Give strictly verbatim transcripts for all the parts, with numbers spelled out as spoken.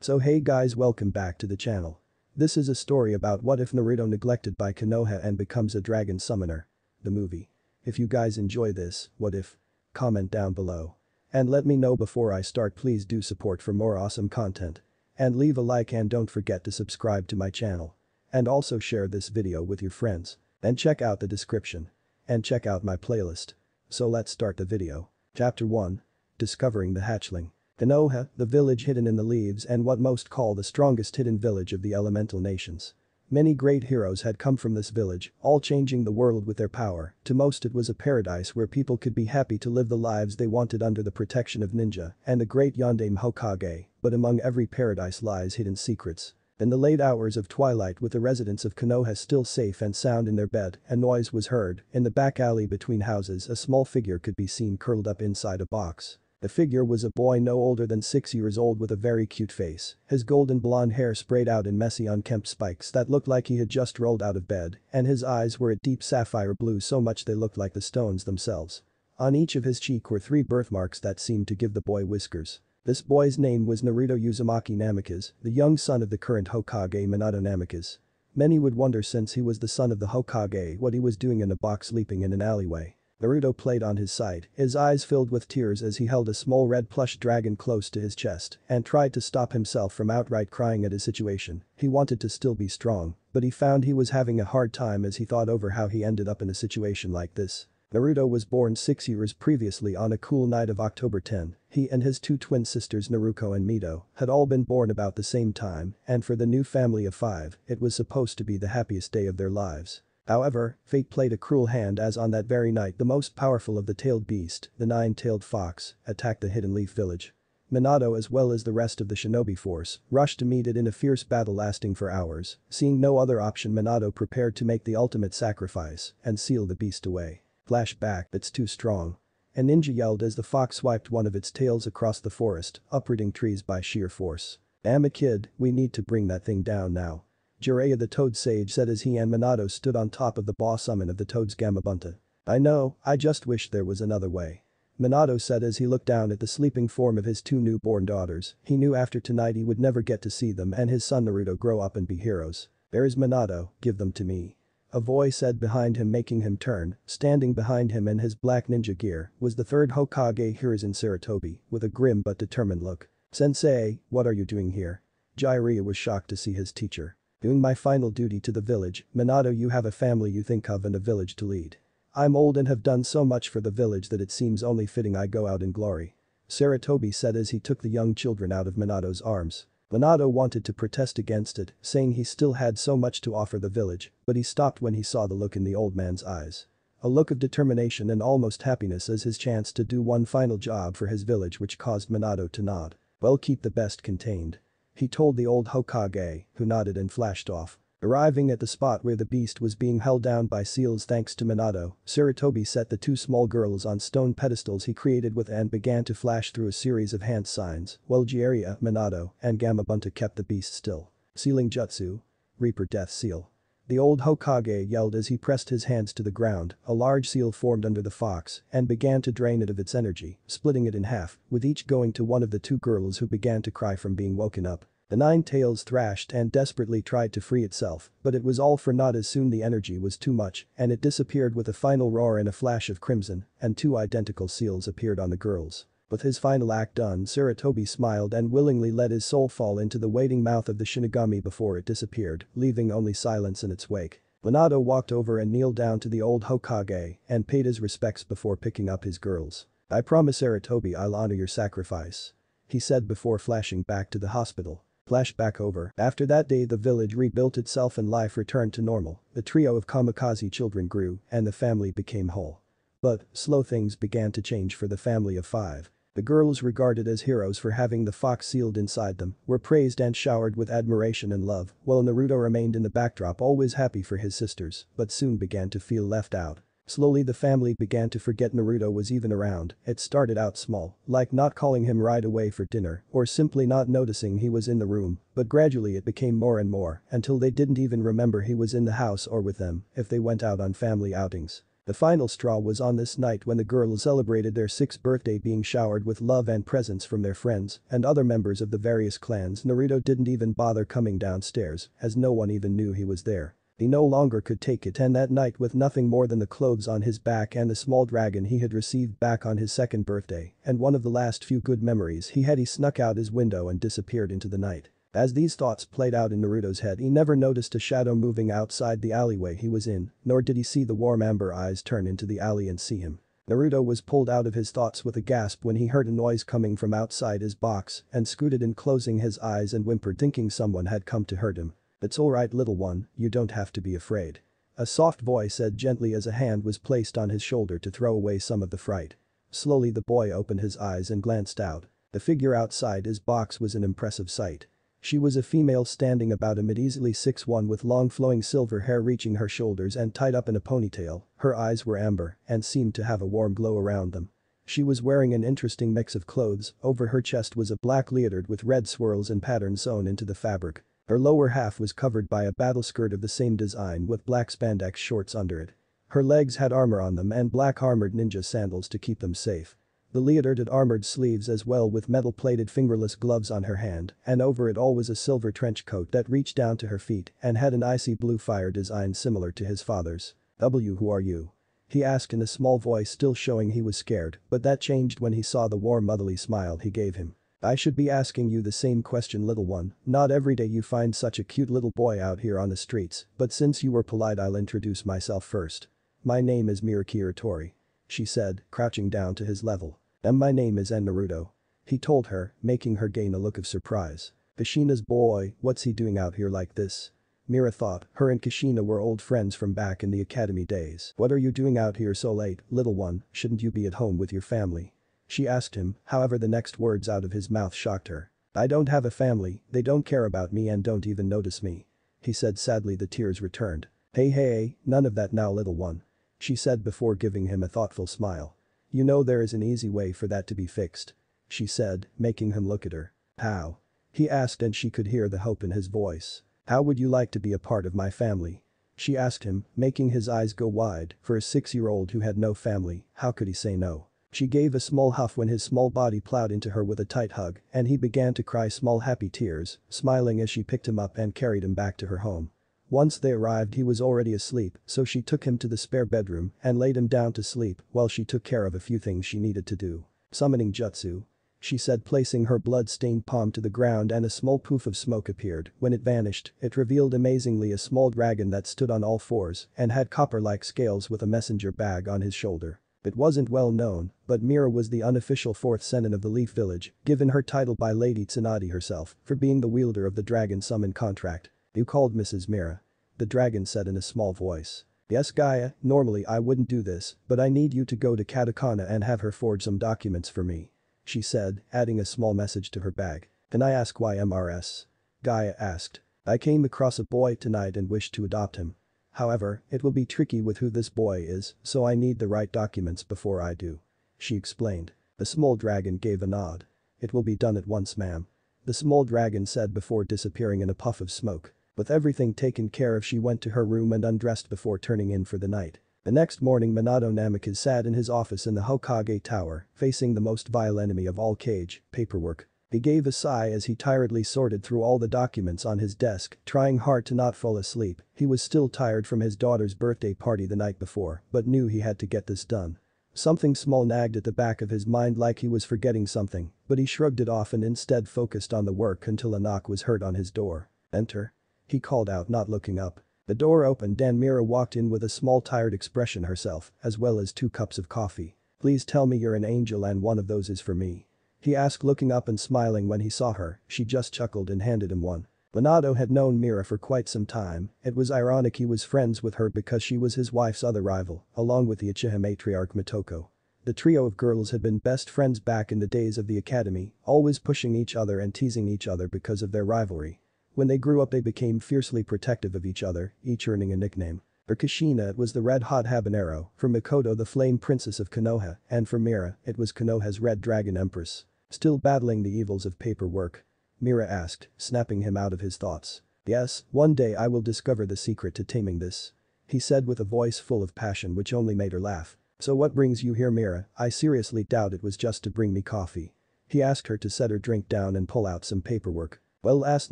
So hey guys, welcome back to the channel. This is a story about what if Naruto neglected by Konoha and becomes a dragon summoner. The movie. If you guys enjoy this, what if? Comment down below. And let me know before I start, please do support for more awesome content. And leave a like and don't forget to subscribe to my channel. And also share this video with your friends. And check out the description. And check out my playlist. So let's start the video. Chapter one. Discovering the Hatchling. Konoha, the village hidden in the leaves and what most call the strongest hidden village of the elemental nations. Many great heroes had come from this village, all changing the world with their power. To most it was a paradise where people could be happy to live the lives they wanted under the protection of ninja and the great Yondaime Hokage, but among every paradise lies hidden secrets. In the late hours of twilight, with the residents of Konoha still safe and sound in their bed, a noise was heard. In the back alley between houses, a small figure could be seen curled up inside a box. The figure was a boy no older than six years old with a very cute face, his golden blonde hair sprayed out in messy unkempt spikes that looked like he had just rolled out of bed, and his eyes were a deep sapphire blue so much they looked like the stones themselves. On each of his cheek were three birthmarks that seemed to give the boy whiskers. This boy's name was Naruto Uzumaki Namikaze, the young son of the current Hokage Minato Namikaze. Many would wonder, since he was the son of the Hokage, what he was doing in a box sleeping in an alleyway. Naruto played on his side, his eyes filled with tears as he held a small red plush dragon close to his chest and tried to stop himself from outright crying at his situation. He wanted to still be strong, but he found he was having a hard time as he thought over how he ended up in a situation like this. Naruto was born six years previously on a cool night of October tenth. He and his two twin sisters Naruko and Mito had all been born about the same time, and for the new family of five, it was supposed to be the happiest day of their lives. However, fate played a cruel hand, as on that very night the most powerful of the tailed beast, the nine-tailed fox, attacked the Hidden Leaf village. Minato, as well as the rest of the shinobi force, rushed to meet it in a fierce battle lasting for hours. Seeing no other option, Minato prepared to make the ultimate sacrifice and seal the beast away. Flashback, it's too strong. A ninja yelled as the fox swiped one of its tails across the forest, uprooting trees by sheer force. Damn it, kid, we need to bring that thing down now. Jiraiya the Toad Sage said as he and Minato stood on top of the boss summon of the Toad's Gamabunta. I know, I just wish there was another way. Minato said as he looked down at the sleeping form of his two newborn daughters. He knew after tonight he would never get to see them and his son Naruto grow up and be heroes. There is Minato, give them to me. A voice said behind him, making him turn. Standing behind him in his black ninja gear was the third Hokage, Hiruzen Sarutobi, with a grim but determined look. Sensei, what are you doing here? Jiraiya was shocked to see his teacher. Doing my final duty to the village. Minato, you have a family you think of and a village to lead. I'm old and have done so much for the village that it seems only fitting I go out in glory. Sarutobi said as he took the young children out of Minato's arms. Minato wanted to protest against it, saying he still had so much to offer the village, but he stopped when he saw the look in the old man's eyes. A look of determination and almost happiness as his chance to do one final job for his village, which caused Minato to nod. Well, keep the best contained. He told the old Hokage, who nodded and flashed off. Arriving at the spot where the beast was being held down by seals thanks to Minato, Sarutobi set the two small girls on stone pedestals he created with and began to flash through a series of hand signs, while Jiraiya, Minato, and Gamabunta kept the beast still. Sealing Jutsu. Reaper Death Seal. The old Hokage yelled as he pressed his hands to the ground. A large seal formed under the fox and began to drain it of its energy, splitting it in half, with each going to one of the two girls who began to cry from being woken up. The nine tails thrashed and desperately tried to free itself, but it was all for naught as soon the energy was too much and it disappeared with a final roar and a flash of crimson, and two identical seals appeared on the girls. With his final act done, Sarutobi smiled and willingly let his soul fall into the waiting mouth of the Shinigami before it disappeared, leaving only silence in its wake. Minato walked over and kneeled down to the old Hokage and paid his respects before picking up his girls. I promise Sarutobi, I'll honor your sacrifice. He said before flashing back to the hospital. Flashback over. After that day, the village rebuilt itself and life returned to normal. The trio of kamikaze children grew and the family became whole. But slow things began to change for the family of five. The girls, regarded as heroes for having the fox sealed inside them, were praised and showered with admiration and love, while Naruto remained in the backdrop, always happy for his sisters, but soon began to feel left out. Slowly the family began to forget Naruto was even around. It started out small, like not calling him right away for dinner or simply not noticing he was in the room, but gradually it became more and more, until they didn't even remember he was in the house or with them if they went out on family outings. The final straw was on this night when the girls celebrated their sixth birthday, being showered with love and presents from their friends and other members of the various clans. Naruto didn't even bother coming downstairs as no one even knew he was there. He no longer could take it, and that night, with nothing more than the clothes on his back and the small dragon he had received back on his second birthday and one of the last few good memories he had, he snuck out his window and disappeared into the night. As these thoughts played out in Naruto's head, he never noticed a shadow moving outside the alleyway he was in, nor did he see the warm amber eyes turn into the alley and see him. Naruto was pulled out of his thoughts with a gasp when he heard a noise coming from outside his box and scooted in, closing his eyes and whimpered, thinking someone had come to hurt him. "It's alright, little one, you don't have to be afraid," a soft voice said gently as a hand was placed on his shoulder to throw away some of the fright. Slowly the boy opened his eyes and glanced out. The figure outside his box was an impressive sight. She was a female standing about a mid, easily six one, with long flowing silver hair reaching her shoulders and tied up in a ponytail. Her eyes were amber and seemed to have a warm glow around them. She was wearing an interesting mix of clothes. Over her chest was a black leotard with red swirls and patterns sewn into the fabric. Her lower half was covered by a battle skirt of the same design with black spandex shorts under it. Her legs had armor on them and black armored ninja sandals to keep them safe. The leotard had armored sleeves as well, with metal-plated fingerless gloves on her hand, and over it all was a silver trench coat that reached down to her feet and had an icy blue fire design similar to his father's. "W, who are you?" he asked in a small voice, still showing he was scared, but that changed when he saw the warm motherly smile he gave him. "I should be asking you the same question, little one. Not every day you find such a cute little boy out here on the streets, but since you were polite, I'll introduce myself first. My name is Mira Kuratori," she said, crouching down to his level. "And my name is Naruto," he told her, making her gain a look of surprise. Kushina's boy, what's he doing out here like this? Mira thought. Her and Kushina were old friends from back in the academy days. "What are you doing out here so late, little one? Shouldn't you be at home with your family?" she asked him. However, the next words out of his mouth shocked her. "I don't have a family, they don't care about me and don't even notice me," he said sadly. The tears returned. "Hey hey, none of that now, little one," she said before giving him a thoughtful smile. "You know there is an easy way for that to be fixed," she said, making him look at her. "How?" he asked, and she could hear the hope in his voice. "How would you like to be a part of my family?" she asked him, making his eyes go wide. For a six-year-old who had no family, how could he say no? She gave a small huff when his small body plowed into her with a tight hug, and he began to cry small happy tears, smiling as she picked him up and carried him back to her home. Once they arrived, he was already asleep, so she took him to the spare bedroom and laid him down to sleep while she took care of a few things she needed to do. "Summoning jutsu," she said, placing her blood-stained palm to the ground, and a small poof of smoke appeared. When it vanished, it revealed amazingly a small dragon that stood on all fours and had copper-like scales with a messenger bag on his shoulder. It wasn't well known, but Mira was the unofficial fourth sennin of the Leaf Village, given her title by Lady Tsunade herself for being the wielder of the dragon summon contract. "You called, Missus Mira?" the dragon said in a small voice. "Yes, Gaia, normally I wouldn't do this, but I need you to go to Katakana and have her forge some documents for me," she said, adding a small message to her bag. "Can I ask why, M R S? Gaia asked. "I came across a boy tonight and wished to adopt him. However, it will be tricky with who this boy is, so I need the right documents before I do," she explained. The small dragon gave a nod. "It will be done at once, ma'am," the small dragon said before disappearing in a puff of smoke. With everything taken care of, she went to her room and undressed before turning in for the night. The next morning, Minato Namikaze sat in his office in the Hokage Tower, facing the most vile enemy of all, cage paperwork. He gave a sigh as he tiredly sorted through all the documents on his desk, trying hard to not fall asleep. He was still tired from his daughter's birthday party the night before, but knew he had to get this done. Something small nagged at the back of his mind, like he was forgetting something, but he shrugged it off and instead focused on the work until a knock was heard on his door. "Enter," he called out, not looking up. The door opened and Mira walked in with a small tired expression herself, as well as two cups of coffee. "Please tell me you're an angel and one of those is for me," he asked, looking up and smiling when he saw her. She just chuckled and handed him one. Minato had known Mira for quite some time. It was ironic he was friends with her because she was his wife's other rival, along with the Uchiha matriarch Motoko. The trio of girls had been best friends back in the days of the academy, always pushing each other and teasing each other because of their rivalry. When they grew up, they became fiercely protective of each other, each earning a nickname. For Kushina, it was the red-hot habanero, for Mikoto, the flame princess of Konoha, and for Mira, it was Konoha's red dragon empress. "Still battling the evils of paperwork?" Mira asked, snapping him out of his thoughts. "Yes, one day I will discover the secret to taming this," he said with a voice full of passion which only made her laugh. "So what brings you here, Mira? I seriously doubt it was just to bring me coffee." He asked her to set her drink down and pull out some paperwork. "Well, last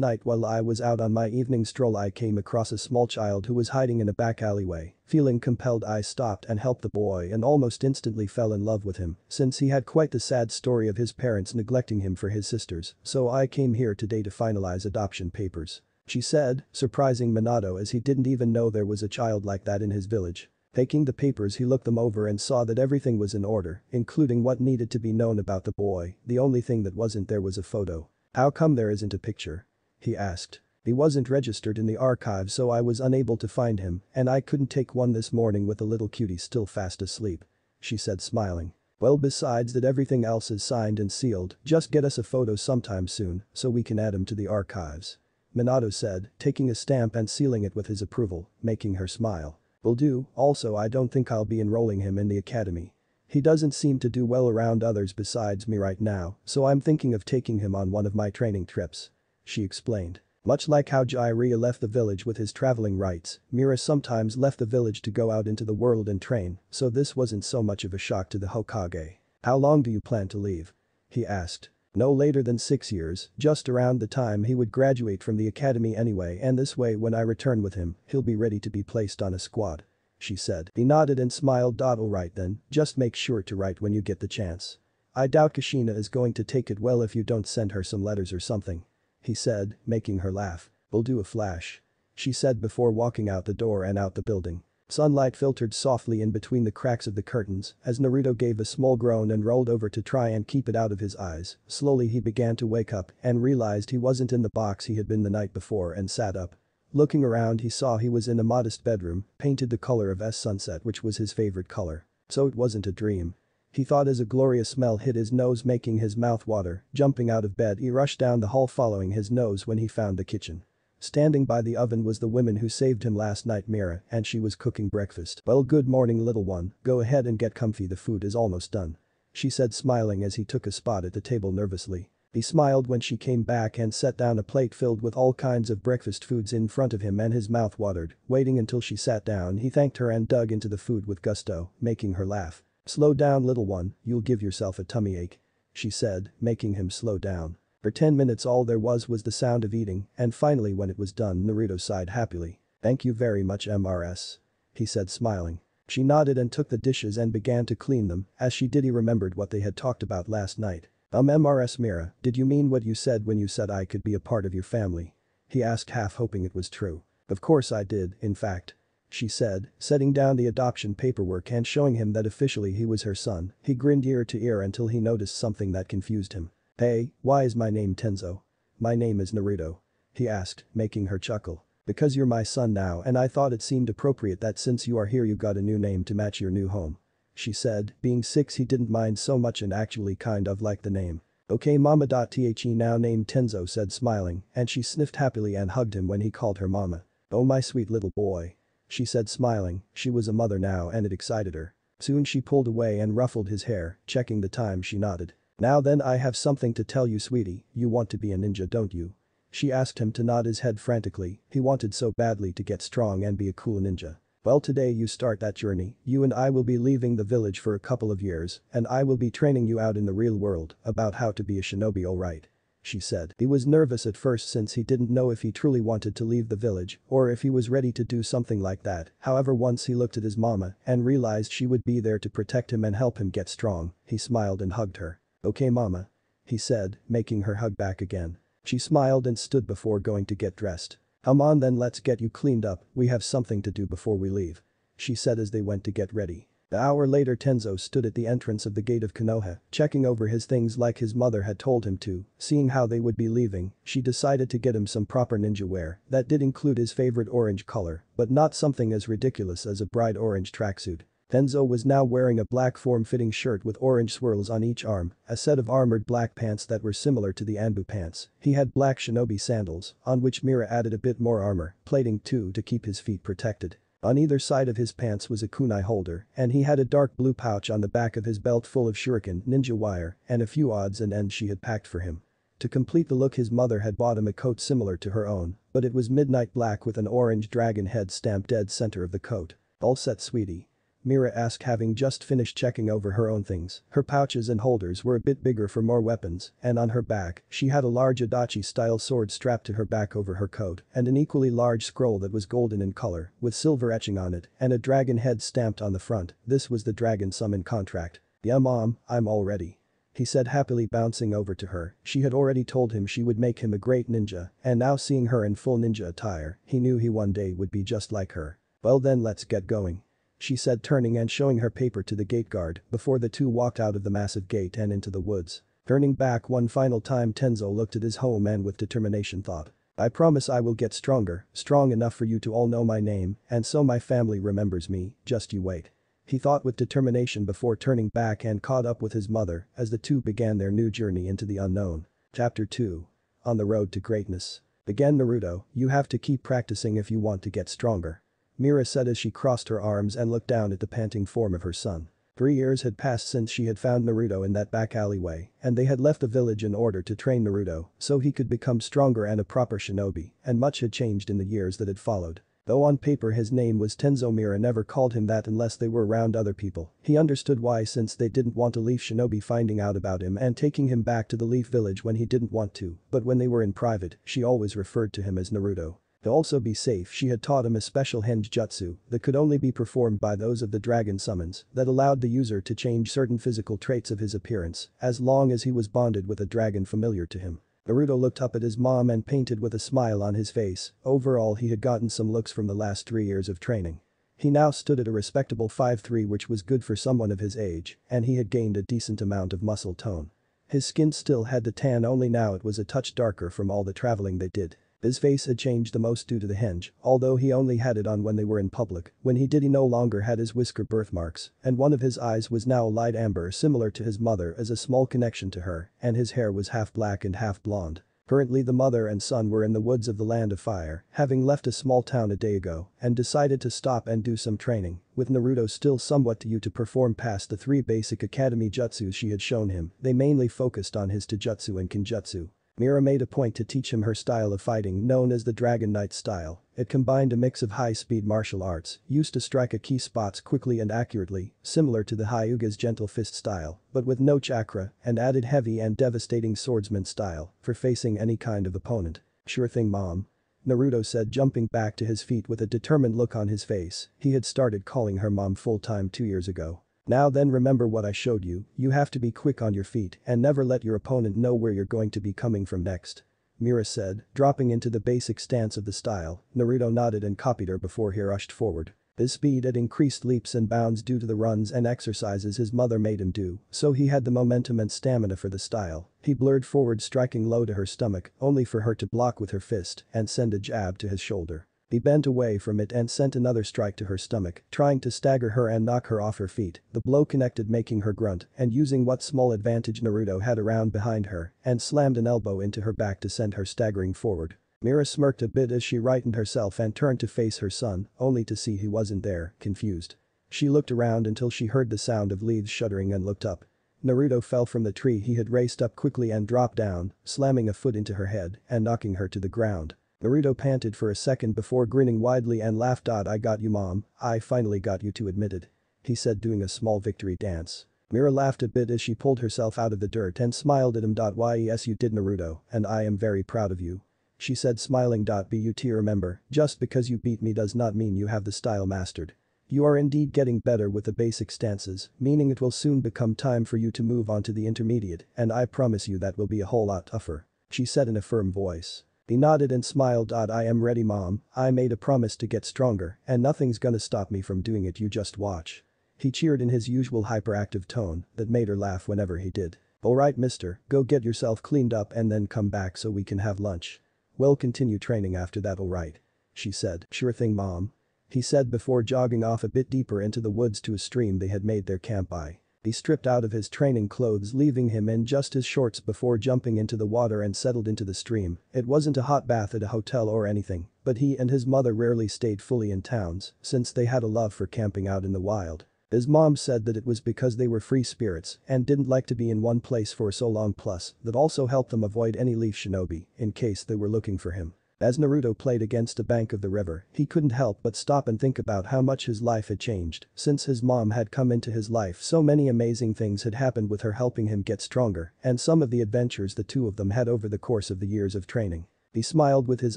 night while I was out on my evening stroll I came across a small child who was hiding in a back alleyway. Feeling compelled I stopped and helped the boy and almost instantly fell in love with him, since he had quite the sad story of his parents neglecting him for his sisters, so I came here today to finalize adoption papers," she said, surprising Minato as he didn't even know there was a child like that in his village. Taking the papers he looked them over and saw that everything was in order, including what needed to be known about the boy. The only thing that wasn't there was a photo. "How come there isn't a picture?" he asked. "He wasn't registered in the archive, so I was unable to find him, and I couldn't take one this morning with the little cutie still fast asleep," she said smiling. "Well, besides that, everything else is signed and sealed. Just get us a photo sometime soon so we can add him to the archives," Minato said, taking a stamp and sealing it with his approval, making her smile. "Will do. Also, I don't think I'll be enrolling him in the academy. He doesn't seem to do well around others besides me right now, so I'm thinking of taking him on one of my training trips," she explained. Much like how Jiraiya left the village with his traveling rights, Mira sometimes left the village to go out into the world and train, so this wasn't so much of a shock to the Hokage. "How long do you plan to leave?" he asked. "No later than six years, just around the time he would graduate from the academy anyway, and this way when I return with him, he'll be ready to be placed on a squad," she said. He nodded and smiled. "All right then, just make sure to write when you get the chance. I doubt Kushina is going to take it well if you don't send her some letters or something," he said, making her laugh. "We'll do a flash," she said before walking out the door and out the building. Sunlight filtered softly in between the cracks of the curtains as Naruto gave a small groan and rolled over to try and keep it out of his eyes. Slowly he began to wake up and realized he wasn't in the box he had been the night before and sat up. Looking around he saw he was in a modest bedroom, painted the color of sunset, which was his favorite color. So it wasn't a dream, he thought as a glorious smell hit his nose, making his mouth water. Jumping out of bed he rushed down the hall following his nose when he found the kitchen. Standing by the oven was the woman who saved him last night, Mira, and she was cooking breakfast. "Well, good morning, little one. Go ahead and get comfy, the food is almost done," she said smiling as he took a spot at the table nervously. He smiled when she came back and set down a plate filled with all kinds of breakfast foods in front of him and his mouth watered. Waiting until she sat down he thanked her and dug into the food with gusto, making her laugh. "Slow down, little one, you'll give yourself a tummy ache," she said, making him slow down. For ten minutes all there was was the sound of eating, and finally when it was done Naruto sighed happily. "Thank you very much, Miss," he said smiling. She nodded and took the dishes and began to clean them. As she did he remembered what they had talked about last night. Um Miss Mira, did you mean what you said when you said I could be a part of your family?" he asked, half hoping it was true. "Of course I did, in fact," she said, setting down the adoption paperwork and showing him that officially he was her son. He grinned ear to ear until he noticed something that confused him. "Hey, why is my name Tenzo? My name is Naruto," he asked, making her chuckle. "Because you're my son now and I thought it seemed appropriate that since you are here you got a new name to match your new home," she said. Being six he didn't mind so much and actually kind of liked the name. "Okay, mama.the now named Tenzo," said smiling, and she sniffed happily and hugged him when he called her mama. "Oh, my sweet little boy," she said smiling. She was a mother now and it excited her. Soon she pulled away and ruffled his hair, checking the time. She nodded. "Now then, I have something to tell you, sweetie. You want to be a ninja, don't you?" she asked him, to nod his head frantically. He wanted so badly to get strong and be a cool ninja. "Well, today you start that journey. You and I will be leaving the village for a couple of years and I will be training you out in the real world about how to be a shinobi, alright?" she said. He was nervous at first since he didn't know if he truly wanted to leave the village or if he was ready to do something like that. However, once he looked at his mama and realized she would be there to protect him and help him get strong, he smiled and hugged her. "Okay, mama," he said, making her hug back again. She smiled and stood before going to get dressed. "Come on then, let's get you cleaned up, we have something to do before we leave," she said as they went to get ready. An hour later Tenzo stood at the entrance of the gate of Konoha, checking over his things like his mother had told him to. Seeing how they would be leaving, she decided to get him some proper ninja wear that did include his favorite orange color, but not something as ridiculous as a bright orange tracksuit. Tenzo was now wearing a black form-fitting shirt with orange swirls on each arm, a set of armored black pants that were similar to the Anbu pants. He had black shinobi sandals, on which Mira added a bit more armor, plating too to keep his feet protected. On either side of his pants was a kunai holder, and he had a dark blue pouch on the back of his belt full of shuriken, ninja wire, and a few odds and ends she had packed for him. To complete the look, his mother had bought him a coat similar to her own, but it was midnight black with an orange dragon head stamped dead center of the coat. "All set, sweetie?" Mira asked, having just finished checking over her own things. Her pouches and holders were a bit bigger for more weapons, and on her back, she had a large Itachi-style sword strapped to her back over her coat, and an equally large scroll that was golden in color, with silver etching on it, and a dragon head stamped on the front. This was the dragon summon contract. "Yeah, mom, I'm all ready," he said happily, bouncing over to her. She had already told him she would make him a great ninja, and now seeing her in full ninja attire, he knew he one day would be just like her. "Well then, let's get going," she said, turning and showing her paper to the gate guard before the two walked out of the massive gate and into the woods. Turning back one final time, Tenzo looked at his home and with determination thought, "I promise I will get stronger, strong enough for you to all know my name and so my family remembers me, just you wait." He thought with determination before turning back and caught up with his mother as the two began their new journey into the unknown. Chapter two. On the Road to Greatness. "Again, Naruto, you have to keep practicing if you want to get stronger," Mira said as she crossed her arms and looked down at the panting form of her son. Three years had passed since she had found Naruto in that back alleyway, and they had left the village in order to train Naruto so he could become stronger and a proper shinobi, and much had changed in the years that had followed. Though on paper his name was Tenzo, Mira never called him that unless they were around other people. He understood why, since they didn't want to leave shinobi finding out about him and taking him back to the Leaf Village when he didn't want to, but when they were in private, she always referred to him as Naruto. To also be safe, she had taught him a special henge jutsu that could only be performed by those of the dragon summons that allowed the user to change certain physical traits of his appearance as long as he was bonded with a dragon familiar to him. Naruto looked up at his mom and painted with a smile on his face. Overall, he had gotten some looks from the last three years of training. He now stood at a respectable five three, which was good for someone of his age, and he had gained a decent amount of muscle tone. His skin still had the tan, only now it was a touch darker from all the traveling they did. His face had changed the most due to the henge, although he only had it on when they were in public. When he did, he no longer had his whisker birthmarks, and one of his eyes was now a light amber similar to his mother as a small connection to her, and his hair was half black and half blonde. Currently, the mother and son were in the woods of the Land of Fire, having left a small town a day ago, and decided to stop and do some training, with Naruto still somewhat to you to perform past the three basic academy jutsus she had shown him. They mainly focused on his taijutsu and kenjutsu. Mira made a point to teach him her style of fighting known as the Dragon Knight style. It combined a mix of high-speed martial arts, used to strike at key spots quickly and accurately, similar to the Hyuga's gentle fist style, but with no chakra, and added heavy and devastating swordsman style for facing any kind of opponent. "Sure thing, mom," Naruto said, jumping back to his feet with a determined look on his face. He had started calling her mom full-time two years ago. "Now then, remember what I showed you. You have to be quick on your feet and never let your opponent know where you're going to be coming from next," Mira said, dropping into the basic stance of the style. Naruto nodded and copied her before he rushed forward. His speed had increased leaps and bounds due to the runs and exercises his mother made him do, so he had the momentum and stamina for the style. He blurred forward, striking low to her stomach, only for her to block with her fist and send a jab to his shoulder. He bent away from it and sent another strike to her stomach, trying to stagger her and knock her off her feet. The blow connected, making her grunt and using what small advantage Naruto had around behind her, and slammed an elbow into her back to send her staggering forward. Mira smirked a bit as she rightened herself and turned to face her son, only to see he wasn't there, confused. She looked around until she heard the sound of leaves shuddering and looked up. Naruto fell from the tree he had raced up quickly and dropped down, slamming a foot into her head and knocking her to the ground. Naruto panted for a second before grinning widely and laughed. "I got you, mom, I finally got you to admit it," he said, doing a small victory dance. Mira laughed a bit as she pulled herself out of the dirt and smiled at him. "Yes, you did, Naruto, and I am very proud of you," she said, smiling. "But remember, just because you beat me does not mean you have the style mastered. You are indeed getting better with the basic stances, meaning it will soon become time for you to move on to the intermediate, and I promise you that will be a whole lot tougher," she said in a firm voice. He nodded and smiled. "I am ready, mom. I made a promise to get stronger and nothing's gonna stop me from doing it, you just watch," he cheered in his usual hyperactive tone that made her laugh whenever he did. "Alright, mister, go get yourself cleaned up and then come back so we can have lunch. We'll continue training after that, alright?" she said. "Sure thing, mom," he said before jogging off a bit deeper into the woods to a stream they had made their camp by. He stripped out of his training clothes, leaving him in just his shorts, before jumping into the water and settled into the stream. It wasn't a hot bath at a hotel or anything, but he and his mother rarely stayed fully in towns since they had a love for camping out in the wild. His mom said that it was because they were free spirits and didn't like to be in one place for so long, plus that also helped them avoid any leaf shinobi in case they were looking for him. As Naruto played against the bank of the river, he couldn't help but stop and think about how much his life had changed since his mom had come into his life. So many amazing things had happened with her helping him get stronger and some of the adventures the two of them had over the course of the years of training. He smiled with his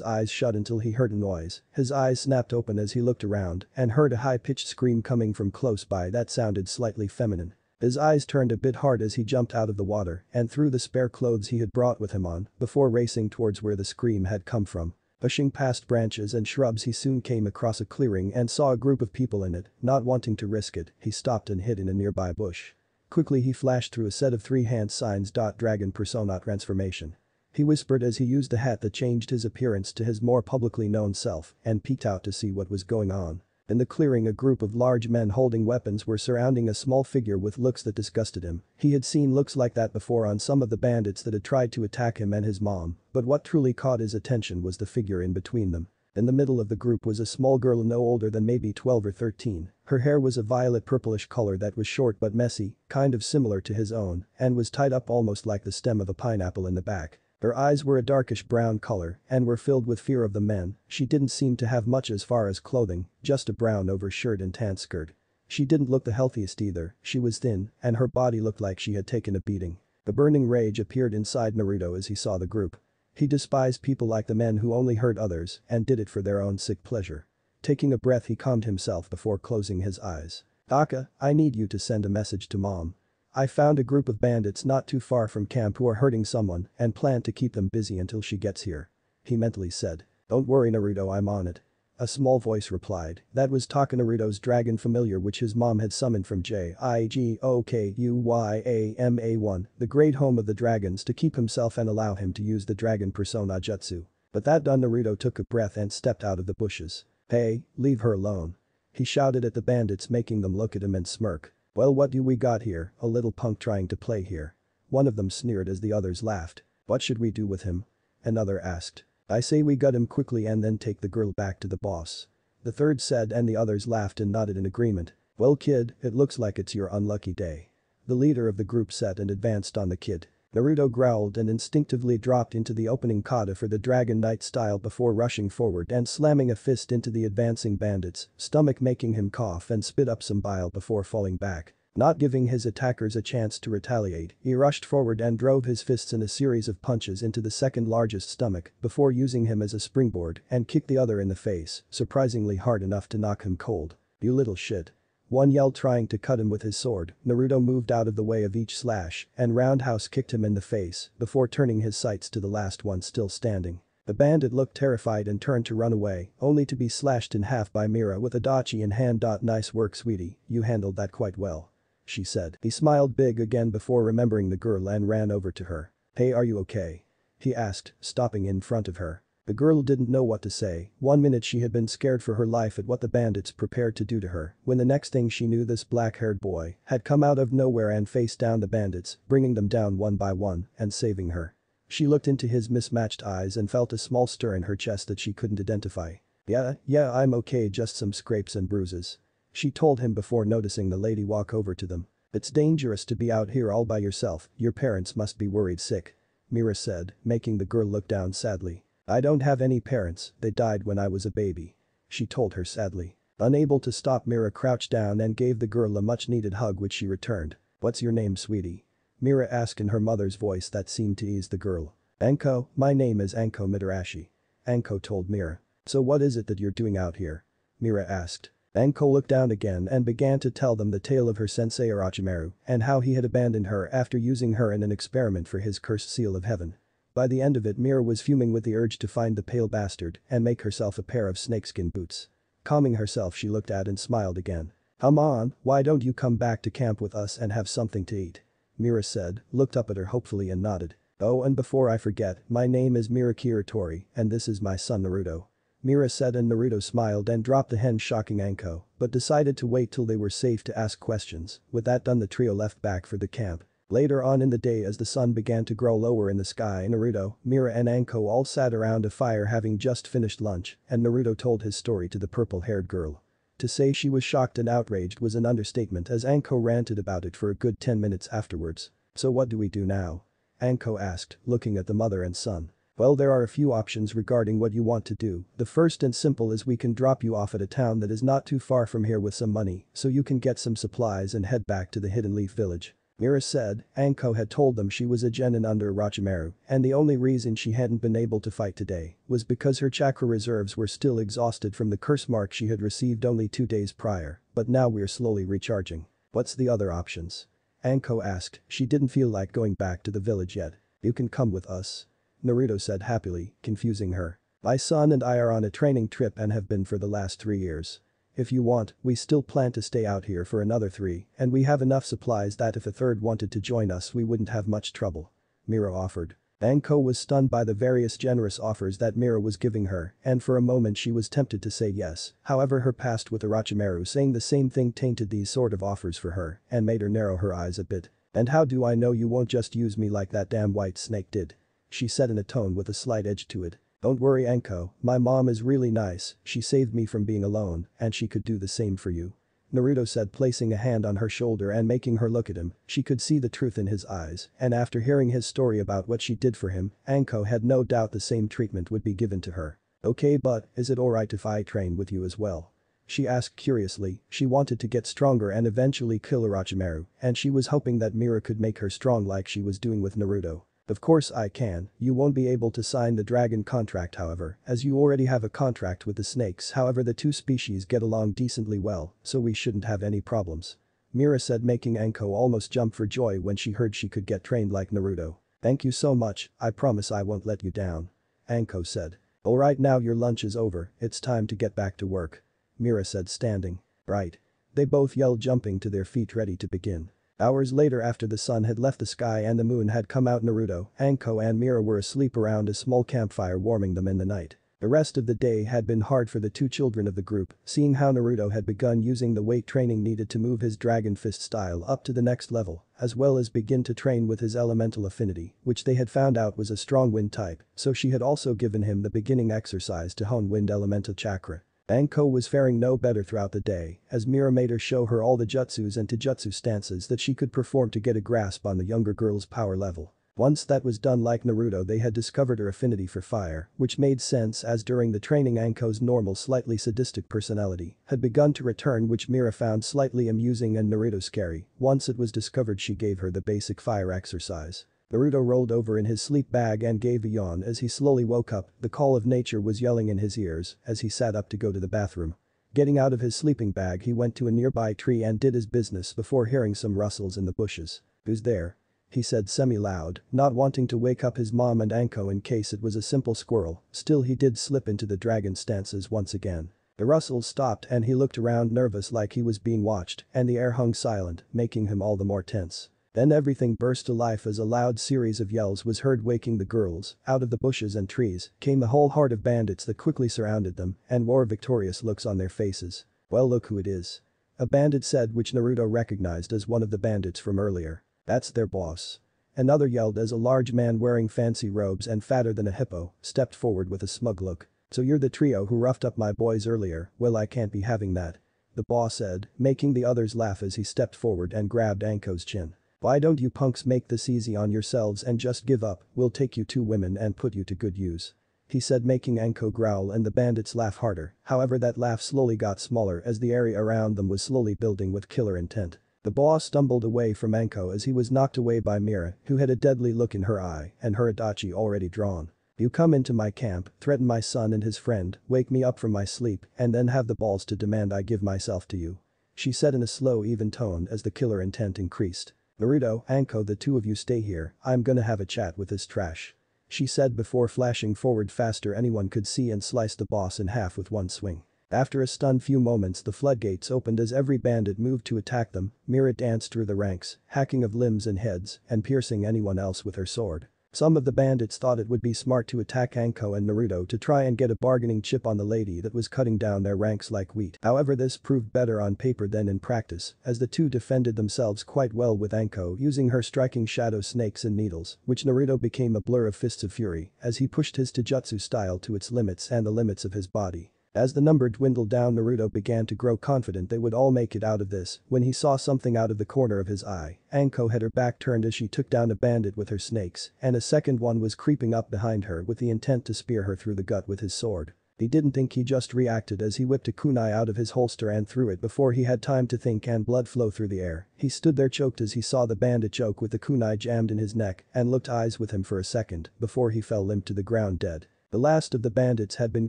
eyes shut until he heard a noise. His eyes snapped open as he looked around and heard a high-pitched scream coming from close by that sounded slightly feminine. His eyes turned a bit hard as he jumped out of the water and threw the spare clothes he had brought with him on before racing towards where the scream had come from. Pushing past branches and shrubs, he soon came across a clearing and saw a group of people in it. Not wanting to risk it, he stopped and hid in a nearby bush. Quickly he flashed through a set of three hand signs. Dragon persona transformation. He whispered as he used a hat that changed his appearance to his more publicly known self and peeked out to see what was going on. In the clearing, a group of large men holding weapons were surrounding a small figure with looks that disgusted him. He had seen looks like that before on some of the bandits that had tried to attack him and his mom, but what truly caught his attention was the figure in between them. In the middle of the group was a small girl no older than maybe twelve or thirteen. Her hair was a violet purplish color that was short but messy, kind of similar to his own, and was tied up almost like the stem of a pineapple in the back. Her eyes were a darkish brown color and were filled with fear of the men. She didn't seem to have much as far as clothing, just a brown overshirt and tan skirt. She didn't look the healthiest either. She was thin and her body looked like she had taken a beating. The burning rage appeared inside Naruto as he saw the group. He despised people like the men who only hurt others and did it for their own sick pleasure. Taking a breath, he calmed himself before closing his eyes. "Taka, I need you to send a message to mom. I found a group of bandits not too far from camp who are hurting someone and plan to keep them busy until she gets here," he mentally said. "Don't worry Naruto, I'm on it," a small voice replied. That was Taka, Naruto's dragon familiar which his mom had summoned from J I G O K U Y A M A one, the great home of the dragons, to keep himself and allow him to use the dragon persona jutsu. But that done, Naruto took a breath and stepped out of the bushes. "Hey, leave her alone," he shouted at the bandits, making them look at him and smirk. "Well, what do we got here, a little punk trying to play here?" One of them sneered as the others laughed. "What should we do with him?" another asked. "I say we gut him quickly and then take the girl back to the boss," the third said, and the others laughed and nodded in agreement. "Well kid, it looks like it's your unlucky day," the leader of the group said and advanced on the kid. Naruto growled and instinctively dropped into the opening kata for the Dragon Knight style before rushing forward and slamming a fist into the advancing bandit's stomach, making him cough and spit up some bile before falling back. Not giving his attackers a chance to retaliate, he rushed forward and drove his fists in a series of punches into the second largest stomach before using him as a springboard and kicked the other in the face, surprisingly hard enough to knock him cold. "You little shit," one yelled, trying to cut him with his sword. Naruto moved out of the way of each slash and roundhouse kicked him in the face before turning his sights to the last one still standing. The bandit looked terrified and turned to run away, only to be slashed in half by Mira with Itachi in hand. "Nice work sweetie, you handled that quite well," she said. He smiled big again before remembering the girl and ran over to her. "Hey, are you okay?" he asked, stopping in front of her. The girl didn't know what to say. One minute she had been scared for her life at what the bandits prepared to do to her, when the next thing she knew this black-haired boy had come out of nowhere and faced down the bandits, bringing them down one by one and saving her. She looked into his mismatched eyes and felt a small stir in her chest that she couldn't identify. "Yeah, yeah, I'm okay, just some scrapes and bruises," she told him before noticing the lady walk over to them. "It's dangerous to be out here all by yourself, your parents must be worried sick," Mira said, making the girl look down sadly. "I don't have any parents, they died when I was a baby," she told her sadly. Unable to stop, Mira crouched down and gave the girl a much needed hug which she returned. "What's your name sweetie?" Mira asked in her mother's voice that seemed to ease the girl. "Anko, my name is Anko Mitarashi," Anko told Mira. "So what is it that you're doing out here?" Mira asked. Anko looked down again and began to tell them the tale of her sensei Orochimaru and how he had abandoned her after using her in an experiment for his cursed seal of heaven. By the end of it, Mira was fuming with the urge to find the pale bastard and make herself a pair of snakeskin boots. Calming herself, she looked at and smiled again. "Come on, why don't you come back to camp with us and have something to eat?" Mira said, looked up at her hopefully and nodded. "Oh, and before I forget, my name is Mira Kuratori and this is my son Naruto," Mira said, and Naruto smiled and dropped the hen, shocking Anko, but decided to wait till they were safe to ask questions. With that done, the trio left back for the camp. Later on in the day, as the sun began to grow lower in the sky, Naruto, Mira and Anko all sat around a fire having just finished lunch, and Naruto told his story to the purple-haired girl. To say she was shocked and outraged was an understatement as Anko ranted about it for a good ten minutes afterwards. So what do we do now? Anko asked, looking at the mother and son. Well, there are a few options regarding what you want to do. The first and simple is we can drop you off at a town that is not too far from here with some money so you can get some supplies and head back to the Hidden Leaf village. Mira said. Anko had told them she was a genin under Orochimaru and the only reason she hadn't been able to fight today was because her chakra reserves were still exhausted from the curse mark she had received only two days prior, but now we're slowly recharging. What's the other options? Anko asked. She didn't feel like going back to the village yet. You can come with us, Naruto said happily, confusing her. My son and I are on a training trip and have been for the last three years. If you want, we still plan to stay out here for another three and we have enough supplies that if a third wanted to join us we wouldn't have much trouble, Mira offered. Anko was stunned by the various generous offers that Mira was giving her and for a moment she was tempted to say yes, however her past with Orochimaru saying the same thing tainted these sort of offers for her and made her narrow her eyes a bit. And how do I know you won't just use me like that damn white snake did? She said in a tone with a slight edge to it. Don't worry Anko, my mom is really nice, she saved me from being alone and she could do the same for you, Naruto said, placing a hand on her shoulder and making her look at him. She could see the truth in his eyes and after hearing his story about what she did for him, Anko had no doubt the same treatment would be given to her. Okay, but is it alright if I train with you as well? She asked curiously. She wanted to get stronger and eventually kill Orochimaru and she was hoping that Mira could make her strong like she was doing with Naruto. Of course I can. You won't be able to sign the dragon contract however, as you already have a contract with the snakes. However, the two species get along decently well, so we shouldn't have any problems, Mira said, making Anko almost jump for joy when she heard she could get trained like Naruto. Thank you so much, I promise I won't let you down, Anko said. Alright, now your lunch is over, it's time to get back to work, Mira said, standing. Right, they both yelled, jumping to their feet ready to begin. Hours later, after the sun had left the sky and the moon had come out, Naruto, Anko and Mira were asleep around a small campfire warming them in the night. The rest of the day had been hard for the two children of the group, seeing how Naruto had begun using the weight training needed to move his Dragon Fist style up to the next level, as well as begin to train with his elemental affinity, which they had found out was a strong wind type, so she had also given him the beginning exercise to hone wind elemental chakra. Anko was faring no better throughout the day as Mira made her show her all the jutsus and taijutsu stances that she could perform to get a grasp on the younger girl's power level. Once that was done, like Naruto, they had discovered her affinity for fire, which made sense as during the training Anko's normal slightly sadistic personality had begun to return, which Mira found slightly amusing and Naruto scary. Once it was discovered, she gave her the basic fire exercise. Naruto rolled over in his sleep bag and gave a yawn as he slowly woke up. The call of nature was yelling in his ears as he sat up to go to the bathroom. Getting out of his sleeping bag, he went to a nearby tree and did his business before hearing some rustles in the bushes. Who's there? He said semi-loud, not wanting to wake up his mom and Anko in case it was a simple squirrel. Still, he did slip into the dragon stances once again. The rustles stopped and he looked around, nervous like he was being watched, and the air hung silent, making him all the more tense. Then everything burst to life as a loud series of yells was heard, waking the girls. Out of the bushes and trees came the whole horde of bandits that quickly surrounded them and wore victorious looks on their faces. Well, look who it is, a bandit said, which Naruto recognized as one of the bandits from earlier. That's their boss, another yelled as a large man wearing fancy robes and fatter than a hippo stepped forward with a smug look. So you're the trio who roughed up my boys earlier? Well, I can't be having that, the boss said, making the others laugh as he stepped forward and grabbed Anko's chin. Why don't you punks make this easy on yourselves and just give up? We'll take you two women and put you to good use, he said, making Anko growl and the bandits laugh harder. However, that laugh slowly got smaller as the area around them was slowly building with killer intent. The boss stumbled away from Anko as he was knocked away by Mira, who had a deadly look in her eye and her Itachi already drawn. You come into my camp, threaten my son and his friend, wake me up from my sleep, and then have the balls to demand I give myself to you, she said in a slow, even tone as the killer intent increased. Naruto, Anko, the two of you stay here, I'm gonna have a chat with this trash, she said before flashing forward faster anyone could see and sliced the boss in half with one swing. After a stunned few moments, the floodgates opened as every bandit moved to attack them. Mira danced through the ranks, hacking of limbs and heads and piercing anyone else with her sword. Some of the bandits thought it would be smart to attack Anko and Naruto to try and get a bargaining chip on the lady that was cutting down their ranks like wheat. However, this proved better on paper than in practice as the two defended themselves quite well, with Anko using her striking shadow snakes and needles, which Naruto became a blur of fists of fury as he pushed his taijutsu style to its limits and the limits of his body. As the number dwindled down, Naruto began to grow confident they would all make it out of this when he saw something out of the corner of his eye. Anko had her back turned as she took down a bandit with her snakes, and a second one was creeping up behind her with the intent to spear her through the gut with his sword. He didn't think, he just reacted as he whipped a kunai out of his holster and threw it before he had time to think, and blood flow through the air. He stood there choked as he saw the bandit choke with the kunai jammed in his neck and looked eyes with him for a second before he fell limp to the ground dead. The last of the bandits had been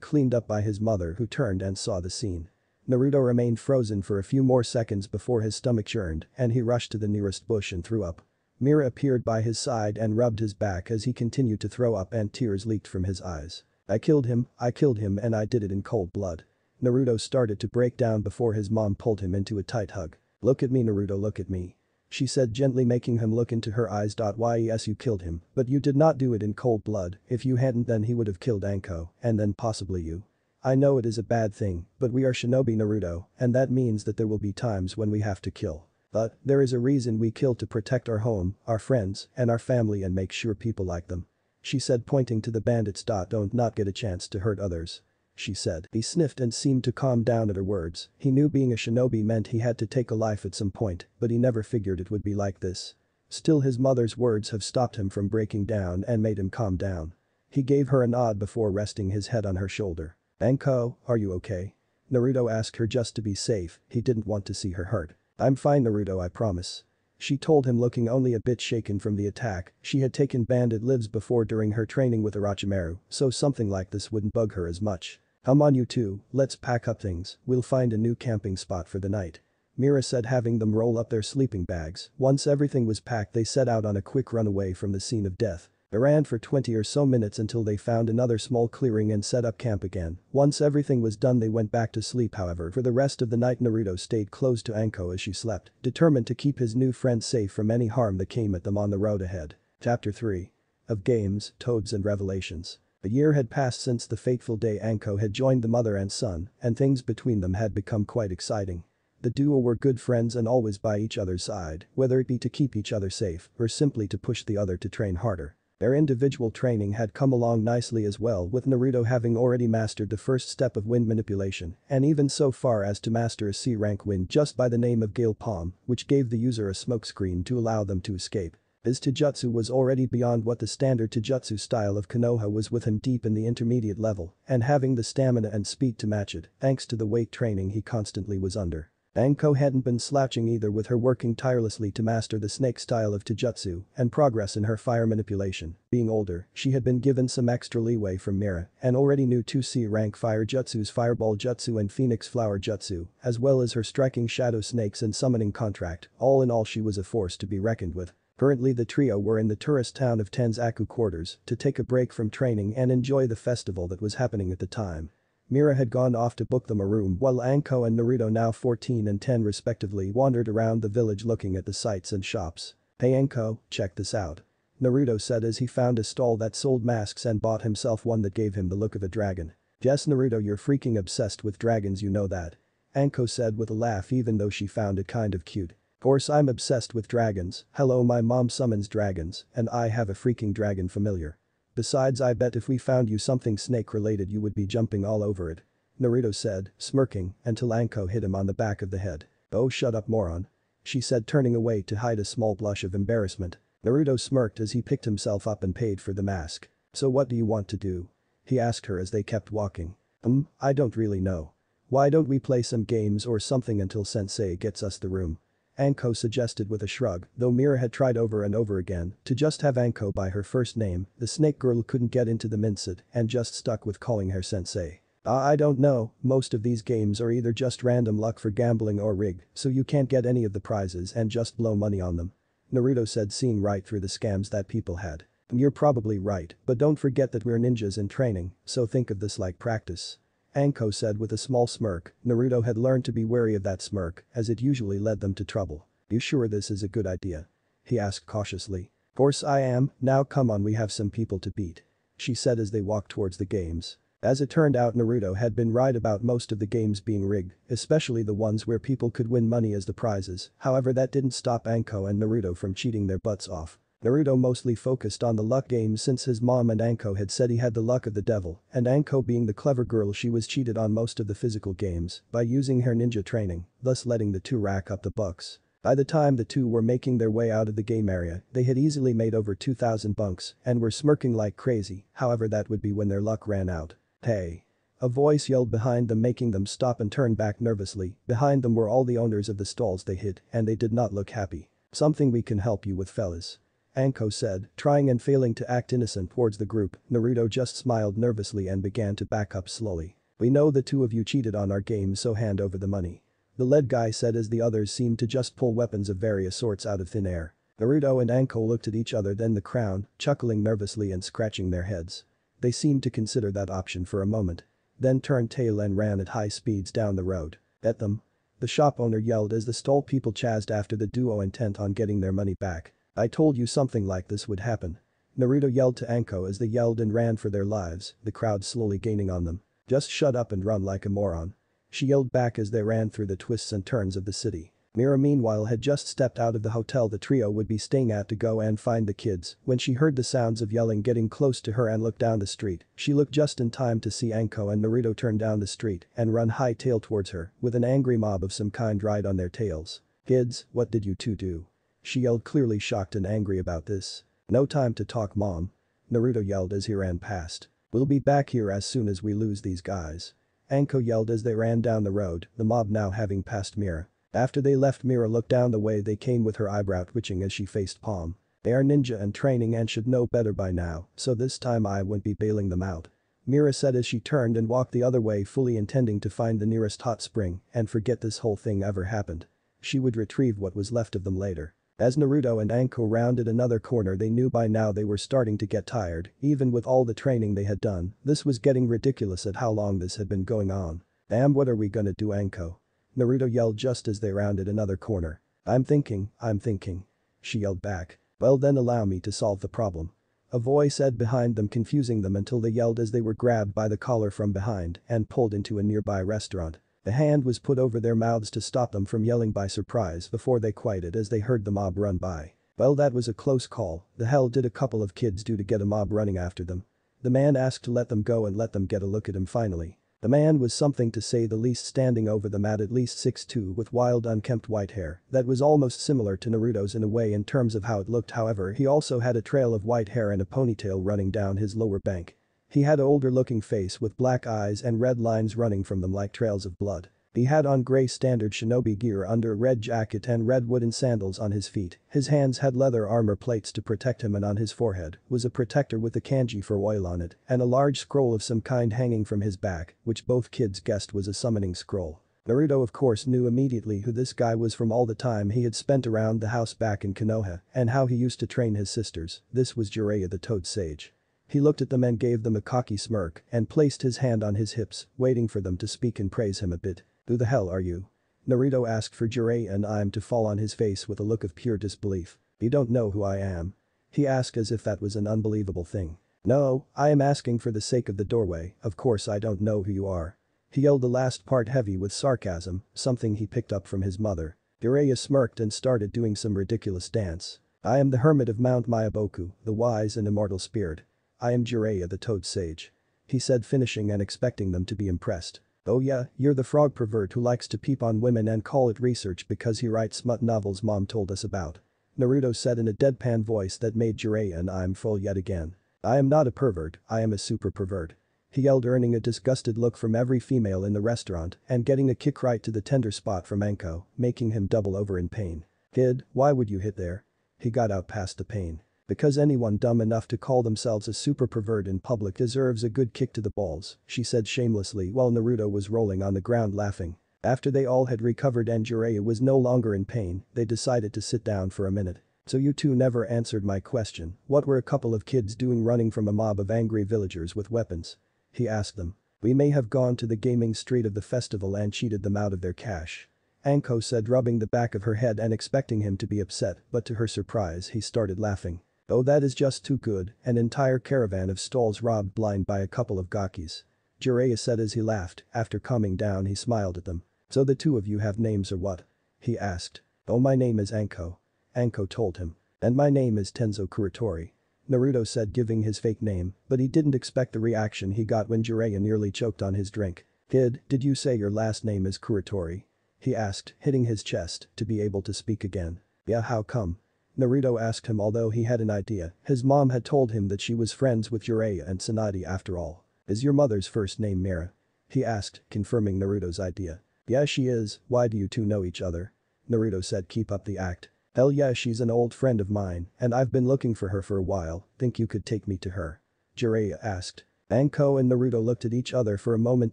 cleaned up by his mother, who turned and saw the scene. Naruto remained frozen for a few more seconds before his stomach churned and he rushed to the nearest bush and threw up. Mira appeared by his side and rubbed his back as he continued to throw up and tears leaked from his eyes. I killed him, I killed him, and I did it in cold blood. Naruto started to break down before his mom pulled him into a tight hug. Look at me, Naruto, look at me, she said, gently making him look into her eyes. Yes, you killed him, but you did not do it in cold blood. If you hadn't, then he would have killed Anko, and then possibly you. I know it is a bad thing, but we are shinobi, Naruto, and that means that there will be times when we have to kill. But there is a reason we kill: to protect our home, our friends, and our family, and make sure people like them, she said, pointing to the bandits. Don't not get a chance to hurt others, she said. He sniffed and seemed to calm down at her words. He knew being a shinobi meant he had to take a life at some point, but he never figured it would be like this. Still, his mother's words have stopped him from breaking down and made him calm down. He gave her a nod before resting his head on her shoulder. Anko, are you okay? Naruto asked her just to be safe. He didn't want to see her hurt. I'm fine, Naruto, I promise, she told him, looking only a bit shaken from the attack. She had taken bandit lives before during her training with Orochimaru, so something like this wouldn't bug her as much. Come on, you two, let's pack up things, we'll find a new camping spot for the night, Mira said, having them roll up their sleeping bags. Once everything was packed, they set out on a quick run away from the scene of death. They ran for twenty or so minutes until they found another small clearing and set up camp again. Once everything was done, they went back to sleep. However, for the rest of the night, Naruto stayed close to Anko as she slept, determined to keep his new friend safe from any harm that came at them on the road ahead. Chapter three. Of Games, Toads and Revelations. A year had passed since the fateful day Anko had joined the mother and son, and things between them had become quite exciting. The duo were good friends and always by each other's side, whether it be to keep each other safe or simply to push the other to train harder. Their individual training had come along nicely as well, with Naruto having already mastered the first step of wind manipulation, and even so far as to master a C rank wind just by the name of Gale Palm, which gave the user a smokescreen to allow them to escape. His taijutsu was already beyond what the standard taijutsu style of Konoha was, with him deep in the intermediate level and having the stamina and speed to match it, thanks to the weight training he constantly was under. Anko hadn't been slouching either, with her working tirelessly to master the snake style of taijutsu and progress in her fire manipulation. Being older, she had been given some extra leeway from Mira and already knew two C rank fire jutsus, Fireball Jutsu and Phoenix Flower Jutsu, as well as her striking shadow snakes and summoning contract. All in all, she was a force to be reckoned with. Currently, the trio were in the tourist town of Tenzaku quarters to take a break from training and enjoy the festival that was happening at the time. Mira had gone off to book them a room, while Anko and Naruto, now fourteen and ten respectively, wandered around the village looking at the sights and shops. Hey Anko, check this out, Naruto said as he found a stall that sold masks and bought himself one that gave him the look of a dragon. Yes, Naruto, you're freaking obsessed with dragons, you know that, Anko said with a laugh, even though she found it kind of cute. Course I'm obsessed with dragons. Hello, my mom summons dragons and I have a freaking dragon familiar. Besides, I bet if we found you something snake related you would be jumping all over it, Naruto said, smirking, until Anko hit him on the back of the head. Oh, shut up, moron, she said, turning away to hide a small blush of embarrassment. Naruto smirked as he picked himself up and paid for the mask. So what do you want to do? He asked her as they kept walking. Um, I don't really know. Why don't we play some games or something until Sensei gets us the room? Anko suggested with a shrug, though Mira had tried over and over again to just have Anko by her first name. The snake girl couldn't get into the mindset and just stuck with calling her sensei. I don't know, most of these games are either just random luck for gambling or rigged, so you can't get any of the prizes and just blow money on them, Naruto said, seeing right through the scams that people had. You're probably right, but don't forget that we're ninjas in training, so think of this like practice, Anko said with a small smirk. Naruto had learned to be wary of that smirk, as it usually led them to trouble. You sure this is a good idea? He asked cautiously. Course I am, now come on, we have some people to beat, she said as they walked towards the games. As it turned out, Naruto had been right about most of the games being rigged, especially the ones where people could win money as the prizes. However, that didn't stop Anko and Naruto from cheating their butts off. Naruto mostly focused on the luck game since his mom and Anko had said he had the luck of the devil, and Anko being the clever girl she was cheated on most of the physical games by using her ninja training, thus letting the two rack up the bucks. By the time the two were making their way out of the game area, they had easily made over two thousand bunks and were smirking like crazy, however that would be when their luck ran out. Hey. A voice yelled behind them, making them stop and turn back nervously. Behind them were all the owners of the stalls they hid, and they did not look happy. "Something we can help you with, fellas," Anko said, trying and failing to act innocent towards the group. Naruto just smiled nervously and began to back up slowly. "We know the two of you cheated on our game, so hand over the money," the lead guy said as the others seemed to just pull weapons of various sorts out of thin air. Naruto and Anko looked at each other, then the crown, chuckling nervously and scratching their heads. They seemed to consider that option for a moment, then turned tail and ran at high speeds down the road. "At them," the shop owner yelled as the stall people chased after the duo, intent on getting their money back. "I told you something like this would happen," Naruto yelled to Anko as they yelled and ran for their lives, the crowd slowly gaining on them. "Just shut up and run like a moron," she yelled back as they ran through the twists and turns of the city. Mira meanwhile had just stepped out of the hotel the trio would be staying at to go and find the kids when she heard the sounds of yelling getting close to her and looked down the street. She looked just in time to see Anko and Naruto turn down the street and run high-tail towards her with an angry mob of some kind right on their tails. "Kids, what did you two do?" she yelled, clearly shocked and angry about this. "No time to talk, mom," Naruto yelled as he ran past. "We'll be back here as soon as we lose these guys," Anko yelled as they ran down the road, the mob now having passed Mira. After they left, Mira looked down the way they came with her eyebrow twitching as she faced palm. "They are ninja and training and should know better by now, so this time I won't be bailing them out," Mira said as she turned and walked the other way, fully intending to find the nearest hot spring and forget this whole thing ever happened. She would retrieve what was left of them later. As Naruto and Anko rounded another corner, they knew by now they were starting to get tired. Even with all the training they had done, this was getting ridiculous at how long this had been going on. "Damn, what are we gonna do, Anko?" Naruto yelled just as they rounded another corner. "I'm thinking, I'm thinking," she yelled back. "Well then, allow me to solve the problem," a voice said behind them, confusing them until they yelled as they were grabbed by the collar from behind and pulled into a nearby restaurant. The hand was put over their mouths to stop them from yelling by surprise before they quieted as they heard the mob run by. "Well, that was a close call. The hell did a couple of kids do to get a mob running after them?" the man asked, to let them go and let them get a look at him finally. The man was something to say the least, standing over them at at least six two with wild unkempt white hair that was almost similar to Naruto's in a way in terms of how it looked. However, he also had a trail of white hair and a ponytail running down his lower back. He had an older looking face with black eyes and red lines running from them like trails of blood. He had on gray standard shinobi gear under a red jacket and red wooden sandals on his feet. His hands had leather armor plates to protect him, and on his forehead was a protector with the kanji for oil on it and a large scroll of some kind hanging from his back, which both kids guessed was a summoning scroll. Naruto of course knew immediately who this guy was from all the time he had spent around the house back in Konoha and how he used to train his sisters. This was Jiraiya the Toad Sage. He looked at them and gave them a cocky smirk and placed his hand on his hips, waiting for them to speak and praise him a bit. "Who the hell are you?" Naruto asked, for Jiraiya and I'm to fall on his face with a look of pure disbelief. "You don't know who I am?" he asked, as if that was an unbelievable thing. "No, I am asking for the sake of the doorway. Of course I don't know who you are," he yelled, the last part heavy with sarcasm, something he picked up from his mother. Jiraiya smirked and started doing some ridiculous dance. "I am the hermit of Mount Myoboku, the wise and immortal spirit. I am Jiraiya the Toad Sage," he said, finishing and expecting them to be impressed. "Oh yeah, you're the frog pervert who likes to peep on women and call it research because he writes smut novels mom told us about," Naruto said in a deadpan voice that made Jiraiya and I'm full yet again. "I am not a pervert, I am a super pervert," he yelled, earning a disgusted look from every female in the restaurant and getting a kick right to the tender spot from Anko, making him double over in pain. "Kid, why would you hit there?" he got out past the pain. "Because anyone dumb enough to call themselves a super pervert in public deserves a good kick to the balls," she said shamelessly while Naruto was rolling on the ground laughing. After they all had recovered and Jiraiya was no longer in pain, they decided to sit down for a minute. "So you two never answered my question. What were a couple of kids doing running from a mob of angry villagers with weapons?" he asked them. "We may have gone to the gaming street of the festival and cheated them out of their cash," Anko said, rubbing the back of her head and expecting him to be upset, but to her surprise he started laughing. "Oh, that is just too good, an entire caravan of stalls robbed blind by a couple of gakis," Jiraiya said as he laughed. After calming down he smiled at them. "So the two of you have names or what?" he asked. "Oh, my name is Anko," Anko told him. And my name is Tenzo Kuratori," Naruto said, giving his fake name, but he didn't expect the reaction he got when Jiraiya nearly choked on his drink. "Kid, did you say your last name is Kuratori?" he asked, hitting his chest to be able to speak again. "Yeah, how come?" Naruto asked him, although he had an idea. His mom had told him that she was friends with Jiraiya and Tsunade after all. "Is your mother's first name Mira?" he asked, confirming Naruto's idea. "Yeah, she is. Why do you two know each other?" Naruto said, "Keep up the act." "Hell yeah, she's an old friend of mine and I've been looking for her for a while. Think you could take me to her?" Jiraiya asked. Anko and Naruto looked at each other for a moment,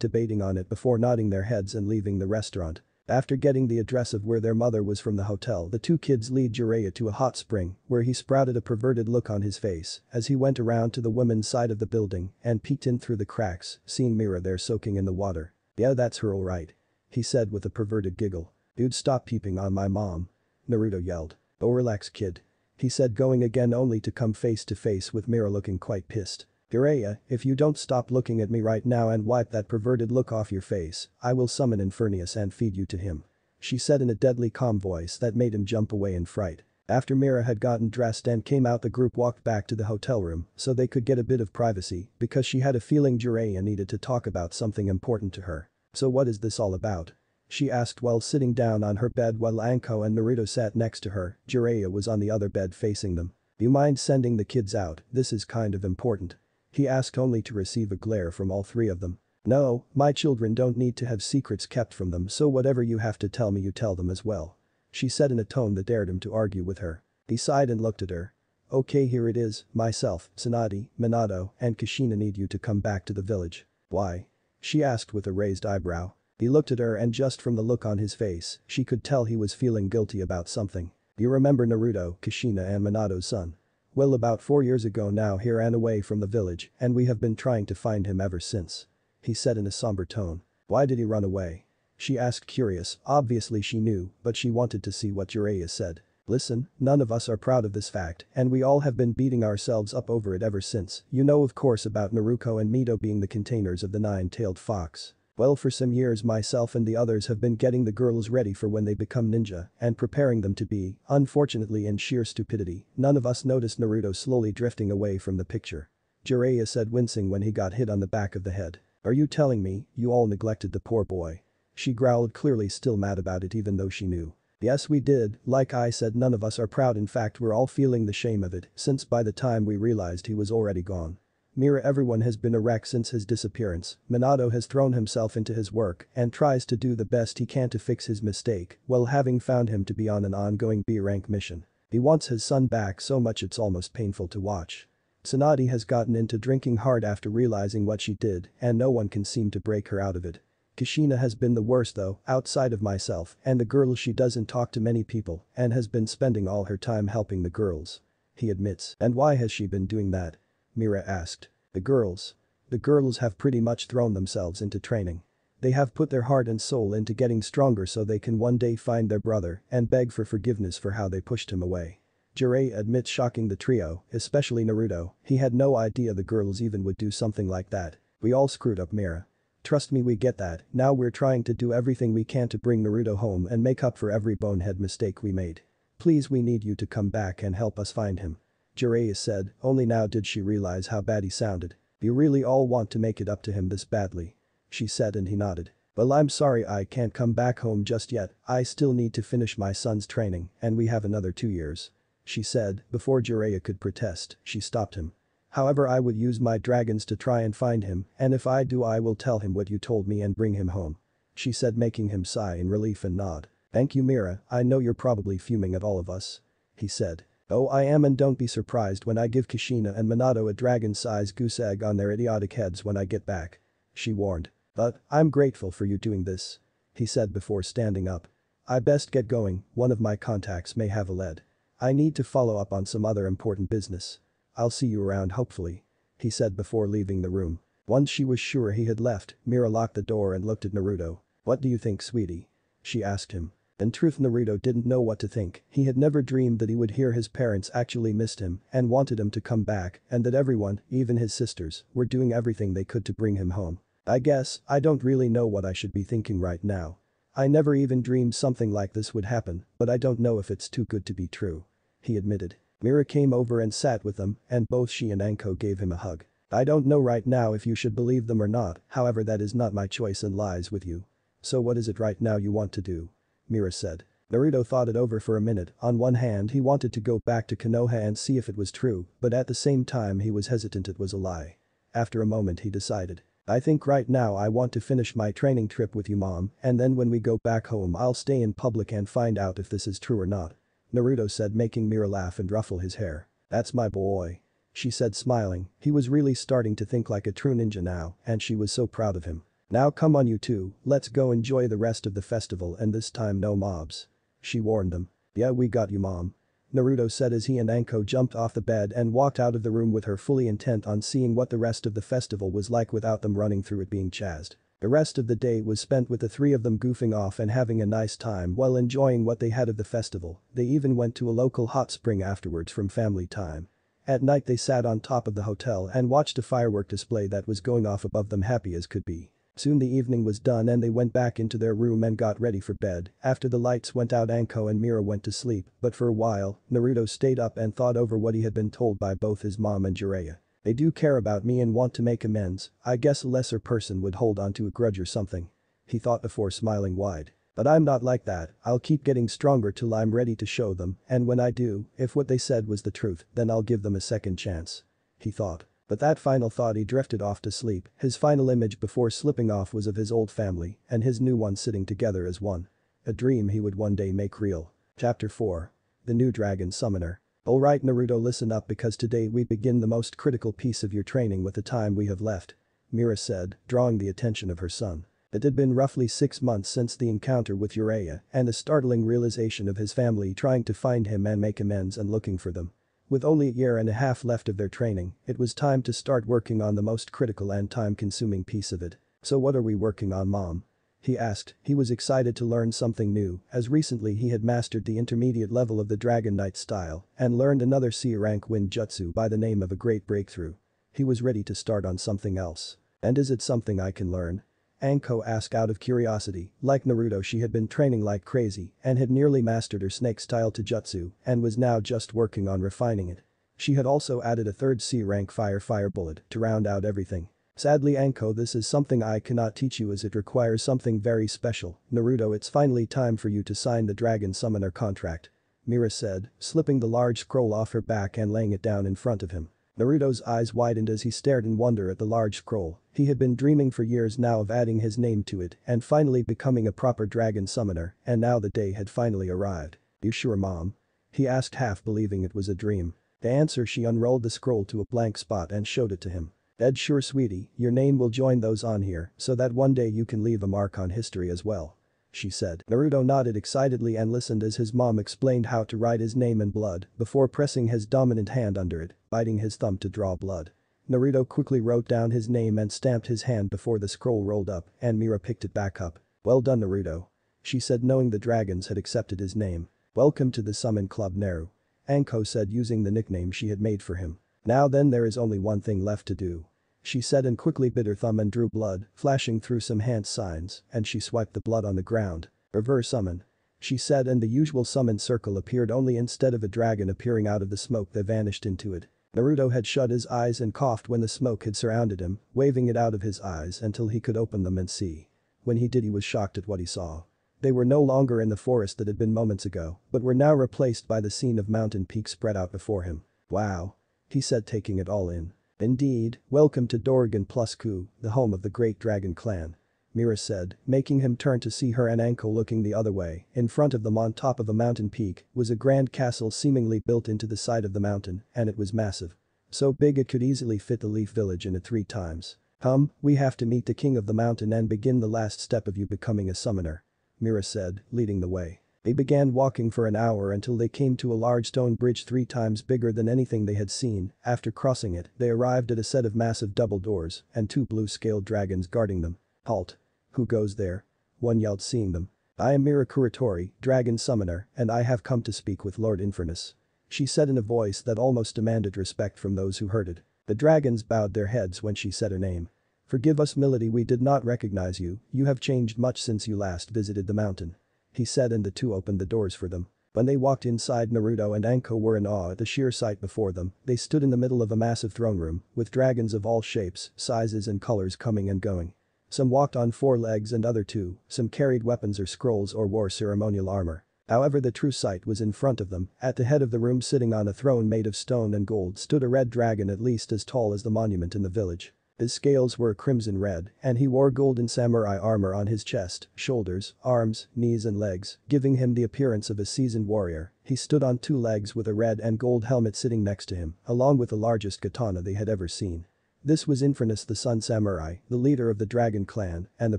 debating on it before nodding their heads and leaving the restaurant. After getting the address of where their mother was from the hotel, the two kids lead Jiraiya to a hot spring where he sprouted a perverted look on his face as he went around to the women's side of the building and peeked in through the cracks, seeing Mira there soaking in the water. "Yeah, that's her, all right," he said with a perverted giggle. "Dude, stop peeping on my mom," Naruto yelled. "Oh, relax, kid," he said, going again only to come face to face with Mira looking quite pissed. "Jiraiya, if you don't stop looking at me right now and wipe that perverted look off your face, I will summon Infernus and feed you to him," she said in a deadly calm voice that made him jump away in fright. After Mira had gotten dressed and came out, the group walked back to the hotel room so they could get a bit of privacy because she had a feeling Jiraiya needed to talk about something important to her. "So what is this all about?" she asked while sitting down on her bed while Anko and Naruto sat next to her. Jiraiya was on the other bed facing them. "You mind sending the kids out? This is kind of important," he asked, only to receive a glare from all three of them. "No, my children don't need to have secrets kept from them, so whatever you have to tell me, you tell them as well," she said in a tone that dared him to argue with her. He sighed and looked at her. "Okay, here it is. Myself, Tsunade, Minato, and Kushina need you to come back to the village." "Why?" she asked with a raised eyebrow. He looked at her, and just from the look on his face, she could tell he was feeling guilty about something. "You remember Naruto, Kushina and Minato's son? Well, about four years ago now, he ran away from the village and we have been trying to find him ever since," he said in a somber tone. "Why did he run away?" she asked, curious. Obviously she knew, but she wanted to see what Jiraiya said. "Listen, none of us are proud of this fact and we all have been beating ourselves up over it ever since. You know, of course, about Naruto and Mito being the containers of the nine-tailed fox. Well, for some years myself and the others have been getting the girls ready for when they become ninja and preparing them to be. Unfortunately, in sheer stupidity, none of us noticed Naruto slowly drifting away from the picture," Jiraiya said, wincing when he got hit on the back of the head. "Are you telling me you all neglected the poor boy?" she growled, clearly still mad about it even though she knew. "Yes, we did. Like I said, none of us are proud. In fact, we're all feeling the shame of it since by the time we realized he was already gone. Mira, everyone has been a wreck since his disappearance. Minato has thrown himself into his work and tries to do the best he can to fix his mistake while having found him to be on an ongoing B rank mission. He wants his son back so much it's almost painful to watch. Tsunade has gotten into drinking hard after realizing what she did and no one can seem to break her out of it. Kushina has been the worst though, outside of myself and the girls. She doesn't talk to many people and has been spending all her time helping the girls," he admits. "And why has she been doing that?" Mira asked. The girls. The girls have pretty much thrown themselves into training. They have put their heart and soul into getting stronger so they can one day find their brother and beg for forgiveness for how they pushed him away," Jiraiya admits, shocking the trio, especially Naruto. He had no idea the girls even would do something like that. "We all screwed up, Mira. Trust me, we get that. Now we're trying to do everything we can to bring Naruto home and make up for every bonehead mistake we made. Please, we need you to come back and help us find him," Jiraiya said. Only now did she realize how bad he sounded. "You really all want to make it up to him this badly?" she said, and he nodded. "Well, I'm sorry I can't come back home just yet. I still need to finish my son's training and we have another two years, she said. Before Jiraiya could protest, she stopped him. "However, I would use my dragons to try and find him, and if I do, I will tell him what you told me and bring him home," she said, making him sigh in relief and nod. "Thank you, Mira. I know you're probably fuming at all of us," he said. "Oh, I am, and don't be surprised when I give Kushina and Minato a dragon-sized goose egg on their idiotic heads when I get back," she warned. "But I'm grateful for you doing this," he said before standing up. "I best get going. One of my contacts may have a lead. I need to follow up on some other important business. I'll see you around, hopefully," he said before leaving the room. Once she was sure he had left, Mira locked the door and looked at Naruto. "What do you think, sweetie?" she asked him. In truth, Naruto didn't know what to think. He had never dreamed that he would hear his parents actually missed him and wanted him to come back, and that everyone, even his sisters, were doing everything they could to bring him home. "I guess I don't really know what I should be thinking right now. I never even dreamed something like this would happen, but I don't know if it's too good to be true," he admitted. Mira came over and sat with them, and both she and Anko gave him a hug. I don't know right now if you should believe them or not, however that is not my choice and lies with you. So what is it right now you want to do? Mira said. Naruto thought it over for a minute. On one hand he wanted to go back to Konoha and see if it was true, but at the same time he was hesitant it was a lie. After a moment he decided. I think right now I want to finish my training trip with you, Mom, and then when we go back home I'll stay in public and find out if this is true or not. Naruto said, making Mira laugh and ruffle his hair. That's my boy. She said, smiling. He was really starting to think like a true ninja now, and she was so proud of him. Now come on you two, let's go enjoy the rest of the festival, and this time no mobs. She warned them. Yeah, we got you, Mom. Naruto said as he and Anko jumped off the bed and walked out of the room with her fully intent on seeing what the rest of the festival was like without them running through it being chased. The rest of the day was spent with the three of them goofing off and having a nice time while enjoying what they had of the festival. They even went to a local hot spring afterwards from family time. At night they sat on top of the hotel and watched a firework display that was going off above them, happy as could be. Soon the evening was done and they went back into their room and got ready for bed. After the lights went out, Anko and Mira went to sleep, but for a while, Naruto stayed up and thought over what he had been told by both his mom and Jiraiya. They do care about me and want to make amends. I guess a lesser person would hold onto a grudge or something. He thought before smiling wide. But I'm not like that. I'll keep getting stronger till I'm ready to show them, and when I do, if what they said was the truth, then I'll give them a second chance. He thought. But that final thought, he drifted off to sleep. His final image before slipping off was of his old family and his new one sitting together as one. A dream he would one day make real. Chapter four. The New Dragon Summoner. Alright Naruto, listen up, because today we begin the most critical piece of your training with the time we have left. Mira said, drawing the attention of her son. It had been roughly six months since the encounter with Jiraiya and the startling realization of his family trying to find him and make amends and looking for them. With only a year and a half left of their training, it was time to start working on the most critical and time-consuming piece of it. So what are we working on, Mom? He asked. He was excited to learn something new, as recently he had mastered the intermediate level of the Dragon Knight style and learned another C rank wind jutsu by the name of a great breakthrough. He was ready to start on something else. And is it something I can learn? Anko asked out of curiosity. Like Naruto, she had been training like crazy and had nearly mastered her snake style taijutsu and was now just working on refining it. She had also added a third C rank fire fire bullet to round out everything. Sadly Anko, this is something I cannot teach you as it requires something very special. Naruto, it's finally time for you to sign the Dragon Summoner contract. Mira said, slipping the large scroll off her back and laying it down in front of him. Naruto's eyes widened as he stared in wonder at the large scroll. He had been dreaming for years now of adding his name to it and finally becoming a proper dragon summoner, and now the day had finally arrived. You sure, Mom? He asked, half believing it was a dream. To answer, she unrolled the scroll to a blank spot and showed it to him. Ed, sure sweetie, your name will join those on here so that one day you can leave a mark on history as well. She said. Naruto nodded excitedly and listened as his mom explained how to write his name in blood before pressing his dominant hand under it, biting his thumb to draw blood. Naruto quickly wrote down his name and stamped his hand before the scroll rolled up, and Mira picked it back up. Well done, Naruto. She said, knowing the dragons had accepted his name. Welcome to the Summon Club, Naru. Anko said, using the nickname she had made for him. Now then, there is only one thing left to do. She said and quickly bit her thumb and drew blood, flashing through some hand signs, and she swiped the blood on the ground. Reverse summon. She said, and the usual summon circle appeared, only instead of a dragon appearing out of the smoke they vanished into it. Naruto had shut his eyes and coughed when the smoke had surrounded him, waving it out of his eyes until he could open them and see. When he did, he was shocked at what he saw. They were no longer in the forest that had been moments ago, but were now replaced by the scene of mountain peaks spread out before him. Wow. He said, taking it all in. Indeed, welcome to Dorgan plus Ku, the home of the Great Dragon Clan. Mira said, making him turn to see her and Anko looking the other way. In front of them on top of a mountain peak was a grand castle seemingly built into the side of the mountain, and it was massive. So big it could easily fit the Leaf Village in it three times. Um, we have to meet the king of the mountain and begin the last step of you becoming a summoner. Mira said, leading the way. They began walking for an hour until they came to a large stone bridge three times bigger than anything they had seen. After crossing it, they arrived at a set of massive double doors and two blue-scaled dragons guarding them. Halt. Who goes there? One yelled, seeing them. I am Mira Kuratori, Dragon Summoner, and I have come to speak with Lord Infernus. She said in a voice that almost demanded respect from those who heard it. The dragons bowed their heads when she said her name. Forgive us, milady, we did not recognize you. You have changed much since you last visited the mountain. He said, and the two opened the doors for them. When they walked inside, Naruto and Anko were in awe at the sheer sight before them. They stood in the middle of a massive throne room, with dragons of all shapes, sizes and colors coming and going. Some walked on four legs and other two, some carried weapons or scrolls or wore ceremonial armor. However, the true sight was in front of them. At the head of the room, sitting on a throne made of stone and gold, stood a red dragon at least as tall as the monument in the village. His scales were crimson red, and he wore golden samurai armor on his chest, shoulders, arms, knees and legs, giving him the appearance of a seasoned warrior. He stood on two legs with a red and gold helmet sitting next to him, along with the largest katana they had ever seen. This was Infernus, the Sun Samurai, the leader of the Dragon Clan, and the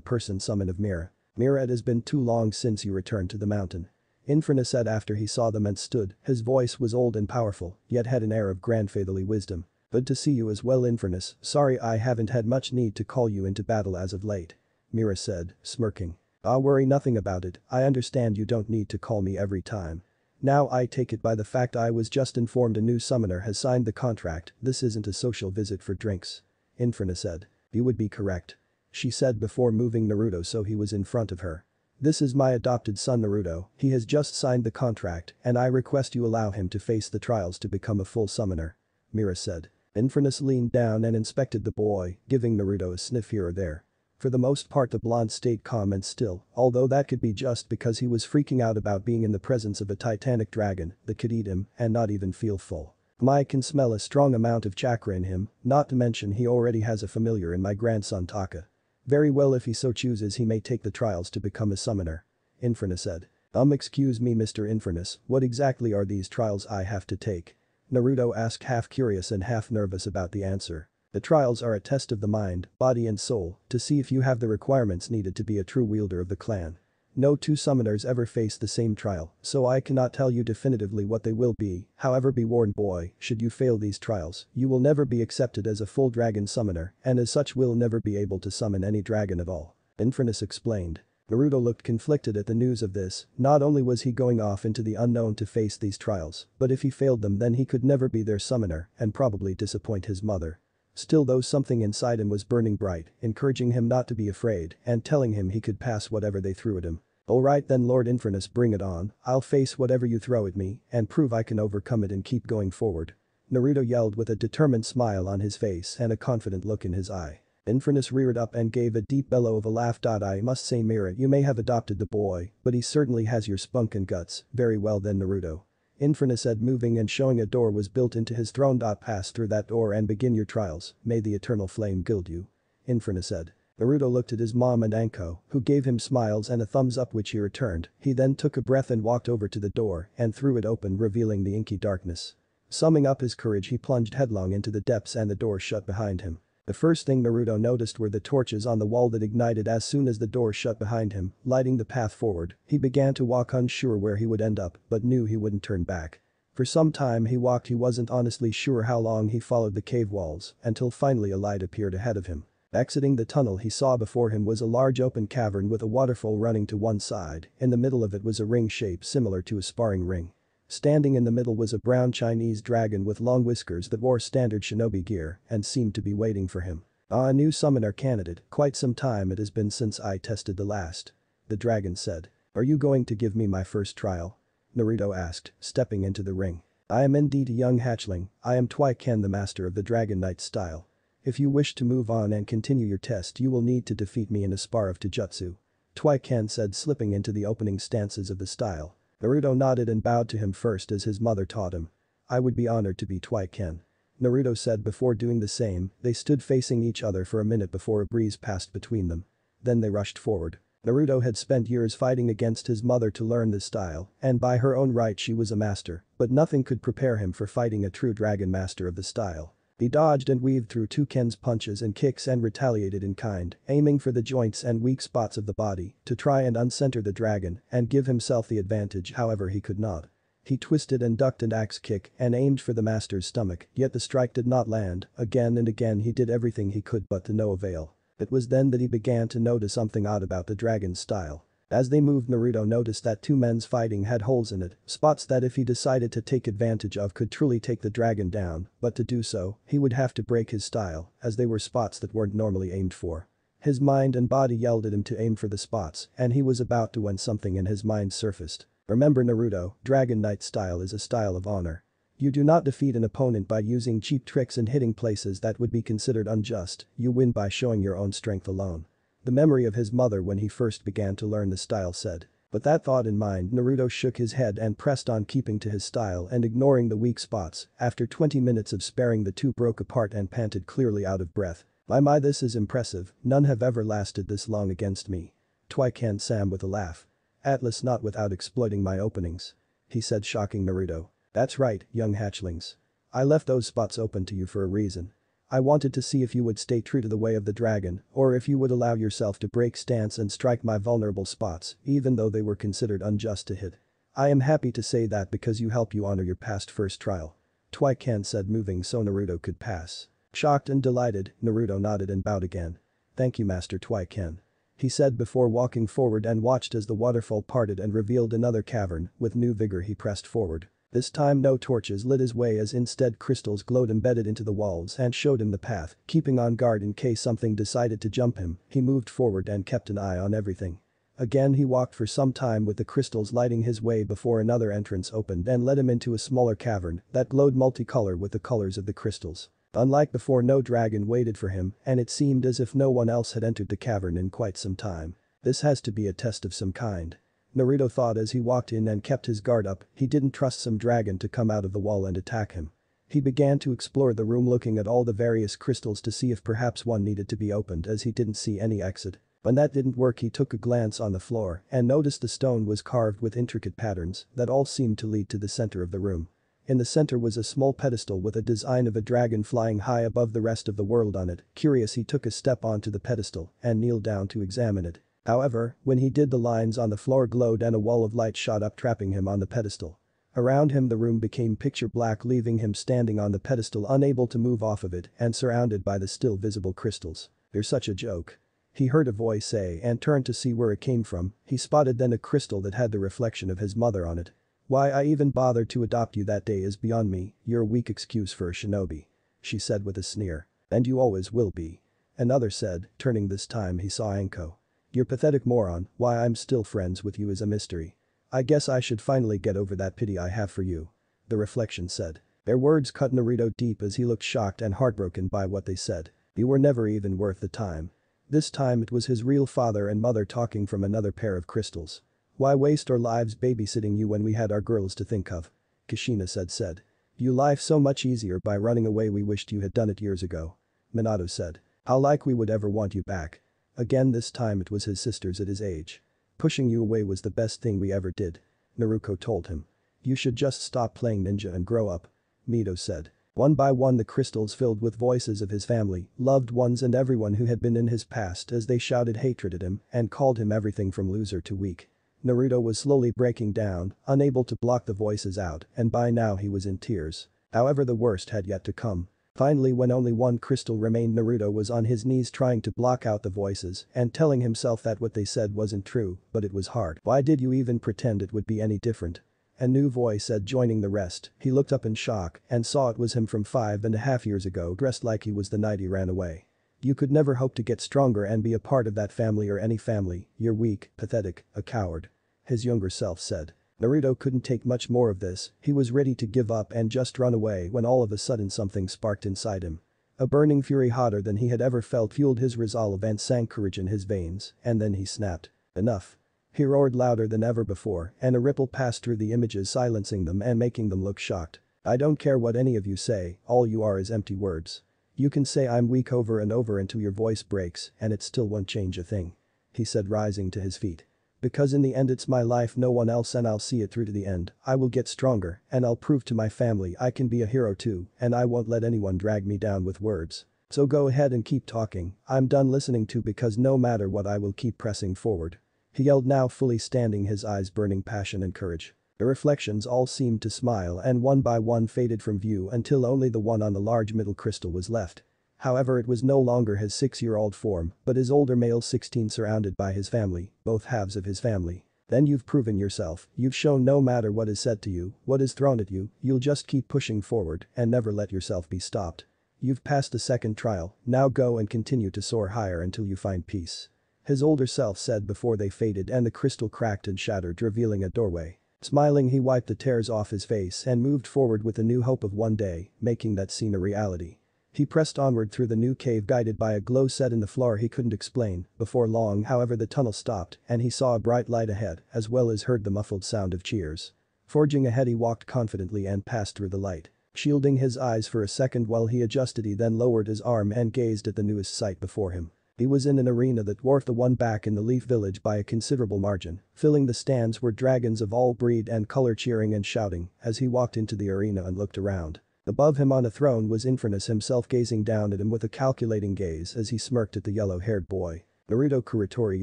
person summoned of Mira. Mira, it has been too long since he returned to the mountain. Infernus said after he saw them and stood. His voice was old and powerful, yet had an air of grandfatherly wisdom. Good to see you as well, Infernus. Sorry I haven't had much need to call you into battle as of late. Mira said, smirking. I'll worry nothing about it. I understand you don't need to call me every time. Now I take it by the fact I was just informed a new summoner has signed the contract. This isn't a social visit for drinks. Infernus said. You would be correct. She said before moving Naruto so he was in front of her. This is my adopted son Naruto. He has just signed the contract and I request you allow him to face the trials to become a full summoner. Mira said. Infernus leaned down and inspected the boy, giving Naruto a sniff here or there. For the most part the blonde stayed calm and still, although that could be just because he was freaking out about being in the presence of a titanic dragon that could eat him and not even feel full. I can smell a strong amount of chakra in him, not to mention he already has a familiar in my grandson Taka. Very well, if he so chooses he may take the trials to become a summoner. Infernus said. Um excuse me, Mister Infernus, what exactly are these trials I have to take? Naruto asked, half curious and half nervous about the answer. The trials are a test of the mind, body and soul, to see if you have the requirements needed to be a true wielder of the clan. No two summoners ever face the same trial, so I cannot tell you definitively what they will be. However, be warned boy, should you fail these trials, you will never be accepted as a full dragon summoner and as such will never be able to summon any dragon at all. Infernus explained. Naruto looked conflicted at the news of this. Not only was he going off into the unknown to face these trials, but if he failed them then he could never be their summoner and probably disappoint his mother. Still though, something inside him was burning bright, encouraging him not to be afraid and telling him he could pass whatever they threw at him. Alright then, Lord Infernus, bring it on. I'll face whatever you throw at me and prove I can overcome it and keep going forward. Naruto yelled with a determined smile on his face and a confident look in his eye. Infernus reared up and gave a deep bellow of a laugh. I must say, Mira, you may have adopted the boy, but he certainly has your spunk and guts. Very well then, Naruto. Infernus said, moving and showing a door was built into his throne. Pass through that door and begin your trials. May the eternal flame gild you. Infernus said. Naruto looked at his mom and Anko, who gave him smiles and a thumbs up which he returned. He then took a breath and walked over to the door and threw it open, revealing the inky darkness. Summing up his courage, he plunged headlong into the depths and the door shut behind him. The first thing Naruto noticed were the torches on the wall that ignited as soon as the door shut behind him, lighting the path forward. He began to walk, unsure where he would end up, but knew he wouldn't turn back. For some time he walked. He wasn't honestly sure how long he followed the cave walls, until finally a light appeared ahead of him. Exiting the tunnel, he saw before him was a large open cavern with a waterfall running to one side. In the middle of it was a ring shape similar to a sparring ring. Standing in the middle was a brown Chinese dragon with long whiskers that wore standard shinobi gear and seemed to be waiting for him. Ah, a new summoner candidate. Quite some time it has been since I tested the last. The dragon said. Are you going to give me my first trial? Naruto asked, stepping into the ring. I am indeed a young hatchling. I am Twiken, the master of the Dragon Knight style. If you wish to move on and continue your test, you will need to defeat me in a spar of taijutsu. Twiken said, slipping into the opening stances of the style. Naruto nodded and bowed to him first as his mother taught him. I would be honored to be Twiken. Naruto said before doing the same. They stood facing each other for a minute before a breeze passed between them. Then they rushed forward. Naruto had spent years fighting against his mother to learn this style, and by her own right she was a master, but nothing could prepare him for fighting a true dragon master of the style. He dodged and weaved through Twiken's punches and kicks and retaliated in kind, aiming for the joints and weak spots of the body to try and uncenter the dragon and give himself the advantage. However, he could not. He twisted and ducked an axe kick and aimed for the master's stomach, yet the strike did not land. Again and again he did everything he could, but to no avail. It was then that he began to notice something odd about the dragon's style. As they moved, Naruto noticed that two men's fighting had holes in it, spots that if he decided to take advantage of could truly take the dragon down, but to do so, he would have to break his style, as they were spots that weren't normally aimed for. His mind and body yelled at him to aim for the spots, and he was about to when something in his mind surfaced. Remember Naruto, Dragon Knight style is a style of honor. You do not defeat an opponent by using cheap tricks and hitting places that would be considered unjust, you win by showing your own strength alone. The memory of his mother when he first began to learn the style said. But that thought in mind, Naruto shook his head and pressed on keeping to his style and ignoring the weak spots. After twenty minutes of sparring, the two broke apart and panted, clearly out of breath. My my, this is impressive, none have ever lasted this long against me. Twiken Sam with a laugh. Atlas not without exploiting my openings. He said, shocking Naruto. That's right, young hatchlings. I left those spots open to you for a reason. I wanted to see if you would stay true to the way of the dragon or if you would allow yourself to break stance and strike my vulnerable spots, even though they were considered unjust to hit. I am happy to say that because you helped you honor your past first trial. Twiken said, moving so Naruto could pass. Shocked and delighted, Naruto nodded and bowed again. Thank you, Master Twiken. He said before walking forward and watched as the waterfall parted and revealed another cavern. With new vigor he pressed forward. This time no torches lit his way, as instead crystals glowed embedded into the walls and showed him the path. Keeping on guard in case something decided to jump him, he moved forward and kept an eye on everything. Again he walked for some time with the crystals lighting his way before another entrance opened and led him into a smaller cavern that glowed multicolor with the colors of the crystals. Unlike before, no dragon waited for him, and it seemed as if no one else had entered the cavern in quite some time. This has to be a test of some kind, Naruto thought as he walked in and kept his guard up. He didn't trust some dragon to come out of the wall and attack him. He began to explore the room, looking at all the various crystals to see if perhaps one needed to be opened, as he didn't see any exit. When that didn't work, he took a glance on the floor and noticed the stone was carved with intricate patterns that all seemed to lead to the center of the room. In the center was a small pedestal with a design of a dragon flying high above the rest of the world on it. Curious, he took a step onto the pedestal and kneeled down to examine it. However, when he did, the lines on the floor glowed and a wall of light shot up, trapping him on the pedestal. Around him the room became picture black, leaving him standing on the pedestal, unable to move off of it and surrounded by the still visible crystals. You're such a joke, he heard a voice say, and turned to see where it came from. He spotted then a crystal that had the reflection of his mother on it. Why I even bothered to adopt you that day is beyond me, you're a weak excuse for a shinobi, she said with a sneer. And you always will be, another said. Turning this time he saw Anko. Your pathetic moron, why I'm still friends with you is a mystery. I guess I should finally get over that pity I have for you, the reflection said. Their words cut Naruto deep as he looked shocked and heartbroken by what they said. You were never even worth the time. This time it was his real father and mother talking from another pair of crystals. Why waste our lives babysitting you when we had our girls to think of? Kushina said said. You life so much easier by running away, we wished you had done it years ago, Minato said. How like we would ever want you back. Again this time it was his sisters at his age. Pushing you away was the best thing we ever did, Naruto told him. You should just stop playing ninja and grow up, Mito said. One by one the crystals filled with voices of his family, loved ones and everyone who had been in his past as they shouted hatred at him and called him everything from loser to weak. Naruto was slowly breaking down, unable to block the voices out, and by now he was in tears. However, the worst had yet to come. Finally, when only one crystal remained, Naruto was on his knees trying to block out the voices and telling himself that what they said wasn't true, but it was hard. Why did you even pretend it would be any different? A new voice said, joining the rest. He looked up in shock and saw it was him from five and a half years ago, dressed like he was the night he ran away. You could never hope to get stronger and be a part of that family or any family, you're weak, pathetic, a coward, his younger self said. Naruto couldn't take much more of this. He was ready to give up and just run away when all of a sudden something sparked inside him. A burning fury hotter than he had ever felt fueled his resolve and sank courage in his veins, and then he snapped. Enough. He roared louder than ever before, and a ripple passed through the images, silencing them and making them look shocked. I don't care what any of you say, all you are is empty words. You can say I'm weak over and over until your voice breaks, and it still won't change a thing, he said, rising to his feet. Because in the end it's my life, no one else, and I'll see it through to the end. I will get stronger and I'll prove to my family I can be a hero too, and I won't let anyone drag me down with words. So go ahead and keep talking, I'm done listening to, because no matter what I will keep pressing forward, he yelled, now fully standing, his eyes burning passion and courage. The reflections all seemed to smile and one by one faded from view until only the one on the large middle crystal was left. However, it was no longer his six-year-old form, but his older male sixteen, surrounded by his family, both halves of his family. Then you've proven yourself, you've shown no matter what is said to you, what is thrown at you, you'll just keep pushing forward and never let yourself be stopped. You've passed the second trial, now go and continue to soar higher until you find peace, his older self said before they faded and the crystal cracked and shattered, revealing a doorway. Smiling, he wiped the tears off his face and moved forward with the new hope of one day making that scene a reality. He pressed onward through the new cave, guided by a glow set in the floor he couldn't explain. Before long, however, the tunnel stopped and he saw a bright light ahead as well as heard the muffled sound of cheers. Forging ahead, he walked confidently and passed through the light. Shielding his eyes for a second while he adjusted, he then lowered his arm and gazed at the newest sight before him. He was in an arena that dwarfed the one back in the Leaf Village by a considerable margin. Filling the stands were dragons of all breed and color cheering and shouting as he walked into the arena and looked around. Above him on a throne was Infernus himself, gazing down at him with a calculating gaze as he smirked at the yellow-haired boy. Naruto Kuratori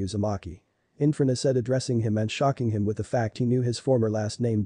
Uzumaki. Infernus said, addressing him and shocking him with the fact he knew his former last name.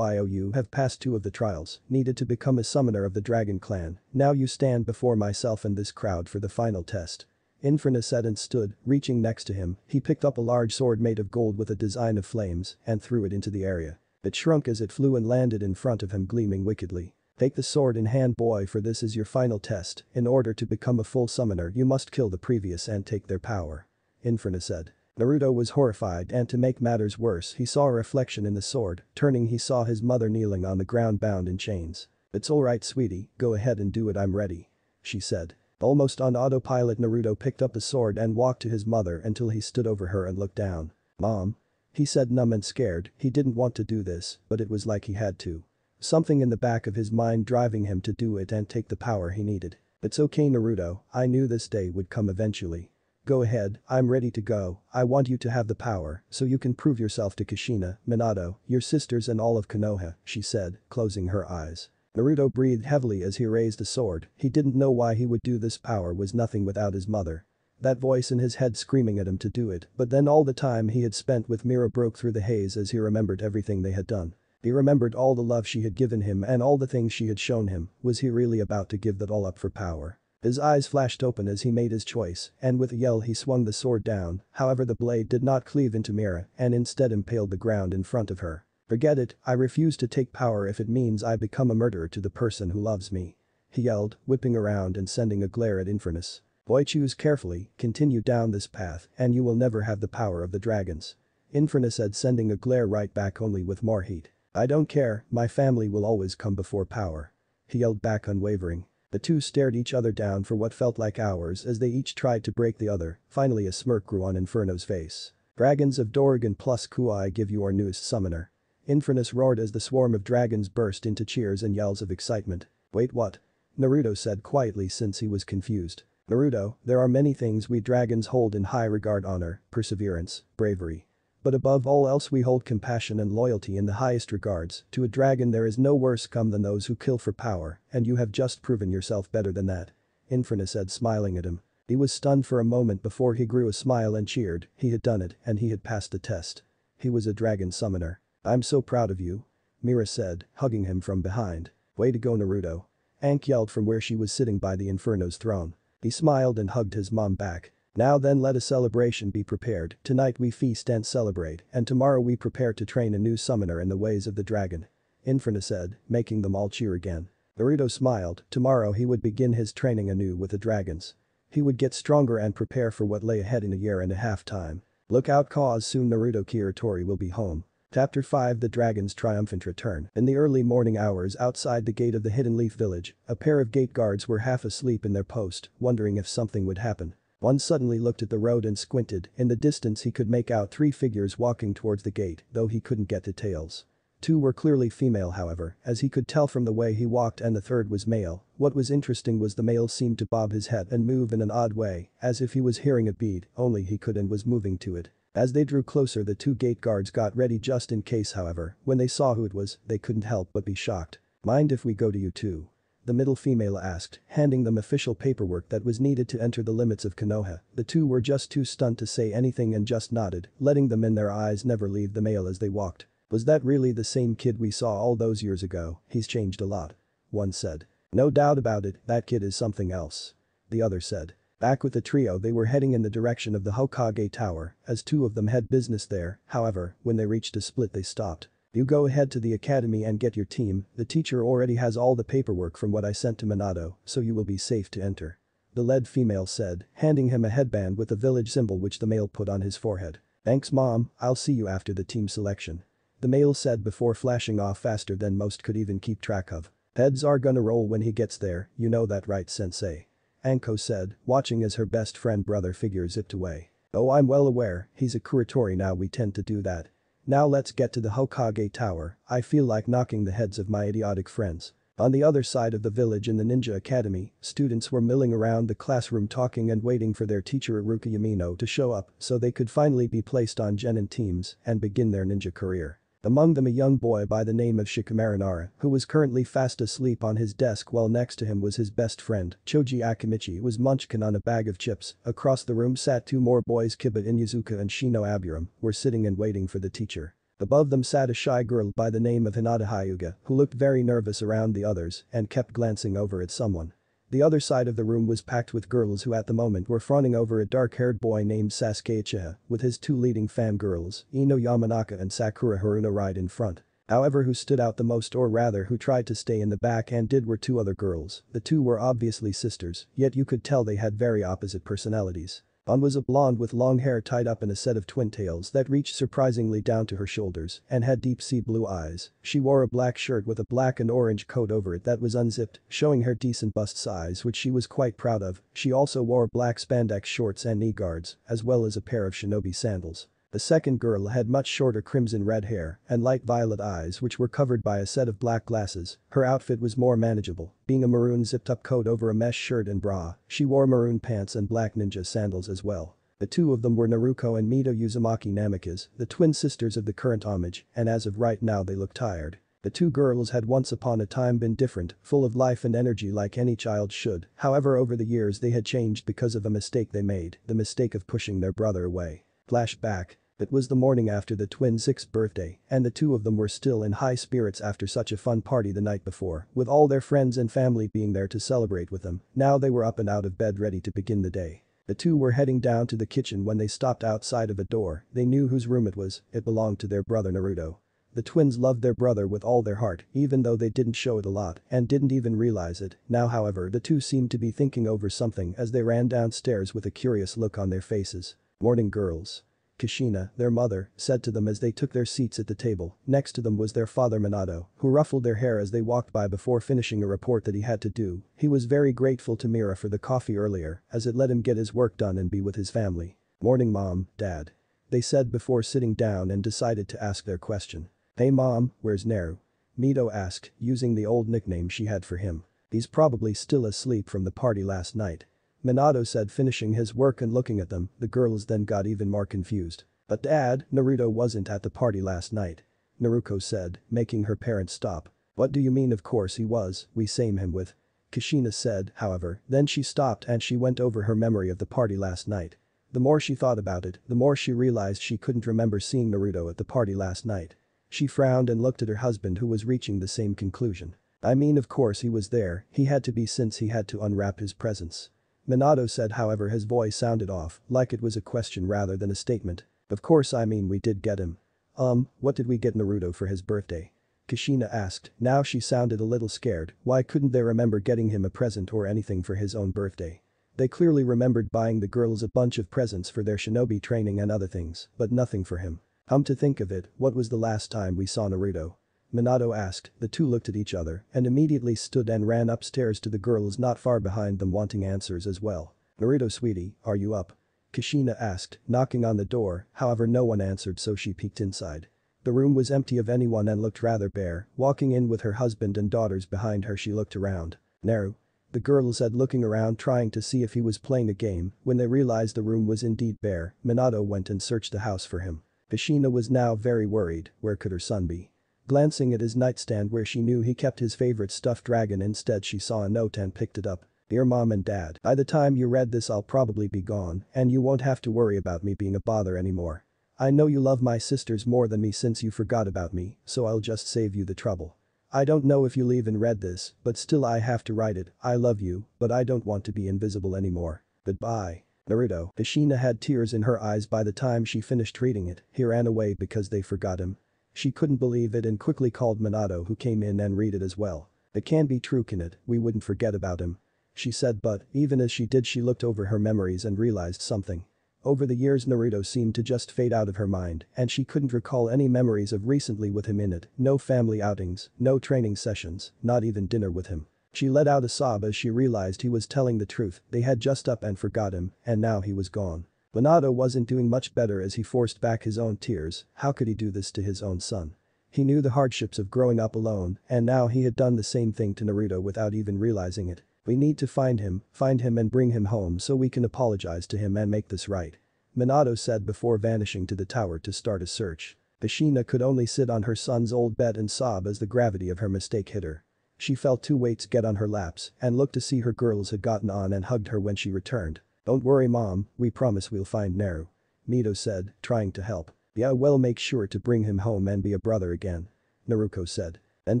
You have passed two of the trials needed to become a summoner of the Dragon Clan. Now you stand before myself and this crowd for the final test. Infernus said and stood, reaching next to him. He picked up a large sword made of gold with a design of flames and threw it into the area. It shrunk as it flew and landed in front of him, gleaming wickedly. Take the sword in hand, boy, for this is your final test. In order to become a full summoner, you must kill the previous and take their power. Infernus said. Naruto was horrified, and to make matters worse, he saw a reflection in the sword. Turning, he saw his mother kneeling on the ground bound in chains. It's alright, sweetie, go ahead and do it, I'm ready. She said. Almost on autopilot, Naruto picked up the sword and walked to his mother until he stood over her and looked down. Mom? He said, numb and scared. He didn't want to do this, but it was like he had to. Something in the back of his mind driving him to do it and take the power he needed. It's okay, Naruto, I knew this day would come eventually. Go ahead, I'm ready to go. I want you to have the power so you can prove yourself to Kushina, Minato, your sisters and all of Konoha, she said, closing her eyes. Naruto breathed heavily as he raised the sword. He didn't know why he would do this. Power was nothing without his mother. That voice in his head screaming at him to do it, but then all the time he had spent with Mira broke through the haze as he remembered everything they had done. He remembered all the love she had given him and all the things she had shown him. Was he really about to give that all up for power? His eyes flashed open as he made his choice, and with a yell he swung the sword down. However, the blade did not cleave into Mira and instead impaled the ground in front of her. Forget it, I refuse to take power if it means I become a murderer to the person who loves me. He yelled, whipping around and sending a glare at Infernus. Boy, choose carefully, continue down this path and you will never have the power of the dragons. Infernus said, sending a glare right back, only with more heat. I don't care, my family will always come before power. He yelled back, unwavering. The two stared each other down for what felt like hours as they each tried to break the other. Finally, a smirk grew on Inferno's face. Dragons of Dorigan plus Kuai, give you our newest summoner. Infernus roared as the swarm of dragons burst into cheers and yells of excitement. Wait, what? Naruto said quietly, since he was confused. Naruto, there are many things we dragons hold in high regard: honor, perseverance, bravery. But above all else we hold compassion and loyalty in the highest regards. To a dragon there is no worse scum than those who kill for power, and you have just proven yourself better than that. Infernus said, smiling at him. He was stunned for a moment before he grew a smile and cheered. He had done it, and he had passed the test. He was a dragon summoner. I'm so proud of you. Mira said, hugging him from behind. Way to go, Naruto. Ank yelled from where she was sitting by the Inferno's throne. He smiled and hugged his mom back. Now then, let a celebration be prepared. Tonight we feast and celebrate, and tomorrow we prepare to train a new summoner in the ways of the dragon. Infernus said, making them all cheer again. Naruto smiled. Tomorrow he would begin his training anew with the dragons. He would get stronger and prepare for what lay ahead in a year and a half time. Look out, cause soon Naruto Kuratori will be home. Chapter five. The Dragon's Triumphant Return. In the early morning hours outside the gate of the Hidden Leaf Village, a pair of gate guards were half asleep in their post, wondering if something would happen. One suddenly looked at the road and squinted. In the distance he could make out three figures walking towards the gate, though he couldn't get details. Two were clearly female, however, as he could tell from the way he walked, and the third was male. What was interesting was the male seemed to bob his head and move in an odd way, as if he was hearing a beat, only he could and was moving to it. As they drew closer, the two gate guards got ready just in case. However, when they saw who it was, they couldn't help but be shocked. Mind if we go to you two? The middle female asked, handing them official paperwork that was needed to enter the limits of Konoha. The two were just too stunned to say anything and just nodded, letting them in. Their eyes never leave the male as they walked. Was that really the same kid we saw all those years ago? He's changed a lot. One said. No doubt about it, that kid is something else. The other said. Back with the trio, they were heading in the direction of the Hokage Tower, as two of them had business there. However, when they reached a split they stopped. You go ahead to the academy and get your team. The teacher already has all the paperwork from what I sent to Minato, so you will be safe to enter. The lead female said, handing him a headband with a village symbol which the male put on his forehead. Thanks, Mom, I'll see you after the team selection. the male said before flashing off faster than most could even keep track of. Heads are gonna roll when he gets there, you know that right, sensei? Anko said, watching as her best friend brother figures zipped away. Oh, I'm well aware, he's a Kuratori now, we tend to do that. Now let's get to the Hokage Tower, I feel like knocking the heads of my idiotic friends. On the other side of the village in the ninja academy, students were milling around the classroom talking and waiting for their teacher Iruka Umino to show up so they could finally be placed on genin teams and begin their ninja career. Among them a young boy by the name of Shikamaru, who was currently fast asleep on his desk while next to him was his best friend, Choji Akamichi, was munchkin on a bag of chips. Across the room sat two more boys, Kiba Inuzuka and Shino Aburam, were sitting and waiting for the teacher. Above them sat a shy girl by the name of Hinata Hyuga, who looked very nervous around the others and kept glancing over at someone. The other side of the room was packed with girls who at the moment were fawning over a dark-haired boy named Sasuke Uchiha, with his two leading fangirls, Ino Yamanaka and Sakura Haruno, right in front. However, who stood out the most, or rather who tried to stay in the back and did, were two other girls. The two were obviously sisters, yet you could tell they had very opposite personalities. One was a blonde with long hair tied up in a set of twin tails that reached surprisingly down to her shoulders and had deep sea blue eyes. She wore a black shirt with a black and orange coat over it that was unzipped, showing her decent bust size, which she was quite proud of. She also wore black spandex shorts and knee guards, as well as a pair of shinobi sandals. The second girl had much shorter crimson red hair and light violet eyes which were covered by a set of black glasses. Her outfit was more manageable, being a maroon zipped-up coat over a mesh shirt and bra. She wore maroon pants and black ninja sandals as well. The two of them were Naruko and Mito Uzumaki Namikaze, the twin sisters of the current homage, and as of right now they looked tired. The two girls had once upon a time been different, full of life and energy like any child should. However, over the years they had changed because of a mistake they made, the mistake of pushing their brother away. Flashback. It was the morning after the twins' sixth birthday, and the two of them were still in high spirits after such a fun party the night before, with all their friends and family being there to celebrate with them. Now they were up and out of bed ready to begin the day. The two were heading down to the kitchen when they stopped outside of a door. They knew whose room it was. It belonged to their brother Naruto. The twins loved their brother with all their heart, even though they didn't show it a lot and didn't even realize it. Now, however, the two seemed to be thinking over something as they ran downstairs with a curious look on their faces. Morning, girls. Kushina, their mother, said to them as they took their seats at the table. Next to them was their father Minato, who ruffled their hair as they walked by before finishing a report that he had to do. He was very grateful to Mira for the coffee earlier, as it let him get his work done and be with his family. Morning, Mom, Dad. They said before sitting down and decided to ask their question. Hey Mom, where's Naru? Mito asked, using the old nickname she had for him. He's probably still asleep from the party last night. Minato said, finishing his work and looking at them. The girls then got even more confused. But Dad, Naruto wasn't at the party last night. Naruko said, making her parents stop. What do you mean, of course he was, we same him with. Kushina said, however, then she stopped and she went over her memory of the party last night. The more she thought about it, the more she realized she couldn't remember seeing Naruto at the party last night. She frowned and looked at her husband, who was reaching the same conclusion. I mean, of course he was there, he had to be since he had to unwrap his presents. Minato said, however his voice sounded off, like it was a question rather than a statement. Of course, I mean we did get him. Um, what did we get Naruto for his birthday? Kushina asked. Now she sounded a little scared. Why couldn't they remember getting him a present or anything for his own birthday? They clearly remembered buying the girls a bunch of presents for their shinobi training and other things, but nothing for him. Come to think of it, what was the last time we saw Naruto? Minato asked. The two looked at each other and immediately stood and ran upstairs to the girls not far behind them, wanting answers as well. Naruto, sweetie, are you up? Kushina asked, knocking on the door. However, no one answered, so she peeked inside. The room was empty of anyone and looked rather bare. Walking in with her husband and daughters behind her, she looked around. Naru? The girl said, looking around trying to see if he was playing a game. When they realized the room was indeed bare, Minato went and searched the house for him. Kushina was now very worried. Where could her son be? Glancing at his nightstand where she knew he kept his favorite stuffed dragon, instead she saw a note and picked it up. Dear Mom and Dad, by the time you read this I'll probably be gone and you won't have to worry about me being a bother anymore. I know you love my sisters more than me since you forgot about me, so I'll just save you the trouble. I don't know if you leave and read this, but still I have to write it. I love you, but I don't want to be invisible anymore. Goodbye. Naruto. Kushina had tears in her eyes by the time she finished reading it. He ran away because they forgot him. She couldn't believe it and quickly called Minato, who came in and read it as well. It can't be true, can it? We wouldn't forget about him. She said, but even as she did she looked over her memories and realized something. Over the years Naruto seemed to just fade out of her mind and she couldn't recall any memories of recently with him in it, no family outings, no training sessions, not even dinner with him. She let out a sob as she realized he was telling the truth, they had just up and forgot him, and now he was gone. Minato wasn't doing much better as he forced back his own tears, how could he do this to his own son? He knew the hardships of growing up alone and now he had done the same thing to Naruto without even realizing it. We need to find him, find him and bring him home so we can apologize to him and make this right. Minato said before vanishing to the tower to start a search. Kushina could only sit on her son's old bed and sob as the gravity of her mistake hit her. She felt two weights get on her laps and looked to see her girls had gotten on and hugged her when she returned. "Don't worry mom, we promise we'll find Naru," Mito said, trying to help. "Yeah, well, make sure to bring him home and be a brother again," Naruko said. Then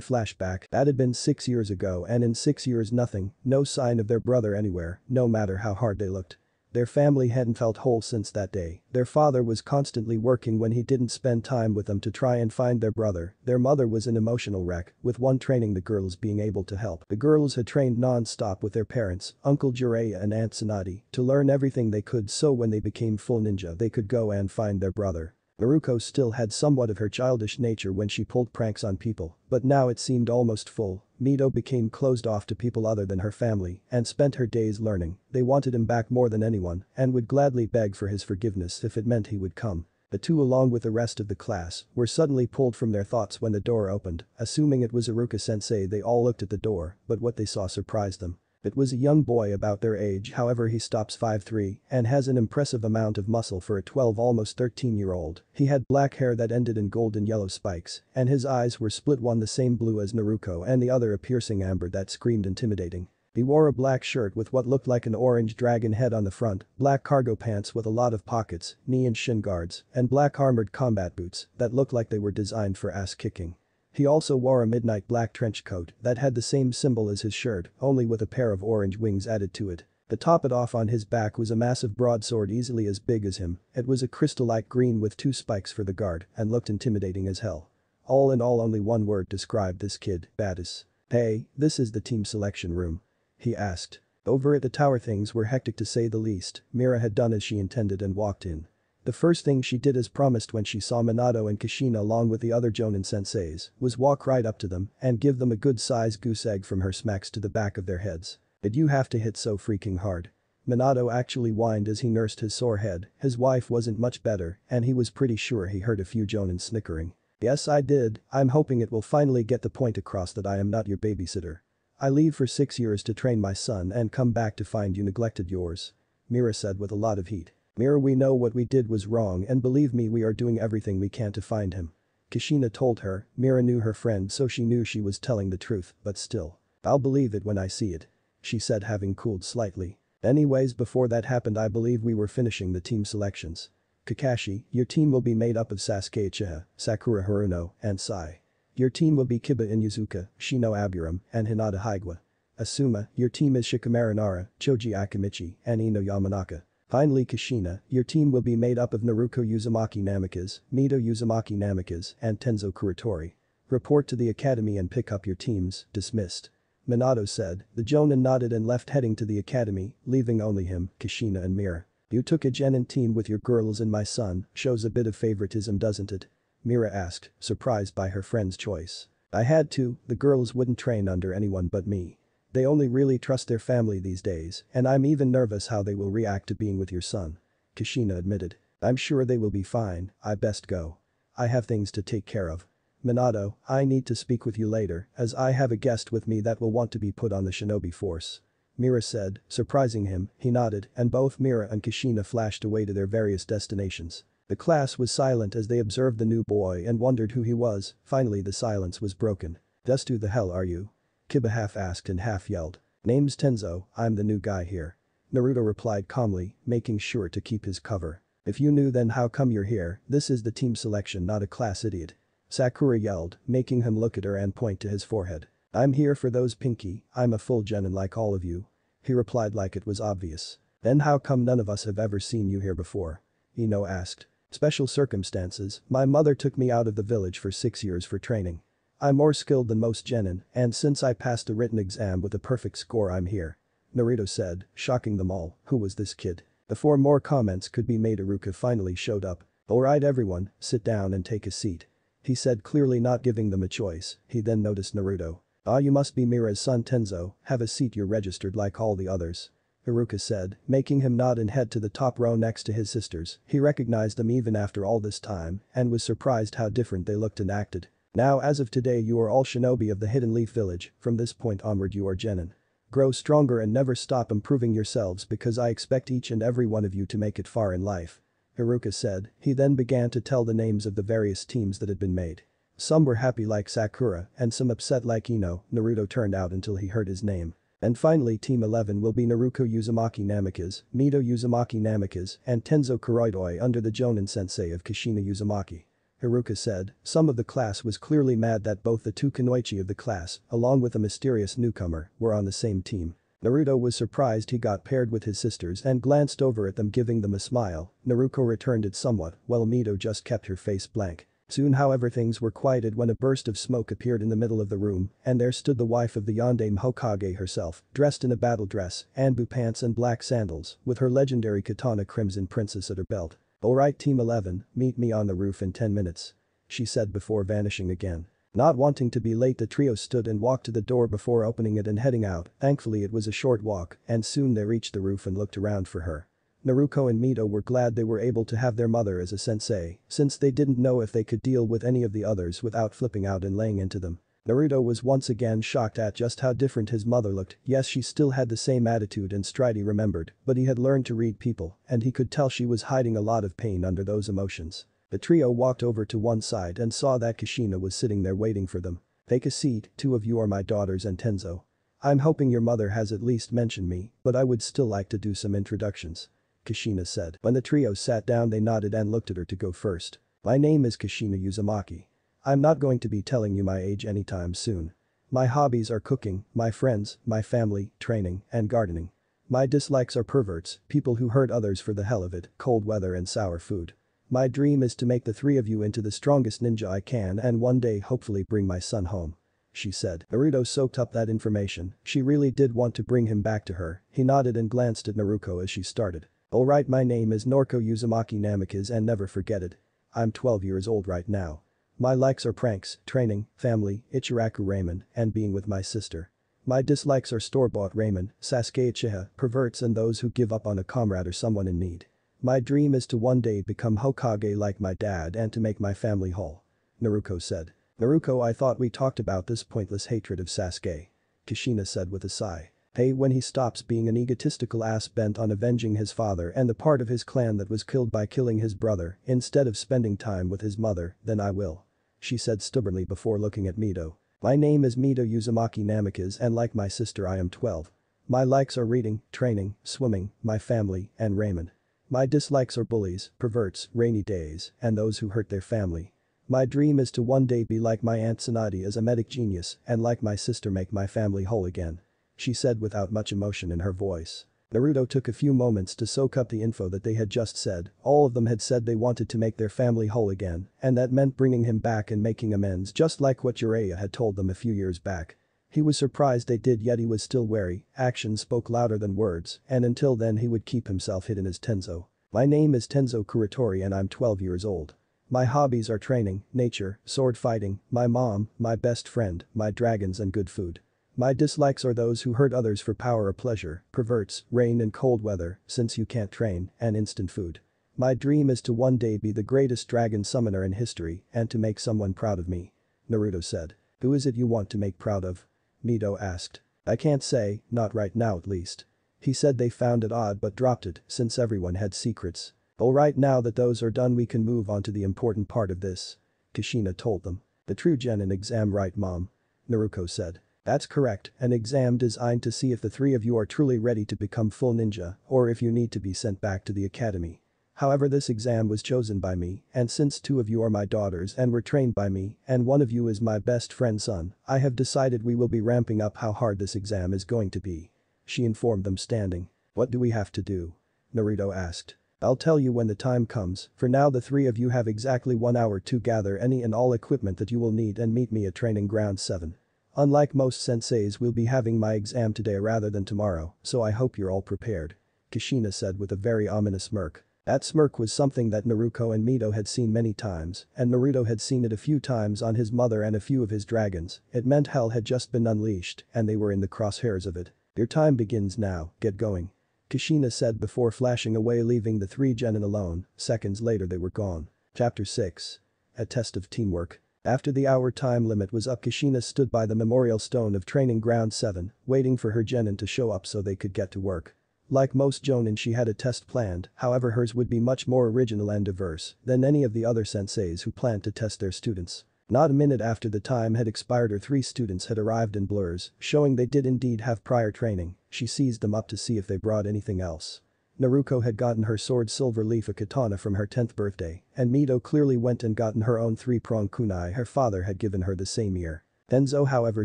flashback, that had been six years ago and in six years nothing, no sign of their brother anywhere, no matter how hard they looked. Their family hadn't felt whole since that day, their father was constantly working when he didn't spend time with them to try and find their brother, their mother was an emotional wreck, with one training the girls being able to help. The girls had trained non-stop with their parents, Uncle Jiraiya and Aunt Tsunade, to learn everything they could so when they became full ninja they could go and find their brother. Naruko still had somewhat of her childish nature when she pulled pranks on people, but now it seemed almost full. Mito became closed off to people other than her family and spent her days learning. They wanted him back more than anyone and would gladly beg for his forgiveness if it meant he would come. The two, along with the rest of the class, were suddenly pulled from their thoughts when the door opened. Assuming it was Iruka-sensei, they all looked at the door, but what they saw surprised them. It was a young boy about their age, however he stops five three and has an impressive amount of muscle for a twelve almost thirteen year old. He had black hair that ended in gold and yellow spikes and his eyes were split, one the same blue as Naruko and the other a piercing amber that screamed intimidating. He wore a black shirt with what looked like an orange dragon head on the front, black cargo pants with a lot of pockets, knee and shin guards, and black armored combat boots that looked like they were designed for ass kicking. He also wore a midnight black trench coat that had the same symbol as his shirt, only with a pair of orange wings added to it. To top it off, on his back was a massive broadsword easily as big as him. It was a crystal-like green with two spikes for the guard and looked intimidating as hell. All in all, only one word described this kid: badass. "Hey, this is the team selection room?" he asked. Over at the tower things were hectic to say the least. Mira had done as she intended and walked in. The first thing she did as promised when she saw Minato and Kushina along with the other Jonin senseis was walk right up to them and give them a good sized goose egg from her smacks to the back of their heads. "Did you have to hit so freaking hard?" Minato actually whined as he nursed his sore head. His wife wasn't much better and he was pretty sure he heard a few Jonin snickering. "Yes, I did. I'm hoping it will finally get the point across that I am not your babysitter. I leave for six years to train my son and come back to find you neglected yours," Mira said with a lot of heat. "Mira, we know what we did was wrong and believe me, we are doing everything we can to find him," Kushina told her. Mira knew her friend so she knew she was telling the truth, but still. "I'll believe it when I see it," she said, having cooled slightly. "Anyways, before that happened, I believe we were finishing the team selections. Kakashi, your team will be made up of Sasuke Uchiha, Sakura Haruno, and Sai. Your team will be Kiba Inuzuka, Shino Aburam, and Hinata Higa. Asuma, your team is Shikamaru Nara, Choji Akamichi, and Ino Yamanaka. Finally, Kushina, your team will be made up of Naruko Uzumaki Namikaze, Mito Uzumaki Namikaze, and Tenzo Kuratori. Report to the academy and pick up your teams, dismissed," Minato said. The Jonin nodded and left, heading to the academy, leaving only him, Kushina and Mira. "You took a Genin team with your girls and my son, shows a bit of favoritism, doesn't it?" Mira asked, surprised by her friend's choice. "I had to, the girls wouldn't train under anyone but me. They only really trust their family these days, and I'm even nervous how they will react to being with your son," Kushina admitted. "I'm sure they will be fine. I best go. I have things to take care of. Minato, I need to speak with you later as I have a guest with me that will want to be put on the shinobi force," Mira said, surprising him. He nodded and both Mira and Kushina flashed away to their various destinations. The class was silent as they observed the new boy and wondered who he was. Finally the silence was broken. "Just who the hell are you?" Kiba half asked and half yelled. "Name's Tenzo, I'm the new guy here," Naruto replied calmly, making sure to keep his cover. "If you knew, then how come you're here? This is the team selection, not a class, idiot," Sakura yelled, making him look at her and point to his forehead. "I'm here for those pinky, I'm a full genin like all of you," he replied like it was obvious. "Then how come none of us have ever seen you here before?" Ino asked. "Special circumstances, my mother took me out of the village for six years for training. I'm more skilled than most genin, and since I passed the written exam with a perfect score, I'm here," Naruto said, shocking them all. "Who was this kid?" Before more comments could be made, Iruka finally showed up. "Alright everyone, sit down and take a seat," he said, clearly not giving them a choice. He then noticed Naruto. "Ah, you must be Mira's son Tenzo, have a seat, you're registered like all the others," Iruka said, making him nod and head to the top row next to his sisters. He recognized them even after all this time and was surprised how different they looked and acted. "Now as of today you are all shinobi of the Hidden Leaf Village. From this point onward you are genin. Grow stronger and never stop improving yourselves because I expect each and every one of you to make it far in life," Iruka said. He then began to tell the names of the various teams that had been made. Some were happy like Sakura and some upset like Ino. Naruto turned out until he heard his name. And finally team eleven will be Naruko Uzumaki Namikaze, Mito Uzumaki Namikaze, and Tenzo Kuratori under the Jonin sensei of Kushina Uzumaki, Iruka said. Some of the class was clearly mad that both the two kunoichi of the class, along with a mysterious newcomer, were on the same team. Naruto was surprised he got paired with his sisters and glanced over at them, giving them a smile. Naruko returned it somewhat, while Mito just kept her face blank. Soon however things were quieted when a burst of smoke appeared in the middle of the room and there stood the wife of the Yondaime Hokage herself, dressed in a battle dress, anbu pants and black sandals, with her legendary katana Crimson Princess at her belt. "Alright team eleven, meet me on the roof in ten minutes. She said before vanishing again. Not wanting to be late, the trio stood and walked to the door before opening it and heading out. Thankfully it was a short walk and soon they reached the roof and looked around for her. Naruko and Mito were glad they were able to have their mother as a sensei, since they didn't know if they could deal with any of the others without flipping out and laying into them. Naruto was once again shocked at just how different his mother looked. Yes, she still had the same attitude and stride he remembered, but he had learned to read people and he could tell she was hiding a lot of pain under those emotions. The trio walked over to one side and saw that Kushina was sitting there waiting for them. "Take a seat, two of you are my daughters and Tenzo. I'm hoping your mother has at least mentioned me, but I would still like to do some introductions," Kushina said. When the trio sat down they nodded and looked at her to go first. "My name is Kushina Uzumaki. I'm not going to be telling you my age anytime soon. My hobbies are cooking, my friends, my family, training, and gardening. My dislikes are perverts, people who hurt others for the hell of it, cold weather and sour food. My dream is to make the three of you into the strongest ninja I can and one day hopefully bring my son home," she said. Naruto soaked up that information. She really did want to bring him back to her. He nodded and glanced at Naruko as she started. "Alright, my name is Naruko Uzumaki Namikaze and never forget it. I'm twelve years old right now. My likes are pranks, training, family, Ichiraku ramen, and being with my sister. My dislikes are store-bought ramen, Sasuke Uchiha, perverts and those who give up on a comrade or someone in need. My dream is to one day become Hokage like my dad and to make my family whole," Naruko said. "Naruko, I thought we talked about this pointless hatred of Sasuke," Kushina said with a sigh. "Hey, when he stops being an egotistical ass bent on avenging his father and the part of his clan that was killed by killing his brother instead of spending time with his mother, then I will," she said stubbornly before looking at Mito. "My name is Mito Uzumaki Namikaze and like my sister I am twelve. My likes are reading, training, swimming, my family, and ramen. My dislikes are bullies, perverts, rainy days, and those who hurt their family. My dream is to one day be like my aunt Tsunade as a medic genius and like my sister make my family whole again," she said without much emotion in her voice. Naruto took a few moments to soak up the info that they had just said. All of them had said they wanted to make their family whole again, and that meant bringing him back and making amends, just like what Jiraiya had told them a few years back. He was surprised they did, yet he was still wary. Actions spoke louder than words, and until then he would keep himself hidden as Tenzo. "My name is Tenzo Kuratori and I'm twelve years old. My hobbies are training, nature, sword fighting, my mom, my best friend, my dragons and good food. My dislikes are those who hurt others for power or pleasure, perverts, rain and cold weather, since you can't train, and instant food. My dream is to one day be the greatest dragon summoner in history and to make someone proud of me," Naruto said. "Who is it you want to make proud of?" Mito asked. "I can't say, not right now at least," he said. They found it odd but dropped it, since everyone had secrets. "Alright, now that those are done we can move on to the important part of this," Kushina told them. "The true genin exam, right mom?" Naruko said. "That's correct, an exam designed to see if the three of you are truly ready to become full ninja or if you need to be sent back to the academy. However, this exam was chosen by me, and since two of you are my daughters and were trained by me and one of you is my best friend's son, I have decided we will be ramping up how hard this exam is going to be," she informed them standing. "What do we have to do?" Naruto asked. "I'll tell you when the time comes. For now the three of you have exactly one hour to gather any and all equipment that you will need and meet me at training ground seven. Unlike most senseis, we'll be having my exam today rather than tomorrow, so I hope you're all prepared," Kushina said with a very ominous smirk. That smirk was something that Naruko and Mito had seen many times, and Naruto had seen it a few times on his mother and a few of his dragons. It meant hell had just been unleashed, and they were in the crosshairs of it. Your time begins now, get going. Kushina said before flashing away, leaving the three genin alone. Seconds later they were gone. Chapter six. A Test of Teamwork. After the hour time limit was up, Kushina stood by the memorial stone of Training Ground seven, waiting for her genin to show up so they could get to work. Like most jonin, she had a test planned, however hers would be much more original and diverse than any of the other senseis who planned to test their students. Not a minute after the time had expired, her three students had arrived in blurs, showing they did indeed have prior training. She seized them up to see if they brought anything else. Naruko had gotten her sword Silverleaf, a katana, from her tenth birthday, and Mito clearly went and gotten her own three-pronged kunai her father had given her the same year. Tenzo, however,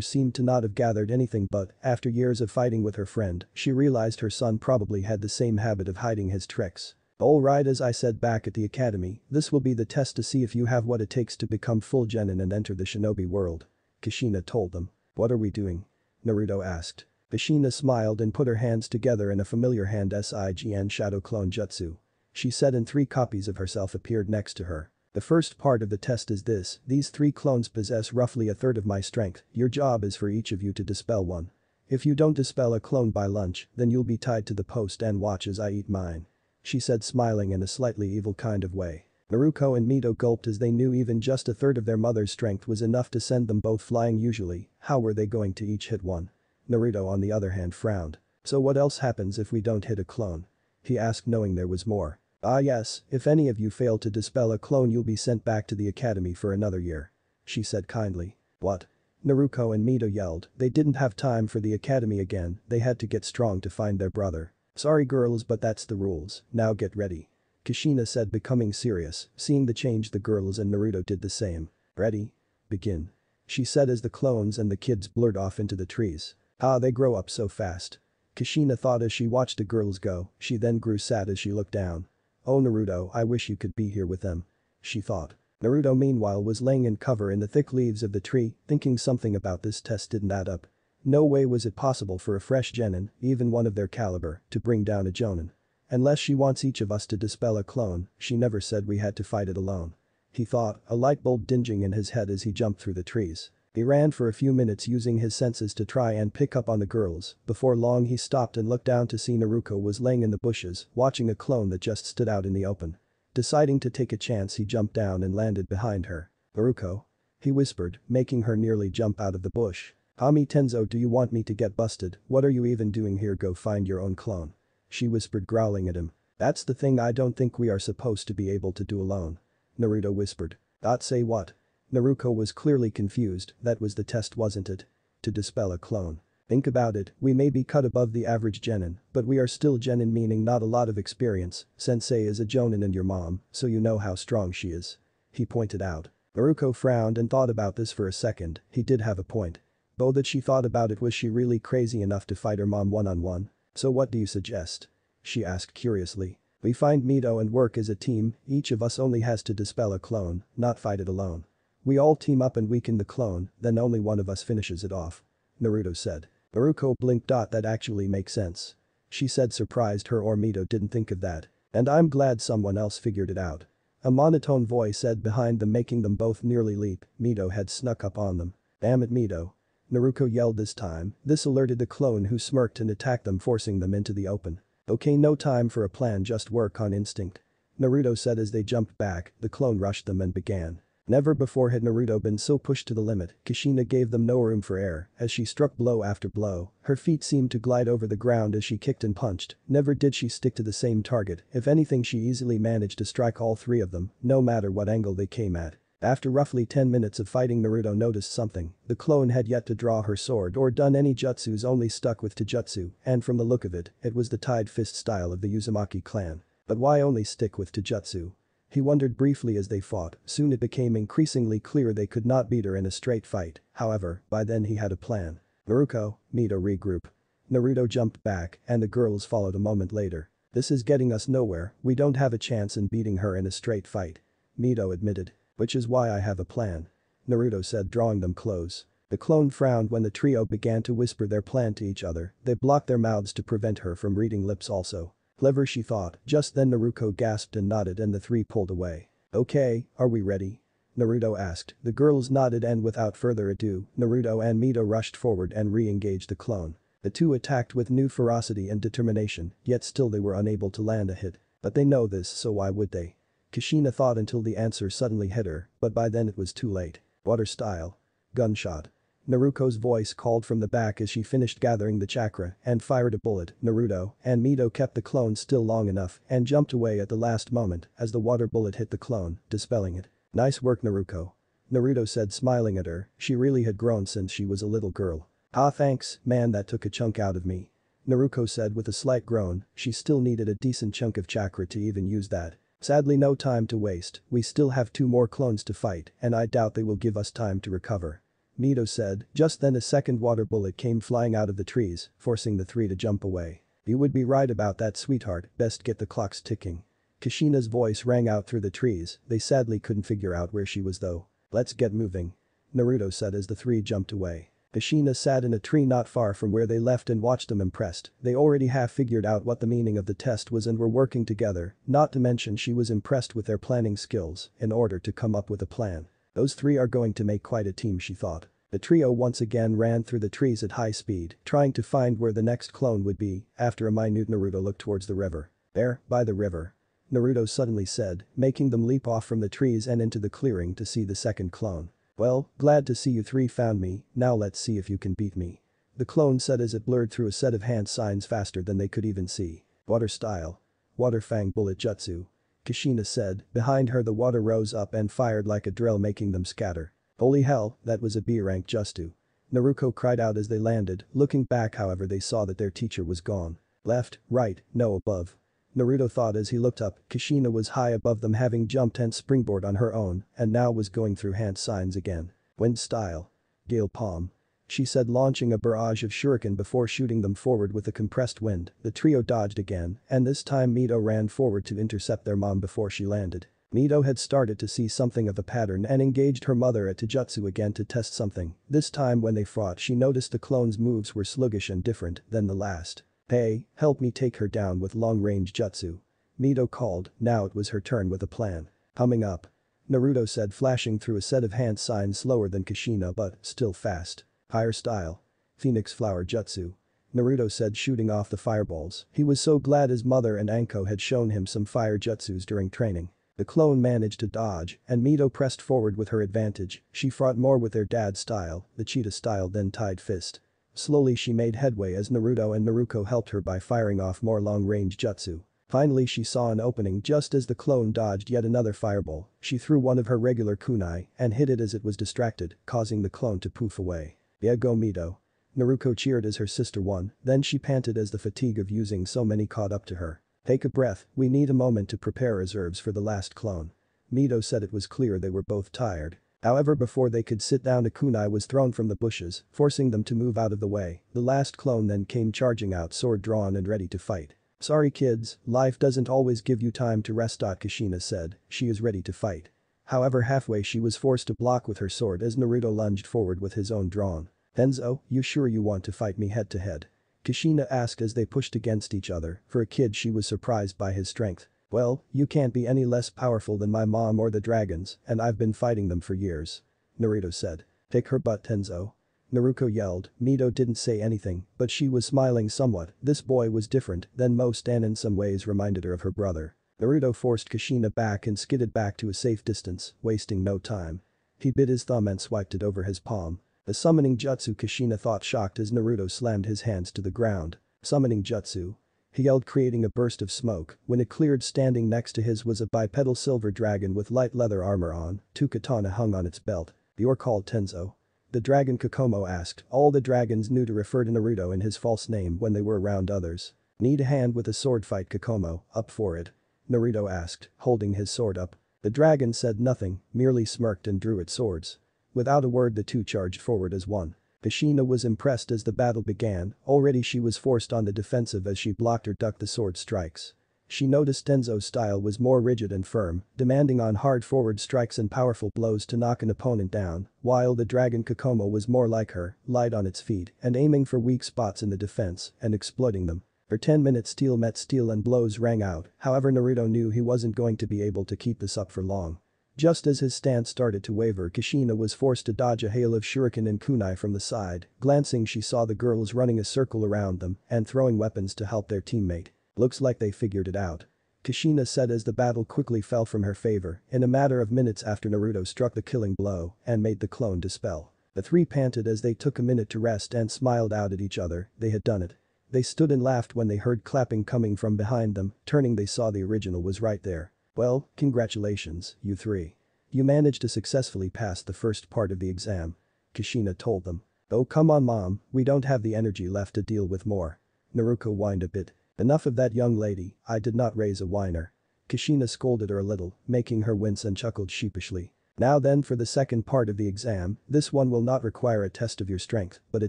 seemed to not have gathered anything, but, after years of fighting with her friend, she realized her son probably had the same habit of hiding his tricks. Alright, as I said back at the academy, this will be the test to see if you have what it takes to become full genin and enter the shinobi world. Kushina told them. What are we doing? Naruto asked. Kushina smiled and put her hands together in a familiar hand sign shadow clone jutsu. She said, and three copies of herself appeared next to her. The first part of the test is this: these three clones possess roughly a third of my strength. Your job is for each of you to dispel one. If you don't dispel a clone by lunch, then you'll be tied to the post and watch as I eat mine. She said, smiling in a slightly evil kind of way. Naruko and Mito gulped, as they knew even just a third of their mother's strength was enough to send them both flying. Usually, how were they going to each hit one? Naruto, on the other hand, frowned. So what else happens if we don't hit a clone? He asked, knowing there was more. Ah yes, if any of you fail to dispel a clone, you'll be sent back to the academy for another year. She said kindly. What? Naruko and Mito yelled. They didn't have time for the academy again, they had to get strong to find their brother. Sorry girls, but that's the rules, now get ready. Kushina said, becoming serious, seeing the change the girls and Naruto did the same. Ready? Begin. She said as the clones and the kids blurred off into the trees. Ah, they grow up so fast. Kushina thought as she watched the girls go. She then grew sad as she looked down. Oh Naruto, I wish you could be here with them, she thought. Naruto meanwhile was laying in cover in the thick leaves of the tree, thinking something about this test didn't add up. No way was it possible for a fresh genin, even one of their caliber, to bring down a jonin. Unless she wants each of us to dispel a clone, she never said we had to fight it alone. He thought, a light bulb dinging in his head as he jumped through the trees. He ran for a few minutes using his senses to try and pick up on the girls. Before long he stopped and looked down to see Naruko was laying in the bushes, watching a clone that just stood out in the open. Deciding to take a chance, he jumped down and landed behind her. Naruko? He whispered, making her nearly jump out of the bush. Ami Tenzo, do you want me to get busted? What are you even doing here? Go find your own clone. She whispered, growling at him. That's the thing I don't think we are supposed to be able to do alone. Naruto whispered. Not say what? Naruko was clearly confused. That was the test, wasn't it? To dispel a clone. Think about it, we may be cut above the average genin, but we are still genin, meaning not a lot of experience. Sensei is a jonin and your mom, so you know how strong she is. He pointed out. Naruko frowned and thought about this for a second. He did have a point. Though that she thought about it, was she really crazy enough to fight her mom one-on-one? So what do you suggest? She asked curiously. We find Mito and work as a team. Each of us only has to dispel a clone, not fight it alone. We all team up and weaken the clone, then only one of us finishes it off. Naruto said. Naruko blinked. That actually makes sense. She said, surprised her or Mito didn't think of that. And I'm glad someone else figured it out. A monotone voice said behind them, making them both nearly leap. Mito had snuck up on them. Damn it, Mito. Naruko yelled this time. This alerted the clone, who smirked and attacked them, forcing them into the open. Okay, no time for a plan, just work on instinct. Naruto said as they jumped back. The clone rushed them and began. Never before had Naruto been so pushed to the limit. Kushina gave them no room for air as she struck blow after blow. Her feet seemed to glide over the ground as she kicked and punched. Never did she stick to the same target. If anything, she easily managed to strike all three of them, no matter what angle they came at. After roughly ten minutes of fighting, Naruto noticed something. The clone had yet to draw her sword or done any jutsus, only stuck with taijutsu, and from the look of it, it was the tied fist style of the Uzumaki clan. But why only stick with taijutsu? He wondered briefly as they fought. Soon it became increasingly clear they could not beat her in a straight fight. However, by then he had a plan. Naruko, Mito, regroup. Naruto jumped back, and the girls followed a moment later. This is getting us nowhere, we don't have a chance in beating her in a straight fight. Mito admitted. Which is why I have a plan. Naruto said, drawing them close. The clone frowned when the trio began to whisper their plan to each other. They blocked their mouths to prevent her from reading lips also. Clever, she thought. Just then Naruko gasped and nodded and the three pulled away. Okay, are we ready? Naruto asked. The girls nodded and without further ado, Naruto and Mito rushed forward and re-engaged the clone. The two attacked with new ferocity and determination, yet still they were unable to land a hit. But they know this, so why would they? Kushina thought until the answer suddenly hit her, but by then it was too late. Water style. Gunshot. Naruko's voice called from the back as she finished gathering the chakra and fired a bullet. Naruto and Mito kept the clone still long enough and jumped away at the last moment as the water bullet hit the clone, dispelling it. Nice work, Naruko. Naruto said, smiling at her. She really had grown since she was a little girl. Ah, thanks, man, that took a chunk out of me. Naruko said with a slight groan. She still needed a decent chunk of chakra to even use that. Sadly, no time to waste, we still have two more clones to fight and I doubt they will give us time to recover. Mito said. Just then a second water bullet came flying out of the trees, forcing the three to jump away. You would be right about that, sweetheart, best get the clocks ticking. Kushina's voice rang out through the trees, they sadly couldn't figure out where she was though. Let's get moving. Naruto said as the three jumped away. Kushina sat in a tree not far from where they left and watched them, impressed. They already half figured out what the meaning of the test was and were working together, not to mention she was impressed with their planning skills in order to come up with a plan. Those three are going to make quite a team, she thought. The trio once again ran through the trees at high speed, trying to find where the next clone would be. After a minute, Naruto looked towards the river. There, by the river. Naruto suddenly said, making them leap off from the trees and into the clearing to see the second clone. Well, glad to see you three found me, now let's see if you can beat me. The clone said as it blurred through a set of hand signs faster than they could even see. Water style. Water fang bullet jutsu. Kushina said. Behind her the water rose up and fired like a drill, making them scatter. Holy hell, that was a B rank jutsu. Naruko cried out as they landed. Looking back, however, they saw that their teacher was gone. Left, right, no above. Naruto thought as he looked up. Kushina was high above them, having jumped and springboard on her own, and now was going through hand signs again. Wind style. Gale palm. She said, launching a barrage of shuriken before shooting them forward with a compressed wind. The trio dodged again, and this time Mito ran forward to intercept their mom before she landed. Mito had started to see something of a pattern and engaged her mother at Taijutsu again to test something. This time when they fought, she noticed the clone's moves were sluggish and different than the last. Hey, help me take her down with long-range jutsu. Mito called. Now it was her turn with a plan. Coming up. Naruto said, flashing through a set of hand signs slower than Kushina but still fast. Higher style. Phoenix flower jutsu. Naruto said, shooting off the fireballs. He was so glad his mother and Anko had shown him some fire jutsus during training. The clone managed to dodge, and Mito pressed forward with her advantage. She fought more with their dad style, the cheetah style, than tied fist. Slowly she made headway as Naruto and Naruko helped her by firing off more long-range jutsu. Finally she saw an opening just as the clone dodged yet another fireball. She threw one of her regular kunai and hit it as it was distracted, causing the clone to poof away. Yeah, go Mito. Naruko cheered as her sister won, then she panted as the fatigue of using so many caught up to her. Take a breath, we need a moment to prepare reserves for the last clone. Mito said. It was clear they were both tired. However, before they could sit down, a kunai was thrown from the bushes, forcing them to move out of the way. The last clone then came charging out, sword drawn and ready to fight. Sorry kids, life doesn't always give you time to rest. Kushina said. She is ready to fight. However, halfway she was forced to block with her sword as Naruto lunged forward with his own drawn. Tenzo, you sure you want to fight me head to head? Kushina asked as they pushed against each other. For a kid, she was surprised by his strength. Well, you can't be any less powerful than my mom or the dragons, and I've been fighting them for years. Naruto said. Take her butt, Tenzo. Naruko yelled. Mito didn't say anything, but she was smiling somewhat. This boy was different than most and in some ways reminded her of her brother. Naruto forced Kushina back and skidded back to a safe distance, wasting no time. He bit his thumb and swiped it over his palm. The summoning jutsu, Kushina thought, shocked as Naruto slammed his hands to the ground. Summoning jutsu. He yelled, creating a burst of smoke. When it cleared, standing next to his was a bipedal silver dragon with light leather armor on. Two katana hung on its belt. You're called Tenzo? The dragon, Kokomo asked. All the dragons knew to refer to Naruto in his false name when they were around others. Need a hand with a sword fight, Kokomo, up for it? Naruto asked, holding his sword up. The dragon said nothing, merely smirked and drew its swords. Without a word, the two charged forward as one. Kushina was impressed as the battle began. Already she was forced on the defensive as she blocked or ducked the sword strikes. She noticed Tenzo's style was more rigid and firm, demanding on hard forward strikes and powerful blows to knock an opponent down, while the dragon, Kokomo, was more like her, light on its feet and aiming for weak spots in the defense and exploiting them. For ten minutes steel met steel and blows rang out, however Naruto knew he wasn't going to be able to keep this up for long. Just as his stance started to waver, Kushina was forced to dodge a hail of shuriken and kunai from the side. Glancing, she saw the girls running a circle around them and throwing weapons to help their teammate. Looks like they figured it out, Kushina said as the battle quickly fell from her favor in a matter of minutes after Naruto struck the killing blow and made the clone dispel. The three panted as they took a minute to rest and smiled out at each other. They had done it. They stood and laughed when they heard clapping coming from behind them. Turning, they saw the original was right there. Well, congratulations, you three. You managed to successfully pass the first part of the exam, Kushina told them. Oh come on mom, we don't have the energy left to deal with more, Naruto whined a bit. Enough of that young lady, I did not raise a whiner. Kushina scolded her a little, making her wince and chuckled sheepishly. Now then for the second part of the exam, this one will not require a test of your strength, but a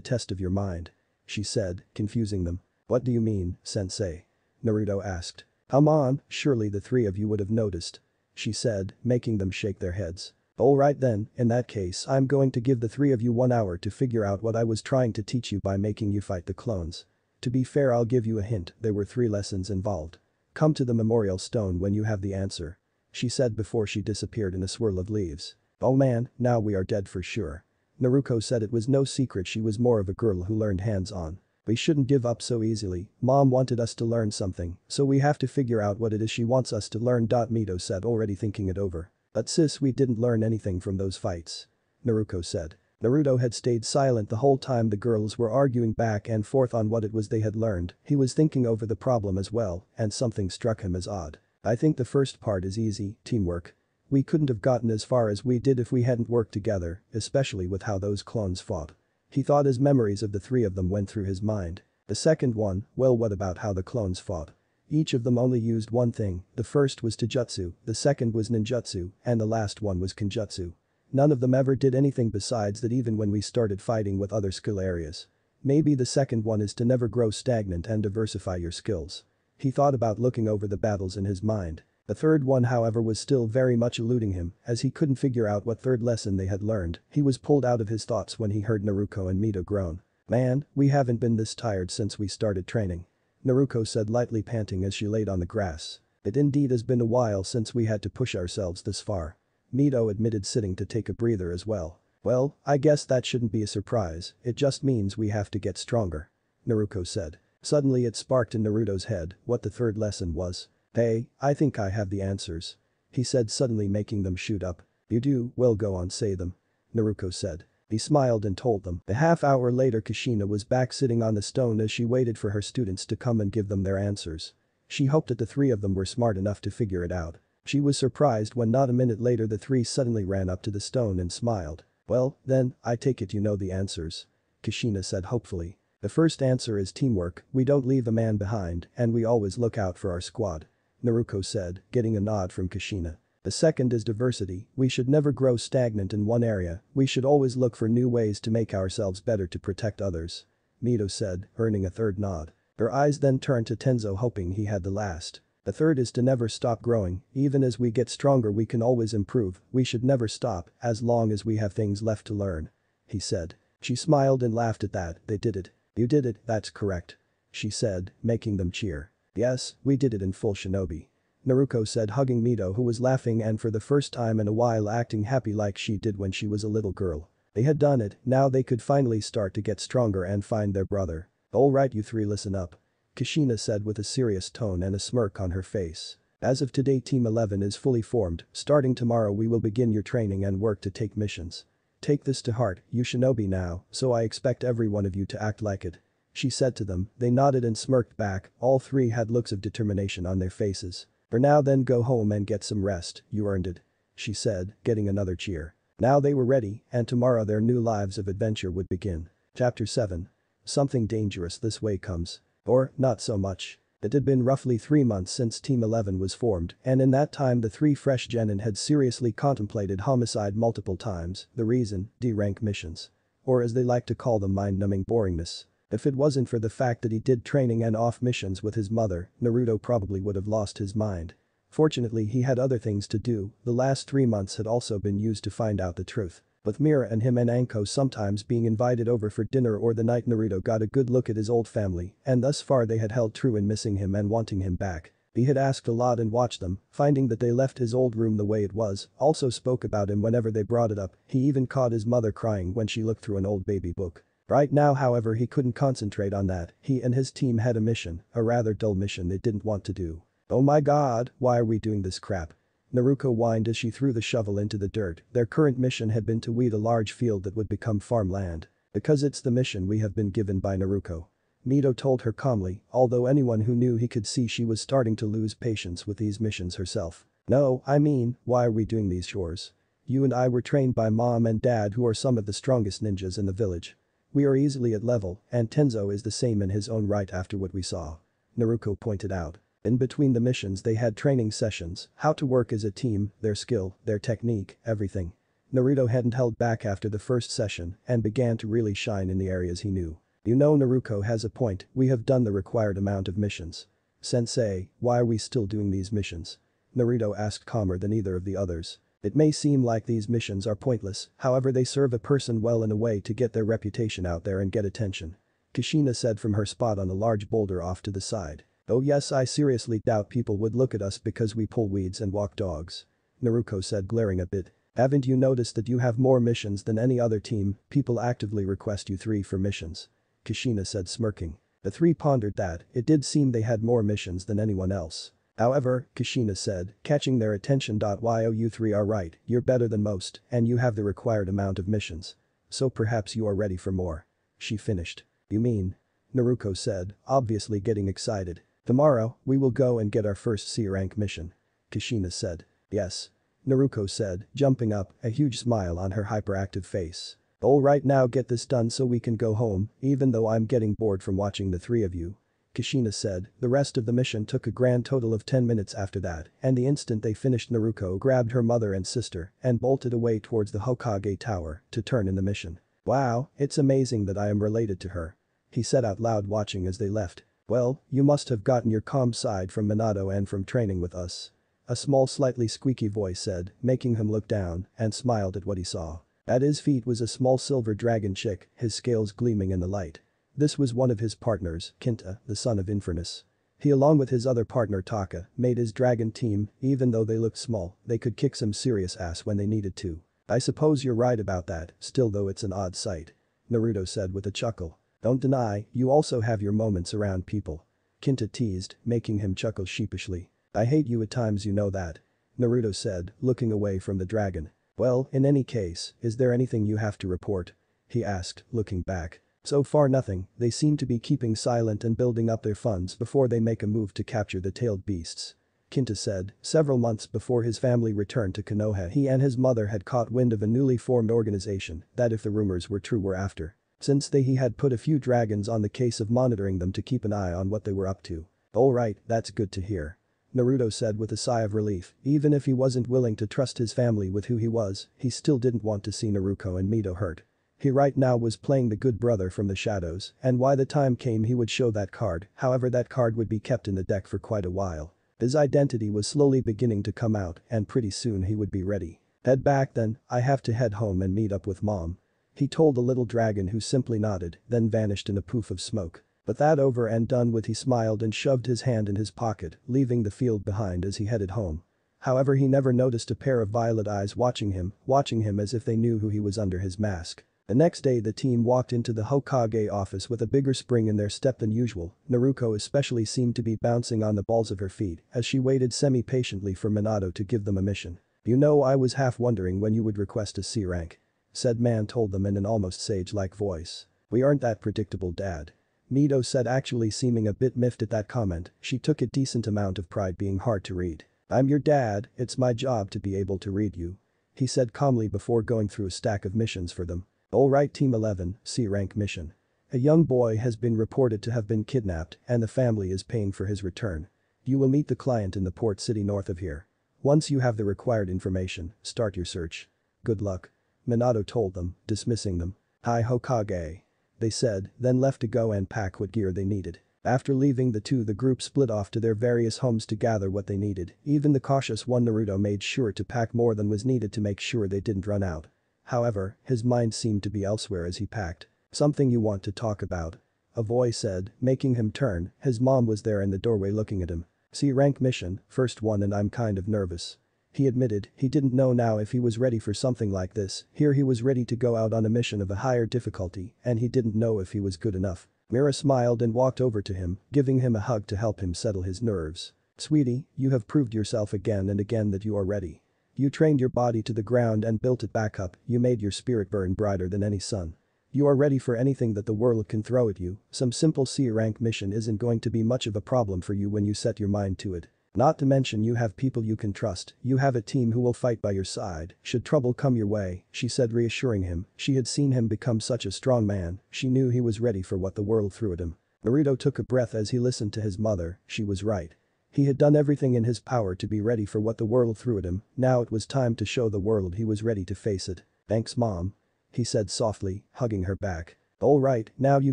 test of your mind, she said, confusing them. What do you mean, sensei? Naruto asked. Come on, surely the three of you would have noticed, she said, making them shake their heads. Alright then, in that case I'm going to give the three of you one hour to figure out what I was trying to teach you by making you fight the clones. To be fair, I'll give you a hint, there were three lessons involved. Come to the memorial stone when you have the answer, she said before she disappeared in a swirl of leaves. Oh man, now we are dead for sure. Naruto said it was no secret she was more of a girl who learned hands-on. We shouldn't give up so easily, mom wanted us to learn something, so we have to figure out what it is she wants us to learn. Mito said, already thinking it over. But sis, we didn't learn anything from those fights, Naruto said. Naruto had stayed silent the whole time the girls were arguing back and forth on what it was they had learned. He was thinking over the problem as well, and something struck him as odd. I think the first part is easy, teamwork. We couldn't have gotten as far as we did if we hadn't worked together, especially with how those clones fought. He thought as memories of the three of them went through his mind. The second one, well, what about how the clones fought? Each of them only used one thing, the first was taijutsu, the second was ninjutsu, and the last one was kenjutsu. None of them ever did anything besides that even when we started fighting with other skill areas. Maybe the second one is to never grow stagnant and diversify your skills. He thought about looking over the battles in his mind. The third one, however, was still very much eluding him as he couldn't figure out what third lesson they had learned. He was pulled out of his thoughts when he heard Naruto and Mito groan. Man, we haven't been this tired since we started training, Naruto said, lightly panting as she laid on the grass. It indeed has been a while since we had to push ourselves this far, Mito admitted, sitting to take a breather as well. Well, I guess that shouldn't be a surprise, it just means we have to get stronger, Naruto said. Suddenly it sparked in Naruto's head what the third lesson was. Hey, I think I have the answers, he said, suddenly making them shoot up. You do? Well, go on, say them, Naruto said. He smiled and told them. A half hour later, Kushina was back sitting on the stone as she waited for her students to come and give them their answers. She hoped that the three of them were smart enough to figure it out. She was surprised when not a minute later the three suddenly ran up to the stone and smiled. Well, then, I take it you know the answers, Kushina said hopefully. The first answer is teamwork, we don't leave a man behind and we always look out for our squad, Naruto said, getting a nod from Kushina. The second is diversity, we should never grow stagnant in one area, we should always look for new ways to make ourselves better to protect others, Mito said, earning a third nod. Her eyes then turned to Tenzo, hoping he had the last. The third is to never stop growing, even as we get stronger we can always improve, we should never stop as long as we have things left to learn, he said. She smiled and laughed at that. They did it. You did it, that's correct, she said, making them cheer. Yes, we did it in full, shinobi, Naruto said, hugging Mito, who was laughing and for the first time in a while acting happy like she did when she was a little girl. They had done it, now they could finally start to get stronger and find their brother. Alright you three, listen up, Kushina said with a serious tone and a smirk on her face. As of today Team eleven is fully formed, starting tomorrow we will begin your training and work to take missions. Take this to heart, you shinobi, now, so I expect every one of you to act like it, she said to them. They nodded and smirked back. All three had looks of determination on their faces. For now then, go home and get some rest, you earned it, she said, getting another cheer. Now they were ready, and tomorrow their new lives of adventure would begin. Chapter seven. Something dangerous this way comes. Or, not so much. It had been roughly three months since Team eleven was formed, and in that time the three fresh genin had seriously contemplated homicide multiple times. The reason, D rank missions. Or as they like to call them, mind-numbing boringness. If it wasn't for the fact that he did training and off missions with his mother, Naruto probably would have lost his mind. Fortunately he had other things to do. The last three months had also been used to find out the truth. with Mira and him and Anko sometimes being invited over for dinner or the night Naruto got a good look at his old family, and thus far they had held true in missing him and wanting him back. He had asked a lot and watched them, finding that they left his old room the way it was, also spoke about him whenever they brought it up, he even caught his mother crying when she looked through an old baby book. Right now however he couldn't concentrate on that, he and his team had a mission, a rather dull mission they didn't want to do. Oh my god, why are we doing this crap? Naruko whined as she threw the shovel into the dirt, their current mission had been to weed a large field that would become farmland. Because it's the mission we have been given by Naruko. Mito told her calmly, although anyone who knew he could see she was starting to lose patience with these missions herself. No, I mean, why are we doing these chores? You and I were trained by mom and dad who are some of the strongest ninjas in the village. We are easily at level, and Tenzo is the same in his own right after what we saw. Naruko pointed out. In between the missions they had training sessions, how to work as a team, their skill, their technique, everything. Naruto hadn't held back after the first session and began to really shine in the areas he knew. You know Naruko has a point, we have done the required amount of missions. Sensei, why are we still doing these missions? Naruto asked calmer than either of the others. It may seem like these missions are pointless, however they serve a person well in a way to get their reputation out there and get attention. Kushina said from her spot on a large boulder off to the side. Oh yes, I seriously doubt people would look at us because we pull weeds and walk dogs. Naruko said glaring a bit. Haven't you noticed that you have more missions than any other team, people actively request you three for missions. Kushina said smirking. The three pondered that, it did seem they had more missions than anyone else. However, Kushina said, catching their attention. Yo, you three are right, you're better than most, and you have the required amount of missions. So perhaps you are ready for more. She finished. You mean? Naruko said, obviously getting excited. Tomorrow, we will go and get our first C rank mission. Kushina said. Yes. Naruko said, jumping up, a huge smile on her hyperactive face. All right, now get this done so we can go home, even though I'm getting bored from watching the three of you. Kushina said. The rest of the mission took a grand total of ten minutes after that, and the instant they finished Naruko grabbed her mother and sister and bolted away towards the Hokage tower to turn in the mission. Wow, it's amazing that I am related to her. He said out loud watching as they left. Well, you must have gotten your calm side from Minato and from training with us. A small slightly squeaky voice said, making him look down and smiled at what he saw. At his feet was a small silver dragon chick, his scales gleaming in the light. This was one of his partners, Kinta, the son of Infernus. He along with his other partner Taka made his dragon team, even though they looked small, they could kick some serious ass when they needed to. I suppose you're right about that, still though it's an odd sight. Naruto said with a chuckle. Don't deny, you also have your moments around people. Kinta teased, making him chuckle sheepishly. I hate you at times, you know that. Naruto said, looking away from the dragon. Well, in any case, is there anything you have to report? He asked, looking back. So far nothing, they seem to be keeping silent and building up their funds before they make a move to capture the tailed beasts. Kinta said, several months before his family returned to Konoha he and his mother had caught wind of a newly formed organization that if the rumors were true were after. Since they he had put a few dragons on the case of monitoring them to keep an eye on what they were up to. Alright, that's good to hear. Naruto said with a sigh of relief, even if he wasn't willing to trust his family with who he was, he still didn't want to see Naruko and Mito hurt. He right now was playing the good brother from the shadows, and by the time came he would show that card, however that card would be kept in the deck for quite a while. His identity was slowly beginning to come out and pretty soon he would be ready. Head back then, I have to head home and meet up with mom. He told the little dragon who simply nodded, then vanished in a poof of smoke. But that over and done with he smiled and shoved his hand in his pocket, leaving the field behind as he headed home. However he never noticed a pair of violet eyes watching him, watching him as if they knew who he was under his mask. The next day the team walked into the Hokage office with a bigger spring in their step than usual, Naruko especially seemed to be bouncing on the balls of her feet as she waited semi-patiently for Minato to give them a mission. You know, I was half wondering when you would request a C rank. Said man told them in an almost sage-like voice. We aren't that predictable, dad. Mito said, actually seeming a bit miffed at that comment, she took a decent amount of pride being hard to read. I'm your dad, it's my job to be able to read you. He said calmly before going through a stack of missions for them. Alright, Team eleven, C rank mission. A young boy has been reported to have been kidnapped and the family is paying for his return. You will meet the client in the port city north of here. Once you have the required information, start your search. Good luck. Minato told them, dismissing them. Hi Hokage. They said, then left to go and pack what gear they needed. After leaving the two, the group split off to their various homes to gather what they needed, even the cautious one Naruto made sure to pack more than was needed to make sure they didn't run out. However, his mind seemed to be elsewhere as he packed. "Something you want to talk about?" a voice said, making him turn. His mom was there in the doorway looking at him. "C rank mission, first one, and I'm kind of nervous," he admitted. He didn't know now if he was ready for something like this. Here he was ready to go out on a mission of a higher difficulty, and he didn't know if he was good enough. Mira smiled and walked over to him, giving him a hug to help him settle his nerves. "Sweetie, you have proved yourself again and again that you are ready. You trained your body to the ground and built it back up. You made your spirit burn brighter than any sun. You are ready for anything that the world can throw at you. Some simple C rank mission isn't going to be much of a problem for you when you set your mind to it. Not to mention you have people you can trust, you have a team who will fight by your side, should trouble come your way," she said, reassuring him. She had seen him become such a strong man, she knew he was ready for what the world threw at him. Naruto took a breath as he listened to his mother. She was right. He had done everything in his power to be ready for what the world threw at him. Now it was time to show the world he was ready to face it. "Thanks, Mom," he said softly, hugging her back. "All right, now you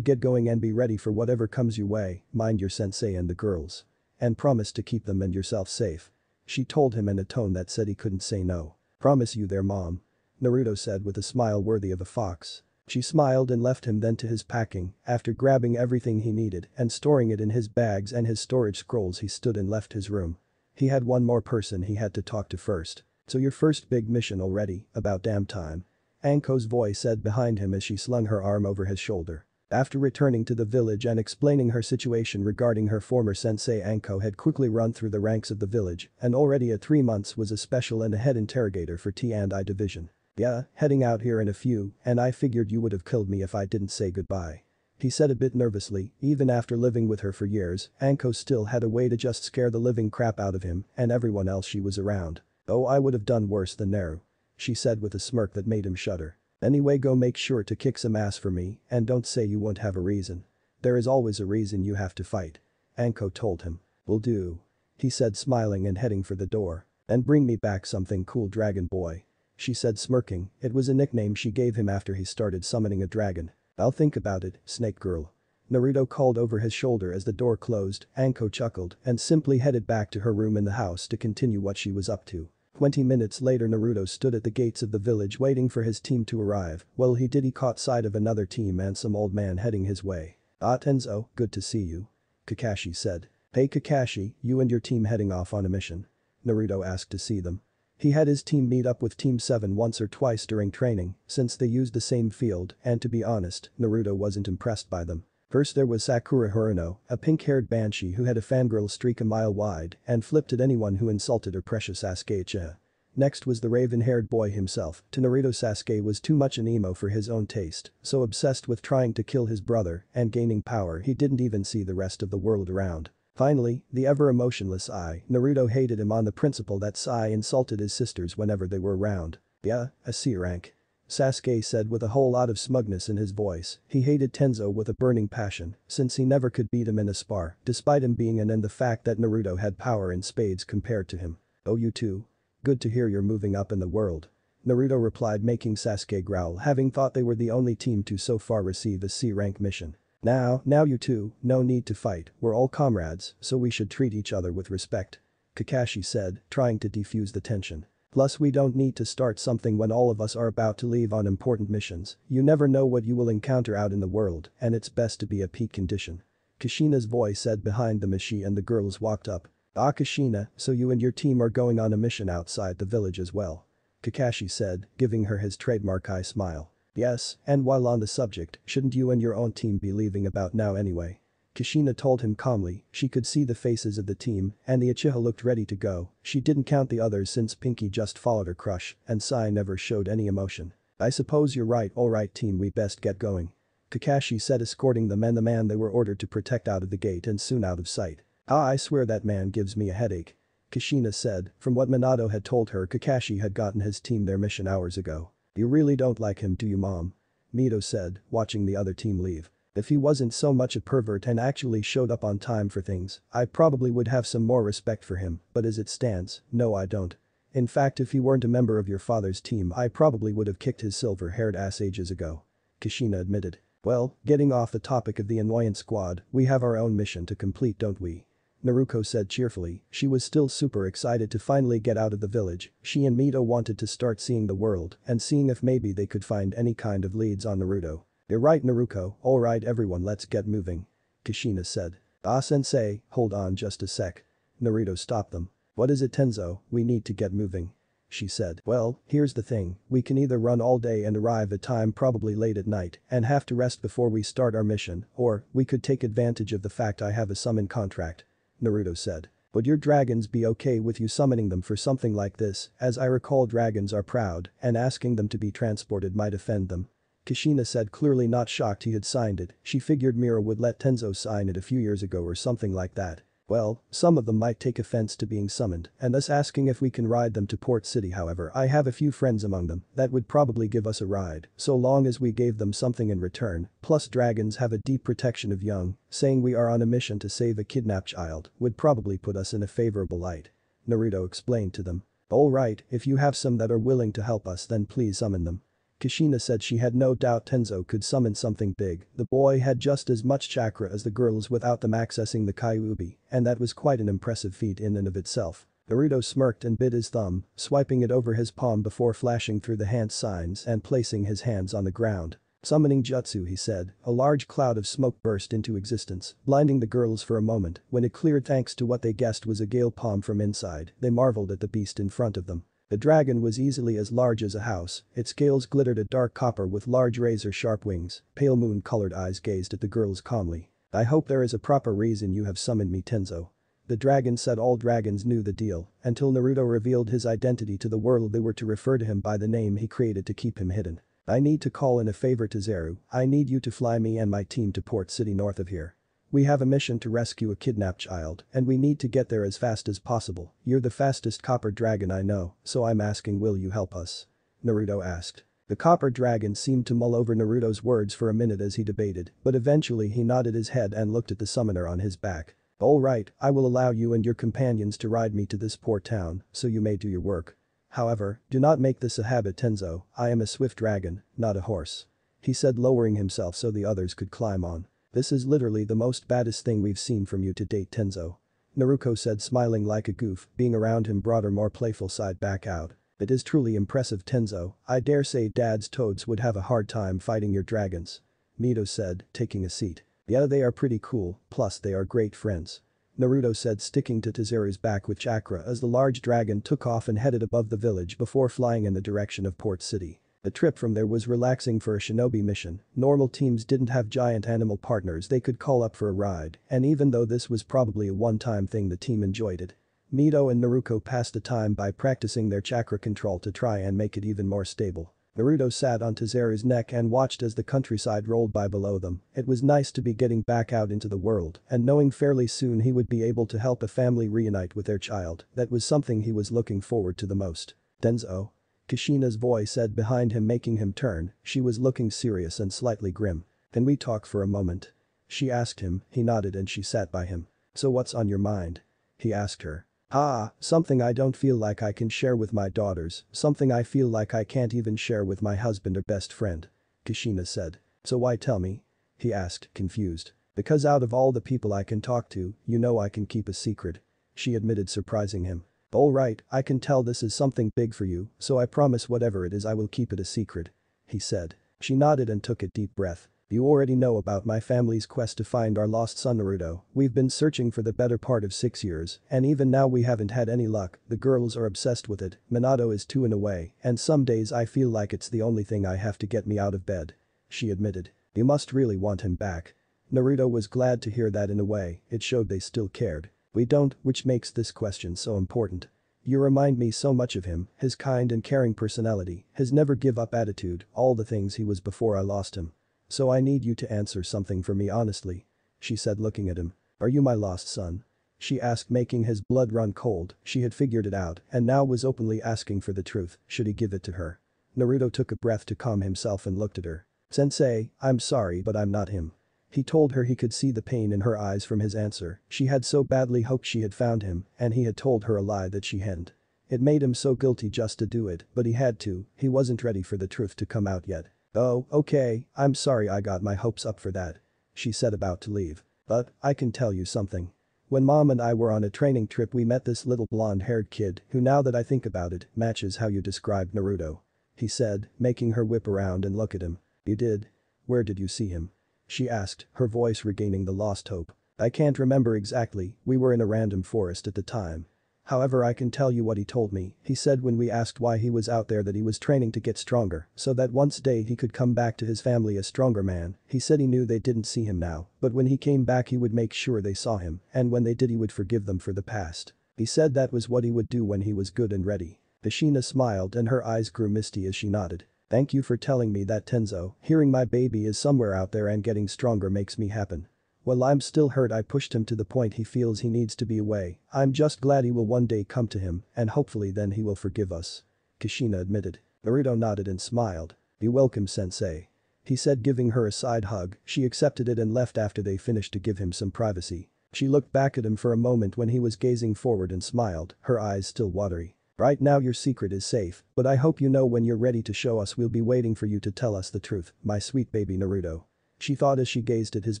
get going and be ready for whatever comes your way. Mind your sensei and the girls. And promise to keep them and yourself safe," she told him in a tone that said he couldn't say no. "Promise you there, Mom," Naruto said with a smile worthy of a fox. She smiled and left him then to his packing. After grabbing everything he needed and storing it in his bags and his storage scrolls, he stood and left his room. He had one more person he had to talk to first. "So your first big mission already, about damn time," Anko's voice said behind him as she slung her arm over his shoulder. After returning to the village and explaining her situation regarding her former sensei, Anko had quickly run through the ranks of the village and already at three months was a special and a head interrogator for T and I division. "Yeah, heading out here in a few, and I figured you would have killed me if I didn't say goodbye," he said a bit nervously. Even after living with her for years, Anko still had a way to just scare the living crap out of him and everyone else she was around. "Oh, I would have done worse than Naru," she said with a smirk that made him shudder. "Anyway, go make sure to kick some ass for me, and don't say you won't have a reason. There is always a reason you have to fight," Anko told him. "Will do," he said, smiling and heading for the door. "And bring me back something cool, Dragon Boy," she said, smirking. It was a nickname she gave him after he started summoning a dragon. "I'll think about it, Snake Girl," Naruto called over his shoulder as the door closed. Anko chuckled and simply headed back to her room in the house to continue what she was up to. twenty minutes later, Naruto stood at the gates of the village waiting for his team to arrive. While he did, he caught sight of another team and some old man heading his way. "Ah, Tenzo, good to see you," Kakashi said. "Hey Kakashi, you and your team heading off on a mission?" Naruto asked to see them. He had his team meet up with Team seven once or twice during training, since they used the same field, and to be honest, Naruto wasn't impressed by them. First there was Sakura Haruno, a pink-haired banshee who had a fangirl streak a mile wide and flipped at anyone who insulted her precious Sasuke Uchiha. Next was the raven-haired boy himself. To Naruto, Sasuke was too much an emo for his own taste, so obsessed with trying to kill his brother and gaining power he didn't even see the rest of the world around. Finally, the ever-emotionless Sai. Naruto hated him on the principle that Sai insulted his sisters whenever they were around. "Yeah, a C rank. Sasuke said with a whole lot of smugness in his voice. He hated Tenzo with a burning passion, since he never could beat him in a spar, despite him being an and the fact that Naruto had power in spades compared to him. "Oh, you too? Good to hear you're moving up in the world," Naruto replied, making Sasuke growl, having thought they were the only team to so far receive a C rank mission. Now, now you two, no need to fight, we're all comrades, so we should treat each other with respect," Kakashi said, trying to defuse the tension. "Plus we don't need to start something when all of us are about to leave on important missions. You never know what you will encounter out in the world, and it's best to be at peak condition," Kushina's voice said behind them as she and the girls walked up. "Ah, Kushina, so you and your team are going on a mission outside the village as well," Kakashi said, giving her his trademark eye smile. "Yes, and while on the subject, shouldn't you and your own team be leaving about now anyway?" Kushina told him calmly. She could see the faces of the team, and the Uchiha looked ready to go. She didn't count the others since Pinky just followed her crush, and Sai never showed any emotion. "I suppose you're right. Alright team, we best get going," Kakashi said, escorting them and the man they were ordered to protect out of the gate and soon out of sight. "Ah, I swear that man gives me a headache," Kushina said. From what Minato had told her, Kakashi had gotten his team their mission hours ago. "You really don't like him, do you, Mom?" Mito said, watching the other team leave. "If he wasn't so much a pervert and actually showed up on time for things, I probably would have some more respect for him, but as it stands, no, I don't. In fact, if he weren't a member of your father's team, I probably would have kicked his silver-haired ass ages ago," Kushina admitted. "Well, getting off the topic of the annoyance squad, we have our own mission to complete, don't we?" Naruko said cheerfully. She was still super excited to finally get out of the village. She and Mito wanted to start seeing the world and seeing if maybe they could find any kind of leads on Naruto. You're right, Naruko, alright everyone, let's get moving. Kushina said. Ah sensei, hold on just a sec. Naruto stopped them. What is it, Tenzo? We need to get moving. She said. Well, here's the thing, we can either run all day and arrive at time probably late at night and have to rest before we start our mission, or we could take advantage of the fact I have a summon contract. Naruto said. Would your dragons be okay with you summoning them for something like this? As I recall, dragons are proud and asking them to be transported might offend them. Kushina said, clearly not shocked he had signed it. She figured Mira would let Tenzo sign it a few years ago or something like that. Well, some of them might take offense to being summoned and us asking if we can ride them to Port City. However, I have a few friends among them that would probably give us a ride so long as we gave them something in return. Plus dragons have a deep protection of young, saying we are on a mission to save a kidnapped child would probably put us in a favorable light. Naruto explained to them. Alright, if you have some that are willing to help us then please summon them. Kushina said she had no doubt Tenzo could summon something big. The boy had just as much chakra as the girls without them accessing the Kyuubi, and that was quite an impressive feat in and of itself. Naruto smirked and bit his thumb, swiping it over his palm before flashing through the hand signs and placing his hands on the ground. Summoning jutsu, he said. A large cloud of smoke burst into existence, blinding the girls for a moment. When it cleared thanks to what they guessed was a gale palm from inside, they marveled at the beast in front of them. The dragon was easily as large as a house, its scales glittered a dark copper with large razor-sharp wings, pale moon-colored eyes gazed at the girls calmly. I hope there is a proper reason you have summoned me, Tenzo. The dragon said. All dragons knew the deal, until Naruto revealed his identity to the world. They were to refer to him by the name he created to keep him hidden. I need to call in a favor to Zeru. I need you to fly me and my team to Port City north of here. We have a mission to rescue a kidnapped child and we need to get there as fast as possible. You're the fastest copper dragon I know, so I'm asking, will you help us? Naruto asked. The copper dragon seemed to mull over Naruto's words for a minute as he debated, but eventually he nodded his head and looked at the summoner on his back. Alright, I will allow you and your companions to ride me to this poor town, so you may do your work. However, do not make this a habit, Tenzo. I am a swift dragon, not a horse. He said, lowering himself so the others could climb on. This is literally the most baddest thing we've seen from you to date, Tenzo. Naruto said, smiling like a goof. Being around him brought her more playful side back out. It is truly impressive, Tenzo. I dare say dad's toads would have a hard time fighting your dragons. Mito said, taking a seat. Yeah, they are pretty cool, plus they are great friends. Naruto said, sticking to Tazaru's back with chakra as the large dragon took off and headed above the village before flying in the direction of Port City. The trip from there was relaxing for a shinobi mission. Normal teams didn't have giant animal partners they could call up for a ride, and even though this was probably a one-time thing, the team enjoyed it. Mito and Naruto passed the time by practicing their chakra control to try and make it even more stable. Naruto sat on Tazaru's neck and watched as the countryside rolled by below them. It was nice to be getting back out into the world and knowing fairly soon he would be able to help a family reunite with their child. That was something he was looking forward to the most. Denzo. Kushina's voice said behind him, making him turn. She was looking serious and slightly grim. Can we talk for a moment? She asked him. He nodded and she sat by him. So what's on your mind? He asked her. Ah, something I don't feel like I can share with my daughters, something I feel like I can't even share with my husband or best friend. Kushina said. So why tell me? He asked, confused. Because out of all the people I can talk to, you know I can keep a secret. She admitted, surprising him. Alright, I can tell this is something big for you, so I promise whatever it is I will keep it a secret. He said. She nodded and took a deep breath. You already know about my family's quest to find our lost son Naruto. We've been searching for the better part of six years, and even now we haven't had any luck. The girls are obsessed with it, Minato is too in a way, and some days I feel like it's the only thing I have to get me out of bed. She admitted. You must really want him back. Naruto was glad to hear that. In a way, it showed they still cared. We don't, which makes this question so important. You remind me so much of him, his kind and caring personality, his never give up attitude, all the things he was before I lost him. So I need you to answer something for me honestly. She said, looking at him. Are you my lost son? She asked, making his blood run cold. She had figured it out and now was openly asking for the truth. Should he give it to her? Naruto took a breath to calm himself and looked at her. Sensei, I'm sorry but I'm not him. He told her. He could see the pain in her eyes from his answer. She had so badly hoped she had found him, and he had told her a lie that she hadn't. It made him so guilty just to do it, but he had to. He wasn't ready for the truth to come out yet. Oh, okay, I'm sorry, I got my hopes up for that. She said, about to leave. But I can tell you something. When mom and I were on a training trip we met this little blonde-haired kid who, now that I think about it, matches how you described Naruto," he said, making her whip around and look at him. "You did? Where did you see him?" she asked, her voice regaining the lost hope. "I can't remember exactly, we were in a random forest at the time. However, I can tell you what he told me," he said when we asked why he was out there, that he was training to get stronger so that once day he could come back to his family a stronger man. He said he knew they didn't see him now, but when he came back he would make sure they saw him, and when they did he would forgive them for the past. He said that was what he would do when he was good and ready. Kushina smiled and her eyes grew misty as she nodded. "Thank you for telling me that, Tenzo. Hearing my baby is somewhere out there and getting stronger makes me happy. While I'm still hurt I pushed him to the point he feels he needs to be away. I'm just glad he will one day come to him, and hopefully then he will forgive us," Kushina admitted. Naruto nodded and smiled. "You're welcome, sensei," he said, giving her a side hug. She accepted it and left after they finished to give him some privacy. She looked back at him for a moment when he was gazing forward and smiled, her eyes still watery. "Right now your secret is safe, but I hope you know when you're ready to show us we'll be waiting for you to tell us the truth, my sweet baby Naruto," she thought as she gazed at his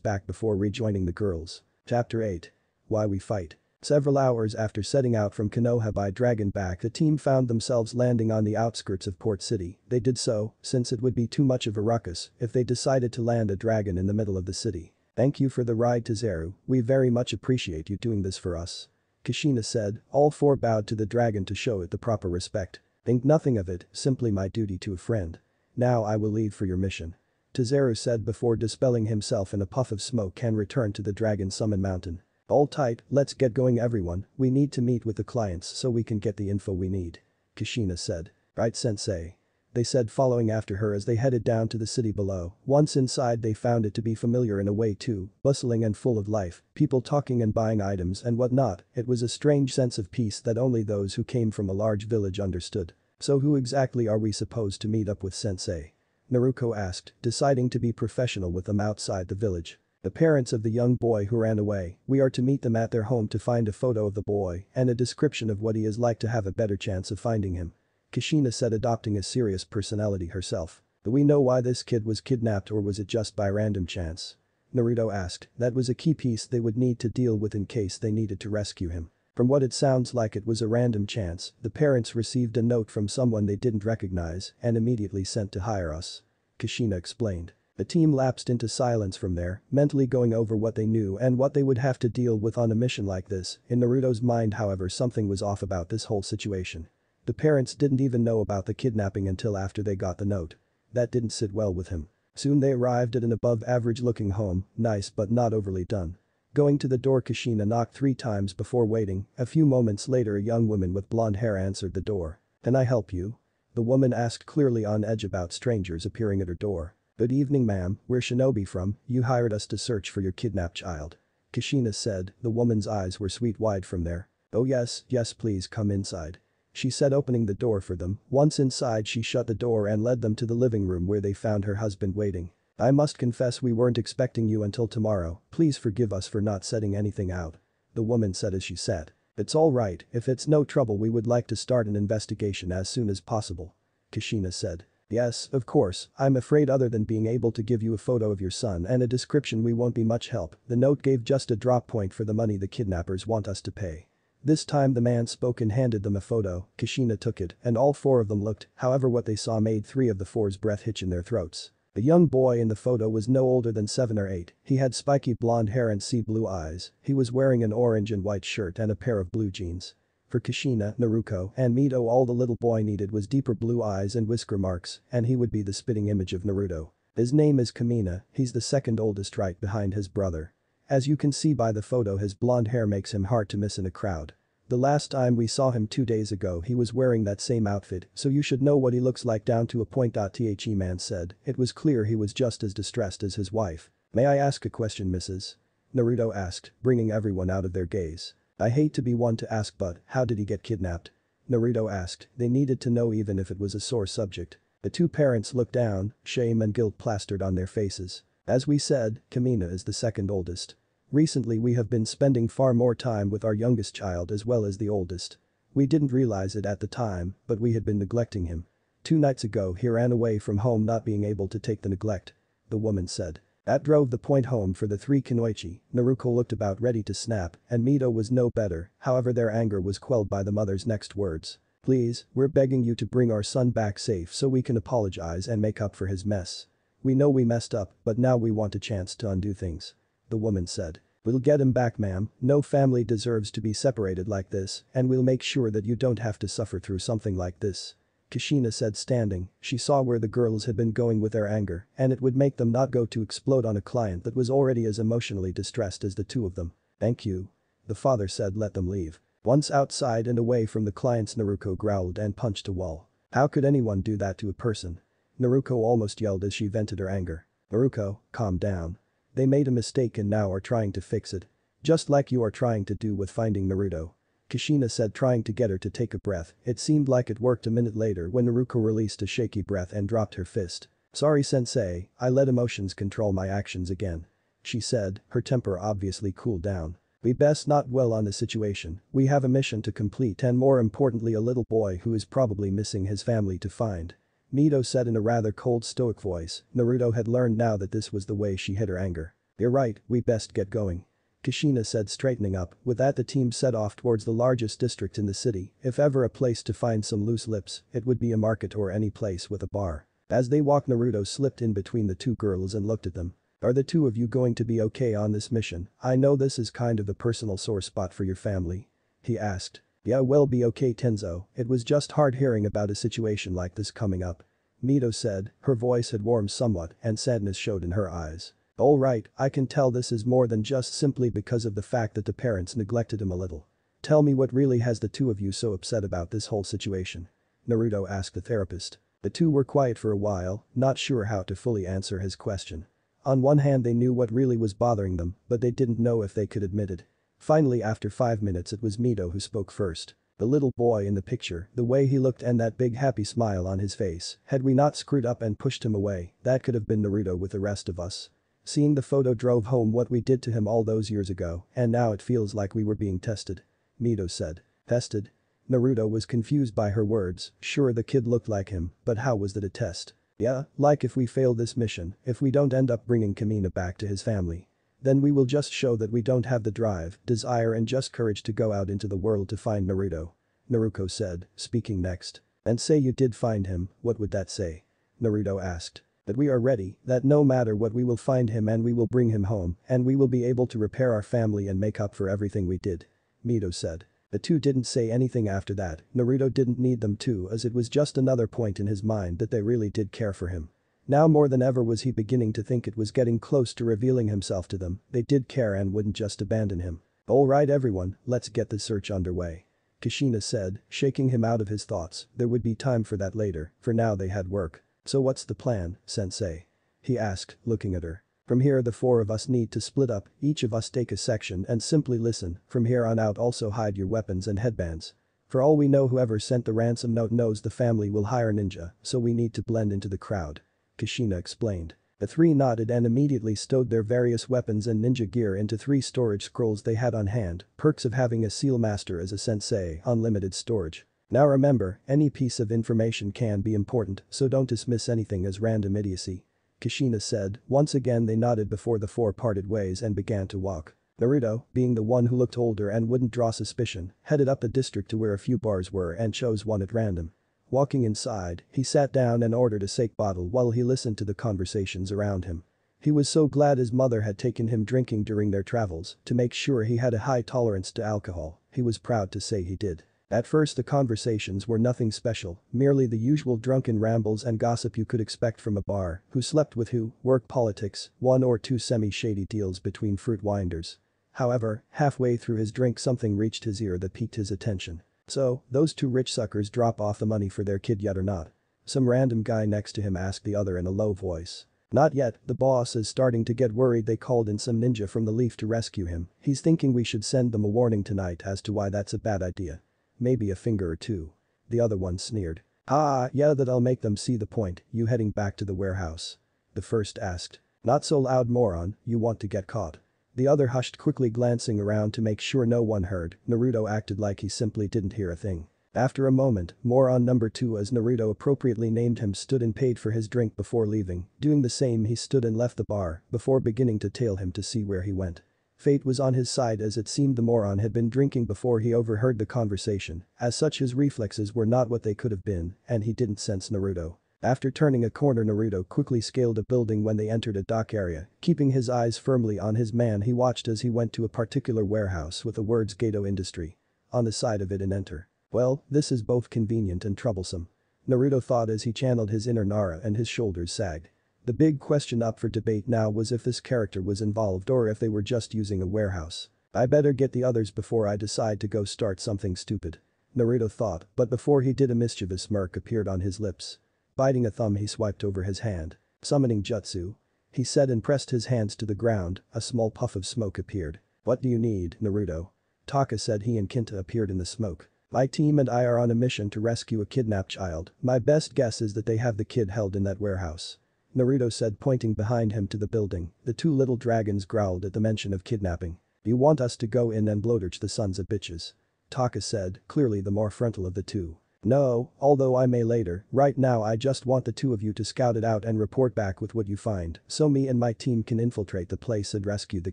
back before rejoining the girls. Chapter eight. Why we fight. Several hours after setting out from Konoha by dragon back, the team found themselves landing on the outskirts of Port City. They did so since it would be too much of a ruckus if they decided to land a dragon in the middle of the city. "Thank you for the ride, Tazaru, we very much appreciate you doing this for us," Kushina said. All four bowed to the dragon to show it the proper respect. "Think nothing of it, simply my duty to a friend. Now I will leave for your mission," Tazaru said before dispelling himself in a puff of smoke and returned to the Dragon Summon Mountain. "All tight, let's get going everyone, we need to meet with the clients so we can get the info we need," Kushina said. "Right, sensei," they said, following after her as they headed down to the city below. Once inside they found it to be familiar in a way too, bustling and full of life, people talking and buying items and whatnot. It was a strange sense of peace that only those who came from a large village understood. "So who exactly are we supposed to meet up with, sensei?" Naruko asked, deciding to be professional with them outside the village. "The parents of the young boy who ran away. We are to meet them at their home to find a photo of the boy and a description of what he is like to have a better chance of finding him," Kushina said, adopting a serious personality herself. "Do we know why this kid was kidnapped, or was it just by random chance?" Naruto asked. That was a key piece they would need to deal with in case they needed to rescue him. From what it sounds like, it was a random chance. The parents received a note from someone they didn't recognize and immediately sent to hire us, Kushina explained. The team lapsed into silence from there, mentally going over what they knew and what they would have to deal with on a mission like this. In Naruto's mind, however, something was off about this whole situation. The parents didn't even know about the kidnapping until after they got the note. That didn't sit well with him. Soon they arrived at an above-average looking home, nice but not overly done. Going to the door, Kushina knocked three times before waiting. A few moments later a young woman with blonde hair answered the door. "Can I help you?" the woman asked, clearly on edge about strangers appearing at her door. "Good evening, ma'am, we're Shinobi from, you hired us to search for your kidnapped child," Kushina said. The woman's eyes were sweet wide from there. "Oh yes, yes, please come inside," she said, opening the door for them. Once inside she shut the door and led them to the living room where they found her husband waiting. "I must confess we weren't expecting you until tomorrow, please forgive us for not setting anything out," the woman said as she sat. "It's all right, if it's no trouble we would like to start an investigation as soon as possible," Kushina said. "Yes, of course, I'm afraid other than being able to give you a photo of your son and a description we won't be much help. The note gave just a drop point for the money the kidnappers want us to pay." This time the man spoke and handed them a photo. Kushina took it and all four of them looked, however what they saw made three of the four's breath hitch in their throats. The young boy in the photo was no older than seven or eight, he had spiky blonde hair and sea blue eyes, he was wearing an orange and white shirt and a pair of blue jeans. For Kushina, Naruko, and Mito, all the little boy needed was deeper blue eyes and whisker marks, and he would be the spitting image of Naruto. His name is Kamina, he's the second oldest right behind his brother. As you can see by the photo, his blonde hair makes him hard to miss in a crowd. The last time we saw him two days ago he was wearing that same outfit, so you should know what he looks like down to a point. The man said. It was clear he was just as distressed as his wife. "May I ask a question, missus?" Naruto asked, bringing everyone out of their gaze. "I hate to be one to ask, but how did he get kidnapped?" Naruto asked. They needed to know even if it was a sore subject. The two parents looked down, shame and guilt plastered on their faces. "As we said, Kamina is the second oldest. Recently we have been spending far more time with our youngest child as well as the oldest. We didn't realize it at the time, but we had been neglecting him. Two nights ago he ran away from home, not being able to take the neglect," the woman said. That drove the point home for the three Kunoichi. Naruko looked about ready to snap, and Mito was no better, however their anger was quelled by the mother's next words. Please, we're begging you to bring our son back safe so we can apologize and make up for his mess. We know we messed up, but now we want a chance to undo things. The woman said. We'll get him back, ma'am. No family deserves to be separated like this, and we'll make sure that you don't have to suffer through something like this. Kushina said standing. She saw where the girls had been going with their anger, and it would make them not go to explode on a client that was already as emotionally distressed as the two of them. Thank you. The father said let them leave. Once outside and away from the clients, Naruko growled and punched a wall. How could anyone do that to a person? Naruko almost yelled as she vented her anger. Naruko, calm down. They made a mistake and now are trying to fix it. Just like you are trying to do with finding Naruto. Kushina said, trying to get her to take a breath. It seemed like it worked a minute later when Naruko released a shaky breath and dropped her fist. Sorry sensei, I let emotions control my actions again. She said, her temper obviously cooled down. We best not dwell on the situation, we have a mission to complete and more importantly a little boy who is probably missing his family to find. Mito said in a rather cold stoic voice. Naruto had learned now that this was the way she hid her anger. You're right, we best get going. Kushina said straightening up. With that the team set off towards the largest district in the city. If ever a place to find some loose lips, it would be a market or any place with a bar. As they walked, Naruto slipped in between the two girls and looked at them. Are the two of you going to be okay on this mission? I know this is kind of a personal sore spot for your family. He asked. Yeah, we'll be okay Tenzo, it was just hard hearing about a situation like this coming up. Mito said, her voice had warmed somewhat and sadness showed in her eyes. Alright, I can tell this is more than just simply because of the fact that the parents neglected him a little. Tell me what really has the two of you so upset about this whole situation? Naruto asked the therapist. The two were quiet for a while, not sure how to fully answer his question. On one hand they knew what really was bothering them, but they didn't know if they could admit it. Finally after five minutes it was Mito who spoke first. The little boy in the picture, the way he looked and that big happy smile on his face, had we not screwed up and pushed him away, that could have been Naruto with the rest of us. Seeing the photo drove home what we did to him all those years ago, and now it feels like we were being tested. Mito said. Tested? Naruto was confused by her words. Sure the kid looked like him, but how was that a test? Yeah, like if we fail this mission, if we don't end up bringing Kamina back to his family. Then we will just show that we don't have the drive, desire and just courage to go out into the world to find Naruto. Naruko said, speaking next. And say you did find him, what would that say? Naruto asked. That we are ready, that no matter what we will find him and we will bring him home, and we will be able to repair our family and make up for everything we did. Mito said. The two didn't say anything after that. Naruto didn't need them to, as it was just another point in his mind that they really did care for him. Now more than ever was he beginning to think it was getting close to revealing himself to them. They did care and wouldn't just abandon him. Alright everyone, let's get the search underway. Kushina said, shaking him out of his thoughts. There would be time for that later, for now they had work. So what's the plan, sensei? He asked, looking at her. From here the four of us need to split up, each of us take a section and simply listen, from here on out also hide your weapons and headbands. For all we know whoever sent the ransom note knows the family will hire ninja, so we need to blend into the crowd. Kushina explained. The three nodded and immediately stowed their various weapons and ninja gear into three storage scrolls they had on hand, perks of having a seal master as a sensei, unlimited storage. Now remember, any piece of information can be important, so don't dismiss anything as random idiocy. Kushina said. Once again they nodded before the four parted ways and began to walk. Naruto, being the one who looked older and wouldn't draw suspicion, headed up a district to where a few bars were and chose one at random. Walking inside, he sat down and ordered a sake bottle while he listened to the conversations around him. He was so glad his mother had taken him drinking during their travels to make sure he had a high tolerance to alcohol. He was proud to say he did. At first the conversations were nothing special, merely the usual drunken rambles and gossip you could expect from a bar, who slept with who, work politics, one or two semi-shady deals between fruit winders. However, halfway through his drink something reached his ear that piqued his attention. So, those two rich suckers drop off the money for their kid yet or not? Some random guy next to him asked the other in a low voice. Not yet, the boss is starting to get worried. They called in some ninja from the leaf to rescue him. He's thinking we should send them a warning tonight as to why that's a bad idea. Maybe a finger or two. The other one sneered. Ah, yeah, that'll make them see the point. You heading back to the warehouse? The first asked. Not so loud, moron, you want to get caught. The other hushed, quickly glancing around to make sure no one heard. Naruto acted like he simply didn't hear a thing. After a moment, more on number two as Naruto appropriately named him stood and paid for his drink before leaving, doing the same he stood and left the bar before beginning to tail him to see where he went. Fate was on his side as it seemed the moron had been drinking before he overheard the conversation, as such his reflexes were not what they could have been and he didn't sense Naruto. After turning a corner Naruto quickly scaled a building when they entered a dock area, keeping his eyes firmly on his man he watched as he went to a particular warehouse with the words Gato Industry on the side of it and enter. Well, this is both convenient and troublesome, Naruto thought as he channeled his inner Nara and his shoulders sagged. The big question up for debate now was if this character was involved or if they were just using a warehouse. I better get the others before I decide to go start something stupid, Naruto thought, but before he did a mischievous smirk appeared on his lips. Biting a thumb he swiped over his hand. Summoning jutsu, he said and pressed his hands to the ground, a small puff of smoke appeared. What do you need, Naruto? Taka said. He and Kinta appeared in the smoke. My team and I are on a mission to rescue a kidnapped child. My best guess is that they have the kid held in that warehouse, Naruto said, pointing behind him to the building. The two little dragons growled at the mention of kidnapping. You want us to go in and blowtorch the sons of bitches, Taka said, clearly the more frontal of the two. No, although I may later, right now I just want the two of you to scout it out and report back with what you find so me and my team can infiltrate the place and rescue the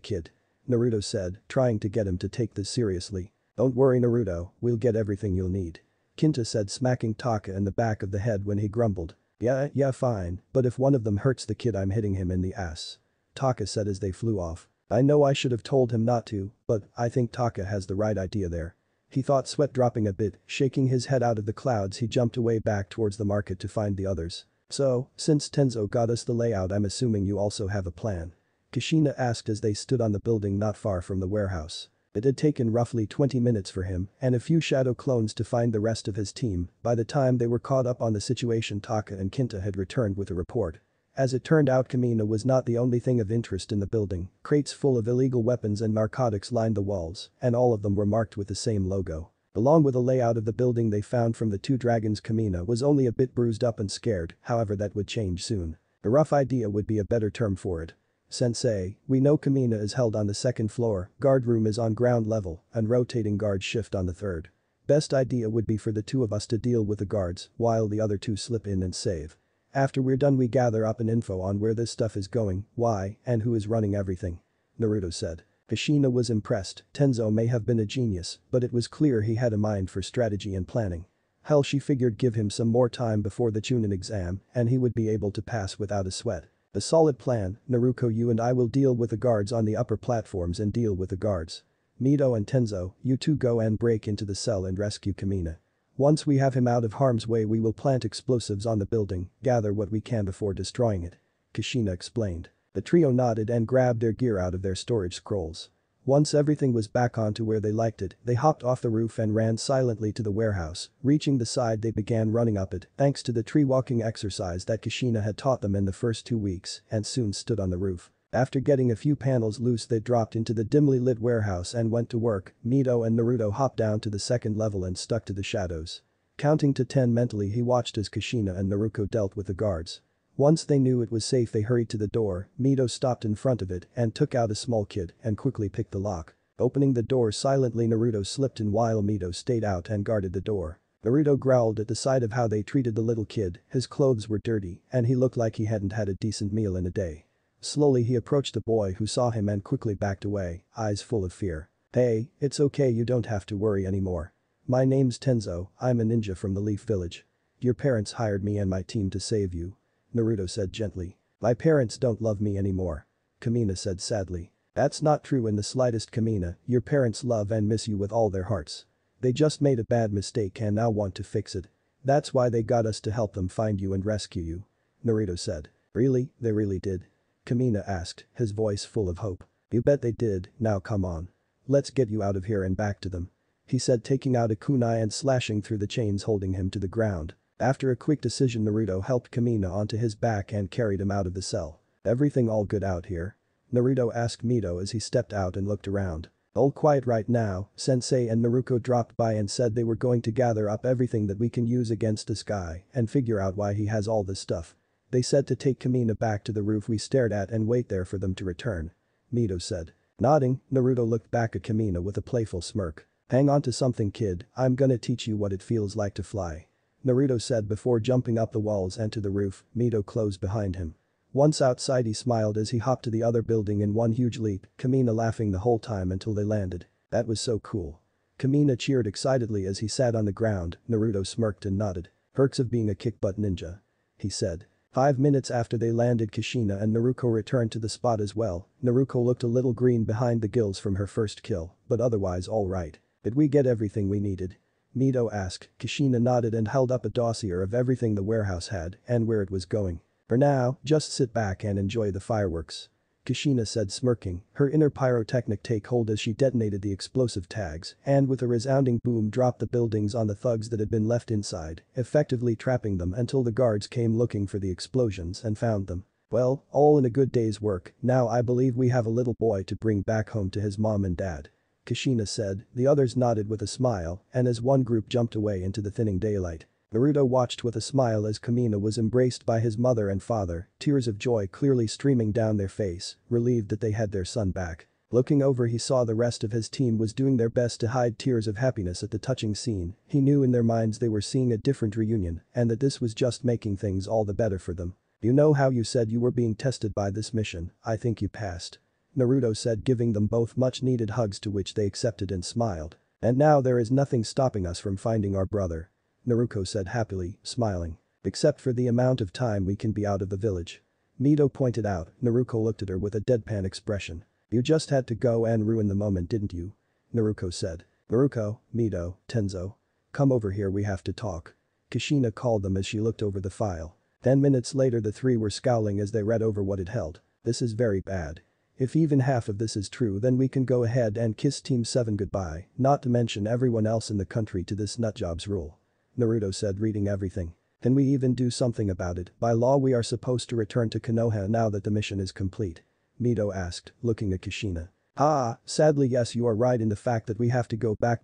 kid, Naruto said, trying to get him to take this seriously. Don't worry Naruto, we'll get everything you'll need, Kinta said, smacking Taka in the back of the head when he grumbled. Yeah, yeah fine, but if one of them hurts the kid I'm hitting him in the ass, Taka said as they flew off. I know I should have told him not to, but I think Taka has the right idea there, he thought, sweat dropping a bit. Shaking his head out of the clouds he jumped away back towards the market to find the others. So, since Tenzo got us the layout I'm assuming you also have a plan, Kushina asked as they stood on the building not far from the warehouse. It had taken roughly twenty minutes for him and a few shadow clones to find the rest of his team. By the time they were caught up on the situation Taka and Kinta had returned with a report. As it turned out Kamina was not the only thing of interest in the building. Crates full of illegal weapons and narcotics lined the walls and all of them were marked with the same logo. Along with a layout of the building they found from the two dragons. Kamina was only a bit bruised up and scared, however that would change soon. A rough idea would be a better term for it. Sensei, we know Kamina is held on the second floor, guard room is on ground level, and rotating guard shift on the third. Best idea would be for the two of us to deal with the guards while the other two slip in and save. After we're done we gather up an info on where this stuff is going, why, and who is running everything, Naruto said. Kushina was impressed. Tenzo may have been a genius, but it was clear he had a mind for strategy and planning. Hell, she figured give him some more time before the Chunin exam and he would be able to pass without a sweat. A solid plan, Naruko, you and I will deal with the guards on the upper platforms and deal with the guards. Mito and Tenzo, you two go and break into the cell and rescue Kamina. Once we have him out of harm's way we will plant explosives on the building, gather what we can before destroying it, Kushina explained. The trio nodded and grabbed their gear out of their storage scrolls. Once everything was back onto where they liked it, they hopped off the roof and ran silently to the warehouse. Reaching the side they began running up it, thanks to the tree walking exercise that Kushina had taught them in the first two weeks, and soon stood on the roof. After getting a few panels loose they dropped into the dimly lit warehouse and went to work. Mito and Naruto hopped down to the second level and stuck to the shadows. Counting to ten mentally he watched as Kushina and Naruto dealt with the guards. Once they knew it was safe they hurried to the door. Mito stopped in front of it and took out a small kid and quickly picked the lock. Opening the door silently Naruto slipped in while Mito stayed out and guarded the door. Naruto growled at the sight of how they treated the little kid. His clothes were dirty and he looked like he hadn't had a decent meal in a day. Slowly he approached the boy who saw him and quickly backed away, eyes full of fear. Hey, it's okay, you don't have to worry anymore. My name's Tenzo, I'm a ninja from the Leaf Village. Your parents hired me and my team to save you, Naruto said gently. My parents don't love me anymore, Kamina said sadly. That's not true in the slightest, Kamina, your parents love and miss you with all their hearts. They just made a bad mistake and now want to fix it. That's why they got us to help them find you and rescue you, Naruto said. Really, they really did? Kamina asked, his voice full of hope. You bet they did, now come on. Let's get you out of here and back to them, he said, taking out a kunai and slashing through the chains holding him to the ground. After a quick decision Naruto helped Kamina onto his back and carried him out of the cell. Everything all good out here? Naruto asked Mito as he stepped out and looked around. All quiet right now, Sensei and Naruko dropped by and said they were going to gather up everything that we can use against this guy and figure out why he has all this stuff. They said to take Kamina back to the roof we stared at and wait there for them to return, Mito said. Nodding, Naruto looked back at Kamina with a playful smirk. Hang on to something, kid, I'm gonna teach you what it feels like to fly. Naruto said before jumping up the walls and to the roof. Mito closed behind him. Once outside, he smiled as he hopped to the other building in one huge leap, Kamina laughing the whole time until they landed. That was so cool. Kamina cheered excitedly as he sat on the ground. Naruto smirked and nodded. Perks of being a kick-butt ninja, he said. Five minutes after they landed, Kushina and Naruko returned to the spot as well. Naruko looked a little green behind the gills from her first kill, but otherwise all right. Did we get everything we needed? Mito asked. Kushina nodded and held up a dossier of everything the warehouse had and where it was going. For now, just sit back and enjoy the fireworks. Kushina said, smirking, her inner pyrotechnic take hold as she detonated the explosive tags and with a resounding boom dropped the buildings on the thugs that had been left inside, effectively trapping them until the guards came looking for the explosions and found them. Well, all in a good day's work. Now I believe we have a little boy to bring back home to his mom and dad. Kushina said. The others nodded with a smile and as one group jumped away into the thinning daylight. Naruto watched with a smile as Kamina was embraced by his mother and father, tears of joy clearly streaming down their face, relieved that they had their son back. Looking over, he saw the rest of his team was doing their best to hide tears of happiness at the touching scene. He knew in their minds they were seeing a different reunion and that this was just making things all the better for them. You know how you said you were being tested by this mission, I think you passed. Naruto said, giving them both much needed hugs, to which they accepted and smiled. And now there is nothing stopping us from finding our brother, Naruko said happily, smiling. Except for the amount of time we can be out of the village, Mito pointed out. Naruko looked at her with a deadpan expression. You just had to go and ruin the moment, didn't you? Naruko said. Naruko, Mito, Tenzo. Come over here, we have to talk. Kushina called them as she looked over the file. Ten minutes later the three were scowling as they read over what it held. This is very bad. If even half of this is true, then we can go ahead and kiss Team seven goodbye, not to mention everyone else in the country, to this nutjob's rule, Naruto said, reading everything. Can we even do something about it? By law we are supposed to return to Konoha now that the mission is complete, Mito asked, looking at Kushina. Ah, sadly yes, you are right in the fact that we have to go back.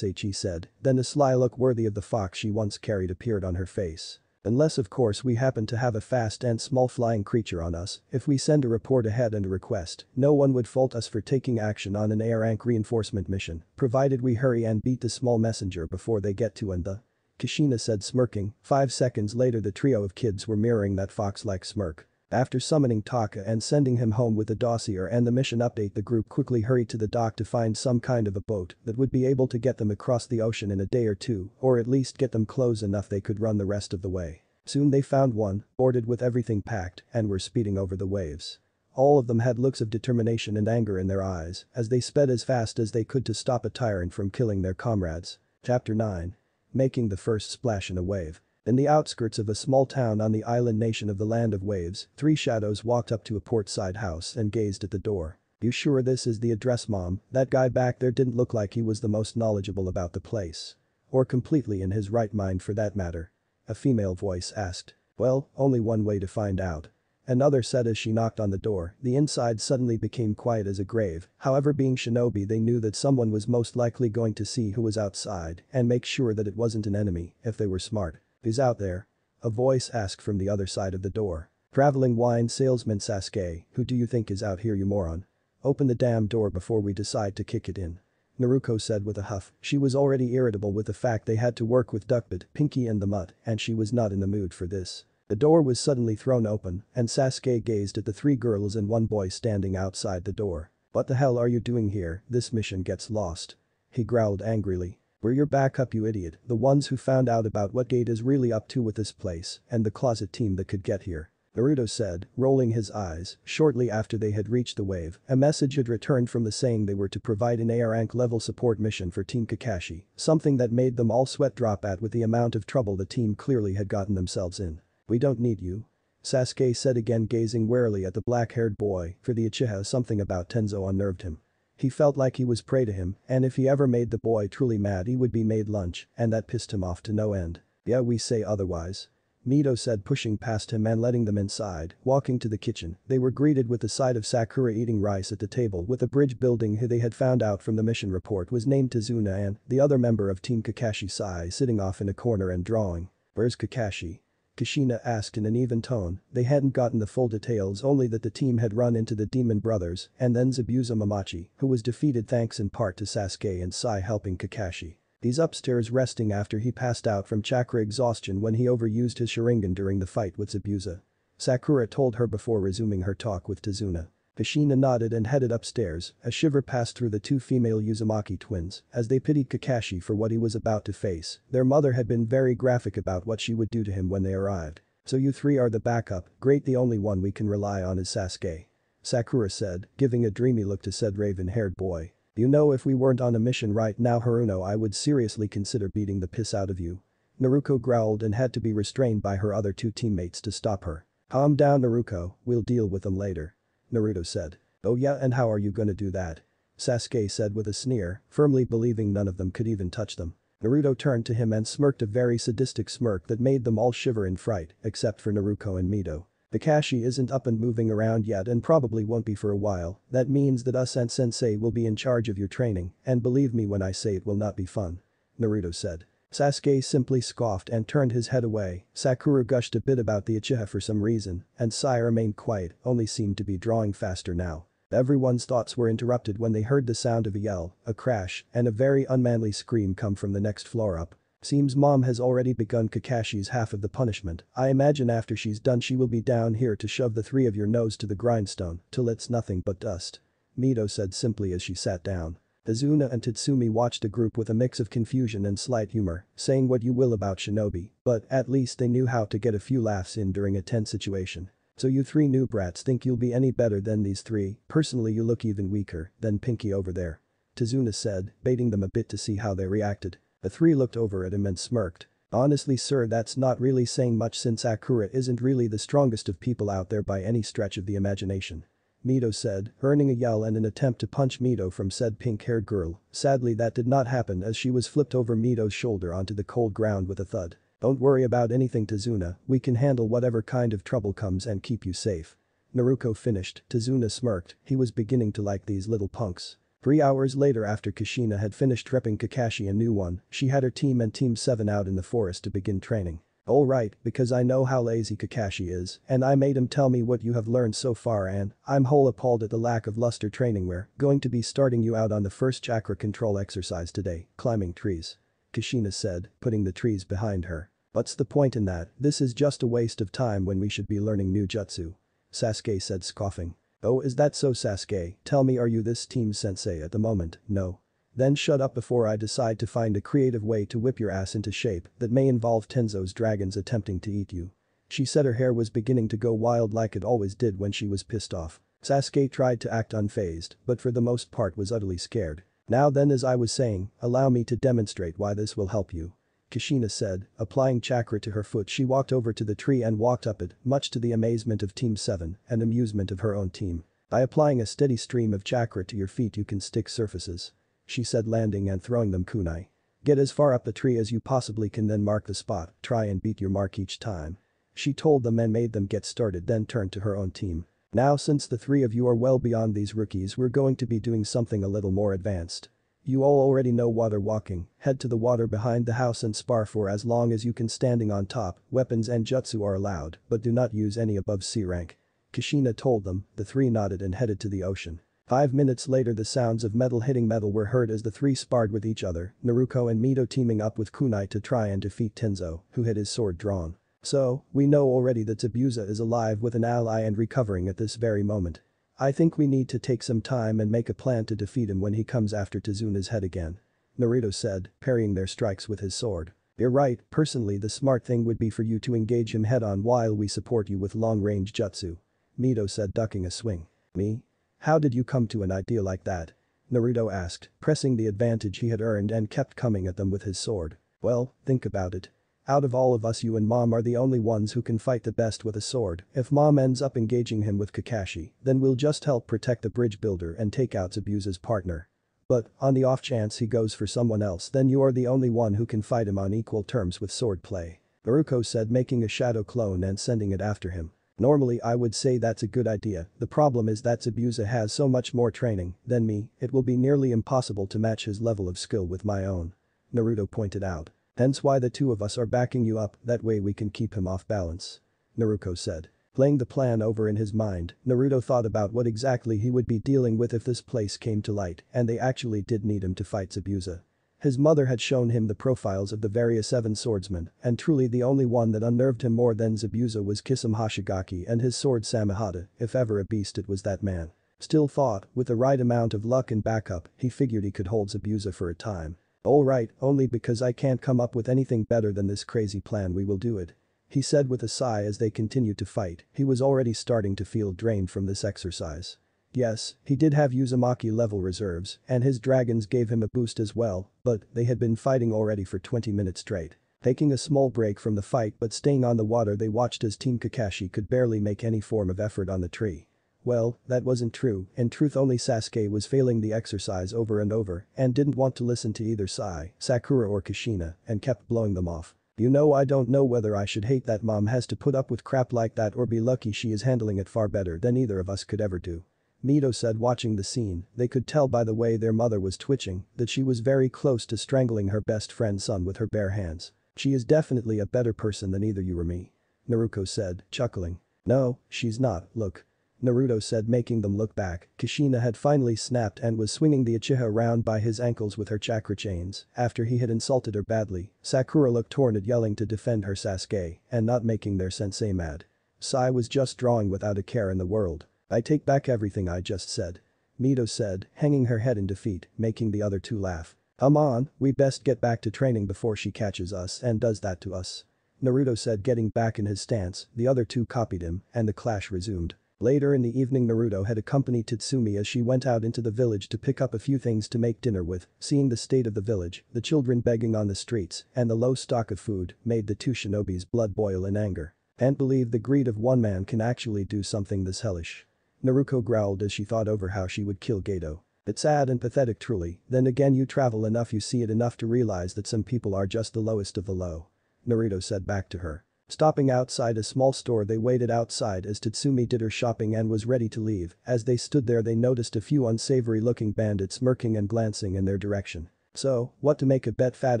She said, then a sly look worthy of the fox she once carried appeared on her face. Unless of course we happen to have a fast and small flying creature on us. If we send a report ahead and a request, no one would fault us for taking action on an A rank reinforcement mission, provided we hurry and beat the small messenger before they get to and the... Kushina said, smirking. Five seconds later the trio of kids were mirroring that fox-like smirk. After summoning Taka and sending him home with the dossier and the mission update, the group quickly hurried to the dock to find some kind of a boat that would be able to get them across the ocean in a day or two, or at least get them close enough they could run the rest of the way. Soon they found one, boarded with everything packed, and were speeding over the waves. All of them had looks of determination and anger in their eyes as they sped as fast as they could to stop a tyrant from killing their comrades. Chapter nine. Making the first splash in a wave. In the outskirts of a small town on the island nation of the Land of Waves, three shadows walked up to a portside house and gazed at the door. You sure this is the address, Mom? That guy back there didn't look like he was the most knowledgeable about the place. Or completely in his right mind, for that matter, a female voice asked. Well, only one way to find out, another said as she knocked on the door. The inside suddenly became quiet as a grave. However, being shinobi, they knew that someone was most likely going to see who was outside and make sure that it wasn't an enemy if they were smart. Who's out there? A voice asked from the other side of the door. Traveling wine salesman Sasuke, who do you think is out here, you moron? Open the damn door before we decide to kick it in, Naruko said with a huff. She was already irritable with the fact they had to work with Duckbit, Pinky and the mutt, and she was not in the mood for this. The door was suddenly thrown open and Sasuke gazed at the three girls and one boy standing outside the door. What the hell are you doing here? This mission gets lost, he growled angrily. We're your backup, you idiot, the ones who found out about what Gate is really up to with this place and the closet team that could get here, Naruto said, rolling his eyes. Shortly after they had reached the wave, a message had returned from the saying they were to provide an A rank level support mission for Team Kakashi, something that made them all sweat drop at with the amount of trouble the team clearly had gotten themselves in. We don't need you, Sasuke said again, gazing warily at the black-haired boy. For the Uchiha, something about Tenzo unnerved him. He felt like he was prey to him, and if he ever made the boy truly mad he would be made lunch, and that pissed him off to no end. Yeah, we say otherwise, Mito said, pushing past him and letting them inside. Walking to the kitchen, they were greeted with the sight of Sakura eating rice at the table with a bridge building who they had found out from the mission report was named Tazuna, and the other member of Team Kakashi, Sai, sitting off in a corner and drawing. Where's Kakashi? Kushina asked in an even tone. They hadn't gotten the full details, only that the team had run into the Demon Brothers and then Zabuza Momochi, who was defeated thanks in part to Sasuke and Sai helping Kakashi. He's upstairs resting after he passed out from chakra exhaustion when he overused his Sharingan during the fight with Zabuza, Sakura told her before resuming her talk with Tazuna. Kushina nodded and headed upstairs. A shiver passed through the two female Uzumaki twins as they pitied Kakashi for what he was about to face. Their mother had been very graphic about what she would do to him when they arrived. "So you three are the backup, great. The only one we can rely on is Sasuke," Sakura said, giving a dreamy look to said raven-haired boy. "You know, if we weren't on a mission right now, Haruno, I would seriously consider beating the piss out of you," Naruko growled and had to be restrained by her other two teammates to stop her. "Calm down, Naruko, we'll deal with them later," Naruto said. "Oh yeah, and how are you gonna do that?" Sasuke said with a sneer, firmly believing none of them could even touch them. Naruto turned to him and smirked a very sadistic smirk that made them all shiver in fright, except for Naruko and Mito. "Kakashi isn't up and moving around yet and probably won't be for a while. That means that us and Sensei will be in charge of your training, and believe me when I say it will not be fun," Naruto said. Sasuke simply scoffed and turned his head away. Sakura gushed a bit about the Uchiha for some reason, and Sai remained quiet, only seemed to be drawing faster now. Everyone's thoughts were interrupted when they heard the sound of a yell, a crash, and a very unmanly scream come from the next floor up. "Seems mom has already begun Kakashi's half of the punishment. I imagine after she's done she will be down here to shove the three of your nose to the grindstone till it's nothing but dust," Mito said simply as she sat down. Tazuna and Tatsumi watched the group with a mix of confusion and slight humor, saying what you will about shinobi, but at least they knew how to get a few laughs in during a tense situation. "So you three new brats think you'll be any better than these three? Personally, you look even weaker than Pinky over there," Tazuna said, baiting them a bit to see how they reacted. The three looked over at him and smirked. "Honestly, sir, that's not really saying much since Sakura isn't really the strongest of people out there by any stretch of the imagination," Mito said, earning a yell and an attempt to punch Mito from said pink-haired girl. Sadly, that did not happen as she was flipped over Mito's shoulder onto the cold ground with a thud. "Don't worry about anything, Tazuna, we can handle whatever kind of trouble comes and keep you safe," Naruko finished. Tazuna smirked. He was beginning to like these little punks. Three hours later, after Kushina had finished prepping Kakashi a new one, she had her team and Team seven out in the forest to begin training. "All right, because I know how lazy Kakashi is, and I made him tell me what you have learned so far, and I'm whole appalled at the lack of luster training. We're going to be starting you out on the first chakra control exercise today, climbing trees," Kushina said, putting the trees behind her. "What's the point in that? This is just a waste of time when we should be learning new jutsu," Sasuke said, scoffing. "Oh, is that so, Sasuke? Tell me, are you this team's sensei at the moment? No? Then shut up before I decide to find a creative way to whip your ass into shape that may involve Tenzo's dragons attempting to eat you," she said. Her hair was beginning to go wild like it always did when she was pissed off. Sasuke tried to act unfazed, but for the most part was utterly scared. "Now then, as I was saying, allow me to demonstrate why this will help you," Kushina said. Applying chakra to her foot, she walked over to the tree and walked up it, much to the amazement of Team seven and amusement of her own team. "By applying a steady stream of chakra to your feet, you can stick surfaces," she said, landing and throwing them kunai. "Get as far up the tree as you possibly can, then mark the spot. Try and beat your mark each time," she told them and made them get started, then turned to her own team. "Now, since the three of you are well beyond these rookies, we're going to be doing something a little more advanced. You all already know water walking. Head to the water behind the house and spar for as long as you can standing on top. Weapons and jutsu are allowed, but do not use any above C rank," Kushina told them. The three nodded and headed to the ocean. Five minutes later, the sounds of metal hitting metal were heard as the three sparred with each other, Naruko and Mito teaming up with kunai to try and defeat Tenzo, who had his sword drawn. "So, we know already that Zabuza is alive with an ally and recovering at this very moment. I think we need to take some time and make a plan to defeat him when he comes after Tazuna's head again," Naruto said, parrying their strikes with his sword. "You're right. Personally, the smart thing would be for you to engage him head-on while we support you with long-range jutsu," Mito said, ducking a swing. "Me? How did you come to an idea like that?" Naruto asked, pressing the advantage he had earned and kept coming at them with his sword. "Well, think about it. Out of all of us, you and mom are the only ones who can fight the best with a sword. If mom ends up engaging him with Kakashi, then we'll just help protect the bridge builder and take out Zabuza's partner. But on the off chance he goes for someone else, then you are the only one who can fight him on equal terms with sword play," Naruto said, making a shadow clone and sending it after him. "Normally I would say that's a good idea. The problem is that Zabuza has so much more training than me, it will be nearly impossible to match his level of skill with my own," Naruto pointed out. Hence why the two of us are backing you up, that way we can keep him off balance," Naruko said. Playing the plan over in his mind, Naruto thought about what exactly he would be dealing with if this place came to light and they actually did need him to fight Zabuza. His mother had shown him the profiles of the various seven swordsmen, and truly the only one that unnerved him more than Zabuza was Kisame Hashigaki and his sword Samehada. If ever a beast, it was that man. Still thought, with the right amount of luck and backup, he figured he could hold Zabuza for a time. "Alright, only because I can't come up with anything better than this crazy plan, we will do it," he said with a sigh as they continued to fight. He was already starting to feel drained from this exercise. Yes, he did have Uzumaki level reserves and his dragons gave him a boost as well, but they had been fighting already for twenty minutes straight. Taking a small break from the fight but staying on the water, they watched as Team Kakashi could barely make any form of effort on the tree. Well, that wasn't true. In truth, only Sasuke was failing the exercise over and over and didn't want to listen to either Sai, Sakura or Kushina and kept blowing them off. "You know, I don't know whether I should hate that mom has to put up with crap like that or be lucky she is handling it far better than either of us could ever do," Mito said watching the scene. They could tell by the way their mother was twitching that she was very close to strangling her best friend's son with her bare hands. "She is definitely a better person than either you or me," Naruko said, chuckling. "No, she's not, look," Naruto said, making them look back. Kushina had finally snapped and was swinging the Uchiha around by his ankles with her chakra chains after he had insulted her badly. Sakura looked torn at yelling to defend her Sasuke and not making their sensei mad. Sai was just drawing without a care in the world. "I take back everything I just said," Mito said, hanging her head in defeat, making the other two laugh. "Come on, we best get back to training before she catches us and does that to us," Naruto said, getting back in his stance. The other two copied him and the clash resumed. Later in the evening, Naruto had accompanied Tatsumi as she went out into the village to pick up a few things to make dinner with. Seeing the state of the village, the children begging on the streets, and the low stock of food made the two shinobi's blood boil in anger. "Can't believe the greed of one man can actually do something this hellish," Naruko growled as she thought over how she would kill Gato. "It's sad and pathetic truly. Then again, you travel enough, you see it enough to realize that some people are just the lowest of the low," Naruto said back to her. Stopping outside a small store, they waited outside as Tatsumi did her shopping and was ready to leave. As they stood there, they noticed a few unsavory looking bandits smirking and glancing in their direction. "So, what to make of that fat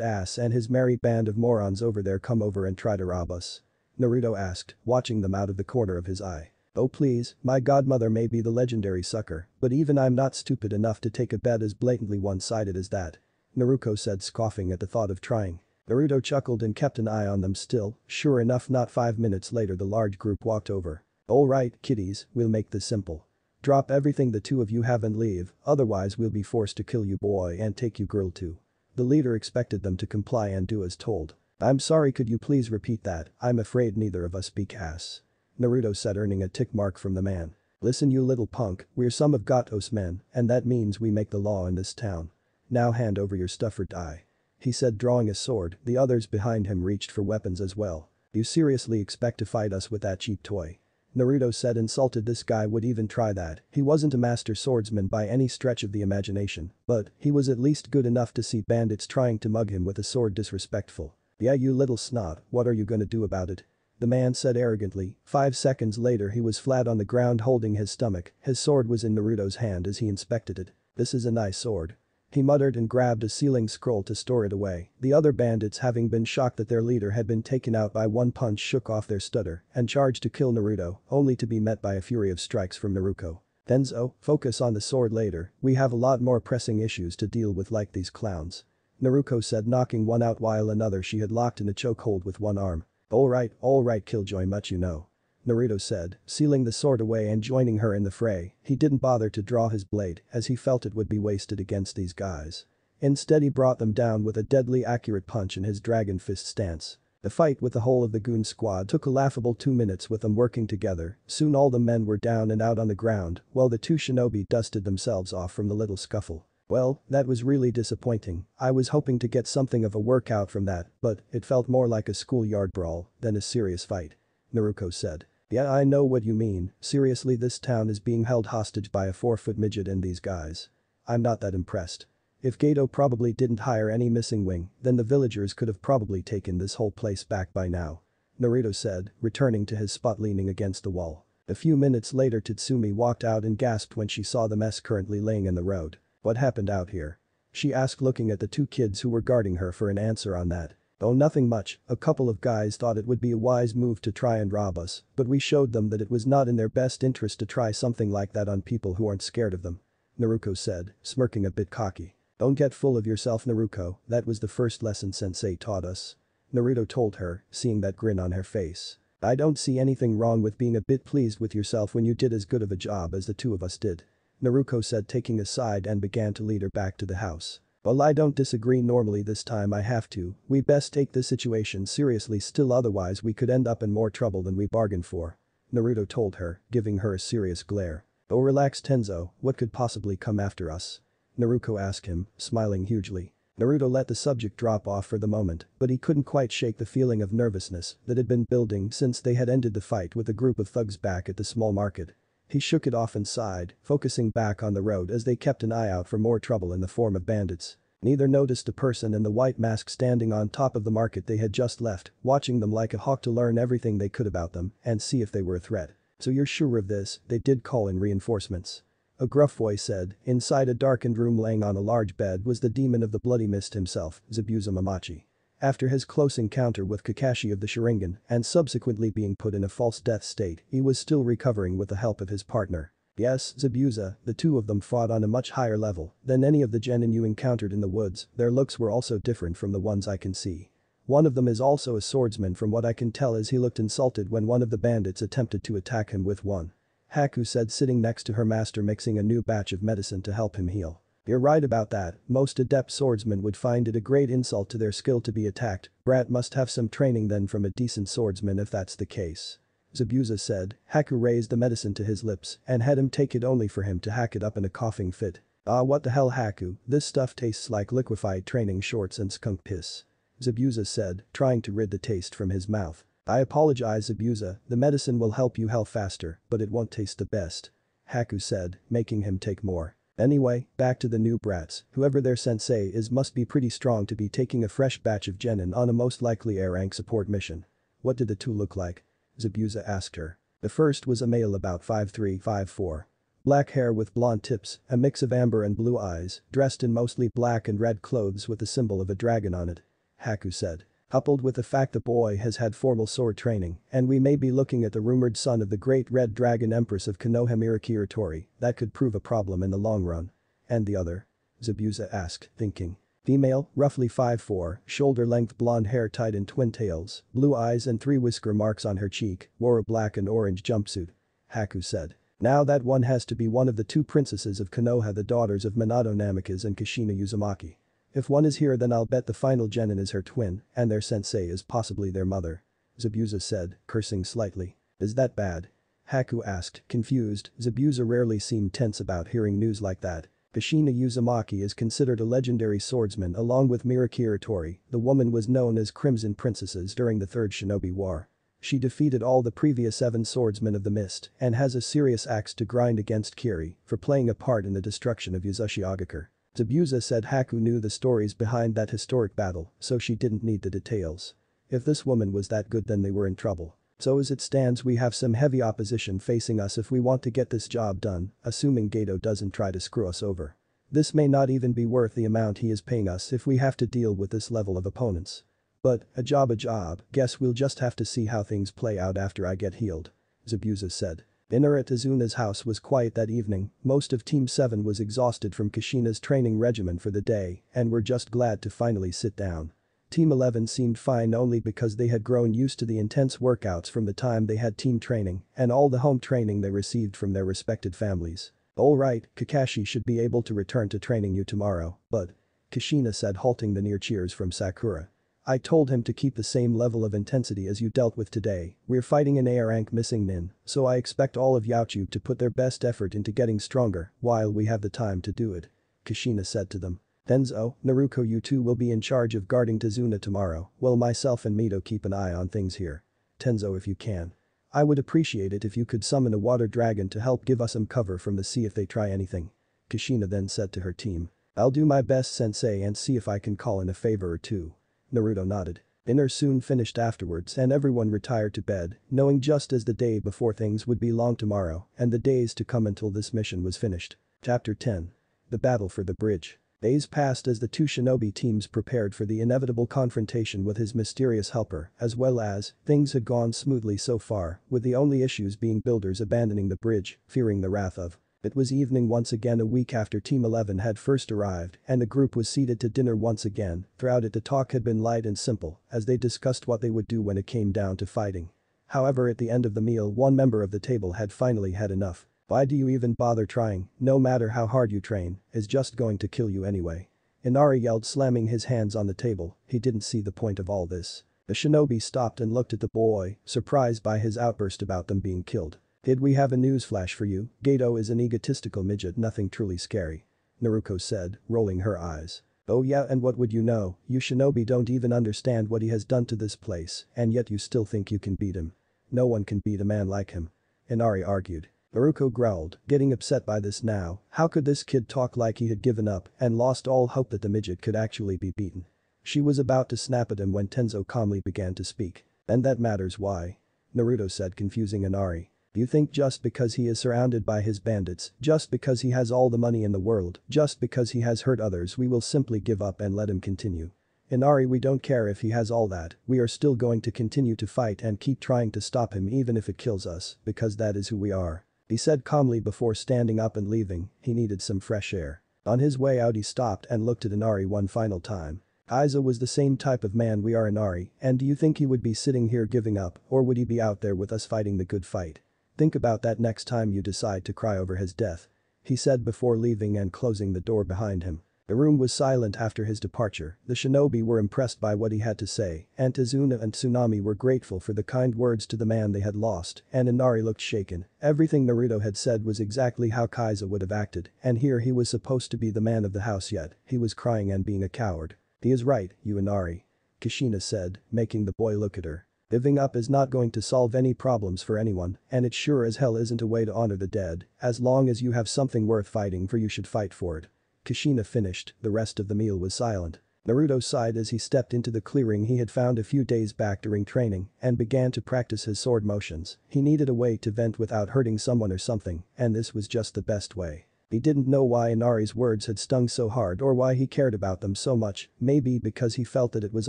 ass and his merry band of morons over there? Come over and try to rob us?" Naruto asked, watching them out of the corner of his eye. "Oh please, my godmother may be the legendary sucker, but even I'm not stupid enough to take a bet as blatantly one-sided as that," Naruko said, scoffing at the thought of trying. Naruto chuckled and kept an eye on them still. Sure enough, not five minutes later, the large group walked over. "Alright, kiddies, we'll make this simple. Drop everything the two of you have and leave, otherwise we'll be forced to kill you boy and take you girl too." The leader expected them to comply and do as told. "I'm sorry, could you please repeat that? I'm afraid neither of us speak ass," Naruto said, earning a tick mark from the man. "Listen you little punk, we're some of Gato's men, and that means we make the law in this town. Now hand over your stuff or die," he said, drawing a sword. The others behind him reached for weapons as well. "You seriously expect to fight us with that cheap toy?" Naruto said, insulted this guy would even try that. He wasn't a master swordsman by any stretch of the imagination, but he was at least good enough to see bandits trying to mug him with a sword disrespectful. "Yeah, you little snot, what are you gonna do about it?" the man said arrogantly. Five seconds later, he was flat on the ground holding his stomach. His sword was in Naruto's hand as he inspected it. "This is a nice sword," he muttered and grabbed a sealing scroll to store it away. The other bandits, having been shocked that their leader had been taken out by one punch, shook off their stutter and charged to kill Naruto, only to be met by a fury of strikes from Naruko. "Tenzo, focus on the sword later, we have a lot more pressing issues to deal with like these clowns," Naruko said, knocking one out while another she had locked in a chokehold with one arm. "Alright, alright killjoy much you know," Naruto said, sealing the sword away and joining her in the fray. He didn't bother to draw his blade as he felt it would be wasted against these guys. Instead, he brought them down with a deadly accurate punch in his dragon fist stance. The fight with the whole of the goon squad took a laughable two minutes with them working together. Soon all the men were down and out on the ground while the two shinobi dusted themselves off from the little scuffle. "Well, that was really disappointing. I was hoping to get something of a workout from that, but it felt more like a schoolyard brawl than a serious fight," Naruko said. "Yeah, I know what you mean. Seriously, this town is being held hostage by a four-foot midget and these guys. I'm not that impressed. If Gato probably didn't hire any missing wing, then the villagers could have probably taken this whole place back by now," Naruto said, returning to his spot leaning against the wall. A few minutes later, Tatsumi walked out and gasped when she saw the mess currently laying in the road. "What happened out here?" she asked, looking at the two kids who were guarding her for an answer on that. Though nothing much, a couple of guys thought it would be a wise move to try and rob us, but we showed them that it was not in their best interest to try something like that on people who aren't scared of them," Naruko said, smirking a bit cocky. "Don't get full of yourself, Naruko, that was the first lesson sensei taught us," Naruto told her, seeing that grin on her face. "I don't see anything wrong with being a bit pleased with yourself when you did as good of a job as the two of us did," Naruko said, taking a side, and began to lead her back to the house. "Well, I don't disagree. Normally this time I have to. We best take this situation seriously still, otherwise we could end up in more trouble than we bargained for," Naruto told her, giving her a serious glare. "Oh, relax Tenzo, what could possibly come after us?" Naruko asked him, smiling hugely. Naruto let the subject drop off for the moment, but he couldn't quite shake the feeling of nervousness that had been building since they had ended the fight with a group of thugs back at the small market. He shook it off and sighed, focusing back on the road as they kept an eye out for more trouble in the form of bandits. Neither noticed a person in the white mask standing on top of the market they had just left, watching them like a hawk to learn everything they could about them and see if they were a threat. "So you're sure of this?" They did call in reinforcements, a gruff voice said. Inside a darkened room laying on a large bed was the demon of the bloody mist himself, Zabuza Momochi. After his close encounter with Kakashi of the Sharingan and subsequently being put in a false death state, he was still recovering with the help of his partner. "Yes, Zabuza." The two of them fought on a much higher level than any of the genin you encountered in the woods. Their looks were also different from the ones I can see. One of them is also a swordsman from what I can tell, as he looked insulted when one of the bandits attempted to attack him with one," Haku said, sitting next to her master mixing a new batch of medicine to help him heal. "You're right about that. Most adept swordsmen would find it a great insult to their skill to be attacked. Brat must have some training then from a decent swordsman if that's the case," Zabuza said. Haku raised the medicine to his lips and had him take it, only for him to hack it up in a coughing fit. "Ah, what the hell Haku, this stuff tastes like liquefied training shorts and skunk piss," Zabuza said, trying to rid the taste from his mouth. "I apologize Zabuza, the medicine will help you heal faster, but it won't taste the best," Haku said, making him take more. "Anyway, back to the new brats. Whoever their sensei is must be pretty strong to be taking a fresh batch of genin on a most likely air rank support mission." "What did the two look like?" Zabuza asked her. "The first was a male about five three, five four. Black hair with blonde tips, a mix of amber and blue eyes, dressed in mostly black and red clothes with the symbol of a dragon on it," Haku said. "Coupled with the fact the boy has had formal sword training, and we may be looking at the rumored son of the great red dragon empress of Konoha, Mira Kuratori, that could prove a problem in the long run." "And the other?" Zabuza asked, thinking. "Female, roughly five four, shoulder-length blonde hair tied in twin tails, blue eyes and three whisker marks on her cheek, wore a black and orange jumpsuit," Haku said. "Now that one has to be one of the two princesses of Konoha, the daughters of Minato Namikaze and Kushina Uzumaki. If one is here then I'll bet the final genin is her twin and their sensei is possibly their mother," Zabuza said, cursing slightly. "Is that bad?" Haku asked, confused. Zabuza rarely seemed tense about hearing news like that. "Kushina Uzumaki is considered a legendary swordsman along with Mira Kuratori. The woman was known as Crimson Princesses during the Third Shinobi War. She defeated all the previous seven swordsmen of the mist and has a serious axe to grind against Kiri for playing a part in the destruction of Yuzushi Ogakure." Zabuza said Haku knew the stories behind that historic battle, so she didn't need the details. "If this woman was that good then they were in trouble. So as it stands we have some heavy opposition facing us if we want to get this job done, assuming Gato doesn't try to screw us over. This may not even be worth the amount he is paying us if we have to deal with this level of opponents. But, a job a job, guess we'll just have to see how things play out after I get healed," Zabuza said. Dinner at Tazuna's house was quiet that evening. Most of Team seven was exhausted from Kushina's training regimen for the day and were just glad to finally sit down. Team eleven seemed fine only because they had grown used to the intense workouts from the time they had team training and all the home training they received from their respected families. "All right, Kakashi should be able to return to training you tomorrow, but," Kushina said, halting the near cheers from Sakura. "I told him to keep the same level of intensity as you dealt with today. We're fighting an A rank missing nin, so I expect all of Yaochu to put their best effort into getting stronger while we have the time to do it," Kushina said to them. "Tenzo, Naruko, you two will be in charge of guarding Tazuna tomorrow, while myself and Mito keep an eye on things here. Tenzo, if you can, I would appreciate it if you could summon a water dragon to help give us some cover from the sea if they try anything," Kushina then said to her team. "I'll do my best sensei and see if I can call in a favor or two." Naruto nodded. Dinner soon finished afterwards and everyone retired to bed, knowing just as the day before things would be long tomorrow and the days to come until this mission was finished. Chapter ten. The Battle for the Bridge. Days passed as the two shinobi teams prepared for the inevitable confrontation with his mysterious helper, as well as, things had gone smoothly so far, with the only issues being builders abandoning the bridge, fearing the wrath of. It was evening once again a week after Team eleven had first arrived and the group was seated to dinner once again. Throughout it the talk had been light and simple as they discussed what they would do when it came down to fighting. However, at the end of the meal one member of the table had finally had enough. "Why do you even bother trying? No matter how hard you train, it's just going to kill you anyway," Inari yelled, slamming his hands on the table. He didn't see the point of all this. The shinobi stopped and looked at the boy, surprised by his outburst about them being killed. "Did we have a newsflash for you? Gato is an egotistical midget, nothing truly scary," Naruko said, rolling her eyes. "Oh yeah, and what would you know? You shinobi don't even understand what he has done to this place, and yet you still think you can beat him. No one can beat a man like him," Inari argued. Naruko growled, getting upset by this now. How could this kid talk like he had given up and lost all hope that the midget could actually be beaten? She was about to snap at him when Tenzo calmly began to speak. "And that matters why," Naruto said, confusing Inari. "You think just because he is surrounded by his bandits, just because he has all the money in the world, just because he has hurt others, we will simply give up and let him continue? Inari, we don't care if he has all that, we are still going to continue to fight and keep trying to stop him even if it kills us, because that is who we are," he said calmly before standing up and leaving. He needed some fresh air. On his way out he stopped and looked at Inari one final time. Aiza was the same type of man we are, Inari, and do you think he would be sitting here giving up, or would he be out there with us fighting the good fight? Think about that next time you decide to cry over his death," he said before leaving and closing the door behind him. The room was silent after his departure. The shinobi were impressed by what he had to say, and Tazuna and Tsunami were grateful for the kind words to the man they had lost, and Inari looked shaken. Everything Naruto had said was exactly how Kaiza would have acted, and here he was supposed to be the man of the house, yet he was crying and being a coward. "He is right, you Inari," Kushina said, making the boy look at her. "Giving up is not going to solve any problems for anyone, and it sure as hell isn't a way to honor the dead. As long as you have something worth fighting for, you should fight for it." Kushina finished. The rest of the meal was silent. Naruto sighed as he stepped into the clearing he had found a few days back during training and began to practice his sword motions. He needed a way to vent without hurting someone or something, and this was just the best way. He didn't know why Inari's words had stung so hard or why he cared about them so much, maybe because he felt that it was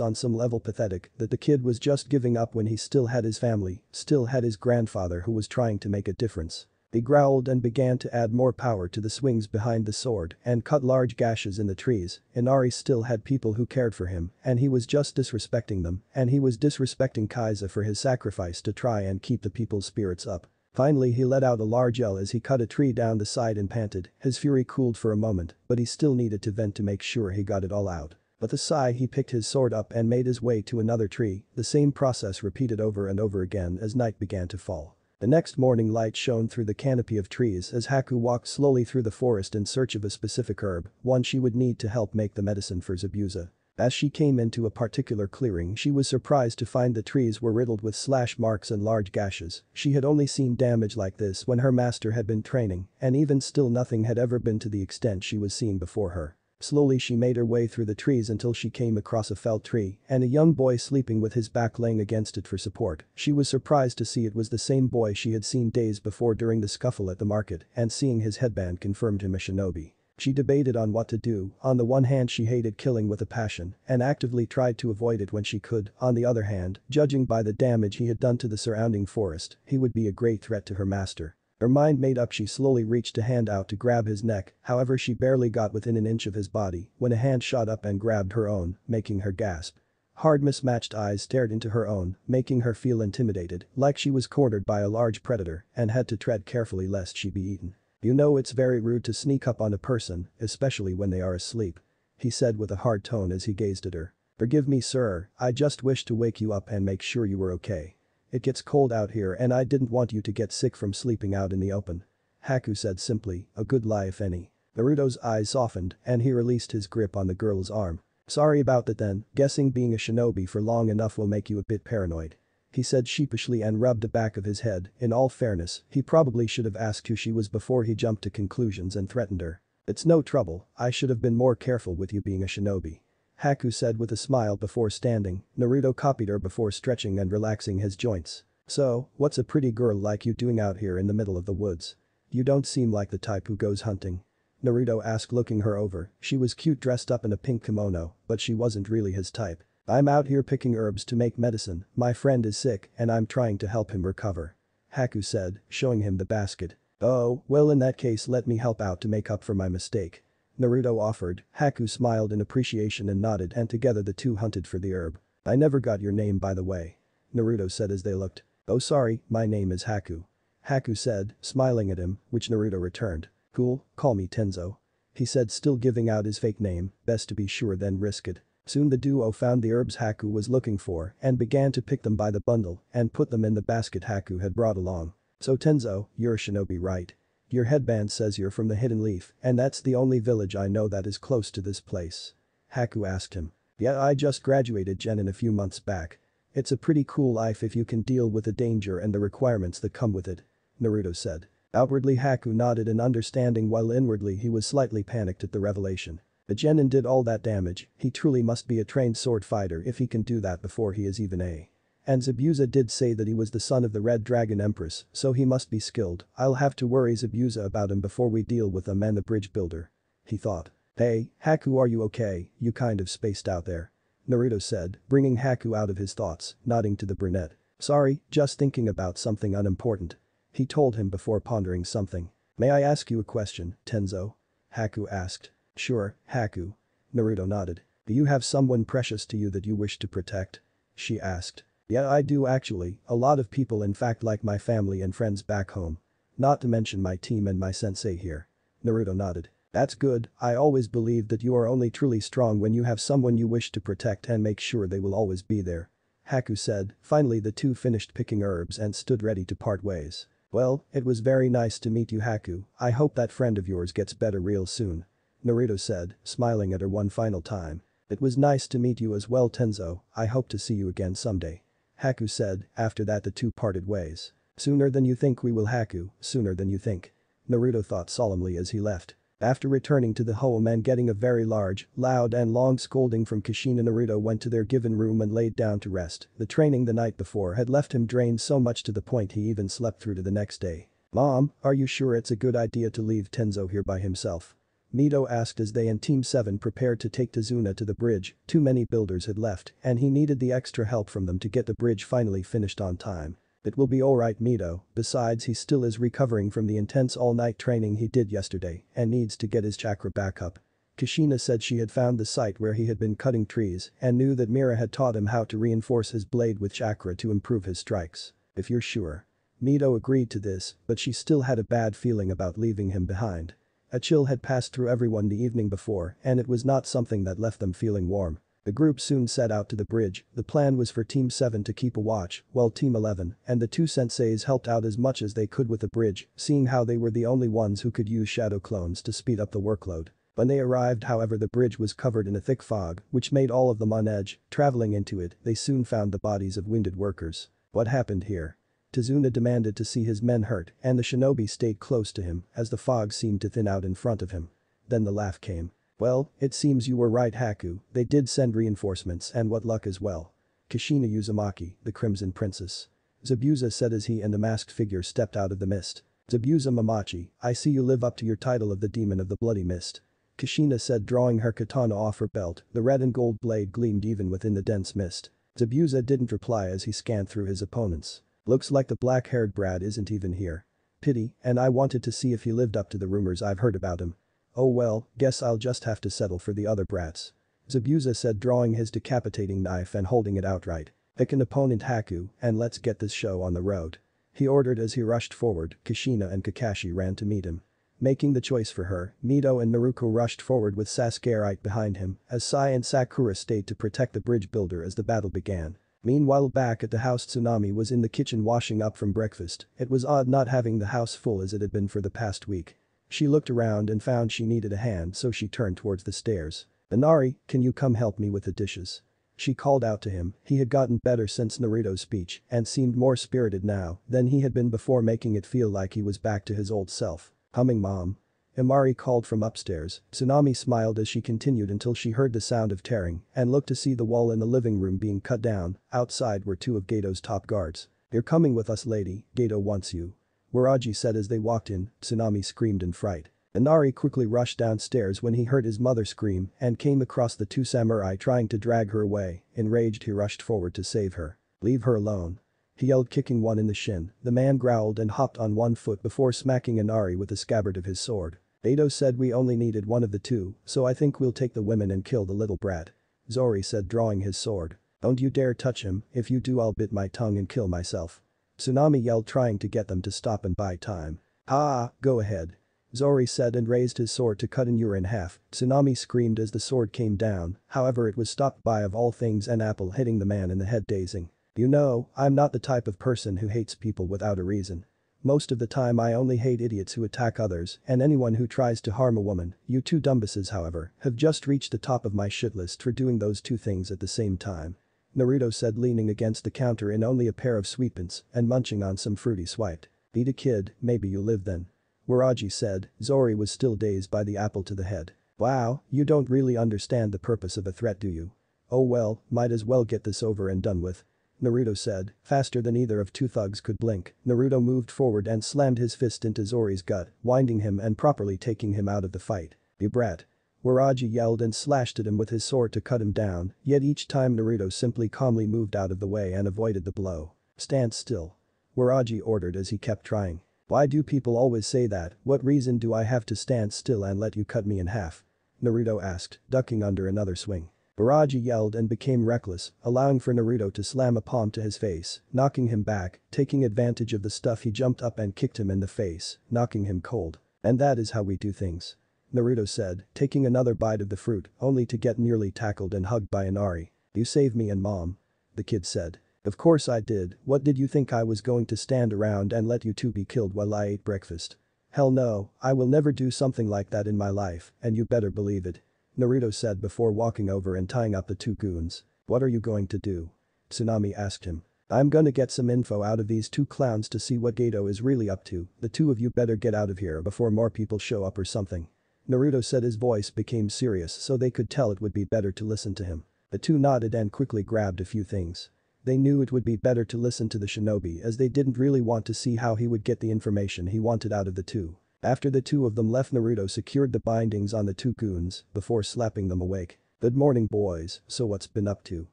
on some level pathetic that the kid was just giving up when he still had his family, still had his grandfather who was trying to make a difference. He growled and began to add more power to the swings behind the sword and cut large gashes in the trees. Inari still had people who cared for him, and he was just disrespecting them, and he was disrespecting Kaiza for his sacrifice to try and keep the people's spirits up. Finally he let out a large yell as he cut a tree down the side and panted. His fury cooled for a moment, but he still needed to vent to make sure he got it all out. With a sigh he picked his sword up and made his way to another tree, the same process repeated over and over again as night began to fall. The next morning light shone through the canopy of trees as Haku walked slowly through the forest in search of a specific herb, one she would need to help make the medicine for Zabuza. As she came into a particular clearing she was surprised to find the trees were riddled with slash marks and large gashes. She had only seen damage like this when her master had been training, and even still nothing had ever been to the extent she was seeing before her. Slowly she made her way through the trees until she came across a felled tree and a young boy sleeping with his back laying against it for support. She was surprised to see it was the same boy she had seen days before during the scuffle at the market, and seeing his headband confirmed him a shinobi. She debated on what to do. On the one hand she hated killing with a passion and actively tried to avoid it when she could. On the other hand, judging by the damage he had done to the surrounding forest, he would be a great threat to her master. Her mind made up, she slowly reached a hand out to grab his neck, however she barely got within an inch of his body when a hand shot up and grabbed her own, making her gasp. Hard mismatched eyes stared into her own, making her feel intimidated, like she was cornered by a large predator and had to tread carefully lest she be eaten. "You know it's very rude to sneak up on a person, especially when they are asleep," he said with a hard tone as he gazed at her. "Forgive me, sir, I just wished to wake you up and make sure you were okay. It gets cold out here and I didn't want you to get sick from sleeping out in the open," Haku said simply, a good lie if any. Naruto's eyes softened and he released his grip on the girl's arm. "Sorry about that then, guessing being a shinobi for long enough will make you a bit paranoid," he said sheepishly and rubbed the back of his head. In all fairness, he probably should have asked who she was before he jumped to conclusions and threatened her. "It's no trouble, I should have been more careful with you being a shinobi," Haku said with a smile before standing. Naruto copied her before stretching and relaxing his joints. "So, what's a pretty girl like you doing out here in the middle of the woods? You don't seem like the type who goes hunting." Naruto asked, looking her over. She was cute, dressed up in a pink kimono, but she wasn't really his type. I'm out here picking herbs to make medicine, my friend is sick and I'm trying to help him recover. Haku said, showing him the basket. Oh, well in that case let me help out to make up for my mistake. Naruto offered. Haku smiled in appreciation and nodded, and together the two hunted for the herb. I never got your name, by the way, Naruto said as they looked. Oh sorry, my name is Haku. Haku said, smiling at him, which Naruto returned. Cool, call me Tenzo. He said, still giving out his fake name, best to be sure than risk it. Soon the duo found the herbs Haku was looking for and began to pick them by the bundle and put them in the basket Haku had brought along. So Tenzo, you're a shinobi, right? Your headband says you're from the Hidden Leaf, and that's the only village I know that is close to this place. Haku asked him. Yeah, I just graduated genin a few months back. It's a pretty cool life if you can deal with the danger and the requirements that come with it, Naruto said. Outwardly Haku nodded in understanding, while inwardly he was slightly panicked at the revelation. The genin did all that damage, he truly must be a trained sword fighter if he can do that before he is even a. And Zabuza did say that he was the son of the Red Dragon Empress, so he must be skilled. I'll have to worry Zabuza about him before we deal with him and the bridge builder, he thought. Hey, Haku, are you okay? You kind of spaced out there, Naruto said, bringing Haku out of his thoughts, nodding to the brunette. Sorry, just thinking about something unimportant, he told him before pondering something. May I ask you a question, Tenzo? Haku asked. Sure, Haku. Naruto nodded. Do you have someone precious to you that you wish to protect? She asked. Yeah, I do actually, a lot of people in fact, like my family and friends back home. Not to mention my team and my sensei here. Naruto nodded. That's good, I always believe that you are only truly strong when you have someone you wish to protect and make sure they will always be there, Haku said. Finally the two finished picking herbs and stood ready to part ways. Well, it was very nice to meet you, Haku. I hope that friend of yours gets better real soon, Naruto said, smiling at her one final time. It was nice to meet you as well, Tenzo. I hope to see you again someday, Haku said. After that the two parted ways. Sooner than you think we will, Haku, sooner than you think, Naruto thought solemnly as he left. After returning to the home and getting a very large, loud and long scolding from Kushina, Naruto went to their given room and laid down to rest. The training the night before had left him drained so much to the point he even slept through to the next day. Mom, are you sure it's a good idea to leave Tenzo here by himself? Mito asked as they and Team seven prepared to take Tazuna to the bridge. Too many builders had left and he needed the extra help from them to get the bridge finally finished on time. It will be alright, Mito, besides he still is recovering from the intense all-night training he did yesterday and needs to get his chakra back up. Kushina said she had found the site where he had been cutting trees and knew that Mira had taught him how to reinforce his blade with chakra to improve his strikes. If you're sure. Mito agreed to this, but she still had a bad feeling about leaving him behind. A chill had passed through everyone the evening before and it was not something that left them feeling warm. The group soon set out to the bridge. The plan was for Team seven to keep a watch while Team eleven and the two senseis helped out as much as they could with the bridge, seeing how they were the only ones who could use shadow clones to speed up the workload. When they arrived, however, the bridge was covered in a thick fog which made all of them on edge. Traveling into it, they soon found the bodies of wounded workers. What happened here? Tazuna demanded to see his men hurt, and the shinobi stayed close to him as the fog seemed to thin out in front of him. Then the laugh came. Well, it seems you were right, Haku, they did send reinforcements, and what luck as well. Kushina Uzumaki, the Crimson Princess. Zabuza said as he and the masked figure stepped out of the mist. Zabuza Momochi, I see you live up to your title of the Demon of the Bloody Mist, Kushina said, drawing her katana off her belt. The red and gold blade gleamed even within the dense mist. Zabuza didn't reply as he scanned through his opponents. Looks like the black-haired brat isn't even here. Pity, and I wanted to see if he lived up to the rumors I've heard about him. Oh well, guess I'll just have to settle for the other brats, Zabuza said, drawing his decapitating knife and holding it outright. Pick an opponent, Haku, and let's get this show on the road, he ordered as he rushed forward. Kushina and Kakashi ran to meet him. Making the choice for her, Mito and Naruko rushed forward with Sasuke right behind him as Sai and Sakura stayed to protect the bridge builder as the battle began. Meanwhile, back at the house, Tsunami was in the kitchen washing up from breakfast. It was odd not having the house full as it had been for the past week. She looked around and found she needed a hand, so she turned towards the stairs. Inari, can you come help me with the dishes? She called out to him. He had gotten better since Naruto's speech and seemed more spirited now than he had been before, making it feel like he was back to his old self. Humming, Mom, Inari called from upstairs. Tsunami smiled as she continued until she heard the sound of tearing and looked to see the wall in the living room being cut down. Outside were two of Gato's top guards. You're coming with us, lady, Gato wants you, Waraji said as they walked in. Tsunami screamed in fright. Inari quickly rushed downstairs when he heard his mother scream and came across the two samurai trying to drag her away. Enraged, he rushed forward to save her. "Leave her alone," he yelled, kicking one in the shin. The man growled and hopped on one foot before smacking Inari with the scabbard of his sword. "Ado said we only needed one of the two, so I think we'll take the women and kill the little brat," Zori said, drawing his sword. "Don't you dare touch him, if you do I'll bite my tongue and kill myself," Tsunami yelled, trying to get them to stop and buy time. "Ah, go ahead," Zori said and raised his sword to cut Inari in half. Tsunami screamed as the sword came down, however it was stopped by, of all things, an apple hitting the man in the head, dazing. "You know, I'm not the type of person who hates people without a reason. Most of the time I only hate idiots who attack others and anyone who tries to harm a woman. You two dumbasses, however, have just reached the top of my shit list for doing those two things at the same time," Naruto said, leaning against the counter in only a pair of sweatpants and munching on some fruit he swiped. "Beat a kid, maybe you live then," Waraji said. Zori was still dazed by the apple to the head. "Wow, you don't really understand the purpose of a threat, do you? Oh well, might as well get this over and done with," Naruto said, faster than either of two thugs could blink. Naruto moved forward and slammed his fist into Zori's gut, winding him and properly taking him out of the fight. "You brat," Waraji yelled and slashed at him with his sword to cut him down, yet each time Naruto simply calmly moved out of the way and avoided the blow. "Stand still," Waraji ordered as he kept trying. "Why do people always say that? What reason do I have to stand still and let you cut me in half?" Naruto asked, ducking under another swing. Waraji yelled and became reckless, allowing for Naruto to slam a palm to his face, knocking him back. Taking advantage of the stuff, he jumped up and kicked him in the face, knocking him cold. "And that is how we do things," Naruto said, taking another bite of the fruit, only to get nearly tackled and hugged by Inari. "You saved me and mom," the kid said. "Of course I did. What did you think, I was going to stand around and let you two be killed while I ate breakfast? Hell no, I will never do something like that in my life, and you better believe it," Naruto said before walking over and tying up the two goons. "What are you going to do?" Tsunami asked him. "I'm gonna get some info out of these two clowns to see what Gato is really up to. The two of you better get out of here before more people show up or something," Naruto said. His voice became serious so they could tell it would be better to listen to him. The two nodded and quickly grabbed a few things. They knew it would be better to listen to the shinobi as they didn't really want to see how he would get the information he wanted out of the two. After the two of them left, Naruto secured the bindings on the two goons before slapping them awake. "Good morning, boys, so what's been up to?"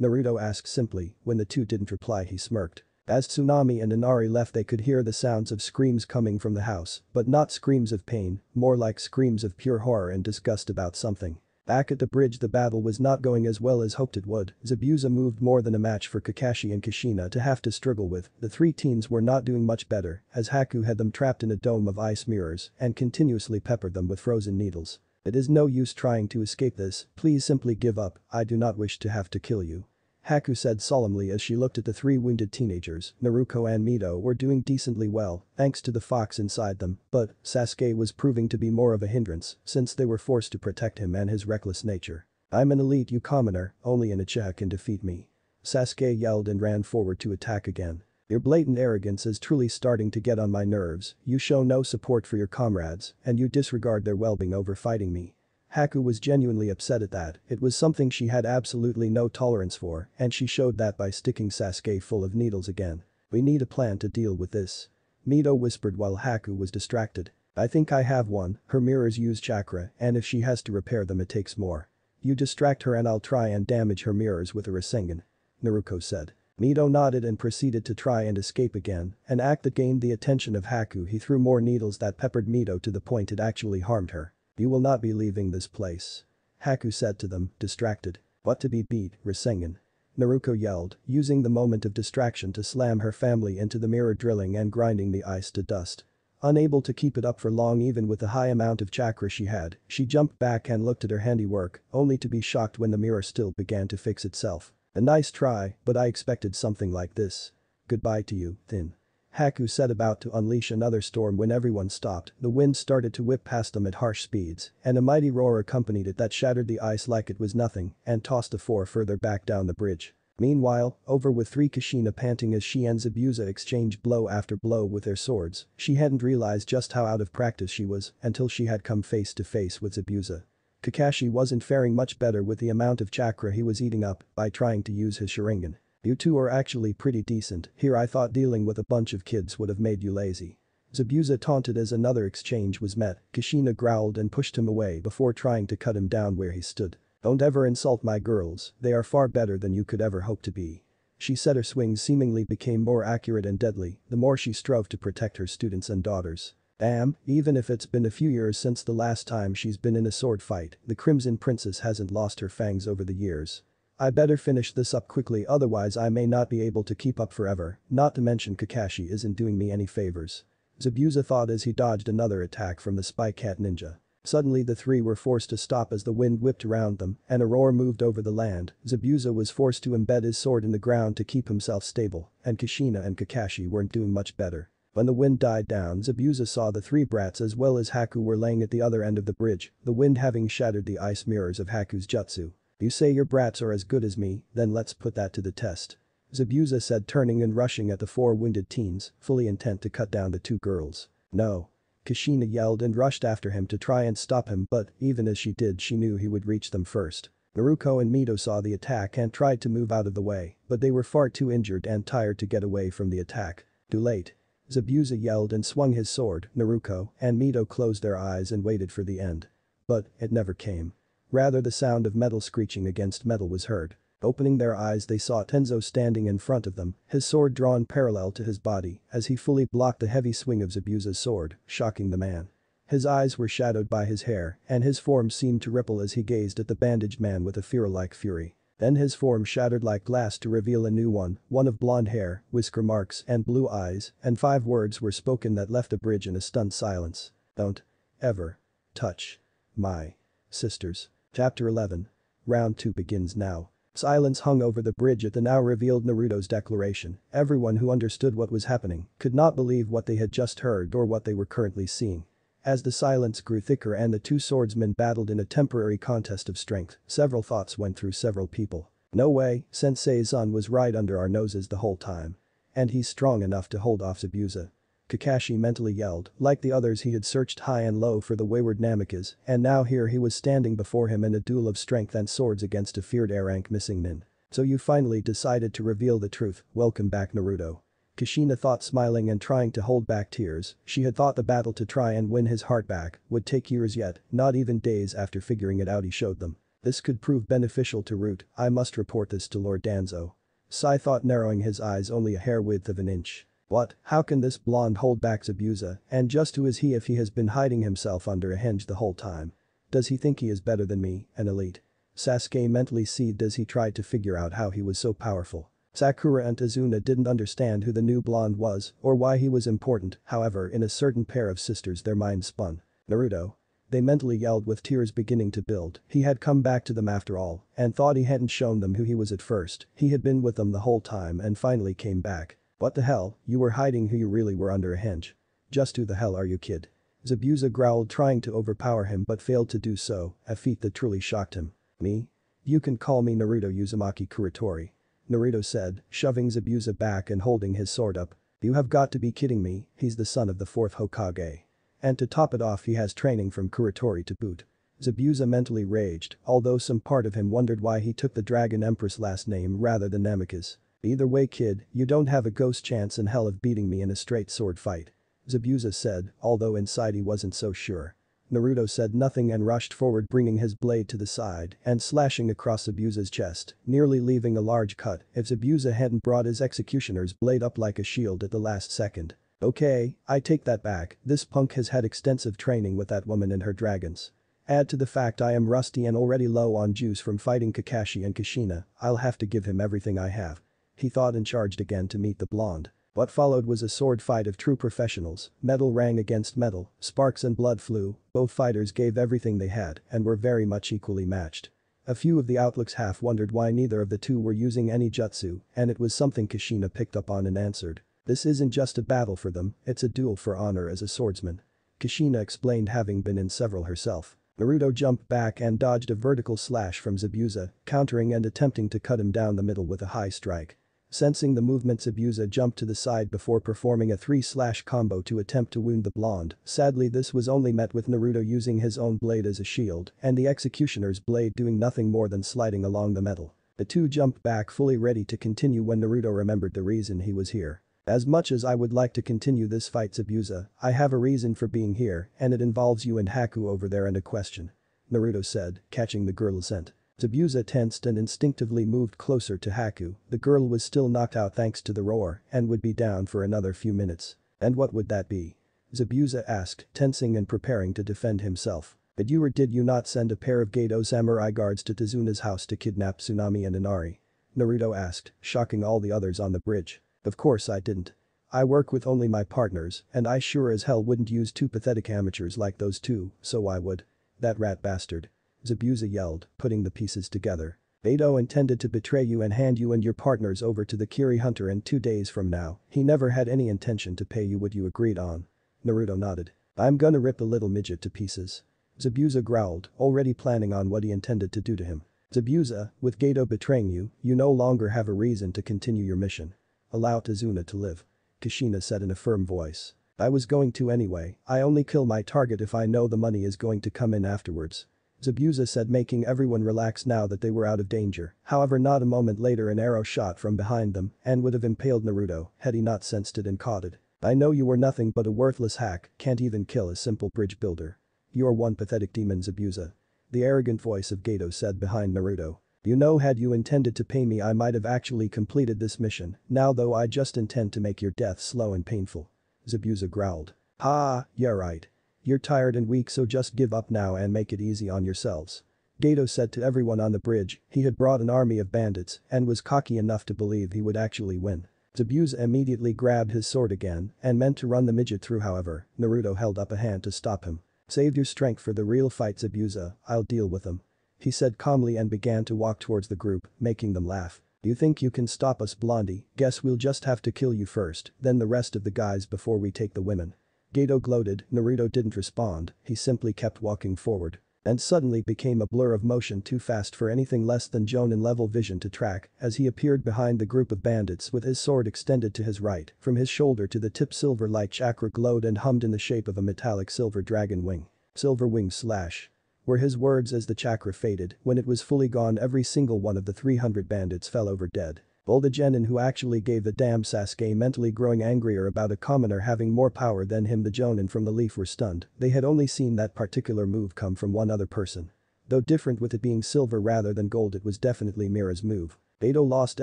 Naruto asked simply. When the two didn't reply, he smirked. As Tsunami and Inari left, they could hear the sounds of screams coming from the house, but not screams of pain, more like screams of pure horror and disgust about something. Back at the bridge, the battle was not going as well as hoped it would. Zabuza moved more than a match for Kakashi and Kushina to have to struggle with. The three teens were not doing much better, as Haku had them trapped in a dome of ice mirrors and continuously peppered them with frozen needles. "It is no use trying to escape this, please simply give up, I do not wish to have to kill you," Haku said solemnly as she looked at the three wounded teenagers. Naruto and Mito were doing decently well, thanks to the fox inside them, but Sasuke was proving to be more of a hindrance since they were forced to protect him and his reckless nature. "I'm an elite, you commoner, only an Uchiha can defeat me," Sasuke yelled and ran forward to attack again. "Your blatant arrogance is truly starting to get on my nerves. You show no support for your comrades, and you disregard their well-being over fighting me." Haku was genuinely upset at that. It was something she had absolutely no tolerance for, and she showed that by sticking Sasuke full of needles again. "We need a plan to deal with this," Mito whispered while Haku was distracted. "I think I have one. Her mirrors use chakra, and if she has to repair them it takes more. You distract her and I'll try and damage her mirrors with a Rasengan," Naruto said. Mito nodded and proceeded to try and escape again, an act that gained the attention of Haku. He threw more needles that peppered Mito to the point it actually harmed her. "You will not be leaving this place," Haku said to them, distracted. "What to be beat, Rasengan," Naruto yelled, using the moment of distraction to slam her family into the mirror, drilling and grinding the ice to dust. Unable to keep it up for long even with the high amount of chakra she had, she jumped back and looked at her handiwork, only to be shocked when the mirror still began to fix itself. "A nice try, but I expected something like this. Goodbye to you, Thin," Haku set, about to unleash another storm when everyone stopped. The wind started to whip past them at harsh speeds, and a mighty roar accompanied it that shattered the ice like it was nothing and tossed the four further back down the bridge. Meanwhile, over with three, Kushina panting as she and Zabuza exchanged blow after blow with their swords. She hadn't realized just how out of practice she was until she had come face to face with Zabuza. Kakashi wasn't faring much better with the amount of chakra he was eating up by trying to use his Sharingan. "You two are actually pretty decent here. I thought dealing with a bunch of kids would have made you lazy." Zabuza taunted as another exchange was met. Kushina growled and pushed him away before trying to cut him down where he stood. "Don't ever insult my girls, they are far better than you could ever hope to be," she said. Her swings seemingly became more accurate and deadly the more she strove to protect her students and daughters. Damn, even if it's been a few years since the last time she's been in a sword fight, the Crimson Princess hasn't lost her fangs over the years. I better finish this up quickly, otherwise I may not be able to keep up forever, not to mention Kakashi isn't doing me any favors, Zabuza thought as he dodged another attack from the spy cat ninja. Suddenly the three were forced to stop as the wind whipped around them and a roar moved over the land. Zabuza was forced to embed his sword in the ground to keep himself stable, and Kushina and Kakashi weren't doing much better. When the wind died down, Zabuza saw the three brats as well as Haku were laying at the other end of the bridge, the wind having shattered the ice mirrors of Haku's jutsu. "You say your brats are as good as me, then let's put that to the test," Zabuza said, turning and rushing at the four wounded teens, fully intent to cut down the two girls. "No," Kushina yelled and rushed after him to try and stop him, but even as she did she knew he would reach them first. Naruko and Mito saw the attack and tried to move out of the way, but they were far too injured and tired to get away from the attack. Too late. Zabuza yelled and swung his sword. Naruko and Mito closed their eyes and waited for the end. But it never came. Rather, the sound of metal screeching against metal was heard. Opening their eyes, they saw Tenzo standing in front of them, his sword drawn parallel to his body as he fully blocked the heavy swing of Zabuza's sword, shocking the man. His eyes were shadowed by his hair and his form seemed to ripple as he gazed at the bandaged man with a fear-like fury. Then his form shattered like glass to reveal a new one, one of blonde hair, whisker marks and blue eyes, and five words were spoken that left the bridge in a stunned silence. "Don't ever touch my sisters." Chapter eleven. Round two begins now. Silence hung over the bridge at the now revealed Naruto's declaration. Everyone who understood what was happening could not believe what they had just heard or what they were currently seeing. As the silence grew thicker and the two swordsmen battled in a temporary contest of strength, several thoughts went through several people. No way, Sensei-san was right under our noses the whole time. And he's strong enough to hold off Zabuza. Kakashi mentally yelled. Like the others, he had searched high and low for the wayward Namikaze, and now here he was standing before him in a duel of strength and swords against a feared A-rank missing nin. "So you finally decided to reveal the truth, welcome back Naruto," Kushina thought, smiling and trying to hold back tears. She had thought the battle to try and win his heart back would take years, yet, not even days after figuring it out he showed them. "This could prove beneficial to Root, I must report this to Lord Danzo," Sai thought, narrowing his eyes only a hair width of an inch. What, how can this blonde hold back Zabuza, and just who is he if he has been hiding himself under a henge the whole time? Does he think he is better than me, an elite? Sasuke mentally seethed as he tried to figure out how he was so powerful. Sakura and Tazuna didn't understand who the new blonde was or why he was important, however in a certain pair of sisters their minds spun. Naruto, they mentally yelled with tears beginning to build. He had come back to them after all, and thought he hadn't shown them who he was at first, he had been with them the whole time and finally came back. "What the hell, you were hiding who you really were under a henge. Just who the hell are you, kid?" Zabuza growled, trying to overpower him but failed to do so, a feat that truly shocked him. "Me? You can call me Naruto Uzumaki Kuratori," Naruto said, shoving Zabuza back and holding his sword up. "You have got to be kidding me, he's the son of the fourth Hokage. And to top it off he has training from Kuratori to boot." Zabuza mentally raged, although some part of him wondered why he took the Dragon Empress last name rather than Namikaze. "Either way, kid, you don't have a ghost chance in hell of beating me in a straight sword fight," Zabuza said, although inside he wasn't so sure. Naruto said nothing and rushed forward, bringing his blade to the side and slashing across Zabuza's chest, nearly leaving a large cut if Zabuza hadn't brought his executioner's blade up like a shield at the last second. "Okay, I take that back, this punk has had extensive training with that woman and her dragons. Add to the fact I am rusty and already low on juice from fighting Kakashi and Kushina, I'll have to give him everything I have," he thought, and charged again to meet the blonde. What followed was a sword fight of true professionals. Metal rang against metal, sparks and blood flew, both fighters gave everything they had and were very much equally matched. A few of the outlooks half wondered why neither of the two were using any jutsu, and it was something Kushina picked up on and answered. "This isn't just a battle for them, it's a duel for honor as a swordsman," Kushina explained, having been in several herself. Naruto jumped back and dodged a vertical slash from Zabuza, countering and attempting to cut him down the middle with a high strike. Sensing the movement, Zabuza jumped to the side before performing a three-slash combo to attempt to wound the blonde. Sadly, this was only met with Naruto using his own blade as a shield and the executioner's blade doing nothing more than sliding along the metal. The two jumped back fully ready to continue when Naruto remembered the reason he was here. As much as I would like to continue this fight, Zabuza, I have a reason for being here, and it involves you and Haku over there and a question," Naruto said, catching the girl's scent. Zabuza tensed and instinctively moved closer to Haku. The girl was still knocked out thanks to the roar and would be down for another few minutes. "And what would that be?" Zabuza asked, tensing and preparing to defend himself. "Did you or did you not send a pair of Gato samurai guards to Tazuna's house to kidnap Tsunami and Inari?" Naruto asked, shocking all the others on the bridge. "Of course I didn't. I work with only my partners, and I sure as hell wouldn't use two pathetic amateurs like those two, so I would. That rat bastard," Zabuza yelled, putting the pieces together. "Gato intended to betray you and hand you and your partners over to the Kiri hunter in two days from now. He never had any intention to pay you what you agreed on." Naruto nodded. "I'm gonna rip the little midget to pieces," Zabuza growled, already planning on what he intended to do to him. "Zabuza, with Gato betraying you, you no longer have a reason to continue your mission. Allow Tazuna to live," Kushina said in a firm voice. "I was going to anyway. I only kill my target if I know the money is going to come in afterwards," Zabuza said, making everyone relax now that they were out of danger. However, not a moment later an arrow shot from behind them and would have impaled Naruto had he not sensed it and caught it. "I know you were nothing but a worthless hack, can't even kill a simple bridge builder. You're one pathetic demon, Zabuza," the arrogant voice of Gato said behind Naruto. "You know, had you intended to pay me I might have actually completed this mission, now though I just intend to make your death slow and painful," Zabuza growled. "Ah, yeah right. You're tired and weak, so just give up now and make it easy on yourselves," Gato said to everyone on the bridge. He had brought an army of bandits and was cocky enough to believe he would actually win. Zabuza immediately grabbed his sword again and meant to run the midget through. However, Naruto held up a hand to stop him. "Save your strength for the real fight, Zabuza. I'll deal with them," he said calmly and began to walk towards the group, making them laugh. "You think you can stop us, Blondie? Guess we'll just have to kill you first, then the rest of the guys before we take the women." Gato gloated. Naruto didn't respond, he simply kept walking forward and suddenly became a blur of motion, too fast for anything less than Jonin level vision to track, as he appeared behind the group of bandits with his sword extended to his right. From his shoulder to the tip, silver light chakra glowed and hummed in the shape of a metallic silver dragon wing. "Silver wing slash," were his words as the chakra faded. When it was fully gone, every single one of the three hundred bandits fell over dead. Bolda Genin, who actually gave the damn Sasuke, mentally growing angrier about a commoner having more power than him. The Jonin from the leaf were stunned. They had only seen that particular move come from one other person. Though different with it being silver rather than gold, it was definitely Mira's move. Gato lost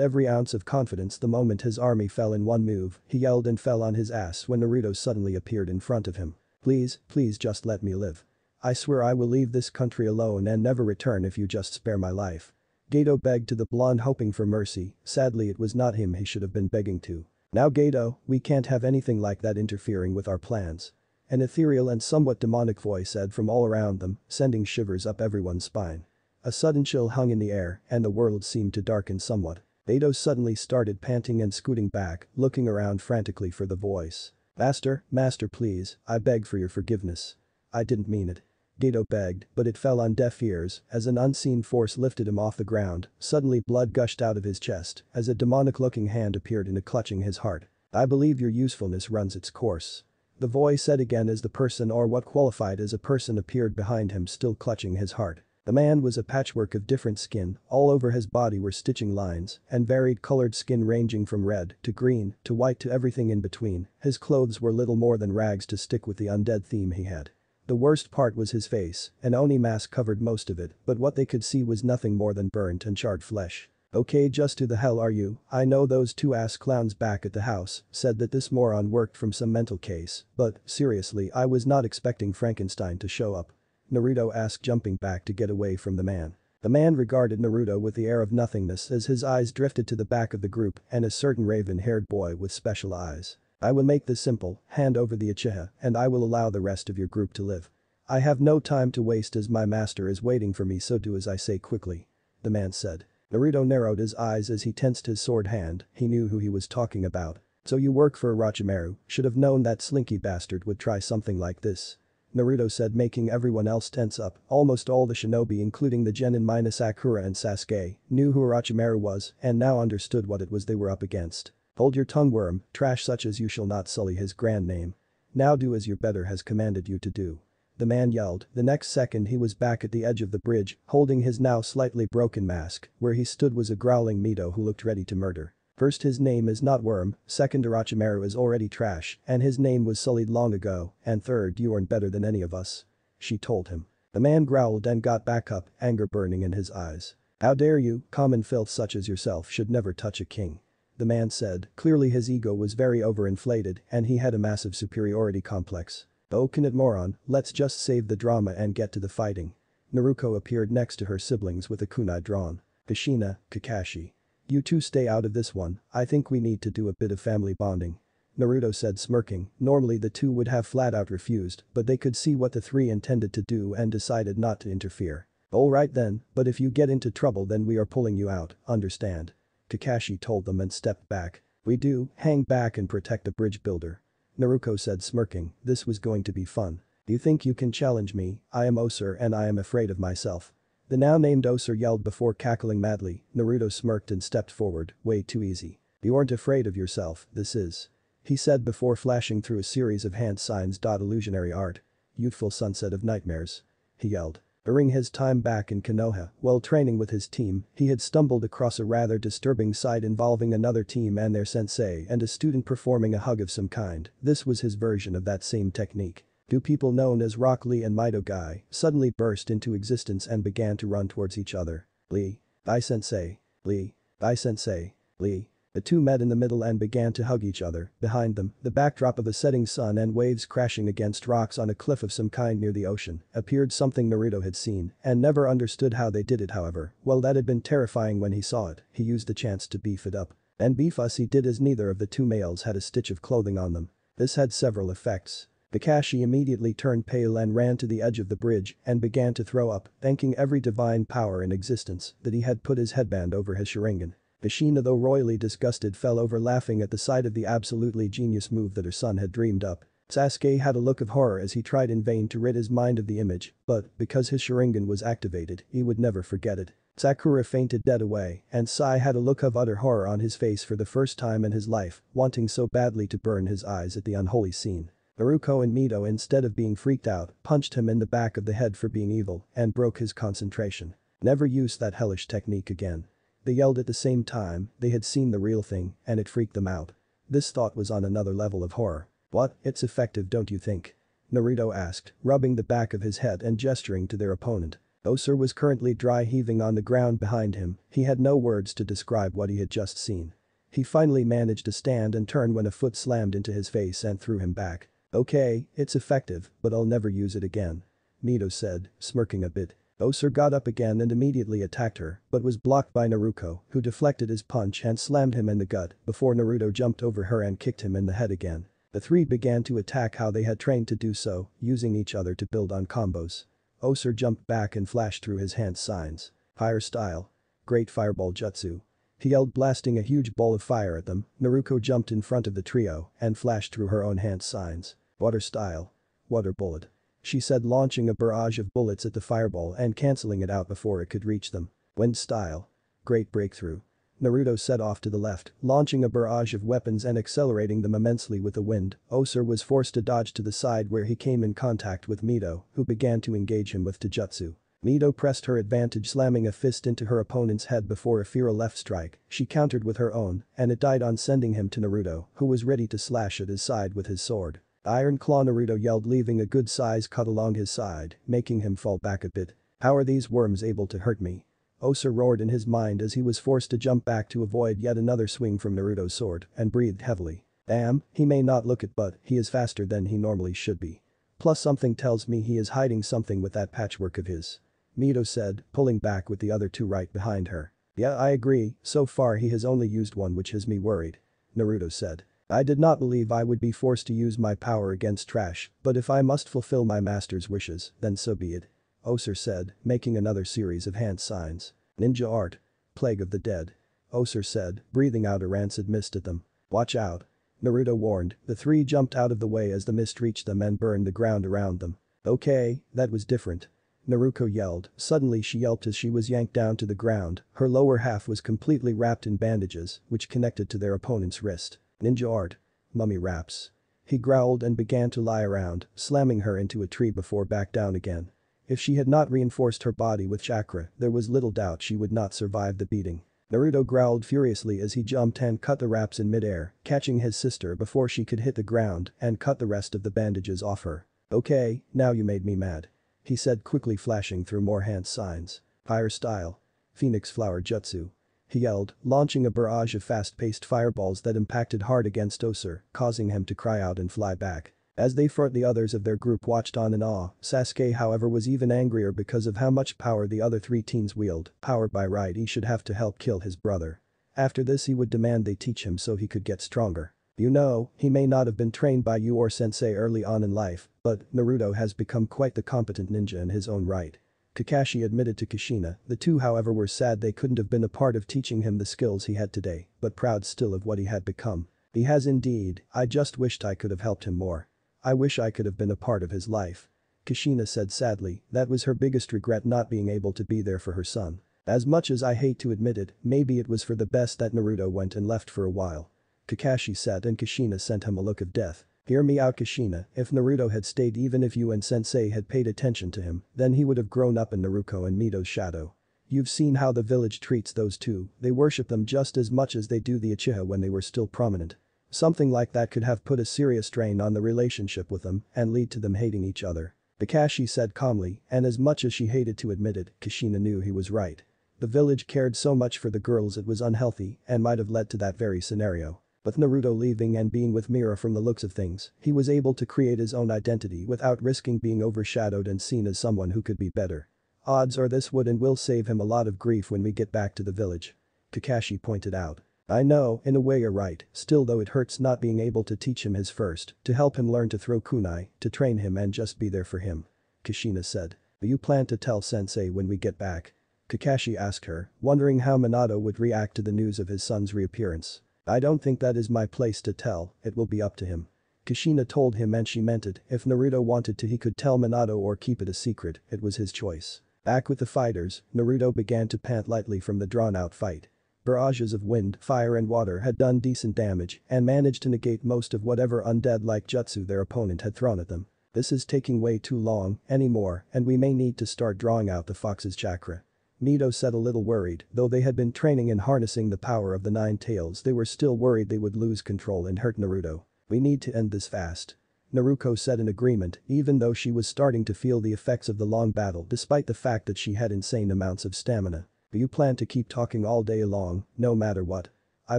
every ounce of confidence the moment his army fell in one move. He yelled and fell on his ass when Naruto suddenly appeared in front of him. "Please, please just let me live. I swear I will leave this country alone and never return if you just spare my life." Gato begged to the blonde, hoping for mercy. Sadly, it was not him he should have been begging to. "Now Gato, we can't have anything like that interfering with our plans," an ethereal and somewhat demonic voice said from all around them, sending shivers up everyone's spine. A sudden chill hung in the air and the world seemed to darken somewhat. Gato suddenly started panting and scooting back, looking around frantically for the voice. "Master, master please, I beg for your forgiveness. I didn't mean it." Gato begged, but it fell on deaf ears as an unseen force lifted him off the ground. Suddenly blood gushed out of his chest as a demonic-looking hand appeared and clutching his heart. "I believe your usefulness runs its course," the voice said again as the person, or what qualified as a person, appeared behind him, still clutching his heart. The man was a patchwork of different skin. All over his body were stitching lines and varied colored skin ranging from red to green to white to everything in between. His clothes were little more than rags to stick with the undead theme he had. The worst part was his face. An Oni mask covered most of it, but what they could see was nothing more than burnt and charred flesh. "Okay, just who the hell are you? I know those two ass clowns back at the house said that this moron worked from some mental case, but seriously, I was not expecting Frankenstein to show up," Naruto asked, jumping back to get away from the man. The man regarded Naruto with the air of nothingness as his eyes drifted to the back of the group and a certain raven-haired boy with special eyes. "I will make this simple. Hand over the Uchiha and I will allow the rest of your group to live. I have no time to waste as my master is waiting for me, so do as I say quickly," the man said. Naruto narrowed his eyes as he tensed his sword hand. He knew who he was talking about. "So you work for Orochimaru? Should have known that slinky bastard would try something like this," Naruto said, making everyone else tense up. Almost all the shinobi, including the genin minus Sakura and Sasuke, knew who Orochimaru was and now understood what it was they were up against. "Hold your tongue, worm. Trash such as you shall not sully his grand name. Now do as your better has commanded you to do," the man yelled. The next second he was back at the edge of the bridge, holding his now slightly broken mask. Where he stood was a growling Mito who looked ready to murder. First, his name is not Worm, second, Orochimaru is already trash and his name was sullied long ago, and third, you aren't better than any of us. She told him. The man growled and got back up, anger burning in his eyes. How dare you, common filth such as yourself should never touch a king. The man said, clearly his ego was very overinflated and he had a massive superiority complex. Oh, can it, moron, let's just save the drama and get to the fighting. Naruko appeared next to her siblings with a kunai drawn. Kushina, Kakashi. You two stay out of this one, I think we need to do a bit of family bonding. Naruto said, smirking. Normally the two would have flat out refused, but they could see what the three intended to do and decided not to interfere. Alright then, but if you get into trouble then we are pulling you out, understand? Kakashi told them and stepped back. We do, hang back and protect a bridge builder. Naruko said, smirking. This was going to be fun. You think you can challenge me? I am Osir and I am afraid of myself. The now named Osir yelled before cackling madly. Naruto smirked and stepped forward. Way too easy. You aren't afraid of yourself, this is. He said before flashing through a series of hand signs. Illusionary art. Youthful sunset of nightmares. He yelled. During his time back in Konoha, while training with his team, he had stumbled across a rather disturbing sight involving another team and their sensei and a student performing a hug of some kind. This was his version of that same technique. Two people known as Rock Lee and Mito Guy suddenly burst into existence and began to run towards each other. Lee. Bye sensei. Lee. Bye sensei. Lee. The two met in the middle and began to hug each other. Behind them, the backdrop of a setting sun and waves crashing against rocks on a cliff of some kind near the ocean, appeared. Something Naruto had seen and never understood how they did it. However, while that had been terrifying when he saw it, he used the chance to beef it up. And beef us he did, as neither of the two males had a stitch of clothing on them. This had several effects. Kakashi immediately turned pale and ran to the edge of the bridge and began to throw up, thanking every divine power in existence that he had put his headband over his Sharingan. Kushina, though royally disgusted, fell over laughing at the sight of the absolutely genius move that her son had dreamed up. Sasuke had a look of horror as he tried in vain to rid his mind of the image, but, because his Sharingan was activated, he would never forget it. Sakura fainted dead away, and Sai had a look of utter horror on his face for the first time in his life, wanting so badly to burn his eyes at the unholy scene. Naruko and Mito, instead of being freaked out, punched him in the back of the head for being evil and broke his concentration. Never use that hellish technique again. They yelled at the same time. They had seen the real thing and it freaked them out. This thought was on another level of horror. What? It's effective, don't you think? Naruto asked, rubbing the back of his head and gesturing to their opponent. Osir was currently dry heaving on the ground behind him. He had no words to describe what he had just seen. He finally managed to stand and turn when a foot slammed into his face and threw him back. Okay, it's effective, but I'll never use it again. Mito said, smirking a bit. Osir got up again and immediately attacked her, but was blocked by Naruko, who deflected his punch and slammed him in the gut before Naruto jumped over her and kicked him in the head again. The three began to attack how they had trained to do so, using each other to build on combos. Osir jumped back and flashed through his hand signs. Fire style. Great fireball jutsu. He yelled, blasting a huge ball of fire at them. Naruko jumped in front of the trio and flashed through her own hand signs. Water style. Water bullet. She said, launching a barrage of bullets at the fireball and cancelling it out before it could reach them. Wind style. Great breakthrough. Naruto set off to the left, launching a barrage of weapons and accelerating them immensely with the wind. Osir was forced to dodge to the side where he came in contact with Mito, who began to engage him with taijutsu. Mito pressed her advantage, slamming a fist into her opponent's head before a feral left strike. She countered with her own, and it died on, sending him to Naruto, who was ready to slash at his side with his sword. Iron Claw, Naruto yelled, leaving a good size cut along his side, making him fall back a bit. How are these worms able to hurt me? Osir roared in his mind as he was forced to jump back to avoid yet another swing from Naruto's sword, and breathed heavily. Damn, he may not look it, but he is faster than he normally should be. Plus something tells me he is hiding something with that patchwork of his. Mito said, pulling back with the other two right behind her. Yeah, I agree, so far he has only used one, which has me worried. Naruto said. I did not believe I would be forced to use my power against trash, but if I must fulfill my master's wishes, then so be it. Osir said, making another series of hand signs. Ninja art. Plague of the dead. Osir said, breathing out a rancid mist at them. Watch out. Naruto warned. The three jumped out of the way as the mist reached them and burned the ground around them. Okay, that was different. Naruko yelled. Suddenly she yelped as she was yanked down to the ground. Her lower half was completely wrapped in bandages, which connected to their opponent's wrist. Ninja art. Mummy wraps. He growled and began to lie around, slamming her into a tree before back down again. If she had not reinforced her body with chakra, there was little doubt she would not survive the beating. Naruto growled furiously as he jumped and cut the wraps in midair, catching his sister before she could hit the ground and cut the rest of the bandages off her. "Okay, now you made me mad," he said, quickly flashing through more hand signs. "Fire style. Phoenix flower jutsu," he yelled, launching a barrage of fast-paced fireballs that impacted hard against Osir, causing him to cry out and fly back. As they fought, the others of their group watched on in awe. Sasuke, however, was even angrier because of how much power the other three teens wield. Powered by right, he should have to help kill his brother. After this he would demand they teach him so he could get stronger. "You know, he may not have been trained by you or sensei early on in life, but Naruto has become quite the competent ninja in his own right," Kakashi admitted to Kushina. The two, however, were sad they couldn't have been a part of teaching him the skills he had today, but proud still of what he had become. "He has indeed. I just wished I could have helped him more. I wish I could have been a part of his life," Kushina said sadly. That was her biggest regret, not being able to be there for her son. "As much as I hate to admit it, maybe it was for the best that Naruto went and left for a while," Kakashi said, and Kushina sent him a look of death. "Hear me out, Kushina. If Naruto had stayed, even if you and sensei had paid attention to him, then he would have grown up in Naruto and Mito's shadow. You've seen how the village treats those two. They worship them just as much as they do the Uchiha when they were still prominent. Something like that could have put a serious strain on the relationship with them and lead to them hating each other," Kakashi said calmly, and as much as she hated to admit it, Kushina knew he was right. The village cared so much for the girls it was unhealthy and might have led to that very scenario. With Naruto leaving and being with Mira, from the looks of things, he was able to create his own identity without risking being overshadowed and seen as someone who could be better. "Odds are this would and will save him a lot of grief when we get back to the village," Kakashi pointed out. "I know, in a way you're right. Still, though, it hurts not being able to teach him his first, to help him learn to throw kunai, to train him and just be there for him," Kushina said. "Do you plan to tell sensei when we get back?" Kakashi asked her, wondering how Minato would react to the news of his son's reappearance. "I don't think that is my place to tell. It will be up to him," Kushina told him, and she meant it. If Naruto wanted to, he could tell Minato or keep it a secret. It was his choice. Back with the fighters, Naruto began to pant lightly from the drawn-out fight. Barrages of wind, fire and water had done decent damage and managed to negate most of whatever undead-like jutsu their opponent had thrown at them. "This is taking way too long anymore, and we may need to start drawing out the fox's chakra," Mito said, a little worried. Though they had been training and harnessing the power of the nine tails, they were still worried they would lose control and hurt Naruto. "We need to end this fast," Naruko said in agreement, even though she was starting to feel the effects of the long battle despite the fact that she had insane amounts of stamina. "Do you plan to keep talking all day long, no matter what? I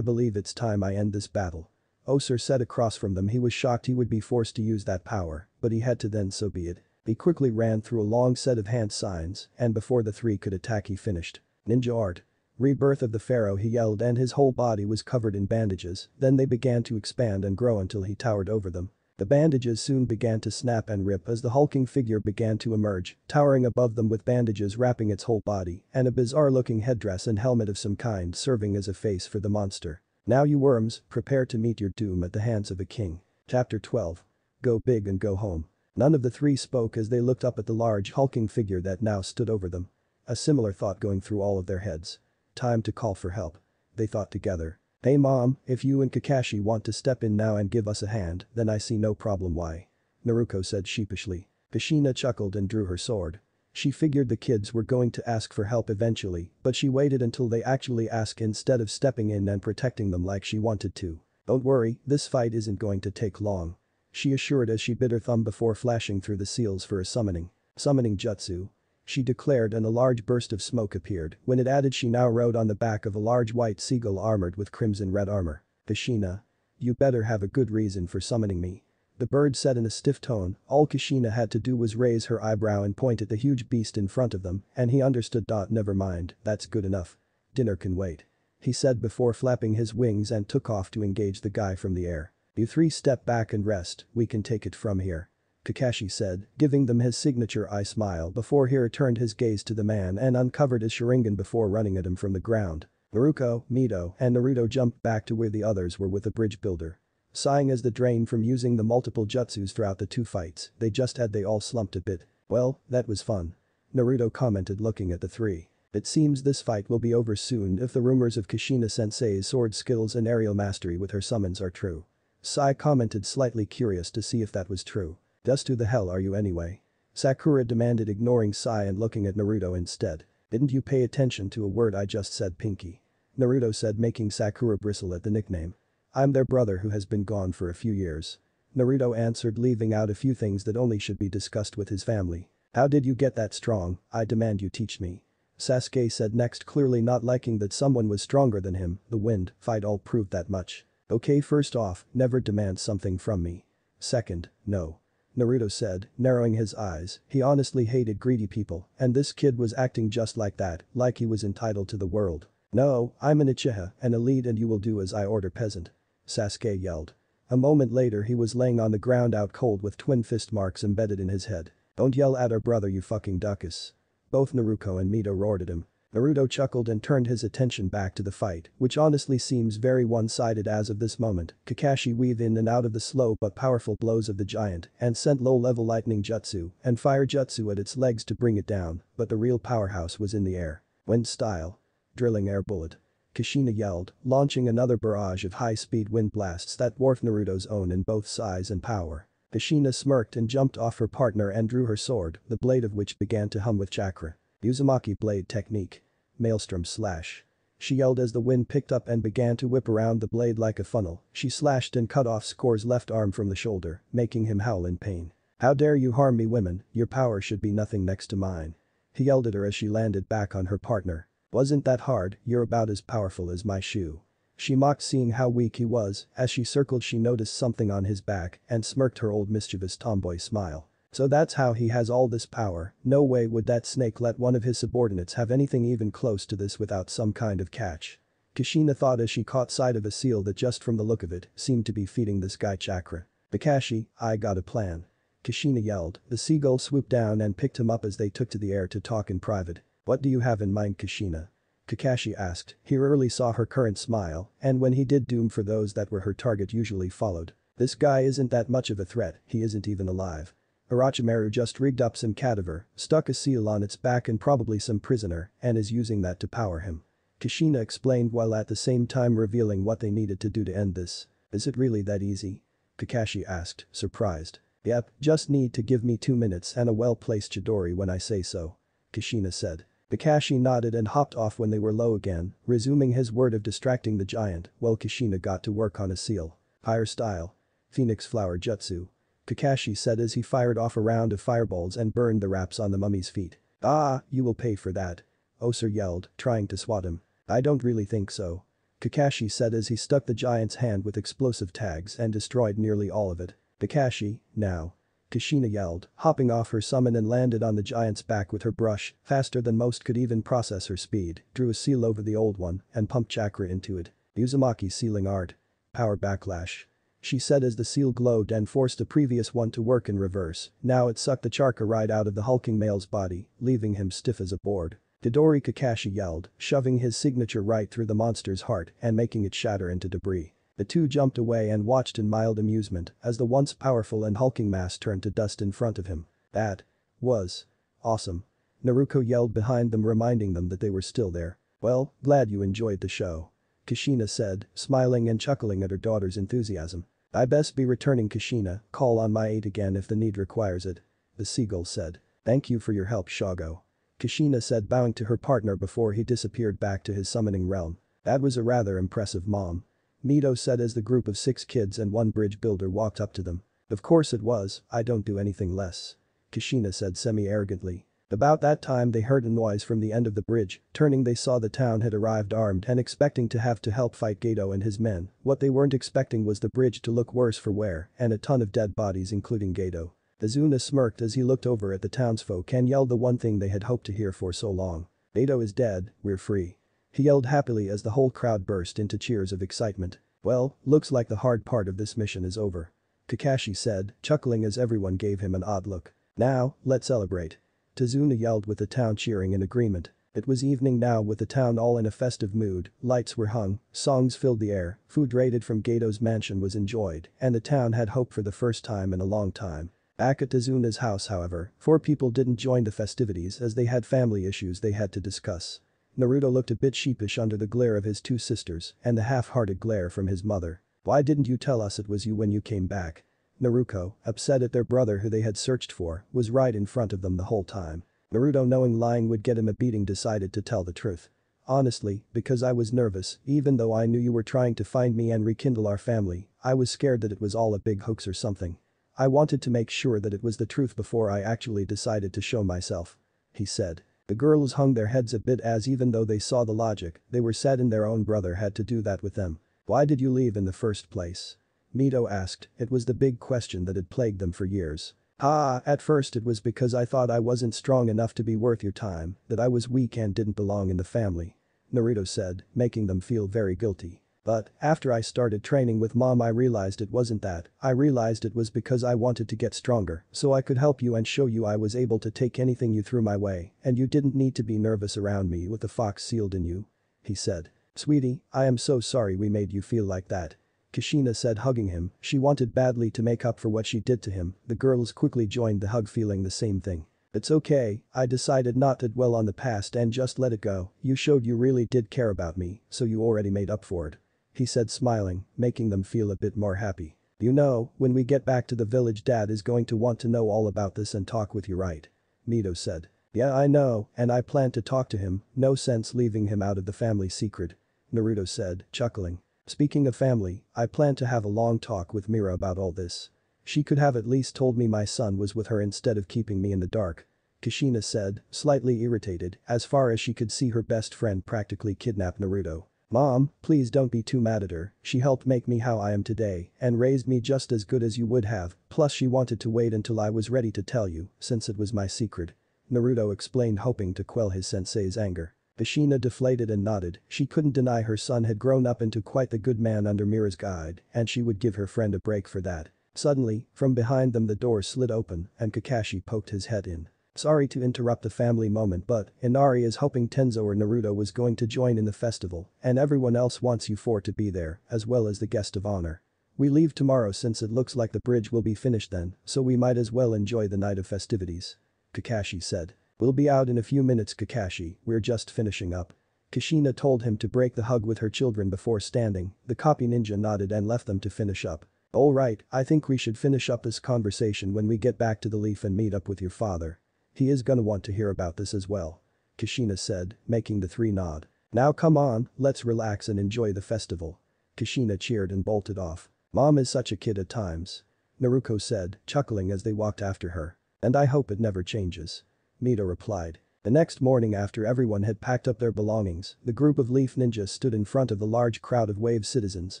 believe it's time I end this battle," Osir said across from them. He was shocked he would be forced to use that power, but he had to, then so be it. He quickly ran through a long set of hand signs, and before the three could attack he finished. "Ninja art. Rebirth of the Pharaoh," he yelled, and his whole body was covered in bandages. Then they began to expand and grow until he towered over them. The bandages soon began to snap and rip as the hulking figure began to emerge, towering above them with bandages wrapping its whole body and a bizarre-looking headdress and helmet of some kind serving as a face for the monster. "Now you worms, prepare to meet your doom at the hands of a king." Chapter twelve. Go big and go home. None of the three spoke as they looked up at the large hulking figure that now stood over them. A similar thought going through all of their heads. "Time to call for help," they thought together. "Hey mom, if you and Kakashi want to step in now and give us a hand, then I see no problem why," Naruko said sheepishly. Kushina chuckled and drew her sword. She figured the kids were going to ask for help eventually, but she waited until they actually asked instead of stepping in and protecting them like she wanted to. "Don't worry, this fight isn't going to take long," she assured as she bit her thumb before flashing through the seals for a summoning. Summoning jutsu, she declared, and a large burst of smoke appeared. When it added, she now rode on the back of a large white seagull armored with crimson red armor. "Kushina, you better have a good reason for summoning me," the bird said in a stiff tone. All Kushina had to do was raise her eyebrow and point at the huge beast in front of them, and he understood. "Never mind, that's good enough. Dinner can wait," he said before flapping his wings and took off to engage the guy from the air. "You three step back and rest, we can take it from here," Kakashi said, giving them his signature eye smile before he returned his gaze to the man and uncovered his Sharingan before running at him from the ground. Naruko, Mito, and Naruto jumped back to where the others were with the bridge builder. Sighing as the drain from using the multiple jutsus throughout the two fights they just had, they all slumped a bit. "Well, that was fun," Naruto commented, looking at the three. "It seems this fight will be over soon if the rumors of Kushina sensei's sword skills and aerial mastery with her summons are true," Sai commented, slightly curious to see if that was true. "Just who the hell are you anyway?" Sakura demanded, ignoring Sai and looking at Naruto instead. "Didn't you pay attention to a word I just said, Pinky?" Naruto said, making Sakura bristle at the nickname. I'm their brother who has been gone for a few years. Naruto answered, leaving out a few things that only should be discussed with his family. How did you get that strong? I demand you teach me. Sasuke said next, clearly not liking that someone was stronger than him. The wind fight all proved that much. Okay, first off, never demand something from me. Second, no. Naruto said, narrowing his eyes. He honestly hated greedy people, and this kid was acting just like that, like he was entitled to the world. No, I'm an Uchiha, an elite, and you will do as I order, peasant. Sasuke yelled. A moment later he was laying on the ground out cold with twin fist marks embedded in his head. Don't yell at our brother, you fucking duckus. Both Naruto and Mito roared at him. Naruto chuckled and turned his attention back to the fight, which honestly seems very one-sided as of this moment. Kakashi weaved in and out of the slow but powerful blows of the giant and sent low-level lightning jutsu and fire jutsu at its legs to bring it down, but the real powerhouse was in the air. Wind style. Drilling air bullet. Kushina yelled, launching another barrage of high-speed wind blasts that dwarfed Naruto's own in both size and power. Kushina smirked and jumped off her partner and drew her sword, the blade of which began to hum with chakra. Uzumaki blade technique. Maelstrom slash. She yelled as the wind picked up and began to whip around the blade like a funnel. She slashed and cut off Score's left arm from the shoulder, making him howl in pain. How dare you harm me, women, your power should be nothing next to mine. He yelled at her as she landed back on her partner. Wasn't that hard, you're about as powerful as my shoe. She mocked, seeing how weak he was. As she circled she noticed something on his back and smirked her old mischievous tomboy smile. So that's how he has all this power, no way would that snake let one of his subordinates have anything even close to this without some kind of catch. Kushina thought as she caught sight of a seal that, just from the look of it, seemed to be feeding this guy chakra. Kakashi, I got a plan. Kushina yelled. The seagull swooped down and picked him up as they took to the air to talk in private. What do you have in mind, Kushina? Kakashi asked. He rarely saw her current smile, and when he did, doom for those that were her target usually followed. This guy isn't that much of a threat, he isn't even alive. Orochimaru just rigged up some cadaver, stuck a seal on its back and probably some prisoner, and is using that to power him. Kushina explained, while at the same time revealing what they needed to do to end this. Is it really that easy? Kakashi asked, surprised. Yep, just need to give me two minutes and a well-placed Chidori when I say so. Kushina said. Kakashi nodded and hopped off when they were low again, resuming his word of distracting the giant while Kushina got to work on a seal. Fire style. Phoenix flower jutsu. Kakashi said as he fired off a round of fireballs and burned the wraps on the mummy's feet. Ah, you will pay for that. Osir yelled, trying to swat him. I don't really think so. Kakashi said as he stuck the giant's hand with explosive tags and destroyed nearly all of it. Kakashi, now. Kushina yelled, hopping off her summon and landed on the giant's back with her brush, faster than most could even process her speed, drew a seal over the old one and pumped chakra into it. Uzumaki sealing art. Power backlash. She said as the seal glowed and forced the previous one to work in reverse. Now it sucked the chakra right out of the hulking male's body, leaving him stiff as a board. Chidori, Kakashi yelled, shoving his signature right through the monster's heart and making it shatter into debris. The two jumped away and watched in mild amusement as the once powerful and hulking mass turned to dust in front of him. That was awesome. Naruto yelled behind them, reminding them that they were still there. Well, glad you enjoyed the show. Kushina said, smiling and chuckling at her daughter's enthusiasm. I best be returning, Kushina, call on my aide again if the need requires it. The seagull said. Thank you for your help, Shago. Kushina said, bowing to her partner before he disappeared back to his summoning realm. That was a rather impressive mom. Mito said as the group of six kids and one bridge builder walked up to them. Of course it was, I don't do anything less. Kushina said semi-arrogantly. About that time they heard a noise from the end of the bridge. Turning, they saw the town had arrived armed and expecting to have to help fight Gato and his men. What they weren't expecting was the bridge to look worse for wear and a ton of dead bodies, including Gato. Tazuna smirked as he looked over at the townsfolk and yelled the one thing they had hoped to hear for so long. Gato is dead, we're free. He yelled happily as the whole crowd burst into cheers of excitement. Well, looks like the hard part of this mission is over. Kakashi said, chuckling as everyone gave him an odd look. Now, let's celebrate. Tazuna yelled, with the town cheering in agreement. It was evening now, with the town all in a festive mood. Lights were hung, songs filled the air, food raided from Gato's mansion was enjoyed, and the town had hope for the first time in a long time. Back at Tazuna's house, however, four people didn't join the festivities as they had family issues they had to discuss. Naruto looked a bit sheepish under the glare of his two sisters and the half-hearted glare from his mother. Why didn't you tell us it was you when you came back? Naruto, upset at their brother who they had searched for, was right in front of them the whole time. Naruto, knowing lying would get him a beating, decided to tell the truth. Honestly, because I was nervous, even though I knew you were trying to find me and rekindle our family, I was scared that it was all a big hoax or something. I wanted to make sure that it was the truth before I actually decided to show myself," he said. The girls hung their heads a bit as even though they saw the logic, they were saddened their own brother had to do that with them. "Why did you leave in the first place?" Mito asked. It was the big question that had plagued them for years. "Ah, at first it was because I thought I wasn't strong enough to be worth your time, that I was weak and didn't belong in the family," Naruto said, making them feel very guilty. "But after I started training with mom I realized it wasn't that, I realized it was because I wanted to get stronger, so I could help you and show you I was able to take anything you threw my way, and you didn't need to be nervous around me with the fox sealed in you," he said. "Sweetie, I am so sorry we made you feel like that," Kushina said, hugging him. She wanted badly to make up for what she did to him. The girls quickly joined the hug, feeling the same thing. "It's okay, I decided not to dwell on the past and just let it go. You showed you really did care about me, so you already made up for it," he said, smiling, making them feel a bit more happy. "You know, when we get back to the village Dad is going to want to know all about this and talk with you, right?" Mito said. "Yeah, I know, and I plan to talk to him. No sense leaving him out of the family secret," Naruto said, chuckling. "Speaking of family, I plan to have a long talk with Mira about all this. She could have at least told me my son was with her instead of keeping me in the dark," Kushina said, slightly irritated, as far as she could see her best friend practically kidnapped Naruto. "Mom, please don't be too mad at her, she helped make me how I am today and raised me just as good as you would have, plus she wanted to wait until I was ready to tell you, since it was my secret," Naruto explained, hoping to quell his sensei's anger. Kushina deflated and nodded. She couldn't deny her son had grown up into quite the good man under Mira's guide, and she would give her friend a break for that. Suddenly, from behind them the door slid open and Kakashi poked his head in. "Sorry to interrupt the family moment, but Inari is hoping Tenzo or Naruto was going to join in the festival, and everyone else wants you four to be there, as well as the guest of honor. We leave tomorrow since it looks like the bridge will be finished then, so we might as well enjoy the night of festivities," Kakashi said. "We'll be out in a few minutes, Kakashi, we're just finishing up." Kushina told him to break the hug with her children before standing. The copy ninja nodded and left them to finish up. "Alright, I think we should finish up this conversation when we get back to the leaf and meet up with your father. He is gonna want to hear about this as well," Kushina said, making the three nod. "Now come on, let's relax and enjoy the festival," Kushina cheered and bolted off. "Mom is such a kid at times," Naruko said, chuckling as they walked after her. "And I hope it never changes," Mito replied. The next morning, after everyone had packed up their belongings, the group of leaf ninjas stood in front of the large crowd of wave citizens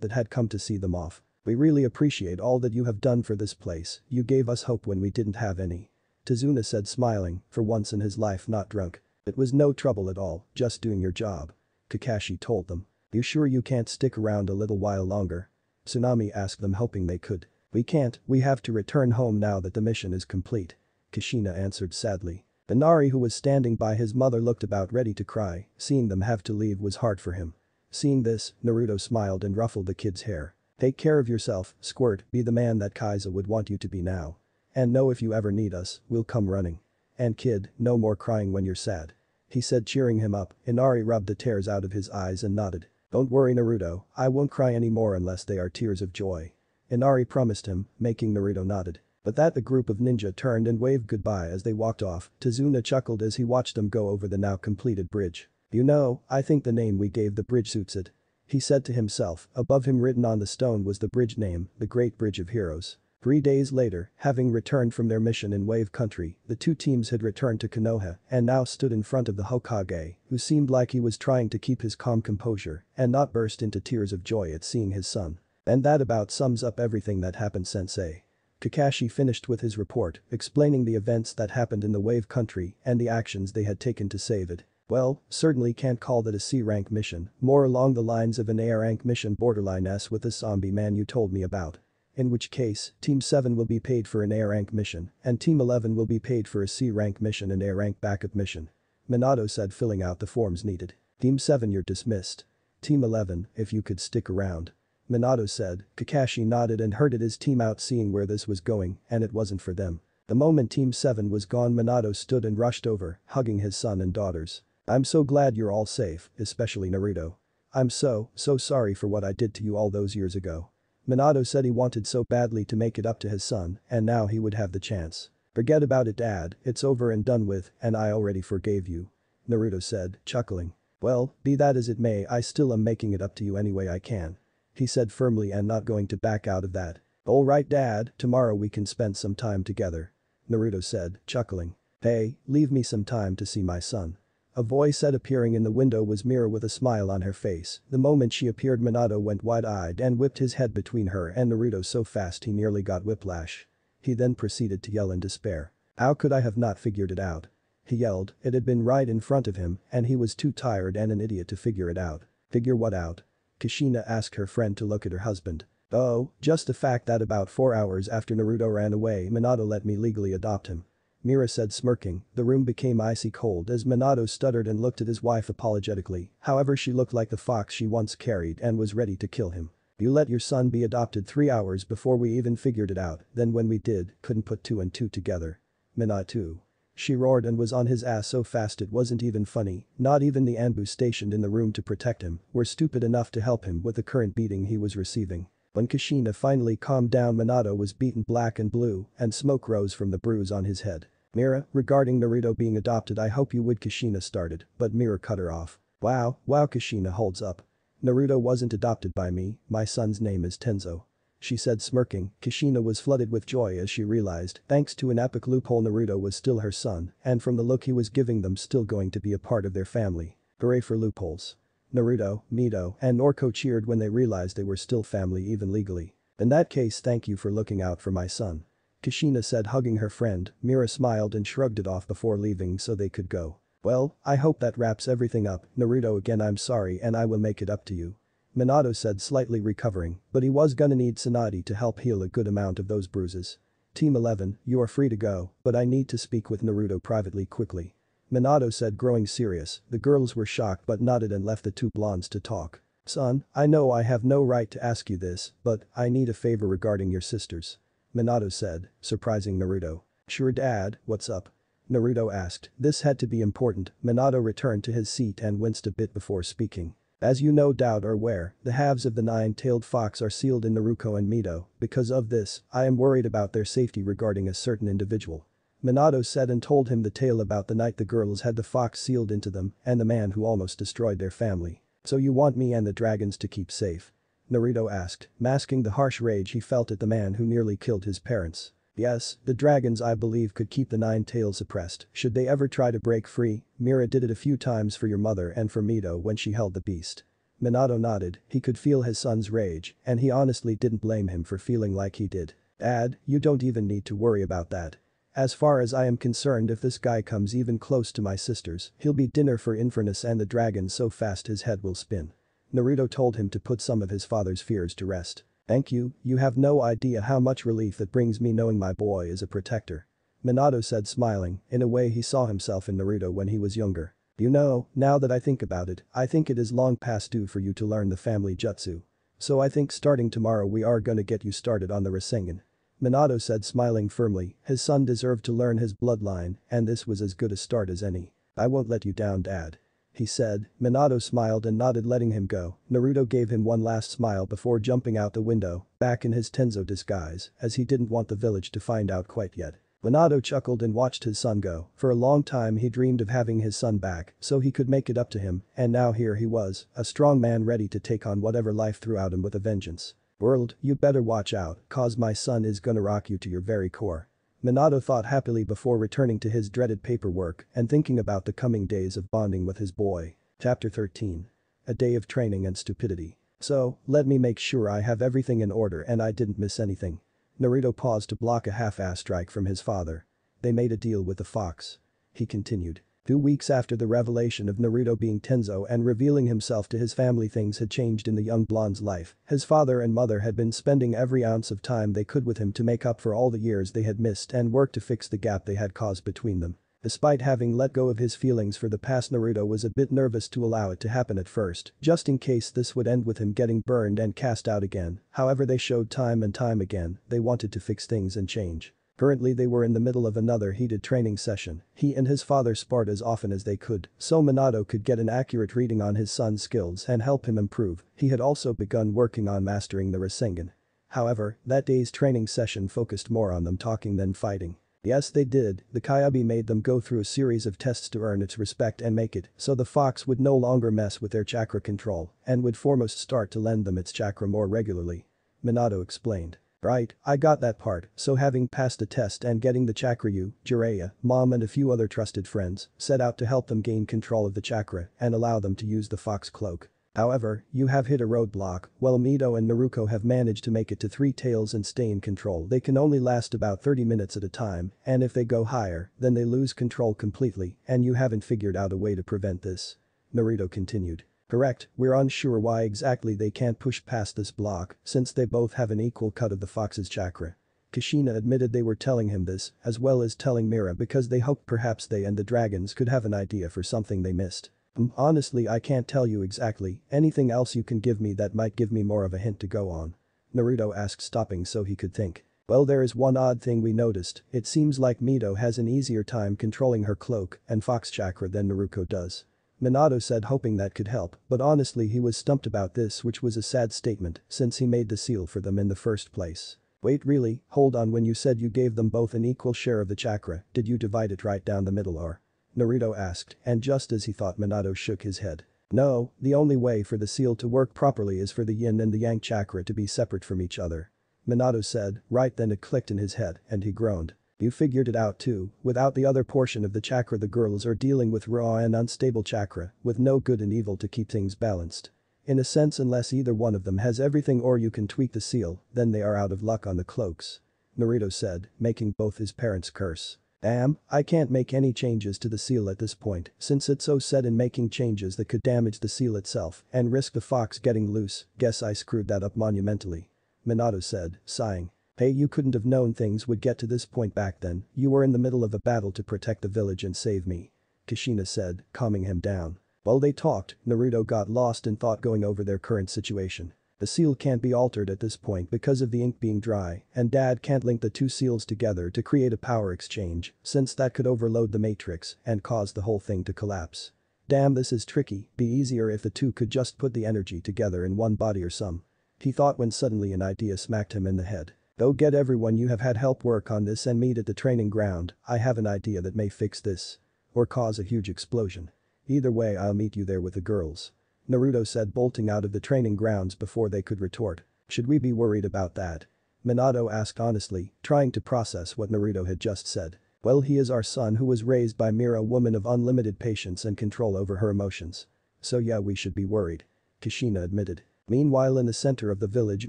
that had come to see them off. "We really appreciate all that you have done for this place, you gave us hope when we didn't have any," Tazuna said, smiling, for once in his life not drunk. "It was no trouble at all, just doing your job," Kakashi told them. "You sure you can't stick around a little while longer?" Tsunami asked them, hoping they could. "We can't, we have to return home now that the mission is complete," Kushina answered sadly. Inari, who was standing by his mother, looked about ready to cry. Seeing them have to leave was hard for him. Seeing this, Naruto smiled and ruffled the kid's hair. "Take care of yourself, Squirt, be the man that Kaiza would want you to be now. And know if you ever need us, we'll come running. And kid, no more crying when you're sad," he said, cheering him up. Inari rubbed the tears out of his eyes and nodded. "Don't worry Naruto, I won't cry anymore unless they are tears of joy," Inari promised him, making Naruto nodded. But that the group of ninja turned and waved goodbye as they walked off. Tazuna chuckled as he watched them go over the now completed bridge. "You know, I think the name we gave the bridge suits it," he said to himself. Above him, written on the stone, was the bridge name, the Great Bridge of Heroes. Three days later, having returned from their mission in Wave Country, the two teams had returned to Konoha and now stood in front of the Hokage, who seemed like he was trying to keep his calm composure and not burst into tears of joy at seeing his son. "And that about sums up everything that happened, Sensei." Kakashi finished with his report, explaining the events that happened in the Wave Country and the actions they had taken to save it. "Well, certainly can't call that a C rank mission, more along the lines of an A rank mission borderline S with the zombie man you told me about. In which case, Team seven will be paid for an A rank mission and Team eleven will be paid for a C rank mission and A rank backup mission," Minato said, filling out the forms needed. Team seven, you're dismissed. Team eleven, if you could stick around," Minato said. Kakashi nodded and herded his team out, seeing where this was going, and it wasn't for them. The moment Team seven was gone, Minato stood and rushed over, hugging his son and daughters. "I'm so glad you're all safe, especially Naruto. I'm so, so sorry for what I did to you all those years ago." Minato said he wanted so badly to make it up to his son, and now he would have the chance. "Forget about it, Dad, it's over and done with, and I already forgave you," Naruto said, chuckling. Well, be that as it may, I still am making it up to you any way I can. He said firmly and not going to back out of that. Alright dad, tomorrow we can spend some time together. Naruto said, chuckling. Hey, leave me some time to see my son. A voice said appearing in the window was Mira with a smile on her face. The moment she appeared Minato went wide-eyed and whipped his head between her and Naruto so fast he nearly got whiplash. He then proceeded to yell in despair. How could I have not figured it out? He yelled, it had been right in front of him and he was too tired and an idiot to figure it out. Figure what out? Kushina asked her friend to look at her husband. Oh, just the fact that about four hours after Naruto ran away Minato let me legally adopt him. Mira said smirking. The room became icy cold as Minato stuttered and looked at his wife apologetically, however she looked like the fox she once carried and was ready to kill him. You let your son be adopted three hours before we even figured it out, then when we did, couldn't put two and two together. Minato. She roared and was on his ass so fast it wasn't even funny, not even the Anbu stationed in the room to protect him were stupid enough to help him with the current beating he was receiving. When Kushina finally calmed down Minato was beaten black and blue and smoke rose from the bruise on his head. Mira, regarding Naruto being adopted I hope you would Kushina started, but Mira cut her off. Wow, wow Kushina holds up. Naruto wasn't adopted by me, my son's name is Tenzo. She said smirking. Kushina was flooded with joy as she realized, thanks to an epic loophole Naruto was still her son, and from the look he was giving them still going to be a part of their family. Hooray for loopholes. Naruto, Mito, and Noriko cheered when they realized they were still family even legally. In that case thank you for looking out for my son. Kushina said hugging her friend, Mira smiled and shrugged it off before leaving so they could go. Well, I hope that wraps everything up, Naruto again I'm sorry and I will make it up to you. Minato said slightly recovering, but he was gonna need Tsunade to help heal a good amount of those bruises. Team eleven, you are free to go, but I need to speak with Naruto privately quickly. Minato said growing serious, the girls were shocked but nodded and left the two blondes to talk. Son, I know I have no right to ask you this, but I need a favor regarding your sisters. Minato said, surprising Naruto. Sure dad, what's up? Naruto asked. This had to be important, Minato returned to his seat and winced a bit before speaking. As you no doubt are aware, the halves of the nine-tailed fox are sealed in Naruto and Mito. Because of this, I am worried about their safety regarding a certain individual. Minato said and told him the tale about the night the girls had the fox sealed into them and the man who almost destroyed their family. So you want me and the dragons to keep safe? Naruto asked, masking the harsh rage he felt at the man who nearly killed his parents. Yes, the dragons I believe could keep the nine tails suppressed should they ever try to break free. Mira did it a few times for your mother and for Mito when she held the beast. Minato nodded, he could feel his son's rage and he honestly didn't blame him for feeling like he did. Dad, you don't even need to worry about that. As far as I am concerned if this guy comes even close to my sisters, he'll be dinner for Infernus and the dragons so fast his head will spin. Naruto told him to put some of his father's fears to rest. Thank you, you have no idea how much relief that brings me knowing my boy is a protector. Minato said smiling, in a way he saw himself in Naruto when he was younger. You know, now that I think about it, I think it is long past due for you to learn the family jutsu. So I think starting tomorrow we are gonna get you started on the Rasengan. Minato said smiling firmly, his son deserved to learn his bloodline and this was as good a start as any. I won't let you down dad. He said. Minato smiled and nodded letting him go. Naruto gave him one last smile before jumping out the window, back in his Tenzo disguise, as he didn't want the village to find out quite yet. Minato chuckled and watched his son go. For a long time he dreamed of having his son back so he could make it up to him, and now here he was, a strong man ready to take on whatever life threw at him with a vengeance. World, you better watch out, cause my son is gonna rock you to your very core. Minato thought happily before returning to his dreaded paperwork and thinking about the coming days of bonding with his boy. Chapter thirteen. A day of training and stupidity. So, let me make sure I have everything in order and I didn't miss anything. Naruto paused to block a half-ass strike from his father. They made a deal with the fox. He continued. Two weeks after the revelation of Naruto being Tenzo and revealing himself to his family things had changed in the young blonde's life. His father and mother had been spending every ounce of time they could with him to make up for all the years they had missed and work to fix the gap they had caused between them. Despite having let go of his feelings for the past, Naruto was a bit nervous to allow it to happen at first, just in case this would end with him getting burned and cast out again. However, they showed time and time again they wanted to fix things and change. Currently they were in the middle of another heated training session. He and his father sparred as often as they could, so Minato could get an accurate reading on his son's skills and help him improve. He had also begun working on mastering the Rasengan. However, that day's training session focused more on them talking than fighting. Yes, they did. The Kyuubi made them go through a series of tests to earn its respect and make it, so the fox would no longer mess with their chakra control and would foremost start to lend them its chakra more regularly. Minato explained. Right, I got that part, so having passed the test and getting the chakra, you, Jiraiya, Mom and a few other trusted friends set out to help them gain control of the chakra and allow them to use the fox cloak. However, you have hit a roadblock. While Mito and Naruko have managed to make it to three tails and stay in control, they can only last about thirty minutes at a time, and if they go higher, then they lose control completely, and you haven't figured out a way to prevent this. Naruto continued. Correct, we're unsure why exactly they can't push past this block, since they both have an equal cut of the fox's chakra. Kushina admitted they were telling him this, as well as telling Mira, because they hoped perhaps they and the dragons could have an idea for something they missed. Um, honestly, I can't tell you exactly. Anything else you can give me that might give me more of a hint to go on? Naruto asked, stopping so he could think. Well, there is one odd thing we noticed. It seems like Mito has an easier time controlling her cloak and fox chakra than Naruko does. Minato said, hoping that could help, but honestly he was stumped about this, which was a sad statement since he made the seal for them in the first place. Wait, really? Hold on, when you said you gave them both an equal share of the chakra, did you divide it right down the middle or? Naruto asked, and just as he thought, Minato shook his head. No, the only way for the seal to work properly is for the yin and the yang chakra to be separate from each other. Minato said. Right, then it clicked in his head and he groaned. You figured it out too. Without the other portion of the chakra, the girls are dealing with raw and unstable chakra with no good and evil to keep things balanced. In a sense, unless either one of them has everything or you can tweak the seal, then they are out of luck on the cloaks. Naruto said, making both his parents curse. Damn, I can't make any changes to the seal at this point, since it's so set in making changes that could damage the seal itself and risk the fox getting loose. Guess I screwed that up monumentally. Minato said, sighing. Hey, you couldn't have known things would get to this point back then. You were in the middle of a battle to protect the village and save me. Kushina said, calming him down. While they talked, Naruto got lost in thought going over their current situation. The seal can't be altered at this point because of the ink being dry, and Dad can't link the two seals together to create a power exchange, since that could overload the matrix and cause the whole thing to collapse. Damn, this is tricky. Be easier if the two could just put the energy together in one body or some. He thought when suddenly an idea smacked him in the head. Go get everyone you have had help work on this and meet at the training ground. I have an idea that may fix this. Or cause a huge explosion. Either way, I'll meet you there with the girls. Naruto said, bolting out of the training grounds before they could retort. Should we be worried about that? Minato asked honestly, trying to process what Naruto had just said. Well, he is our son who was raised by Mira, a woman of unlimited patience and control over her emotions. So yeah, we should be worried. Kushina admitted. Meanwhile, in the center of the village,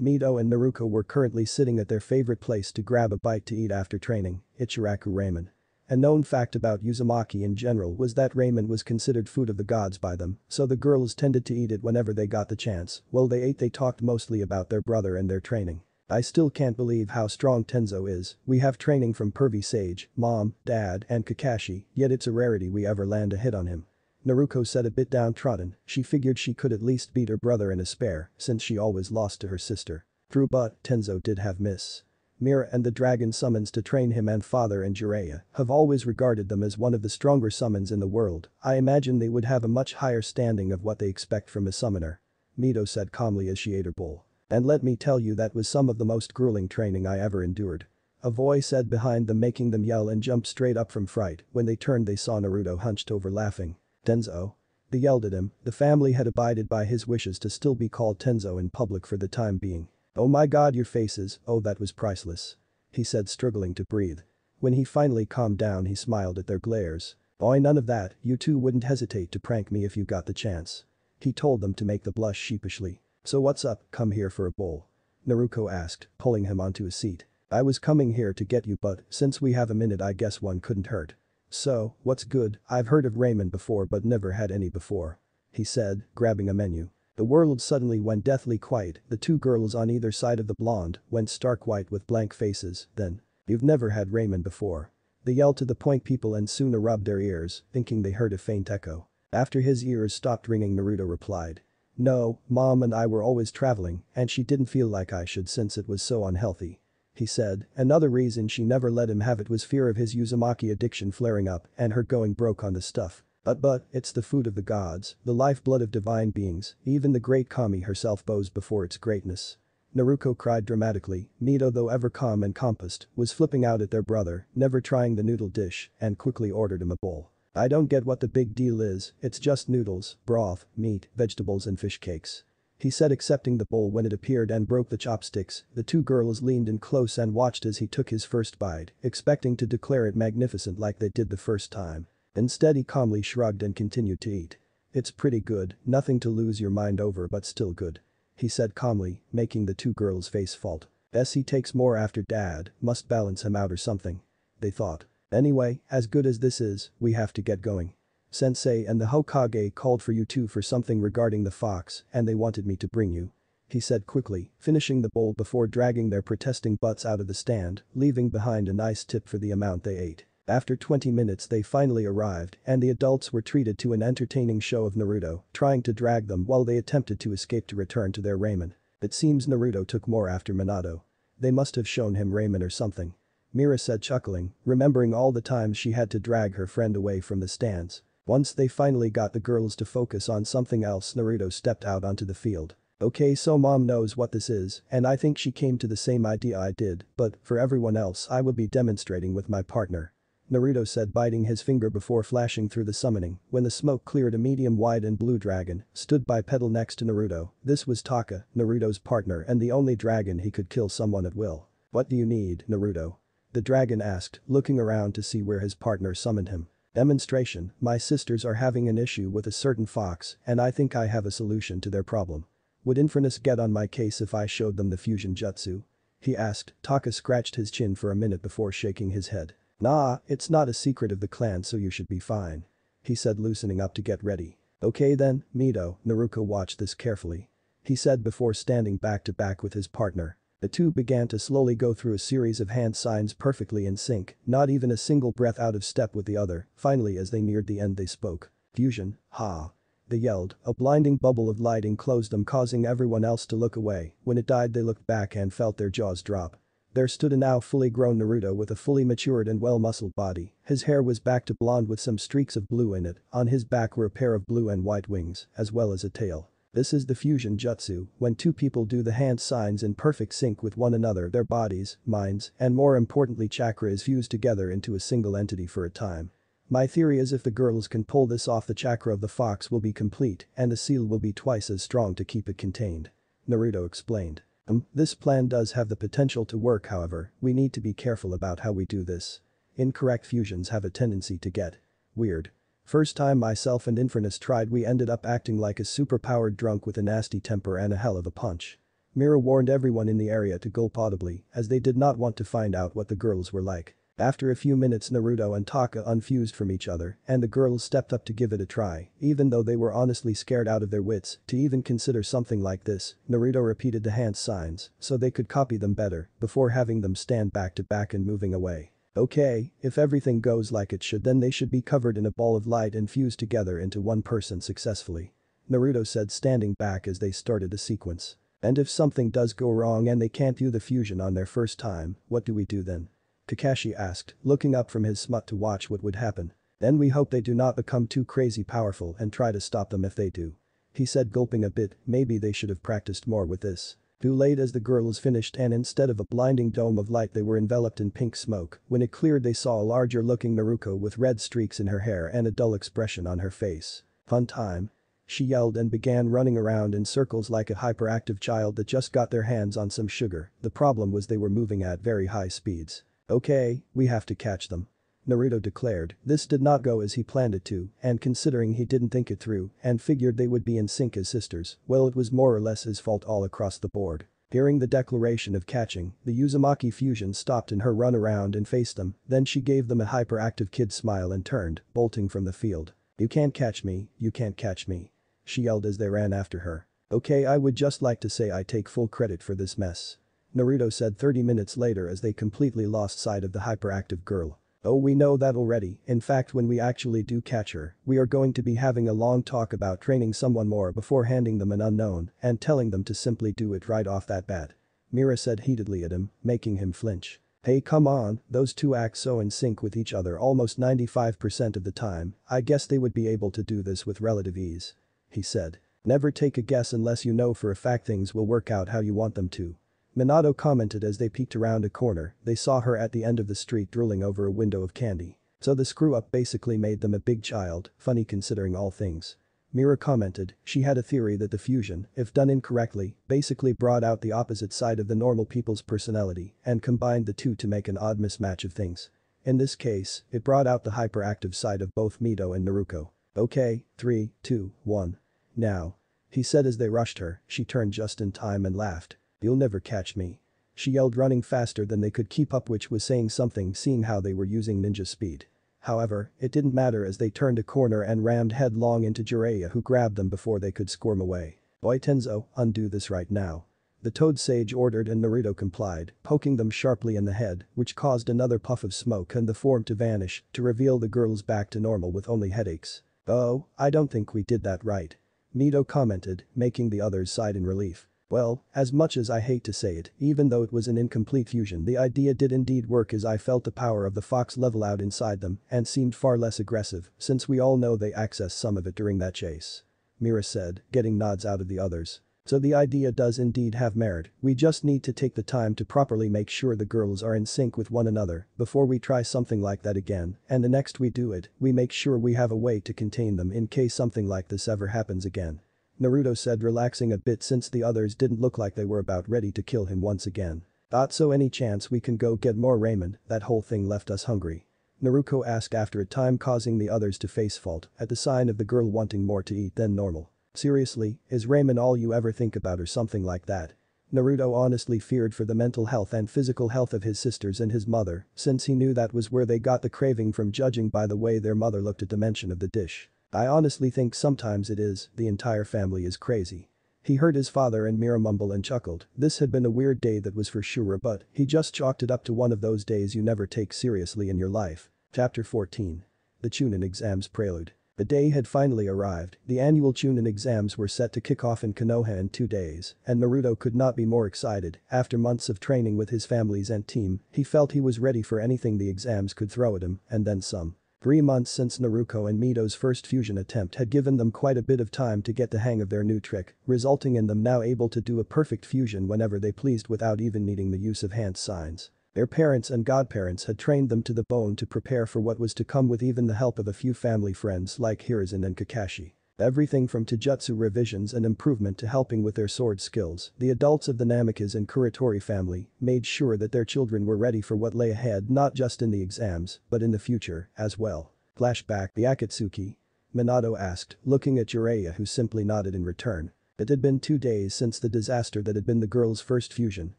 Mito and Naruko were currently sitting at their favorite place to grab a bite to eat after training, Ichiraku ramen. A known fact about Uzumaki in general was that ramen was considered food of the gods by them, so the girls tended to eat it whenever they got the chance. While they ate, they talked mostly about their brother and their training. I still can't believe how strong Tenzo is. We have training from Pervy Sage, Mom, Dad, and Kakashi, yet it's a rarity we ever land a hit on him. Naruko said, a bit downtrodden. She figured she could at least beat her brother in a spare, since she always lost to her sister. True, but Tenzo did have miss. Mira and the dragon summons to train him and Father and Jiraiya have always regarded them as one of the stronger summons in the world. I imagine they would have a much higher standing of what they expect from a summoner. Mito said calmly as she ate her bowl. And let me tell you, that was some of the most grueling training I ever endured. A voice said behind them, making them yell and jump straight up from fright. When they turned, they saw Naruto hunched over laughing. Tenzo. They yelled at him. The family had abided by his wishes to still be called Tenzo in public for the time being. Oh my god, your faces, oh that was priceless. He said, struggling to breathe. When he finally calmed down, he smiled at their glares. Boy, none of that, you two wouldn't hesitate to prank me if you got the chance. He told them to make the blush sheepishly. So what's up, come here for a bowl? Naruko asked, pulling him onto a seat. I was coming here to get you, but since we have a minute, I guess one couldn't hurt. So, what's good? I've heard of ramen before but never had any before. He said, grabbing a menu. The world suddenly went deathly quiet. The two girls on either side of the blonde went stark white with blank faces. Then, you've never had ramen before. They yelled to the point people and Suna rubbed their ears, thinking they heard a faint echo. After his ears stopped ringing, Naruto replied. No, Mom and I were always traveling and she didn't feel like I should since it was so unhealthy. He said. Another reason she never let him have it was fear of his Uzumaki addiction flaring up and her going broke on the stuff. But but, it's the food of the gods, the lifeblood of divine beings, even the great Kami herself bows before its greatness. Naruko cried dramatically. Mito, though ever calm and composed, was flipping out at their brother, never trying the noodle dish, and quickly ordered him a bowl. I don't get what the big deal is, it's just noodles, broth, meat, vegetables and fish cakes. He said, accepting the bowl when it appeared and broke the chopsticks. The two girls leaned in close and watched as he took his first bite, expecting to declare it magnificent like they did the first time. Instead he calmly shrugged and continued to eat. It's pretty good, nothing to lose your mind over but still good. He said calmly, making the two girls' face fault. S he takes more after dad, must balance him out or something. They thought. Anyway, as good as this is, we have to get going. Sensei and the Hokage called for you two for something regarding the fox and they wanted me to bring you. He said quickly, finishing the bowl before dragging their protesting butts out of the stand, leaving behind a nice tip for the amount they ate. After twenty minutes they finally arrived and the adults were treated to an entertaining show of Naruto trying to drag them while they attempted to escape to return to their ramen. It seems Naruto took more after Minato. They must have shown him ramen or something. Mira said, chuckling, remembering all the times she had to drag her friend away from the stands. Once they finally got the girls to focus on something else, Naruto stepped out onto the field. Okay, so mom knows what this is and I think she came to the same idea I did, but for everyone else I will be demonstrating with my partner. Naruto said, biting his finger before flashing through the summoning. When the smoke cleared, a medium wide and blue dragon stood bipedal next to Naruto. This was Taka, Naruto's partner and the only dragon he could kill someone at will. What do you need, Naruto? The dragon asked, looking around to see where his partner summoned him. Demonstration, my sisters are having an issue with a certain fox and I think I have a solution to their problem. Would Infernus get on my case if I showed them the fusion jutsu? He asked. Taka scratched his chin for a minute before shaking his head. Nah, it's not a secret of the clan so you should be fine. He said, loosening up to get ready. Okay then, Mito. Naruto watched this carefully. He said before standing back to back with his partner. The two began to slowly go through a series of hand signs perfectly in sync, not even a single breath out of step with the other. Finally, as they neared the end, they spoke. Fusion, ha. They yelled. A blinding bubble of light enclosed them, causing everyone else to look away. When it died they looked back and felt their jaws drop. There stood a now fully grown Naruto with a fully matured and well-muscled body. His hair was back to blonde with some streaks of blue in it. On his back were a pair of blue and white wings, as well as a tail. This is the fusion jutsu, when two people do the hand signs in perfect sync with one another, their bodies, minds, and more importantly chakra is fused together into a single entity for a time. My theory is if the girls can pull this off, the chakra of the fox will be complete and the seal will be twice as strong to keep it contained. Naruto explained. Um, this plan does have the potential to work, however, we need to be careful about how we do this. Incorrect fusions have a tendency to get weird. First time myself and Infernus tried, we ended up acting like a super-powered drunk with a nasty temper and a hell of a punch. Mira warned everyone in the area to gulp audibly as they did not want to find out what the girls were like. After a few minutes Naruto and Taka unfused from each other and the girls stepped up to give it a try, even though they were honestly scared out of their wits to even consider something like this. Naruto repeated the hand signs so they could copy them better before having them stand back to back and moving away. Okay, if everything goes like it should, then they should be covered in a ball of light and fused together into one person successfully. Naruto said, standing back as they started the sequence. And if something does go wrong and they can't do the fusion on their first time, what do we do then? Kakashi asked, looking up from his smut to watch what would happen. Then we hope they do not become too crazy powerful and try to stop them if they do. He said, gulping a bit. Maybe they should have practiced more with this. Too late, as the girls finished and instead of a blinding dome of light they were enveloped in pink smoke. When it cleared they saw a larger looking Naruko with red streaks in her hair and a dull expression on her face. Fun time. She yelled and began running around in circles like a hyperactive child that just got their hands on some sugar. The problem was they were moving at very high speeds. Okay, we have to catch them. Naruto declared. This did not go as he planned it to, and considering he didn't think it through and figured they would be in sync as sisters, well, it was more or less his fault all across the board. Hearing the declaration of catching, the Uzumaki fusion stopped in her run around and faced them, then she gave them a hyperactive kid smile and turned, bolting from the field. You can't catch me, you can't catch me. She yelled as they ran after her. Okay, I would just like to say I take full credit for this mess. Naruto said thirty minutes later as they completely lost sight of the hyperactive girl. Oh, we know that already. In fact, when we actually do catch her, we are going to be having a long talk about training someone more before handing them an unknown and telling them to simply do it right off that bat. Mira said heatedly at him, making him flinch. Hey, come on, those two act so in sync with each other almost ninety-five percent of the time, I guess they would be able to do this with relative ease. He said. Never take a guess unless you know for a fact things will work out how you want them to. Minato commented as they peeked around a corner. They saw her at the end of the street drooling over a window of candy. So the screw-up basically made them a big child, funny considering all things. Mira commented, she had a theory that the fusion, if done incorrectly, basically brought out the opposite side of the normal people's personality and combined the two to make an odd mismatch of things. In this case, it brought out the hyperactive side of both Mito and Naruko. Okay, three, two, one. Now. He said as they rushed her. She turned just in time and laughed. You'll never catch me. She yelled, running faster than they could keep up, which was saying something seeing how they were using ninja speed. However, it didn't matter as they turned a corner and rammed headlong into Jiraiya, who grabbed them before they could squirm away. Boy Tenzo, undo this right now. The Toad Sage ordered and Naruto complied, poking them sharply in the head, which caused another puff of smoke and the form to vanish, to reveal the girls back to normal with only headaches. Oh, I don't think we did that right. Mito commented, making the others sigh in relief. Well, as much as I hate to say it, even though it was an incomplete fusion, the idea did indeed work, as I felt the power of the fox level out inside them and seemed far less aggressive, since we all know they accessed some of it during that chase. Mira said, getting nods out of the others. So the idea does indeed have merit, we just need to take the time to properly make sure the girls are in sync with one another before we try something like that again, and the next we do it, we make sure we have a way to contain them in case something like this ever happens again. Naruto said, relaxing a bit since the others didn't look like they were about ready to kill him once again. Thought so. Any chance we can go get more ramen? That whole thing left us hungry. Naruko asked after a time, causing the others to face fault at the sign of the girl wanting more to eat than normal. Seriously, is ramen all you ever think about, or something like that? Naruto honestly feared for the mental health and physical health of his sisters and his mother, since he knew that was where they got the craving from, judging by the way their mother looked at the mention of the dish. I honestly think sometimes it is, the entire family is crazy. He heard his father and Mira mumble and chuckled. This had been a weird day, that was for sure, but he just chalked it up to one of those days you never take seriously in your life. Chapter fourteen. The Chunin Exams Prelude. The day had finally arrived. The annual Chunin exams were set to kick off in Konoha in two days, and Naruto could not be more excited. After months of training with his families and team, he felt he was ready for anything the exams could throw at him, and then some. Three months since Naruko and Mito's first fusion attempt had given them quite a bit of time to get the hang of their new trick, resulting in them now able to do a perfect fusion whenever they pleased without even needing the use of hand signs. Their parents and godparents had trained them to the bone to prepare for what was to come, with even the help of a few family friends like Hiruzen and Kakashi. Everything from taijutsu revisions and improvement to helping with their sword skills, the adults of the Namikaze and Kuratori family made sure that their children were ready for what lay ahead, not just in the exams, but in the future as well. Flashback. The Akatsuki? Minato asked, looking at Jiraiya, who simply nodded in return. It had been two days since the disaster that had been the girls' first fusion,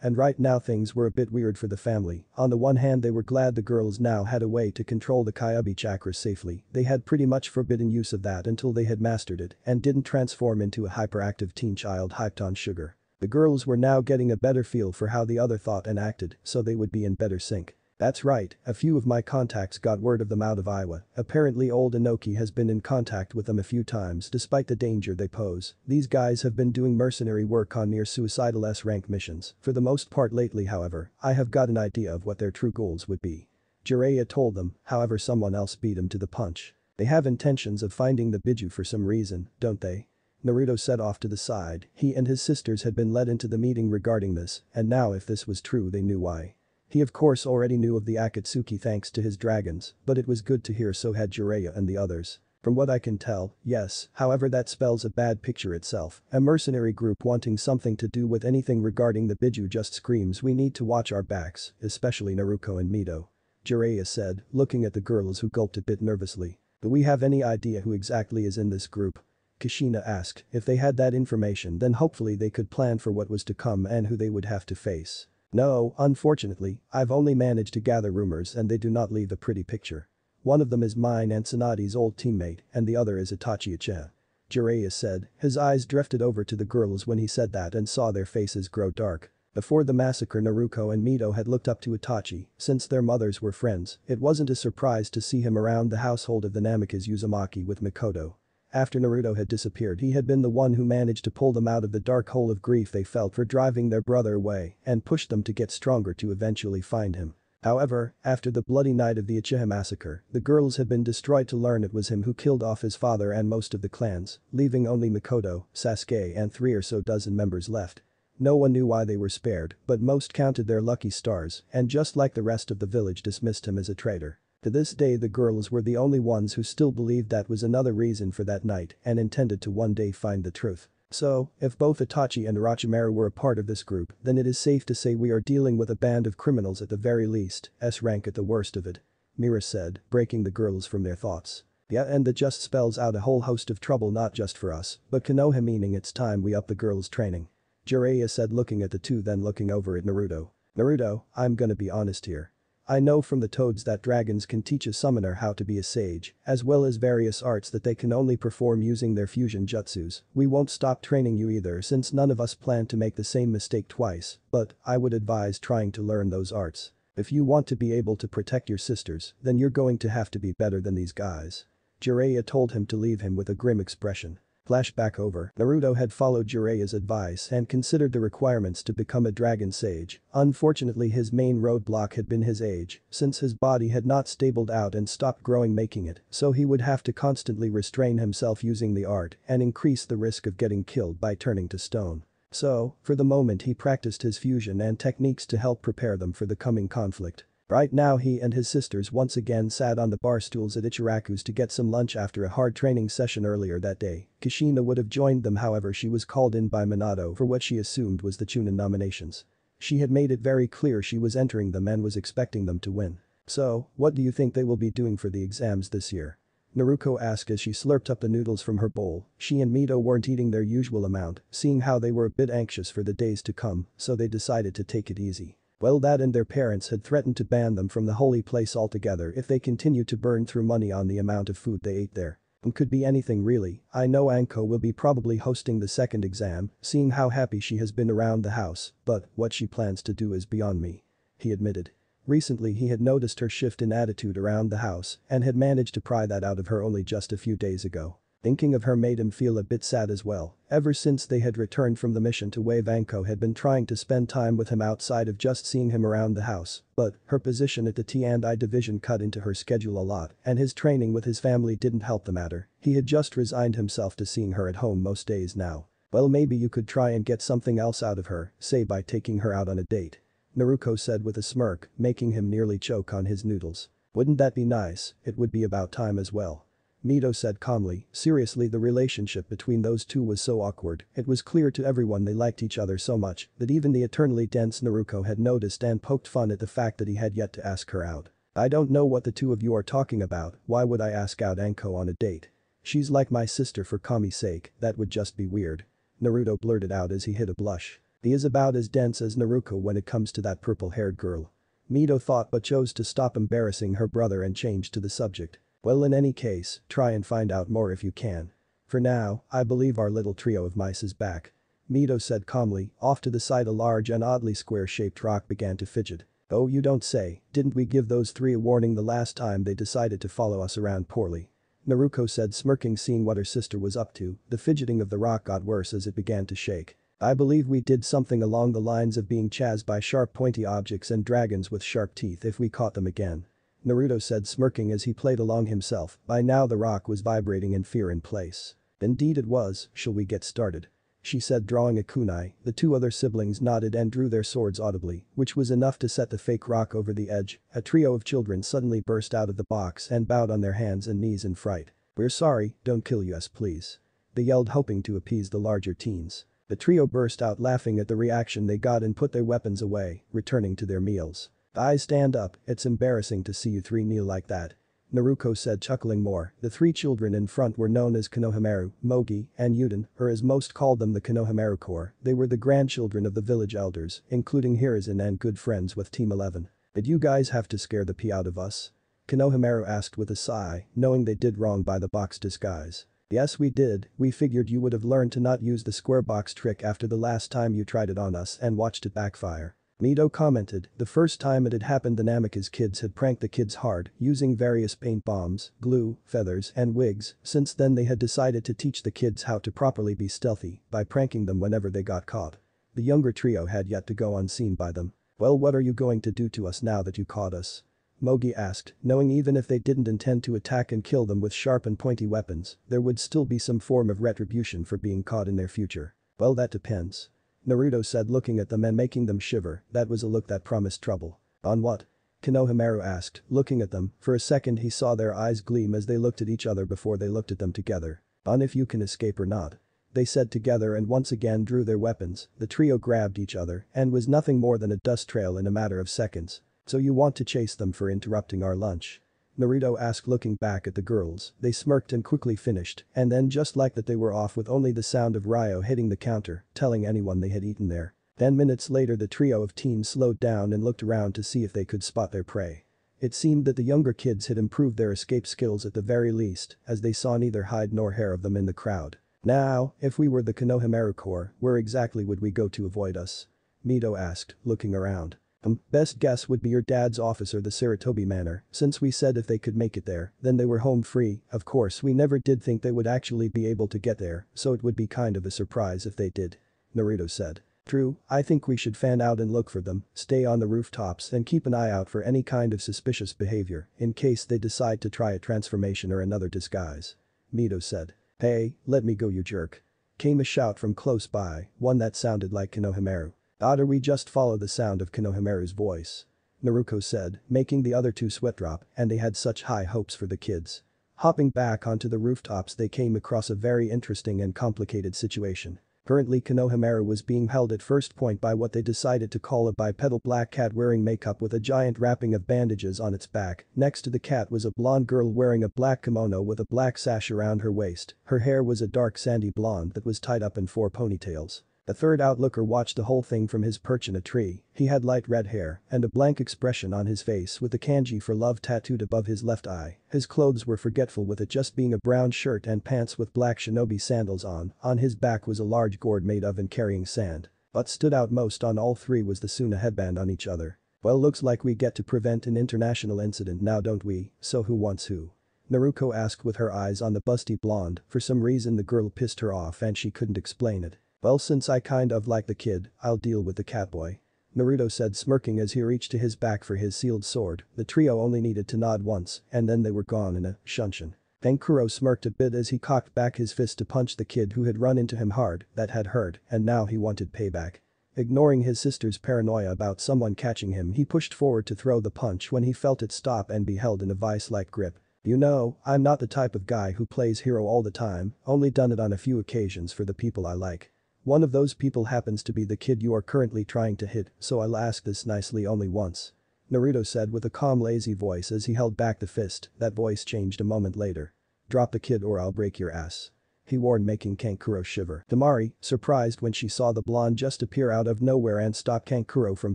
and right now things were a bit weird for the family. On the one hand, they were glad the girls now had a way to control the Kyuubi chakra safely. They had pretty much forbidden use of that until they had mastered it and didn't transform into a hyperactive teen child hyped on sugar. The girls were now getting a better feel for how the other thought and acted, so they would be in better sync. That's right, a few of my contacts got word of them out of Iowa. Apparently old Inoki has been in contact with them a few times despite the danger they pose. These guys have been doing mercenary work on near-suicidal S rank missions for the most part lately. However, I have got an idea of what their true goals would be. Jiraiya told them. However, someone else beat him to the punch. They have intentions of finding the Biju for some reason, don't they? Naruto set off to the side. He and his sisters had been led into the meeting regarding this, and now if this was true, they knew why. He of course already knew of the Akatsuki thanks to his dragons, but it was good to hear so had Jiraiya and the others. From what I can tell, yes, however that spells a bad picture itself. A mercenary group wanting something to do with anything regarding the Biju just screams we need to watch our backs, especially Naruko and Mito. Jiraiya said, looking at the girls, who gulped a bit nervously. Do we have any idea who exactly is in this group? Kushina asked. If they had that information, then hopefully they could plan for what was to come and who they would have to face. No, unfortunately, I've only managed to gather rumors, and they do not leave a pretty picture. One of them is mine and Tsunade's old teammate, and the other is Itachi Uchiha. Jiraiya said. His eyes drifted over to the girls when he said that and saw their faces grow dark. Before the massacre, Naruko and Mito had looked up to Itachi. Since their mothers were friends, it wasn't a surprise to see him around the household of the Namikaze Uzumaki with Mikoto. After Naruto had disappeared, he had been the one who managed to pull them out of the dark hole of grief they felt for driving their brother away and pushed them to get stronger to eventually find him. However, after the bloody night of the Uchiha massacre, the girls had been destroyed to learn it was him who killed off his father and most of the clans, leaving only Mikoto, Sasuke and three or so dozen members left. No one knew why they were spared, but most counted their lucky stars and just like the rest of the village dismissed him as a traitor. To this day the girls were the only ones who still believed that was another reason for that night and intended to one day find the truth. So, if both Itachi and Orochimaru were a part of this group, then it is safe to say we are dealing with a band of criminals at the very least, S rank at the worst of it. Mira said, breaking the girls from their thoughts. Yeah, and that just spells out a whole host of trouble not just for us, but Konoha, meaning it's time we up the girls' training. Jiraiya said, looking at the two then looking over at Naruto. Naruto, I'm gonna be honest here. I know from the toads that dragons can teach a summoner how to be a sage, as well as various arts that they can only perform using their fusion jutsus. We won't stop training you either since none of us plan to make the same mistake twice, but I would advise trying to learn those arts. If you want to be able to protect your sisters, then you're going to have to be better than these guys. Jiraiya told him to leave him with a grim expression. Flashback over, Naruto had followed Jiraiya's advice and considered the requirements to become a dragon sage. Unfortunately his main roadblock had been his age, since his body had not stabled out and stopped growing making it, so he would have to constantly restrain himself using the art and increase the risk of getting killed by turning to stone. So, for the moment he practiced his fusion and techniques to help prepare them for the coming conflict. Right now he and his sisters once again sat on the bar stools at Ichiraku's to get some lunch after a hard training session earlier that day. Kushina would have joined them, however she was called in by Minato for what she assumed was the Chunin nominations. She had made it very clear she was entering them and was expecting them to win. So, what do you think they will be doing for the exams this year? Naruko asked as she slurped up the noodles from her bowl. She and Mito weren't eating their usual amount, seeing how they were a bit anxious for the days to come, so they decided to take it easy. Well, that and their parents had threatened to ban them from the holy place altogether if they continued to burn through money on the amount of food they ate there. And could be anything really. I know Anko will be probably hosting the second exam, seeing how happy she has been around the house, but what she plans to do is beyond me. He admitted. Recently he had noticed her shift in attitude around the house and had managed to pry that out of her only just a few days ago. Thinking of her made him feel a bit sad as well. Ever since they had returned from the mission to Wave, Anko had been trying to spend time with him outside of just seeing him around the house, but her position at the T and I division cut into her schedule a lot and his training with his family didn't help the matter. He had just resigned himself to seeing her at home most days now. Well, maybe you could try and get something else out of her, say by taking her out on a date. Naruko said with a smirk, making him nearly choke on his noodles. Wouldn't that be nice? It would be about time as well. Mito said calmly. Seriously, the relationship between those two was so awkward, it was clear to everyone they liked each other so much that even the eternally dense Naruko had noticed and poked fun at the fact that he had yet to ask her out. I don't know what the two of you are talking about. Why would I ask out Anko on a date? She's like my sister, for Kami's sake, that would just be weird. Naruto blurted out as he hid a blush. He is about as dense as Naruko when it comes to that purple-haired girl. Mito thought but chose to stop embarrassing her brother and changed to the subject. Well, in any case, try and find out more if you can. For now, I believe our little trio of mice is back. Mito said calmly. Off to the side a large and oddly square-shaped rock began to fidget. Oh, you don't say, didn't we give those three a warning the last time they decided to follow us around poorly? Naruko said, smirking, seeing what her sister was up to. The fidgeting of the rock got worse as it began to shake. I believe we did something along the lines of being chased by sharp pointy objects and dragons with sharp teeth if we caught them again. Naruto said, smirking as he played along himself. By now the rock was vibrating in fear in place. Indeed it was. Shall we get started? She said, drawing a kunai. The two other siblings nodded and drew their swords audibly, which was enough to set the fake rock over the edge. A trio of children suddenly burst out of the box and bowed on their hands and knees in fright. We're sorry, don't kill us please. They yelled, hoping to appease the larger teens. The trio burst out laughing at the reaction they got and put their weapons away, returning to their meals. I stand up, it's embarrassing to see you three kneel like that. Naruko said, chuckling more. The three children in front were known as Konohamaru, Mogi, and Yuden, or as most called them, the Konohamaru Corps. They were the grandchildren of the village elders, including Hiruzen, and good friends with Team eleven. Did you guys have to scare the pee out of us? Konohamaru asked with a sigh, knowing they did wrong by the box disguise. Yes, we did. We figured you would have learned to not use the square box trick after the last time you tried it on us and watched it backfire. Mito commented. The first time it had happened, the Namikaze kids had pranked the kids hard, using various paint bombs, glue, feathers, and wigs. Since then they had decided to teach the kids how to properly be stealthy by pranking them whenever they got caught. The younger trio had yet to go unseen by them. Well, what are you going to do to us now that you caught us? Mogi asked, knowing even if they didn't intend to attack and kill them with sharp and pointy weapons, there would still be some form of retribution for being caught in their future. Well, that depends. Naruto said, looking at them and making them shiver. That was a look that promised trouble. On what? Konohamaru asked, looking at them. For a second he saw their eyes gleam as they looked at each other before they looked at them together. On if you can escape or not. They said together and once again drew their weapons. The trio grabbed each other and was nothing more than a dust trail in a matter of seconds. So you want to chase them for interrupting our lunch? Naruto asked, looking back at the girls. They smirked and quickly finished, and then just like that they were off with only the sound of Ryo hitting the counter, telling anyone they had eaten there. Ten minutes later the trio of teens slowed down and looked around to see if they could spot their prey. It seemed that the younger kids had improved their escape skills at the very least, as they saw neither hide nor hair of them in the crowd. Now, if we were the Konohamaru Corps, where exactly would we go to avoid us? Mito asked, looking around. Um, best guess would be your dad's office or the Sarutobi Manor, since we said if they could make it there, then they were home free. Of course, we never did think they would actually be able to get there, so it would be kind of a surprise if they did. Naruto said. True, I think we should fan out and look for them, stay on the rooftops and keep an eye out for any kind of suspicious behavior, in case they decide to try a transformation or another disguise. Mito said. Hey, let me go you jerk. Came a shout from close by, one that sounded like Konohamaru. Oughter we just follow the sound of Konohamaru's voice. Naruko said, making the other two sweat drop, and they had such high hopes for the kids. Hopping back onto the rooftops they came across a very interesting and complicated situation. Currently Konohamaru was being held at first point by what they decided to call a bipedal black cat wearing makeup with a giant wrapping of bandages on its back. Next to the cat was a blonde girl wearing a black kimono with a black sash around her waist. Her hair was a dark sandy blonde that was tied up in four ponytails. The third outlooker watched the whole thing from his perch in a tree. He had light red hair and a blank expression on his face with the kanji for love tattooed above his left eye. His clothes were forgetful, with it just being a brown shirt and pants with black shinobi sandals on. On his back was a large gourd made of and carrying sand. What stood out most on all three was the Suna headband on each other. Well, looks like we get to prevent an international incident now, don't we? So who wants who? Naruko asked with her eyes on the busty blonde. For some reason the girl pissed her off and she couldn't explain it. Well, since I kind of like the kid, I'll deal with the catboy. Naruto said, smirking as he reached to his back for his sealed sword. The trio only needed to nod once and then they were gone in a shunshin. Tenkuro smirked a bit as he cocked back his fist to punch the kid who had run into him hard. That had hurt and now he wanted payback. Ignoring his sister's paranoia about someone catching him, he pushed forward to throw the punch when he felt it stop and be held in a vice-like grip. You know, I'm not the type of guy who plays hero all the time, only done it on a few occasions for the people I like. One of those people happens to be the kid you are currently trying to hit, so I'll ask this nicely only once. Naruto said with a calm, lazy voice as he held back the fist. That voice changed a moment later. Drop the kid or I'll break your ass. He warned, making Kankuro shiver. Tamari, surprised when she saw the blonde just appear out of nowhere and stop Kankuro from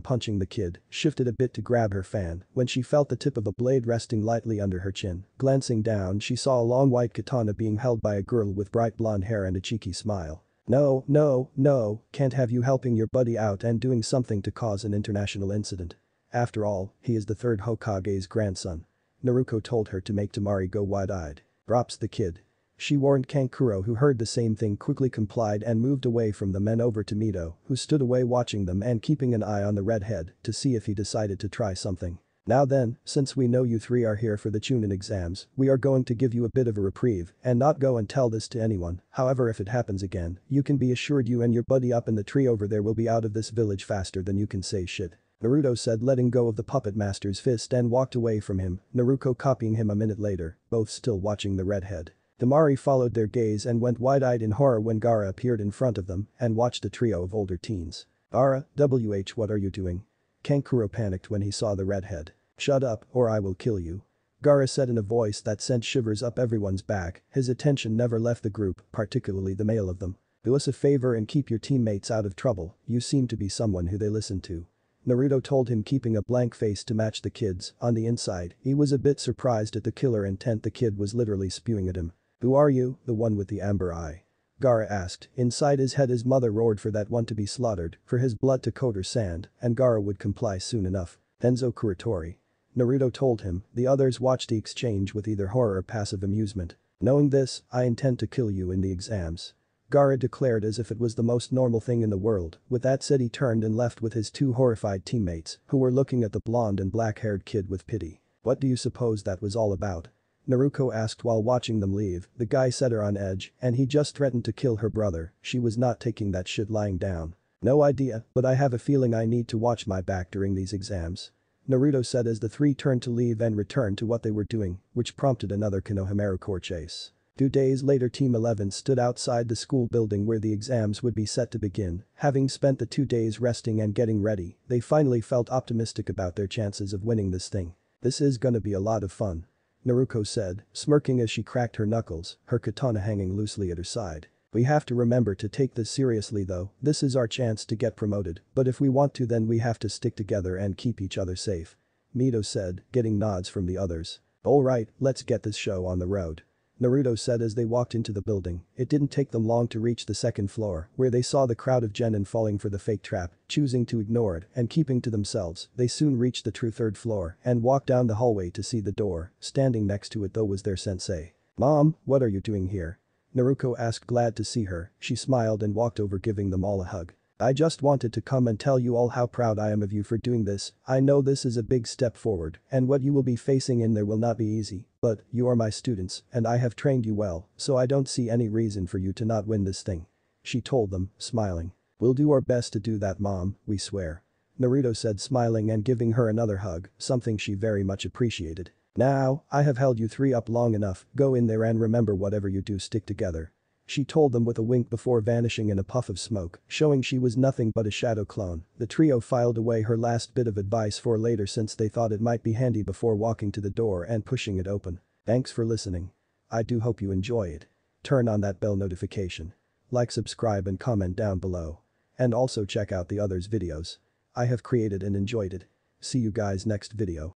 punching the kid, shifted a bit to grab her fan when she felt the tip of a blade resting lightly under her chin. Glancing down she saw a long white katana being held by a girl with bright blonde hair and a cheeky smile. No, no, no, can't have you helping your buddy out and doing something to cause an international incident. After all, he is the third Hokage's grandson. Naruko told her to make Tamari go wide-eyed. Drops the kid. She warned Kankuro, who heard the same thing, quickly complied and moved away from the men over to Mito, who stood away watching them and keeping an eye on the redhead to see if he decided to try something. Now then, since we know you three are here for the Chunin exams, we are going to give you a bit of a reprieve and not go and tell this to anyone. However, if it happens again, you can be assured you and your buddy up in the tree over there will be out of this village faster than you can say shit. Naruto said, letting go of the puppet master's fist, and walked away from him, Naruko copying him a minute later, both still watching the redhead. Tamari followed their gaze and went wide-eyed in horror when Gaara appeared in front of them and watched a trio of older teens. Gaara, W H what are you doing? Kankuro panicked when he saw the redhead. Shut up or I will kill you. Gaara said in a voice that sent shivers up everyone's back. His attention never left the group, particularly the male of them. Do us a favor and keep your teammates out of trouble, you seem to be someone who they listen to. Naruto told him, keeping a blank face to match the kid's. On the inside, he was a bit surprised at the killer intent the kid was literally spewing at him. Who are you, the one with the amber eye? Gaara asked. Inside his head his mother roared for that one to be slaughtered, for his blood to coat her sand, and Gaara would comply soon enough. Tenzo Kuratori. Naruto told him. The others watched the exchange with either horror or passive amusement. Knowing this, I intend to kill you in the exams. Gaara declared as if it was the most normal thing in the world. With that said, he turned and left with his two horrified teammates, who were looking at the blonde and black-haired kid with pity. What do you suppose that was all about? Naruko asked while watching them leave. The guy set her on edge, and he just threatened to kill her brother. She was not taking that shit lying down. No idea, but I have a feeling I need to watch my back during these exams. Naruto said as the three turned to leave and returned to what they were doing, which prompted another Konohamaru court chase. Two days later, Team eleven stood outside the school building where the exams would be set to begin. Having spent the two days resting and getting ready, they finally felt optimistic about their chances of winning this thing. This is gonna be a lot of fun, Naruko said, smirking as she cracked her knuckles, her katana hanging loosely at her side. We have to remember to take this seriously though. This is our chance to get promoted, but if we want to then we have to stick together and keep each other safe. Mito said, getting nods from the others. Alright, let's get this show on the road. Naruto said as they walked into the building. It didn't take them long to reach the second floor, where they saw the crowd of genin falling for the fake trap, choosing to ignore it and keeping to themselves. They soon reached the true third floor and walked down the hallway to see the door. Standing next to it though was their sensei. Mom, what are you doing here? Naruko asked, glad to see her. She smiled and walked over, giving them all a hug. I just wanted to come and tell you all how proud I am of you for doing this. I know this is a big step forward and what you will be facing in there will not be easy, but you are my students and I have trained you well, so I don't see any reason for you to not win this thing. She told them, smiling. We'll do our best to do that, Mom, we swear. Naruto said, smiling and giving her another hug, something she very much appreciated. Now, I have held you three up long enough, go in there and remember whatever you do, stick together. She told them with a wink before vanishing in a puff of smoke, showing she was nothing but a shadow clone. The trio filed away her last bit of advice for later since they thought it might be handy before walking to the door and pushing it open. Thanks for listening. I do hope you enjoy it. Turn on that bell notification. Like, subscribe and comment down below. And also check out the others' videos. I have created and enjoyed it. See you guys next video.